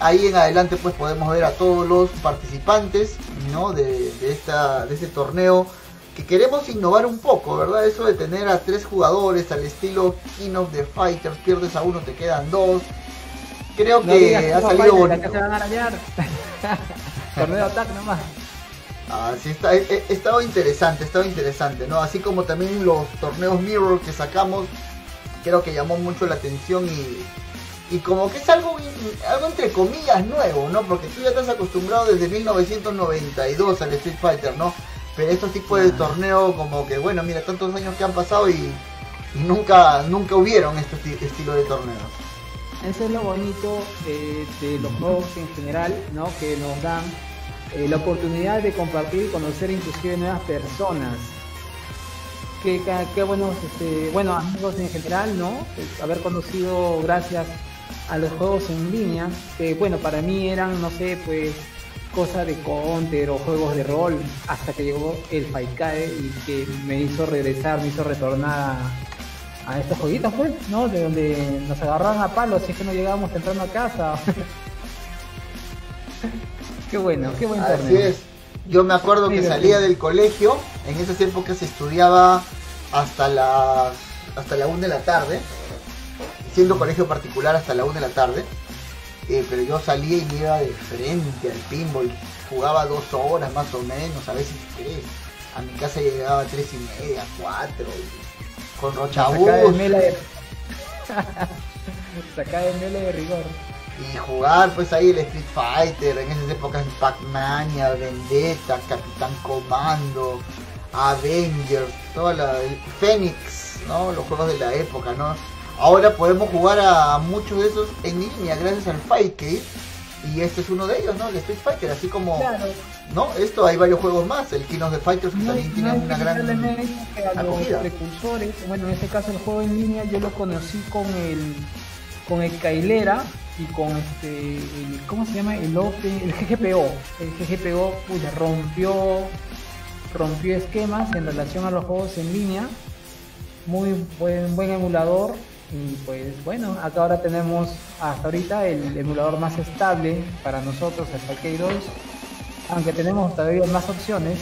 ahí en adelante pues podemos ver a todos los participantes, ¿no? de, de, esta, de este torneo que queremos innovar un poco, ¿verdad? Eso de tener a tres jugadores al estilo King of the Fighters, pierdes a uno, te quedan dos, creo no que digas, ha salido bonito. Que se van a arañar. Torneo T A C nomás. Ah, sí, está, estaba interesante, estaba interesante, ¿no? Así como también los torneos Mirror que sacamos, creo que llamó mucho la atención y, y como que es algo, algo entre comillas nuevo, ¿no? Porque tú ya estás acostumbrado desde mil novecientos noventa y dos al Street Fighter, ¿no? Pero estos tipos de torneo como que, bueno, mira, tantos años que han pasado y, y nunca, nunca hubieron este esti estilo de torneos. Eso es lo bonito de, de los juegos en general, ¿no? Que nos dan eh, la oportunidad de compartir y conocer inclusive nuevas personas. Que, que, que buenos este, bueno, amigos en general, ¿no? Haber conocido gracias a los juegos en línea, que bueno, para mí eran, no sé, pues cosas de counter o juegos de rol, hasta que llegó el Faikae y que me hizo regresar, me hizo retornar a, a estos jueguitos, pues, ¿no? De donde nos agarraban a palos si es que no llegábamos temprano a casa. Qué bueno, qué buen torneo. Así es. Yo me acuerdo que salía del colegio, en esas épocas estudiaba hasta las hasta la una de la tarde, siendo colegio particular hasta la una de la tarde, eh, pero yo salía y me iba de frente al pinball, jugaba dos horas más o menos, a veces tres, a mi casa llegaba a tres y media, cuatro, y con rochabús. Sacá de mela de rigor. Y jugar pues ahí el Street Fighter, en esas épocas Pac-Mania, Vendetta, Capitán Comando, Avengers, toda la Fénix, ¿no? Los juegos de la época, ¿no? Ahora podemos jugar a muchos de esos en línea gracias al Fightcade, y este es uno de ellos, ¿no? El Street Fighter, así como, claro, ¿no? Esto, hay varios juegos más, el King of the Fighters que no, también no tiene una gran acogida. Precursores, bueno, en este caso el juego en línea yo lo conocí con el con el Cailera y con este, el, ¿cómo se llama? El Open, el G G P O. El G G P O pues, rompió, rompió esquemas en relación a los juegos en línea. Muy buen, buen emulador. Y pues bueno, acá ahora tenemos hasta ahorita el emulador más estable para nosotros, el Faikae dos. Aunque tenemos todavía más opciones.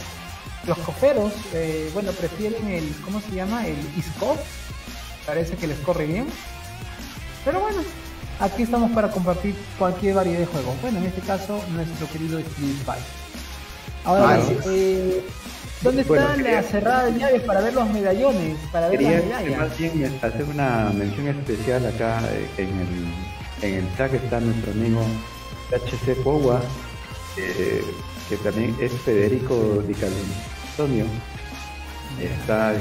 Los coferos, eh, bueno, prefieren el, ¿cómo se llama? El I S C O. Parece que les corre bien. Pero bueno, aquí estamos para compartir cualquier variedad de juegos. Bueno, en este caso, nuestro querido Street Fighter. Ahora, eh, ¿dónde bueno, está quería... la cerrada de llaves para ver los medallones? Para ver quería las medallas. Más bien hacer una mención especial acá en el, en el tag está nuestro amigo Chespowa, eh, que también es Federico Di Calentonio. Está eh,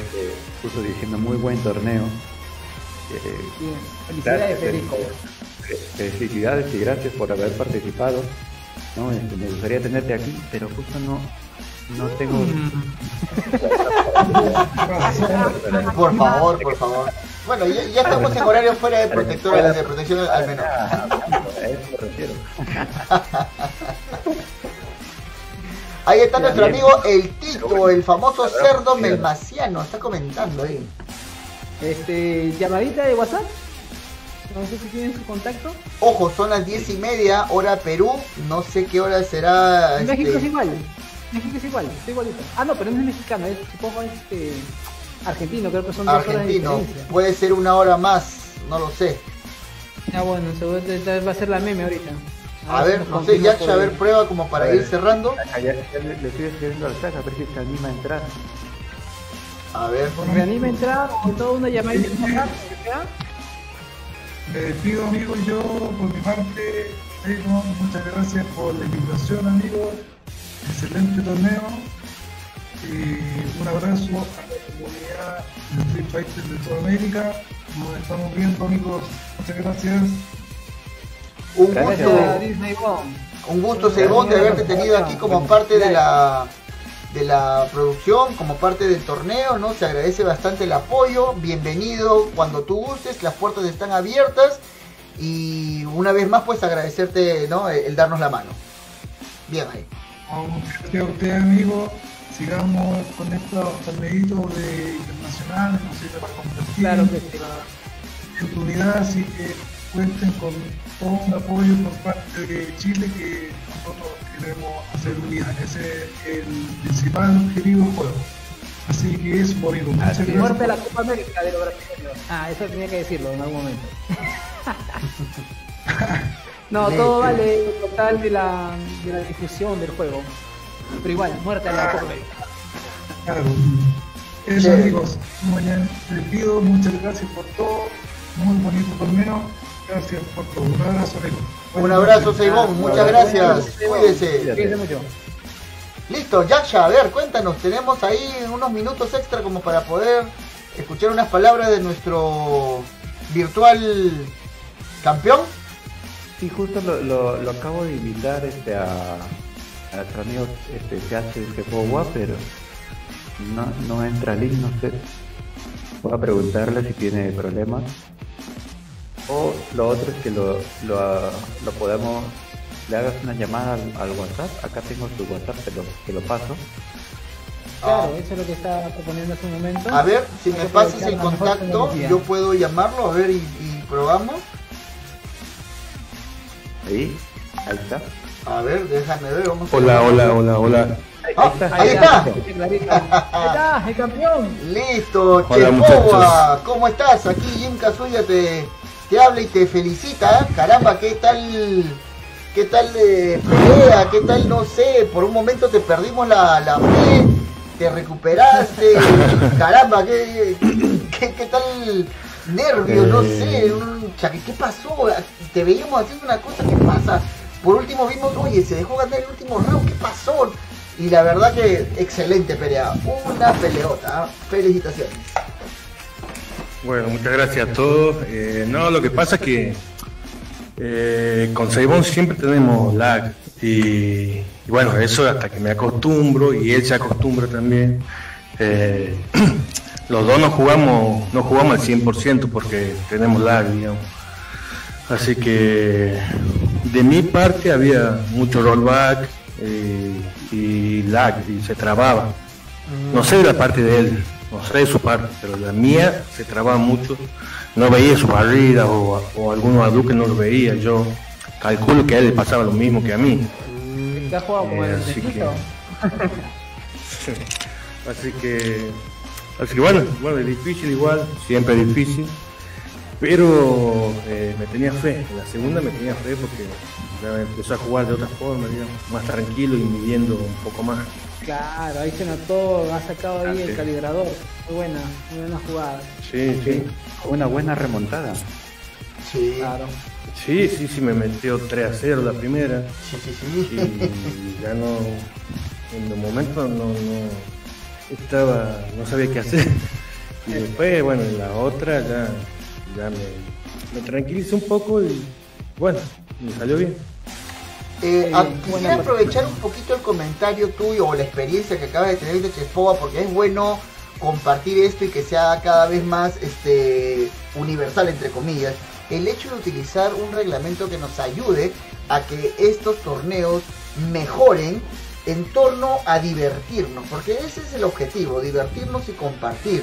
justo diciendo muy buen torneo. Eh, bien. Felicidades, Federico. Felicidades y gracias por haber participado, ¿no? Me gustaría tenerte aquí, pero justo no, No tengo... Por favor, por favor. Bueno, ya, ya estamos en horario fuera de protectora, de protección al menor. Ahí está nuestro amigo el Tito, el famoso cerdo melmaciano, está comentando ahí. Este, llamadita de WhatsApp. No sé si tienen su contacto. Ojo, son las diez y media, hora Perú. No sé qué hora será. México este... es igual. México es igual, está igualito. Ah, no, pero no es mexicano, es supongo este argentino, creo que son dos argentino. Horas de diferencia. Puede ser una hora más, no lo sé. Ah, bueno, seguro va a ser la meme ahorita. A, a ver, no sé, ya, a ver, prueba como para ir cerrando. Ya, ya le, le estoy escribiendo al chat, a ver si se anima a entrar. A ver, ¿me anima a entrar con toda una llamadita? Eh, pido amigos, yo por mi parte, eh, no, muchas gracias por la invitación, amigos. Excelente torneo y un abrazo a la comunidad de Street Fighter de toda América. Nos estamos viendo, amigos. Muchas gracias. Un gracias. gusto, un gusto, Seibon, de haberte tenido aquí como parte de la de la producción, como parte del torneo, ¿no? Se agradece bastante el apoyo. Bienvenido cuando tú gustes, las puertas están abiertas y una vez más pues agradecerte, ¿no? el, el darnos la mano. Bien ahí. Gracias a usted, amigo. Sigamos con estos torneitos de internacionales, nos sirve para compartir, claro que sí, la oportunidad, así que cuenten con todo un apoyo por parte de Chile, que nosotros queremos hacer unidad. Ese es el principal objetivo del juego. Así que es bonito. Muchas gracias. Muerte la Copa América de los brasileños. Ah, eso tenía que decirlo en algún momento. No, todo vale el total de la, de la difusión del juego. Pero igual, muerte a la Copa América. Claro. Eso, amigos. Mañana les pido muchas gracias por todo. Muy bonito torneo. Gracias por todo. Un abrazo, amigo. Un abrazo, Seibon. Muchas gracias. Cuídese. Cuídese mucho. Listo, Yaksha, a ver, cuéntanos. Tenemos ahí unos minutos extra como para poder escuchar unas palabras de nuestro virtual campeón. Sí, justo lo, lo, lo acabo de invitar este, a, a nuestro amigo este, que hace este Chespowa, pero no, no entra link, no sé. Voy a preguntarle si tiene problemas. O lo otro es que lo, lo, lo podemos, le hagas una llamada al, al WhatsApp. Acá tengo su WhatsApp, te lo, te lo paso. Claro, eso es lo que está proponiendo hace un momento. A ver, si me pasas el contacto, yo puedo llamarlo, a ver, y, y probamos. Ahí, ahí está. A ver, déjame ver, vamos a ver. Hola, hola, hola, hola. Ah, ahí está. Ahí está, el campeón. Listo, Chespowa, ¿cómo estás? Aquí Jim Kazuya te, te habla y te felicita. Caramba, qué tal, qué tal eh, pelea, qué tal, no sé, por un momento te perdimos la, la fe, te recuperaste. Caramba, qué, qué, qué tal... nervios, no sé, un chaque, ¿qué pasó? Te veíamos haciendo una cosa, ¿qué pasa? Por último vimos, oye, se dejó ganar el último round, ¿qué pasó? Y la verdad que excelente pelea, una peleota, ¿eh? Felicitaciones. Bueno, muchas gracias a todos. Eh, no, lo que pasa es que eh, con Seibon siempre tenemos lag y, y bueno, eso hasta que me acostumbro y él se acostumbra también. Eh, Los dos no jugamos, no jugamos al cien por ciento porque tenemos lag, digamos. Así que de mi parte había mucho rollback eh, y lag, y se trababa. No sé la parte de él, no sé su parte, pero la mía se trababa mucho. No veía su barrida o, o algunos aduques no lo veía. Yo calculo que a él le pasaba lo mismo que a mí. ¿Te has jugado como eh, el así, que, así que... Así que bueno, bueno, es difícil igual, siempre es difícil, pero eh, me tenía fe, en la segunda me tenía fe porque ya empezó a jugar de otra forma, digamos, más tranquilo y midiendo un poco más. Claro, ahí se notó, ha sacado ahí el calibrador, muy buena, muy buena jugada. Sí, sí. Una buena remontada. Sí. Claro. Sí, sí, sí, me metió tres a cero la primera. Sí, sí, sí. Y ya no, en el momento no... no estaba, no sabía qué hacer y después, bueno, en la otra ya, ya me, me tranquilicé un poco y bueno, me salió bien. Eh, quisiera aprovechar un poquito el comentario tuyo o la experiencia que acabas de tener de Chespowa, porque es bueno compartir esto y que sea cada vez más este universal, entre comillas, el hecho de utilizar un reglamento que nos ayude a que estos torneos mejoren en torno a divertirnos, porque ese es el objetivo, divertirnos y compartir.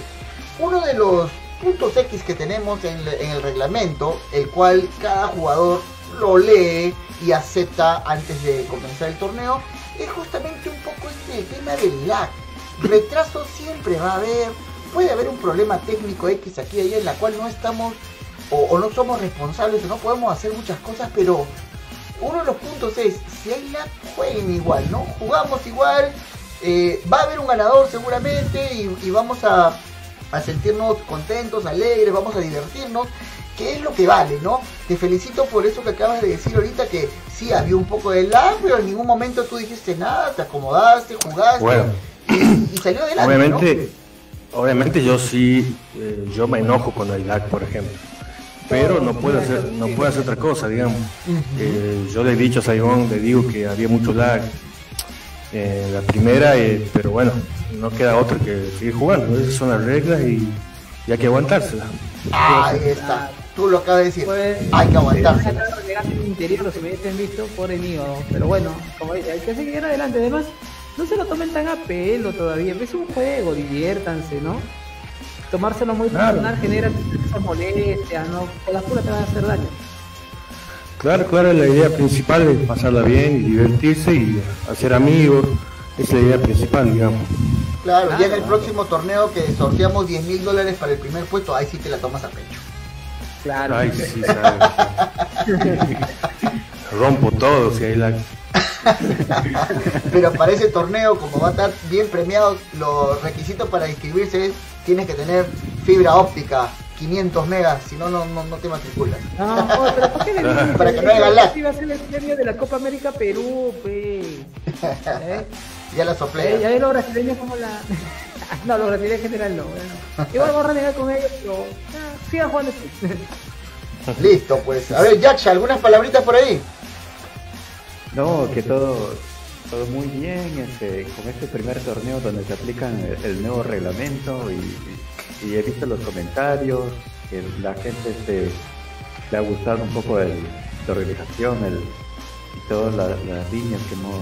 Uno de los puntos X que tenemos en, en el reglamento, el cual cada jugador lo lee y acepta antes de comenzar el torneo, es justamente un poco este tema del lag. Retraso siempre va a haber, puede haber un problema técnico X aquí y allá en la cual no estamos o, o no somos responsables o no podemos hacer muchas cosas, pero uno de los puntos es, si hay lag, jueguen igual, ¿no? Jugamos igual, eh, va a haber un ganador seguramente y, y vamos a, a sentirnos contentos, alegres, vamos a divertirnos, que es lo que vale, ¿no? Te felicito por eso que acabas de decir ahorita, que sí, había un poco de lag, pero en ningún momento tú dijiste nada, te acomodaste, jugaste, bueno, y, y salió adelante, obviamente, ¿no? Obviamente yo sí, eh, yo me enojo con el lag, por ejemplo. Pero no puede hacer, no puede hacer otra cosa, digamos. Eh, yo le he dicho a Seibon, le digo que había mucho lag eh, la primera, eh, pero bueno, no queda otra que seguir jugando. Esas son las reglas y, y hay que aguantárselas. Ahí está, tú lo acabas de decir, pues, hay que aguantarse. Interior, los hubiesen visto, pobre mío. Pero bueno, como dice, hay que seguir adelante. Además, no se lo tomen tan a pelo todavía. Es un juego, diviértanse, ¿no? Tomárselo muy personal, claro, genera esas molestias, ¿no? Con las puras te van a hacer daño. Claro, claro, la idea principal es pasarla bien y divertirse y hacer amigos. Esa es la idea principal, digamos. Claro, claro, ya en el próximo torneo que sorteamos diez mil dólares para el primer puesto, ahí sí te la tomas a pecho. Claro. Ay, sí, sabes. Rompo todo, si hay la... Pero para ese torneo, como va a estar bien premiado, los requisitos para inscribirse es, tienes que tener fibra óptica, quinientos megas, si no, no, no te matriculas. No, pero ¿por qué le dices? Para que no haga lag. Si va a ser el premio de la Copa América Perú, pe. ¿Eh? Ya la soplé. Eh, ya ves los brasileños como la... No, los brasileños en general no. Bueno. Igual voy a renegar con ellos, pero... Ah, sigan jugando. Listo, pues. A ver, Yaksha, ¿algunas palabritas por ahí? No, que todo, todo muy bien, este, con este primer torneo donde se aplican el, el nuevo reglamento y, y, y he visto los comentarios, que la gente este, le ha gustado un poco el, la organización el, y todas la, las líneas que hemos,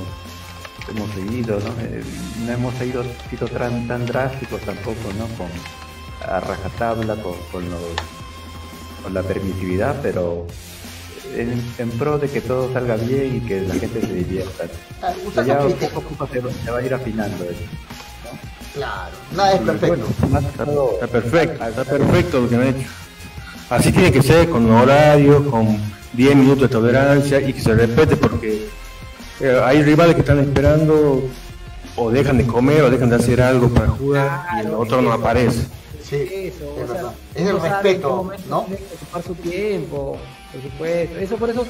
hemos seguido, ¿no? Eh, no hemos seguido sido tan, tan drásticos tampoco, ¿no? Con a rajatabla, con, con, los, con la permisividad, pero... En, en pro de que todo salga bien y que la gente se divierta. Ah, y ya poco a poco se va, se va a ir afinando eso, ¿no? Claro, nada es perfecto. Bueno, está, está perfecto, está perfecto lo que han hecho. Así tiene que ser, con horario, con diez minutos de tolerancia y que se respete, porque eh, hay rivales que están esperando o dejan de comer o dejan de hacer algo para jugar y el otro no aparece. Sí, eso, es, o sea, es el respeto, ¿no? Ocupar su tiempo, por supuesto. Eso, por eso,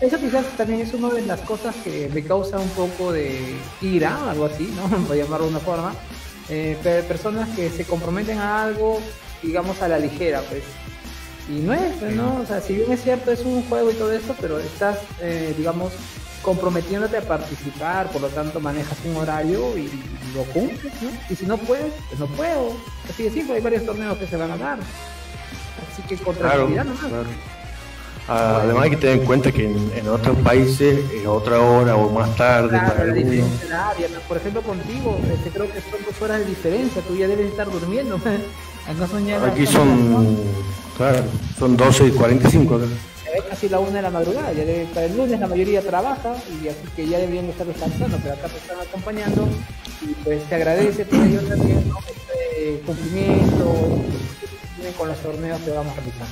eso quizás también es una de las cosas que me causa un poco de ira, algo así, ¿no? Voy a llamarlo de una forma. Eh, personas que se comprometen a algo, digamos, a la ligera, pues. Y no es, ¿no? O sea, si bien es cierto, es un juego y todo eso, pero estás, eh, digamos, comprometiéndote a participar, por lo tanto manejas un horario y lo cumples, ¿no? Y si no puedes, pues no puedo. Así de simple, hay varios torneos que se van a dar. Así que contra claro, no más. Claro. Ah, además hay que tener en cuenta que en, en otros países es otra hora o más tarde. Claro, para la diferencia de la área, ¿no? Por ejemplo, contigo, este, creo que son dos horas de diferencia, tú ya debes estar durmiendo. No soñar, aquí son, ¿no? Claro, son doce y cuarenta y cinco. Es casi la una de la madrugada, ya debe, para el lunes la mayoría trabaja y así que ya deberían estar descansando, pero acá te están acompañando y pues te agradece por ello también, ¿no? Este cumplimiento con los torneos que vamos a realizar.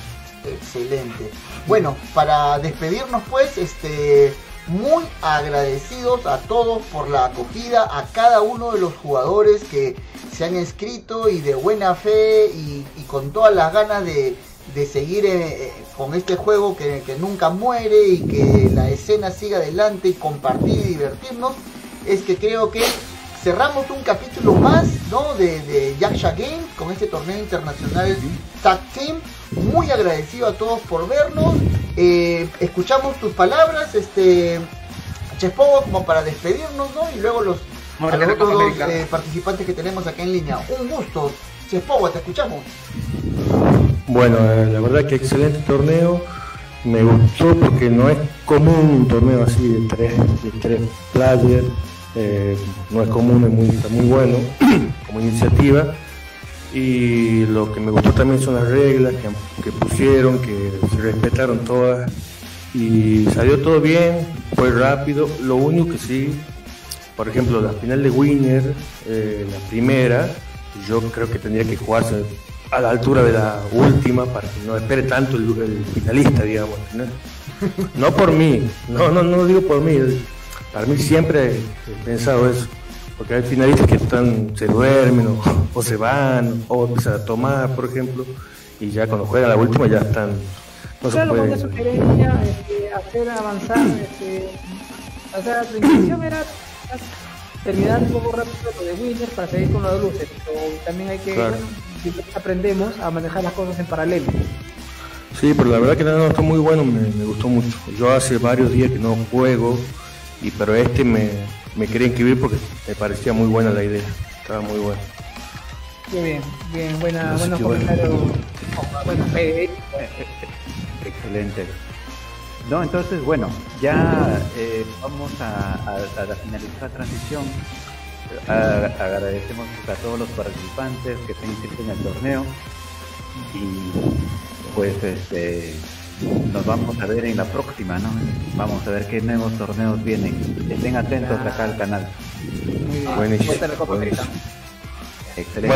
Excelente. Bueno, para despedirnos pues, este muy agradecidos a todos por la acogida, a cada uno de los jugadores que se han inscrito y de buena fe y, y con todas las ganas de de seguir eh, con este juego que, que nunca muere y que la escena siga adelante y compartir y divertirnos, es que creo que cerramos un capítulo más, ¿no? de, de Yaksha Games con este torneo internacional TAG Team. Muy agradecido a todos por vernos. Eh, escuchamos tus palabras, este Chespowa como para despedirnos, ¿no? Y luego los, a los otros dos eh, participantes que tenemos acá en línea. Un gusto. Chespowa, te escuchamos. Bueno, eh, la verdad que excelente torneo. Me gustó porque no es común un torneo así de tres, de tres players. Eh, no es común, es muy, está muy bueno como iniciativa. Y lo que me gustó también son las reglas que, que pusieron, que se respetaron todas. Y salió todo bien, fue rápido. Lo único que sí, por ejemplo, la final de Winner, eh, la primera, yo creo que tendría que jugarse a la altura de la última para que no espere tanto el, el finalista, digamos, ¿no? No por mí, no, no, no lo digo por mí. Para mí siempre he pensado eso, porque hay finalistas que están, se duermen o, o se van o empiezan a tomar, por ejemplo, y ya cuando juegan a la última ya están. No claro, se puede... una sugerencia, este, hacer avanzar, este, o sea, tu intención era terminar un poco rápido lo de Winner para seguir con las luces, pero también hay que, claro, bueno, aprendemos a manejar las cosas en paralelo. Sí, pero la verdad que no, no está muy bueno, me, me gustó mucho. Yo hace varios días que no juego, y pero este me, me quería inscribir porque me parecía muy buena la idea, estaba muy buena. Muy bien, bien, buena, no sé buenos comentarios. Bueno. Oh, bueno, eh, eh. Excelente. No, entonces, bueno, ya eh, vamos a, a, a la finalizada transición. A, agradecemos a todos los participantes que se inscriben en el torneo y pues este nos vamos a ver en la próxima, ¿no? Vamos a ver qué nuevos torneos vienen. Estén atentos acá al canal. Buenísimo. Excelente.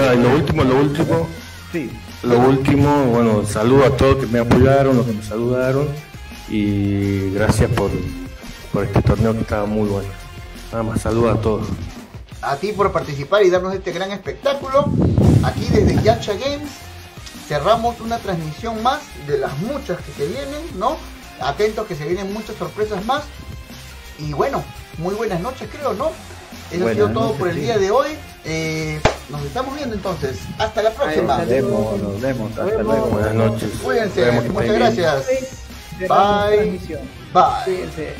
Bueno, y lo último, lo último. Sí. Lo último, bueno, saludo a todos que me apoyaron, los que me saludaron, y gracias por, por este torneo que estaba muy bueno. Nada más, saludo a todos. A ti por participar y darnos este gran espectáculo. Aquí desde Yaksha Games cerramos una transmisión más de las muchas que se vienen, ¿no? Atentos que se vienen muchas sorpresas más. Y bueno, muy buenas noches creo, ¿no? Eso ha sido todo por el día de hoy. Eh, nos estamos viendo entonces. Hasta la próxima. Nos vemos, nos vemos. Hasta nos vemos. Luego. Buenas noches. Cuídense. Muchas gracias. Bye. Bye.